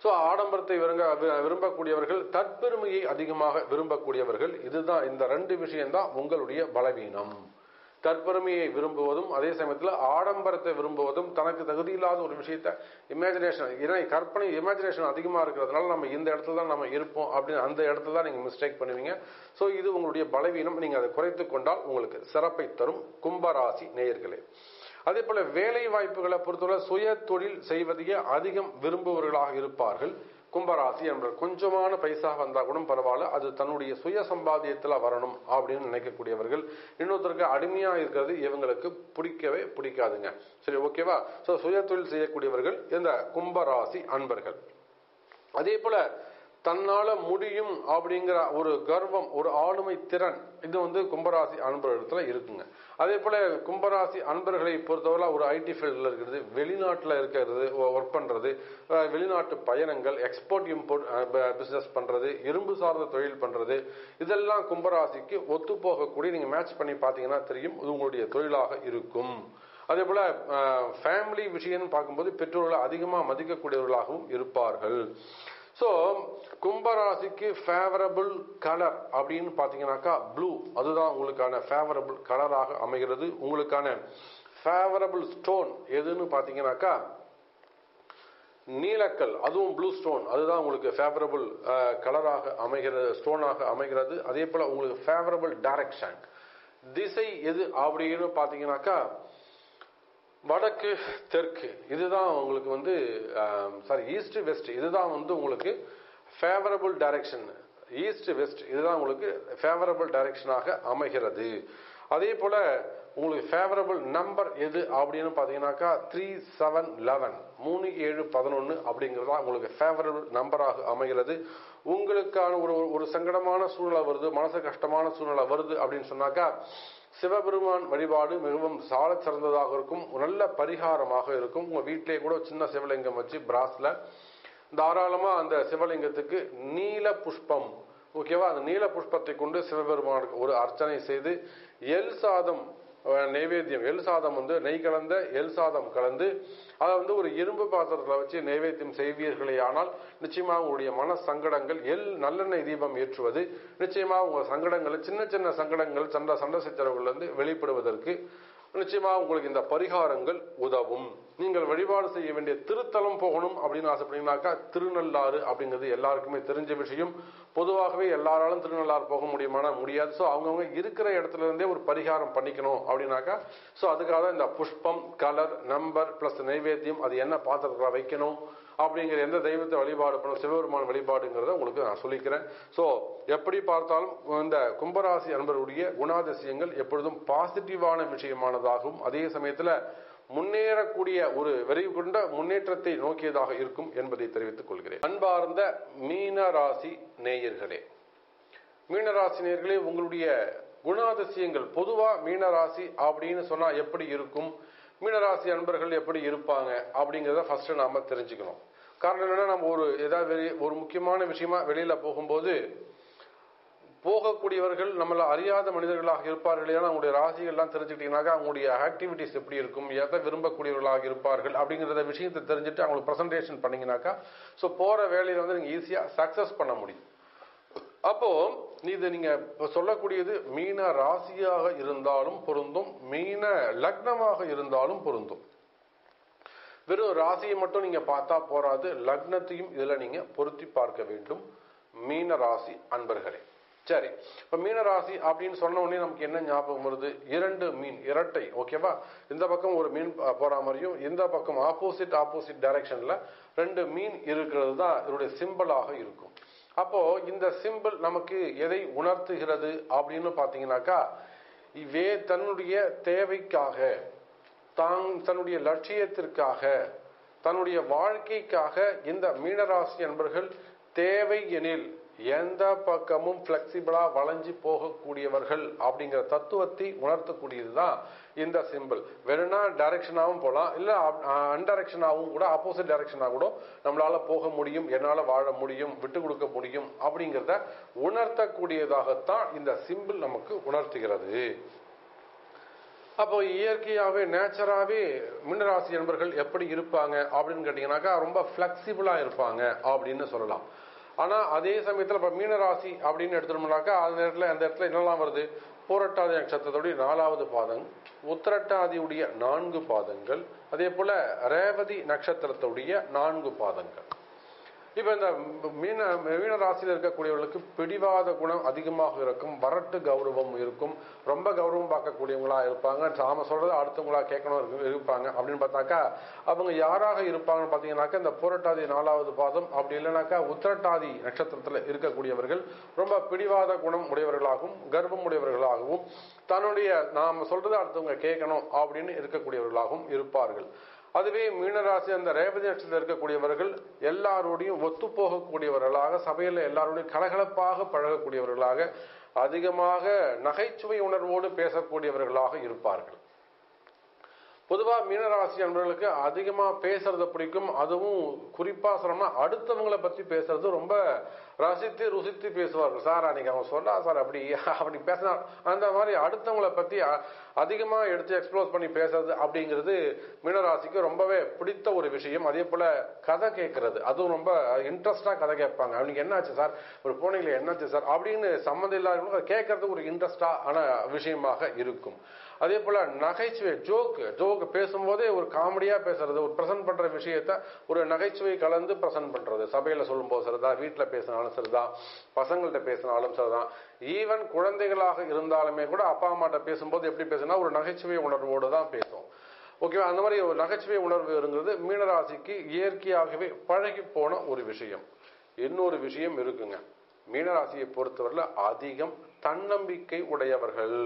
ஸோ ஆடம்பரத்தை விருங்க விரும்பக்கூடியவர்கள், தற்பெருமையை அதிகமாக விரும்பக்கூடியவர்கள். இதுதான் இந்த ரெண்டு விஷயம்தான் உங்களுடைய பலவீனம். தற்பெருமையை விரும்புவதும் அதே சமயத்தில் ஆடம்பரத்தை விரும்புவதும் தனக்கு தகுதி இல்லாத ஒரு விஷயத்த இமேஜினேஷன் இறை கற்பனை இமேஜினேஷன் அதிகமாக இருக்கிறதுனால நம்ம இந்த இடத்துல தான் நம்ம இருப்போம் அப்படின்னு அந்த இடத்துல தான் நீங்கள் மிஸ்டேக் பண்ணுவீங்க. ஸோ இது உங்களுடைய பலவீனம். நீங்கள் அதை குறைத்து கொண்டால் உங்களுக்கு சிறப்பை தரும் கும்பராசி நேயர்களே. அதே போல வேலை வாய்ப்புகளை பொறுத்தவரை சுய தொழில் செய்வதையே அதிகம் விரும்புவர்களாக இருப்பார்கள் கும்பராசி என்பது. கொஞ்சமான பைசா வந்தால் கூட பரவாயில்ல, அது தன்னுடைய சுய சம்பாத்தியத்தில் வரணும் அப்படின்னு நினைக்கக்கூடியவர்கள். இன்னொருத்தருக்கு அடிமையாக இருக்கிறது இவங்களுக்கு பிடிக்கவே பிடிக்காதுங்க. சரி, ஓகேவா? ஸோ சுய தொழில் செய்யக்கூடியவர்கள் இந்த கும்பராசி அன்பர்கள். அதே போல தன்னால் முடியும் அப்படிங்கிற ஒரு கர்வம், ஒரு ஆளுமை திறன், இது வந்து கும்பராசி அன்பர்களிடத்தில் இருக்குங்க. அதே போல் கும்பராசி அன்பர்களை பொறுத்தவரை ஒரு ஐடி ஃபீல்டில் இருக்கிறது, வெளிநாட்டில் இருக்கிறது, ஒர்க் பண்ணுறது, வெளிநாட்டு பயணங்கள், எக்ஸ்போர்ட் இம்போர்ட் பிஸ்னஸ் பண்ணுறது, இரும்பு சார்ந்த தொழில் பண்ணுறது, இதெல்லாம் கும்பராசிக்கு ஒத்து போகக்கூடிய நீங்கள் மேட்ச் பண்ணி பார்த்தீங்கன்னா தெரியும் இது உங்களுடைய தொழிலாக இருக்கும். அதே போல் ஃபேமிலி விஷயம்னு பார்க்கும்போது பெற்றோர்களை அதிகமாக மதிக்கக்கூடியவர்களாகவும் இருப்பார்கள். ஸோ கும்பராசிக்கு ஃபேவரபிள் கலர் அப்படின்னு பார்த்தீங்கன்னாக்கா ப்ளூ, அதுதான் உங்களுக்கான ஃபேவரபிள் கலராக அமைகிறது. உங்களுக்கான ஃபேவரபிள் ஸ்டோன் எதுன்னு பார்த்தீங்கன்னாக்கா நீலக்கல், அதுவும் ப்ளூ ஸ்டோன், அதுதான் உங்களுக்கு ஃபேவரபிள் கலராக அமைகிறது, ஸ்டோனாக அமைகிறது. அதே போல் உங்களுக்கு ஃபேவரபிள் டைரக்ஷன் திசை எது அப்படின்னு பார்த்தீங்கன்னாக்கா வடக்கு தெற்கு, இதுதான் உங்களுக்கு வந்து சாரி ஈஸ்ட் வெஸ்ட், இதுதான் வந்து உங்களுக்கு ஃபேவரபிள் டைரக்ஷன். ஈஸ்ட் வெஸ்ட் இதுதான் உங்களுக்கு ஃபேவரபிள் டைரக்ஷனாக அமைகிறது. அதே போல் உங்களுக்கு ஃபேவரபிள் நம்பர் எது அப்படின்னு பார்த்தீங்கன்னாக்கா த்ரீ செவன் லெவன் மூணு ஏழு பதினொன்று அப்படிங்கிறதா உங்களுக்கு ஃபேவரபிள் நம்பராக அமைகிறது. உங்களுக்கான ஒரு ஒரு சங்கடமான சூழ்நிலை வருது, மனசு கஷ்டமான சூழ்நிலை வருது அப்படின்னு சொன்னாக்கா சிவபெருமான் வழிபாடு மிகவும் சால சிறந்ததாக இருக்கும், நல்ல பரிகாரமாக இருக்கும். உங்கள் வீட்டிலே கூட சின்ன சிவலிங்கம் வச்சு பிராஸில் தாராளமாக அந்த சிவலிங்கத்துக்கு நீல புஷ்பம், ஓகேவா, அந்த நீல புஷ்பத்தை கொண்டு சிவபெருமானுக்கு ஒரு அர்ச்சனை செய்து எல் சாதம் நைவேத்தியம், எல் சாதம் வந்து நெய் கலந்த எல் சாதம் கலந்து அதை வந்து ஒரு இரும்பு பாத்திரத்தில் வச்சு நைவேத்தியம் செய்வீர்களே ஆனால் நிச்சயமாக உங்களுடைய மன சங்கடங்கள், எல் நல்லெண்ணெய் தீபம் ஏற்றுவது நிச்சயமாக உங்கள் சங்கடங்கள், சின்ன சின்ன சங்கடங்கள், சண்டை சண்டை சச்சரவுகள்லேருந்து வெளிப்படுவதற்கு நிச்சயமாக உங்களுக்கு இந்த பரிகாரங்கள் உதவும். நீங்கள் வழிபாடு செய்ய வேண்டிய திருத்தலம் போகணும் அப்படின்னு ஆசைப்பட்டீங்கன்னாக்கா திருநள்ளாறு அப்படிங்கிறது எல்லாருக்குமே தெரிஞ்ச விஷயம். பொதுவாகவே எல்லாராலும் திருநள்ளாறு போக முடியுமானா முடியாது. ஸோ அவங்கவுங்க இருக்கிற இடத்துல இருந்தே ஒரு பரிகாரம் பண்ணிக்கணும் அப்படின்னாக்கா ஸோ அதுக்காக இந்த புஷ்பம், கலர், நம்பர் பிளஸ் நைவேத்தியம், அது என்ன பாத்திரத்தில் வைக்கணும் அப்படிங்கிற எந்த தெய்வத்தை வழிபாடு பண்ணணும், சிவபெருமான் வழிபாடுங்கிறத உங்களுக்கு நான் சொல்லிக்கிறேன். ஸோ எப்படி பார்த்தாலும் இந்த கும்பராசி அன்பருடைய குணாதிசயங்கள் எப்பொழுதும் பாசிட்டிவான விஷயமானதாகவும் அதே சமயத்தில் முன்னேறக்கூடிய ஒரு விரைவுகொண்ட முன்னேற்றத்தை நோக்கியதாக இருக்கும் என்பதை தெரிவித்துக் கொள்கிறேன். அன்பார்ந்த மீனராசி நேயர்களே, மீனராசி நேயர்களே, உங்களுடைய குணாதிசயங்கள் பொதுவாக மீனராசி அப்படின்னு சொன்னால் எப்படி இருக்கும், மீனராசி அன்பர்கள் எப்படி இருப்பாங்க அப்படிங்கிறத ஃபர்ஸ்ட் நாம் தெரிஞ்சுக்கணும். காரணம் என்னன்னா நம்ம ஒரு ஏதாவது ஒரு முக்கியமான விஷயமா வெளியில் போகும்போது போகக்கூடியவர்கள் நம்மள அறியாத மனிதர்களாக இருப்பார்கள். ஏன்னா அவங்களுடைய ராசிகள்லாம் தெரிஞ்சுக்கிட்டீங்கன்னாக்கா அவங்களுடைய ஆக்டிவிட்டிஸ் எப்படி இருக்கும், எதை விரும்பக்கூடியவர்களாக இருப்பார்கள் அப்படிங்கிறத விஷயத்தை தெரிஞ்சுட்டு அவங்களுக்கு ப்ரெசன்டேஷன் பண்ணிங்கனாக்கா ஸோ போகிற வேலையில் வந்து நீங்கள் ஈஸியாக சக்ஸஸ் பண்ண முடியும். அப்போது இது நீங்கள் இப்போ சொல்லக்கூடியது மீன ராசியாக இருந்தாலும் பொருந்தும், மீன லக்னமாக இருந்தாலும் பொருந்தும். வெறும் ராசியை மட்டும் நீங்கள் பார்த்தா போராது, லக்னத்தையும் இதில் நீங்கள் பொருத்தி பார்க்க வேண்டும் மீன ராசி அன்பர்களே. சரி, இப்போ மீனராசி அப்படின்னு சொன்ன உடனே நமக்கு என்ன ஞாபகம் வருது, இரண்டு மீன், இரட்டை, ஓகேவா. இந்த பக்கம் ஒரு மீன் போகிற மாதிரியும் இந்த பக்கம் ஆப்போசிட் ஆப்போசிட் டைரக்ஷனில் ரெண்டு மீன் இருக்கிறது தான் இதனுடைய சிம்பிளாக இருக்கும். அப்போ இந்த சிம்பிள் நமக்கு எதை உணர்த்துகிறது அப்படின்னு பார்த்தீங்கன்னாக்கா, இவே தன்னுடைய தேவைக்காக, தான் தன்னுடைய லட்சியத்திற்காக, தன்னுடைய வாழ்க்கைக்காக இந்த மீனராசி அன்பர்கள் தேவை எனில் எந்த பக்கமும் பிளெக்சிபிளா வளைஞ்சு போகக்கூடியவர்கள் அப்படிங்கிற தத்துவத்தை உணர்த்தக்கூடியதுதான் இந்த சிம்பிள். வேணும்னா டைரக்ஷனாகவும் போகலாம், இல்லை அன்டைரக்ஷனாகவும் கூட, ஆப்போசிட் டைரக்ஷனாக கூட நம்மளால போக முடியும், என்னால் வாழ முடியும், விட்டு கொடுக்க முடியும் அப்படிங்கிறத உணர்த்தக்கூடியதாகத்தான் இந்த சிம்பிள் நமக்கு உணர்த்துகிறது. அப்போ இயற்கையாகவே நேச்சராகவே மீனராசி நண்பர்கள் எப்படி இருப்பாங்க அப்படின்னு கேட்டிங்கனாக்கா ரொம்ப ஃப்ளெக்சிபிளாக இருப்பாங்க அப்படின்னு சொல்லலாம். ஆனால் அதே சமயத்தில் இப்போ மீனராசி அப்படின்னு எடுத்துட்டோம்னாக்கா அந்த நேரத்தில் அந்த இடத்துல என்னெல்லாம் வருது, போராட்டாதி நட்சத்திரத்துடைய நாலாவது பாதம், உத்திரட்டாதியுடைய நான்கு பாதங்கள், அதே போல் ரேவதி நட்சத்திரத்துடைய நான்கு பாதங்கள். இப்போ இந்த மீன மீனராசியில் இருக்கக்கூடியவர்களுக்கு பிடிவாத குணம் அதிகமாக இருக்கும், வரட்டு கௌரவம் இருக்கும், ரொம்ப கௌரவம் பார்க்கக்கூடியவங்களா இருப்பாங்க, நாம சொல்றது அடுத்தவங்களா கேட்கணும் இருப்பாங்க அப்படின்னு பார்த்தாக்கா அவங்க யாராக இருப்பாங்கன்னு பார்த்தீங்கன்னாக்கா இந்த போராட்டாதி நாலாவது பாதம் அப்படி இல்லைனாக்கா உத்திரட்டாதி நட்சத்திரத்தில் இருக்கக்கூடியவர்கள் ரொம்ப பிடிவாத குணம் உடையவர்களாகவும் கர்வம் உடையவர்களாகவும் தன்னுடைய நாம் சொல்றது அடுத்தவங்க கேட்கணும் அப்படின்னு இருக்கக்கூடியவர்களாகவும் இருப்பார்கள். அதுவே மீனராசி அந்த ரேவதி நட்சத்திரத்தில் இருக்கக்கூடியவர்கள் எல்லாரோடையும் ஒத்துப்போகக்கூடியவர்களாக, சபையில் எல்லாரோடையும் கலகலப்பாக பழகக்கூடியவர்களாக, அதிகமாக நகைச்சுவை உணர்வோடு பேசக்கூடியவர்களாக இருப்பார்கள். பொதுவாக மீனராசி அன்பர்களுக்கு அதிகமாக பேசுறது பிடிக்கும், அதுவும் குறிப்பாக சொன்னோம்னா அடுத்தவங்களை பற்றி பேசுறது ரொம்ப ரசித்து ருசித்து பேசுவார்கள். சார் அன்னைக்கு அவன் சொன்னா சார் அப்படி அப்படி பேசினா அந்த மாதிரி அடுத்தவங்களை பற்றி அதிகமாக எடுத்து எக்ஸ்ப்ளோர் பண்ணி பேசுறது அப்படிங்கிறது மீனராசிக்கு ரொம்பவே பிடித்த ஒரு விஷயம். அதே போல் கதை கேட்கறது, அதுவும் ரொம்ப இன்ட்ரெஸ்டாக கதை கேட்பாங்க. அவனுக்கு என்னாச்சு சார், ஒரு போனீங்களே என்னாச்சு சார் அப்படின்னு சம்மந்தம் இல்லாதவங்க கேட்கறது ஒரு இன்ட்ரெஸ்டான விஷயமாக இருக்கும். அதே போல் நகைச்சுவை ஜோக்கு ஜோக்கு பேசும்போதே ஒரு காமெடியாக பேசுறது, ஒரு ப்ரெசென்ட் பண்ணுற விஷயத்த ஒரு நகைச்சுவை கலந்து ப்ரெசென்ட் பண்ணுறது, சபையில் சொல்லும்போது சரிதான், வீட்டில் பேசினாலும் சரிதான், பசங்கள்கிட்ட பேசினாலும் சரிதான், ஈவன் குழந்தைகளாக இருந்தாலுமே கூட அப்பா அம்மாட்ட பேசும்போது எப்படி பேசுனா ஒரு நகைச்சுவை உணர்வோடு தான் பேசும். ஓகேவா? அந்த மாதிரி ஒரு நகைச்சுவை உணர்வுங்கிறது மீனராசிக்கு இயற்கையாகவே பழகி போன ஒரு விஷயம். இன்னொரு விஷயம் இருக்குங்க, மீனராசியை பொறுத்தவரையில் அதிகம் தன்னம்பிக்கை உடையவர்கள்,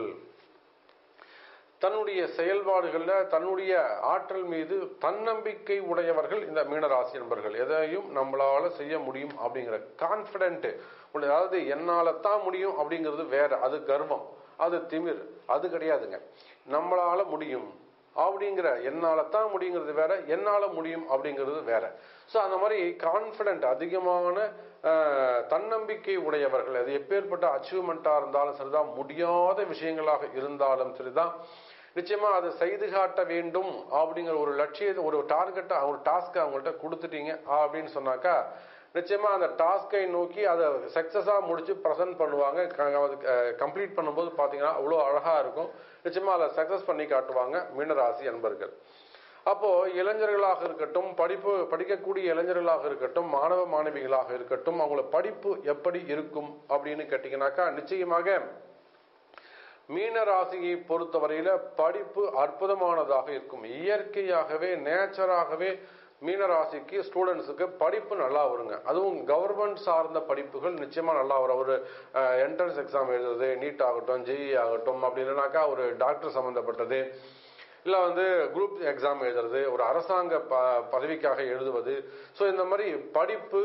தன்னுடைய செயல்பாடுகளில் தன்னுடைய ஆற்றல் மீது தன்னம்பிக்கை உடையவர்கள் இந்த மீனராசி நண்பர்கள். எதையும் நம்மளால செய்ய முடியும் அப்படிங்கிற கான்ஃபிடென்ட், அதாவது என்னால் தான் முடியும் அப்படிங்கிறது வேற, அது கர்வம், அது திமிர், அது கிடையாதுங்க. நம்மளால முடியும் அப்படிங்கிற என்னால் தான் முடியுங்கிறது வேற, என்னால் முடியும் அப்படிங்கிறது வேற. ஸோ அந்த மாதிரி கான்ஃபிடென்ட் அதிகமான தன்னம்பிக்கை உடையவர்கள், அது எப்பேற்பட்ட அச்சீவ்மெண்ட்டாக இருந்தாலும் சரிதான், முடியாத விஷயங்களாக இருந்தாலும் சரிதான், நிச்சயமாக அதை செய்து காட்ட வேண்டும் அப்படிங்கிற ஒரு லட்சியத்தை, ஒரு டார்கெட்டை, ஒரு டாஸ்க்கை அவங்கள்ட்ட கொடுத்துட்டீங்க அப்படின்னு சொன்னாக்கா நிச்சயமாக அந்த டாஸ்கை நோக்கி அதை சக்ஸஸாக முடித்து ப்ரெசென்ட் பண்ணுவாங்க. கம்ப்ளீட் பண்ணும்போது பார்த்தீங்கன்னா அவ்வளோ அழகாக இருக்கும், நிச்சயமாக அதை சக்ஸஸ் பண்ணி காட்டுவாங்க மீனராசி அன்பர்கள். அப்போது இளைஞர்களாக இருக்கட்டும், படிப்பு படிக்கக்கூடிய இளைஞர்களாக இருக்கட்டும், மாணவ மாணவிகளாக இருக்கட்டும், அவங்கள படிப்பு எப்படி இருக்கும் அப்படின்னு கேட்டிங்கனாக்கா நிச்சயமாக மீனராசியை பொறுத்தவரையில் படிப்பு அற்புதமானதாக இருக்கும். இயற்கையாகவே நேச்சராகவே மீனராசிக்கு ஸ்டூடெண்ட்ஸுக்கு படிப்பு நல்லா வருங்க, அதுவும் கவர்மெண்ட் சார்ந்த படிப்புகள் நிச்சயமாக நல்லா வரும். ஒரு என்ட்ரன்ஸ் எக்ஸாம் எழுதுறது, நீட் ஆகட்டும், ஜேஇ ஆகட்டும், அப்படி இல்லைனாக்கா ஒரு டாக்டர் சம்மந்தப்பட்டது, இல்லை வந்து குரூப் எக்ஸாம் எழுதுறது, ஒரு அரசாங்க ப பதவிக்காக எழுதுவது. ஸோ இந்த மாதிரி படிப்பு,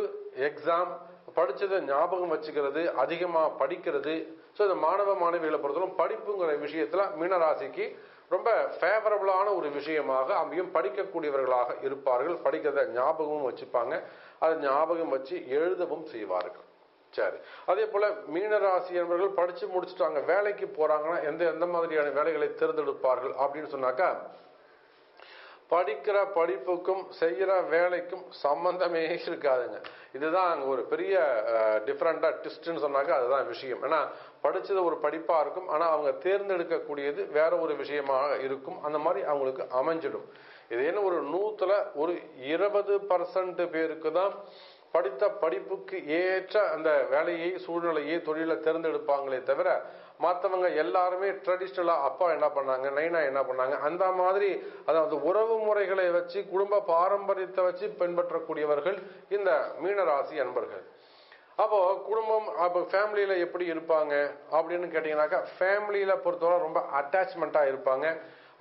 எக்ஸாம், படித்ததை ஞாபகம் வச்சுக்கிறது, அதிகமாக படிக்கிறது, ஸோ இந்த மாணவ மாணவிகளை பொறுத்தவரை படிப்புங்கிற விஷயத்தில் மீனராசிக்கு ரொம்ப ஃபேவரபுளான ஒரு விஷயமாக அமையும். படிக்கக்கூடியவர்களாக இருப்பார்கள், படிக்கிறத ஞாபகமும் வச்சுப்பாங்க, அதை ஞாபகம் வச்சு எழுதவும் செய்வார்கள். சரி, அதே போல் மீனராசி என்பவர்கள் படித்து முடிச்சுட்டாங்க, வேலைக்கு போகிறாங்கன்னா எந்த எந்த மாதிரியான வேலைகளை தேர்ந்தெடுப்பார்கள் அப்படின்னு சொன்னாக்கா படிக்கிற படிப்புக்கும் செய்கிற வேலைக்கும் சம்மந்தமே இருக்காதுங்க. இதுதான் அங்கே ஒரு பெரிய டிஃப்ரெண்டாக ட்விஸ்ட்னு சொன்னாக்கா அதுதான் விஷயம். ஏன்னா படித்தது ஒரு படிப்பாக இருக்கும், ஆனால் அவங்க தேர்ந்தெடுக்கக்கூடியது வேற ஒரு விஷயமாக இருக்கும். அந்த மாதிரி அவங்களுக்கு அமைஞ்சிடும். இது என்ன, ஒரு நூற்றுல ஒரு இருபது பர்சன்ட் பேருக்கு தான் படித்த படிப்புக்கு ஏற்ற அந்த வேலையை, சூழ்நிலையை, தொழிலை தேர்ந்தெடுப்பாங்களே தவிர மற்றவங்க எல்லாருமே ட்ரெடிஷ்னலாக அப்பா என்ன பண்ணாங்க, நைனா என்ன பண்ணாங்க, அந்த மாதிரி அதாவது உறவு முறைகளை வச்சு, குடும்ப பாரம்பரியத்தை வச்சு பின்பற்றக்கூடியவர்கள் இந்த மீனராசி அன்பர்கள். அப்போ குடும்பம் அப்ப ஃபேமிலியில எப்படி இருப்பாங்க அப்படின்னு கேட்டிங்கனாக்கா ஃபேமிலியில பொறுத்தவரை ரொம்ப அட்டாச்மெண்டா இருப்பாங்க.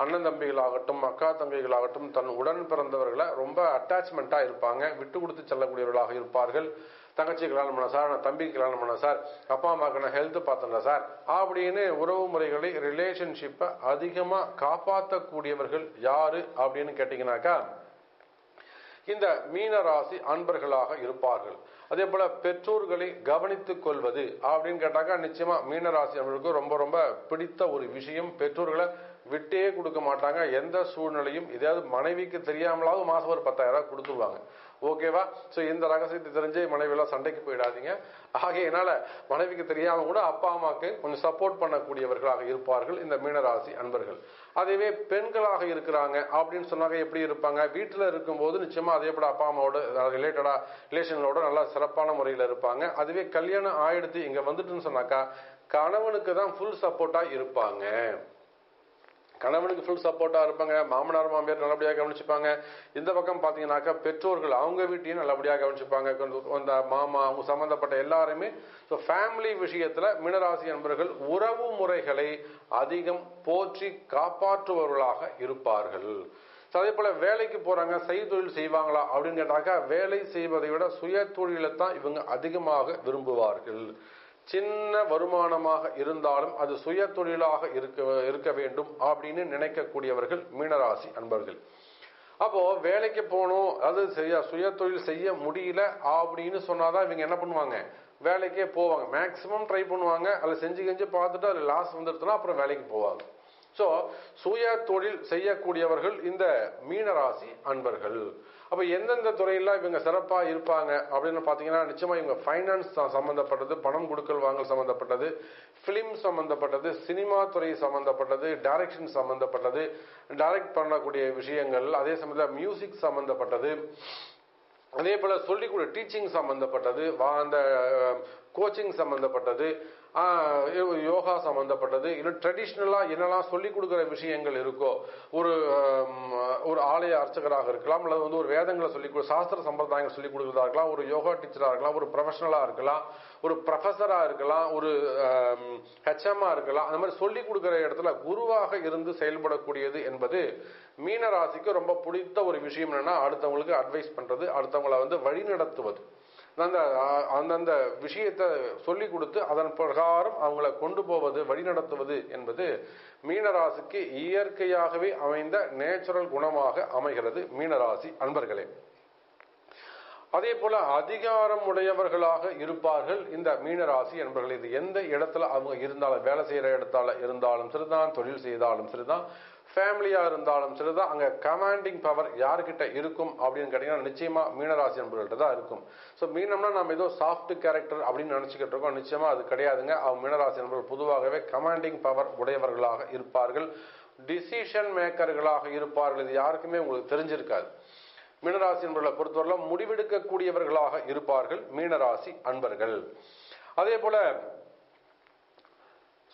அண்ணன் தம்பிகளாகட்டும் அக்கா தம்பிகளாகட்டும் தன் உடன் பிறந்தவர்களை ரொம்ப அட்டாச்மெண்டா இருப்பாங்க, விட்டு கொடுத்து செல்லக்கூடியவர்களாக இருப்பார்கள். தங்கச்சி கல்யாணம் பண்ண சார், நான் தம்பிக்கு கல்யாணம் பண்ண சார், அப்பா அம்மாவுக்கு நான் ஹெல்த் பார்த்தேன் சார் அப்படின்னு உறவு முறைகளை ரிலேஷன்ஷிப்பை அதிகமா காப்பாற்றக்கூடியவர்கள் யாரு அப்படின்னு கேட்டீங்கன்னாக்கா இந்த மீனராசி அன்பர்களாக இருப்பார்கள். அதே போல பெற்றோர்களை கவனித்துக் கொள்வது அப்படின்னு கேட்டாக்கா நிச்சயமா மீனராசி அன்பர்களுக்கு ரொம்ப ரொம்ப பிடித்த ஒரு விஷயம். பெற்றோர்களை விட்டே கொடுக்க மாட்டாங்க எந்த சூழ்நிலையும். இதாவது மனைவிக்கு தெரியாமலாவது மாசம் ஒரு பத்தாயிரம் ரூபாய் கொடுத்துருவாங்க. ஓகேவா? சோ இந்த ரகசியத்தை தெரிஞ்சு மனைவியெல்லாம் சண்டைக்கு போயிடாதீங்க. ஆகையினால மனைவிக்கு தெரியாம கூட அப்பா அம்மாவுக்கு கொஞ்சம் சப்போர்ட் பண்ணக்கூடியவர்களாக இருப்பார்கள் இந்த மீனராசி அன்பர்கள். அதேவே பெண்களாக இருக்கிறாங்க அப்படின்னு சொன்னாங்க எப்படி இருப்பாங்க? வீட்டுல இருக்கும்போது நிச்சயமா அதே போல அப்பா அம்மாவோட ரிலேட்டடா ரிலேஷனோட நல்லா சிறப்பான முறையில இருப்பாங்க. அதுவே கல்யாணம் ஆயிடுத்து இங்க வந்துட்டுன்னு சொன்னாக்கா கணவனுக்கு தான் ஃபுல் சப்போர்ட்டா இருப்பாங்க. கணவனுக்கு ஃபுல் சப்போர்ட்டா இருப்பாங்க. மாமனார் மாமியார் நல்லபடியாக கவனிச்சுப்பாங்க. இந்த பக்கம் பாத்தீங்கன்னாக்கா பெற்றோர்கள் அவங்க வீட்டையும் நல்லபடியாக கவனிச்சுப்பாங்க. அந்த மாமா அவங்க சம்பந்தப்பட்ட எல்லாருமே. ஸோ ஃபேமிலி விஷயத்துல மீனராசி அன்பர்கள் உறவு முறைகளை அதிகம் போற்றி காப்பாற்றுபவர்களாக இருப்பார்கள். அதே போல வேலைக்கு போறாங்க, செய்ய தொழில் செய்வாங்களா அப்படின்னு கேட்டாக்கா வேலை செய்வதை விட சுய தொழிலை தான் இவங்க அதிகமாக விரும்புவார்கள். சின்ன வருமானமாக இருந்தாலும் அது சுய தொழிலாக இருக்க இருக்க வேண்டும் அப்படின்னு நினைக்கக்கூடியவர்கள் மீனராசி அன்பர்கள். அப்போ வேலைக்கு போகணும், அது செய்ய சுய தொழில் செய்ய முடியல அப்படின்னு சொன்னாதான் இவங்க என்ன பண்ணுவாங்க, வேலைக்கே போவாங்க. மேக்சிமம் ட்ரை பண்ணுவாங்க, அதை செஞ்சு கெஞ்சு பார்த்துட்டு அது லாஸ் வந்துடுதுன்னா அப்புறம் வேலைக்கு போவாங்க. சோ சுய தொழில் செய்யக்கூடியவர்கள் இந்த மீனராசி அன்பர்கள். அப்ப எந்தெந்த துறையில இவங்க சிறப்பா இருப்பாங்க அப்படின்னு பாத்தீங்கன்னா நிச்சயமா இவங்க பைனான்ஸ் சம்பந்தப்பட்டது, பணம் கொடுக்கல் வாங்கல் சம்பந்தப்பட்டது, பிலிம் சம்பந்தப்பட்டது, சினிமா துறை சம்பந்தப்பட்டது, டைரக்ஷன் சம்பந்தப்பட்டது, டைரக்ட் பண்ணக்கூடிய விஷயங்கள், அதே சமயத்தில் மியூசிக் சம்பந்தப்பட்டது, அதே போல சொல்லிக்கூடிய டீச்சிங் சம்பந்தப்பட்டது, அந்த கோச்சிங் சம்பந்தப்பட்டது, யோகா சம்பந்தப்பட்டது, இன்னும் ட்ரெடிஷ்னலா என்னெல்லாம் சொல்லிக் கொடுக்குற விஷயங்கள் இருக்கோ, ஒரு ஒரு ஆலய அர்ச்சகராக இருக்கலாம், அல்லது வந்து ஒரு வேதங்களை சொல்லி சாஸ்திர சம்பிரதாயங்களை சொல்லிக் கொடுக்குறதா இருக்கலாம், ஒரு யோகா டீச்சரா இருக்கலாம், ஒரு ப்ரொஃபஷனலா இருக்கலாம், ஒரு ப்ரொஃபஸரா இருக்கலாம், ஒரு ஹெச்எம்மா இருக்கலாம், அந்த மாதிரி சொல்லிக் கொடுக்குற இடத்துல குருவாக இருந்து செயல்படக்கூடியது என்பது மீனராசிக்கு ரொம்ப பிடித்த ஒரு விஷயம். என்னன்னா அடுத்தவங்களுக்கு அட்வைஸ் பண்றது, அடுத்தவங்களை வந்து வழி நடத்துவது, அந்த அந்தந்த விஷயத்தை சொல்லி கொடுத்து அதன் பிரகாரம் அவங்களை கொண்டு போவது, வழிநடத்துவது என்பது மீனராசிக்கு இயற்கையாகவே அமைந்த நேச்சுரல் குணமாக அமைகிறது மீனராசி அன்பர்களே. அதே போல அதிகாரம் உடையவர்களாக இருப்பார்கள் இந்த மீனராசி அன்பர்கள். இது எந்த இடத்துல அவங்க இருந்தாலும், வேலை செய்யற இடத்துல இருந்தாலும் சரிதான், தொழில் செய்தாலும் சரிதான், ஃபேமிலியா இருந்தாலும் சரிதான், அங்க கமாண்டிங் பவர் யாருக்கிட்ட இருக்கும் அப்படின்னு கேட்டீங்கன்னா நிச்சயமா மீனராசி அன்பர்கள்ட்ட தான் இருக்கும். ஸோ மீனம்னா நம்ம ஏதோ சாஃப்ட் கேரக்டர் அப்படின்னு நினைச்சுக்கிட்டு இருக்கோம், நிச்சயமா அது கிடையாதுங்க. அவங்க மீனராசி அன்பர்கள் பொதுவாகவே கமாண்டிங் பவர் உடையவர்களாக இருப்பார்கள், டிசிஷன் மேக்கர்களாக இருப்பார்கள். இது யாருக்குமே உங்களுக்கு தெரிஞ்சிருக்காது. மீனராசி அன்பர்களை பொறுத்தவரை முடிவெடுக்கக்கூடியவர்களாக இருப்பார்கள் மீனராசி அன்பர்கள். அதே போல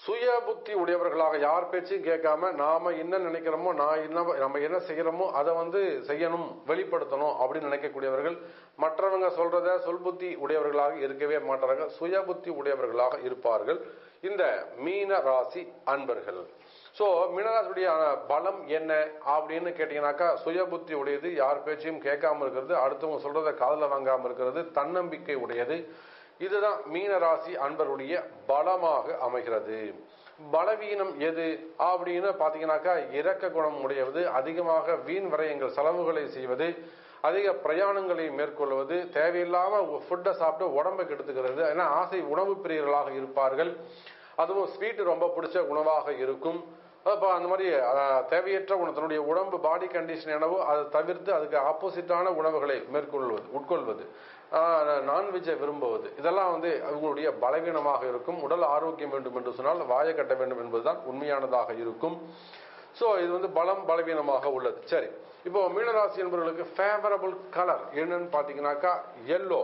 சுய புத்தி உடையவர்களாக, யார் பேச்சையும் கேட்காம நாம என்ன நினைக்கிறோமோ, நான் என்ன நம்ம என்ன செய்யறோமோ அதை வந்து செய்யணும், வெளிப்படுத்தணும் அப்படின்னு நினைக்கக்கூடியவர்கள். மற்றவங்க சொல்றத சொல்புத்தி உடையவர்களாக இருக்கவே மாட்டார்கள். சுய புத்தி உடையவர்களாக இருப்பார்கள் இந்த மீனராசி அன்பர்கள். சோ மீனராசியுடைய பலம் என்ன அப்படின்னு கேட்டீங்கன்னாக்கா சுய புத்தி உடையது, யார் பேச்சையும் கேட்காம இருக்கிறது, அடுத்தவங்க சொல்றத காதுல வாங்காம இருக்கிறது, தன்னம்பிக்கை உடையது. இதுதான் மீனராசி அன்பருடைய பலமாக அமைகிறது. பலவீனம் எது அப்படின்னு பாத்தீங்கன்னாக்கா இரக்க குணம் உடையது, அதிகமாக வீண் விரயங்கள் செலவுகளை செய்வது, அதிக பிரயாணங்களை மேற்கொள்வது, தேவையில்லாம ஃபுட்டை சாப்பிட்டு உடம்பை கெடுத்துக்கிறது. ஏன்னா ஆசை உணவு பிரியர்களாக இருப்பார்கள். அதுவும் ஸ்வீட் ரொம்ப பிடிச்ச உணவாக இருக்கும். அந்த மாதிரி தேவையற்ற உணவு, தன்னுடைய உடம்பு பாடி கண்டிஷன் எனவோ அதை தவிர்த்து அதுக்கு ஆப்போசிட்டான உணவுகளை மேற்கொள்வது, உட்கொள்வது, நான்வெஜ்ஜை விரும்புவது, இதெல்லாம் வந்து அவங்களுடைய பலவீனமாக இருக்கும். உடல் ஆரோக்கியம் வேண்டும் என்று சொன்னால் வாயை கட்ட வேண்டும் என்பதுதான் உண்மையானதாக இருக்கும். ஸோ இது வந்து பலம் பலவீனமாக உள்ளது. சரி, இப்போ மீனராசி என்பவர்களுக்கு ஃபேவரபிள் கலர் என்னன்னு பார்த்தீங்கன்னாக்கா எல்லோ,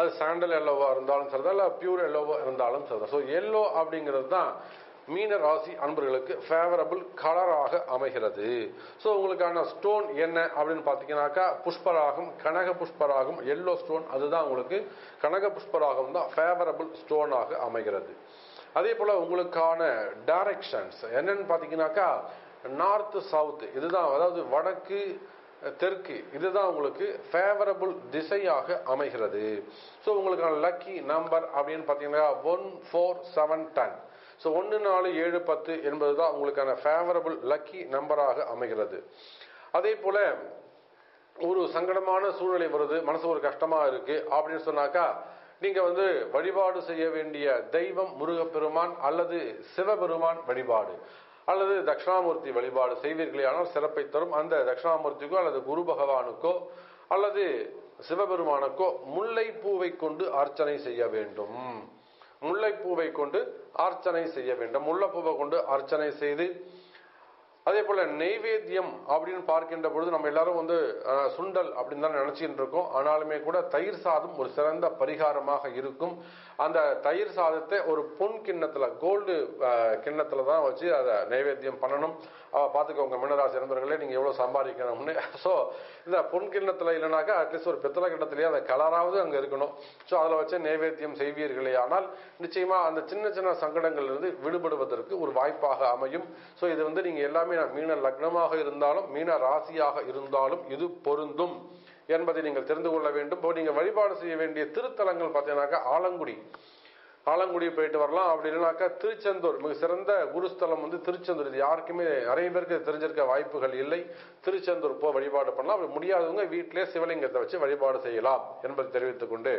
அது சாண்டல் எல்லோவா இருந்தாலும் சரிதான், இல்லை பியூர் எல்லோவா இருந்தாலும் சரிதான். ஸோ எல்லோ அப்படிங்கிறது தான் மீன ராசி அன்பர்களுக்கு ஃபேவரபிள் கலராக அமைகிறது. ஸோ உங்களுக்கான ஸ்டோன் என்ன அப்படின்னு பார்த்தீங்கன்னாக்கா புஷ்பராகம், கனக புஷ்பராகம், எல்லோ ஸ்டோன், அதுதான் உங்களுக்கு கனக புஷ்பராகம் தான் ஃபேவரபிள் ஸ்டோனாக அமைகிறது. அதே போல் உங்களுக்கான டைரக்ஷன்ஸ் என்னன்னு பார்த்தீங்கன்னாக்கா நார்த்து சவுத்து, இதுதான், அதாவது வடக்கு தெற்கு, இதுதான் உங்களுக்கு ஃபேவரபிள் திசையாக அமைகிறது. ஸோ உங்களுக்கான லக்கி நம்பர் அப்படின்னு பார்த்தீங்கன்னா one four seven ten. So ஒன்று நாலு ஏழு பத்து என்பது தான் உங்களுக்கான ஃபேவரபிள் லக்கி நம்பராக அமைகிறது. அதே போல் ஒரு சங்கடமான சூழ்நிலை வருது, மனசு ஒரு கஷ்டமாக இருக்குது அப்படின்னு சொன்னாக்கா நீங்கள் வந்து வழிபாடு செய்ய வேண்டிய தெய்வம் முருகப்பெருமான் அல்லது சிவபெருமான் வழிபாடு அல்லது தட்சிணாமூர்த்தி வழிபாடு செய்வீர்களே ஆனால் சிறப்பை தரும். அந்த தட்சிணாமூர்த்திக்கோ அல்லது குரு பகவானுக்கோ அல்லது சிவபெருமானுக்கோ முல்லைப்பூவை கொண்டு அர்ச்சனை செய்ய வேண்டும். முல்லைப்பூவை கொண்டு அர்ச்சனை செய்ய வேண்டும். முல்லைப்பூவை கொண்டு அர்ச்சனை செய்து அதே போல் நெய்வேத்தியம் அப்படின்னு பார்க்கின்ற பொழுது நம்ம எல்லாரும் வந்து சுண்டல் அப்படின்னு தான் நினச்சிக்கிட்டு இருக்கோம். ஆனாலுமே கூட தயிர் சாதம் ஒரு சிறந்த பரிகாரமாக இருக்கும். அந்த தயிர் சாதத்தை ஒரு பொன் கிண்ணத்தில், கோல்டு கிண்ணத்தில் தான் வச்சு அதை நெய்வேத்தியம் பண்ணணும். பார்த்துக்கோங்க மீனராசி நண்பர்களே, நீங்கள் எவ்வளோ சம்பாதிக்கணும்னு. ஸோ இந்த பொன் கிண்ணத்தில் இல்லைனாக்கா அட்லீஸ்ட் ஒரு பித்தளை கிண்ணத்திலேயே அந்த கலராவது அங்கே இருக்கணும். ஸோ அதில் வச்சு நெய்வேத்தியம் செய்வீர்களே ஆனால் நிச்சயமாக அந்த சின்ன சின்ன சங்கடங்கள்லேருந்து விடுபடுவதற்கு ஒரு வாய்ப்பாக அமையும். ஸோ இது வந்து நீங்கள் எல்லாமே மீன லக்னமாக இருந்தாலும் மீன ராசியாக இருந்தாலும் இது பொருந்தும் என்பதை நீங்கள் தெரிந்து கொள்ள வேண்டும். நீங்கள் வழிபாடு செய்ய வேண்டிய திருத்தலங்கள் பார்த்தீங்கன்னாக்கா ஆலங்குடி, ஆலங்குடி போயிட்டு வரலாம். அப்படி இல்லைனாக்கா திருச்செந்தூர், மிக சிறந்த குருஸ்தலம் வந்து திருச்செந்தூர். இது யாருக்குமே நிறைய பேருக்கு தெரிஞ்சிருக்க வாய்ப்புகள் இல்லை. திருச்செந்தூர் போய் வழிபாடு பண்ணலாம். அப்படி முடியாதவங்க வீட்டிலே சிவலிங்கத்தை வச்சு வழிபாடு செய்யலாம் என்பதை தெரிவித்துக் கொண்டு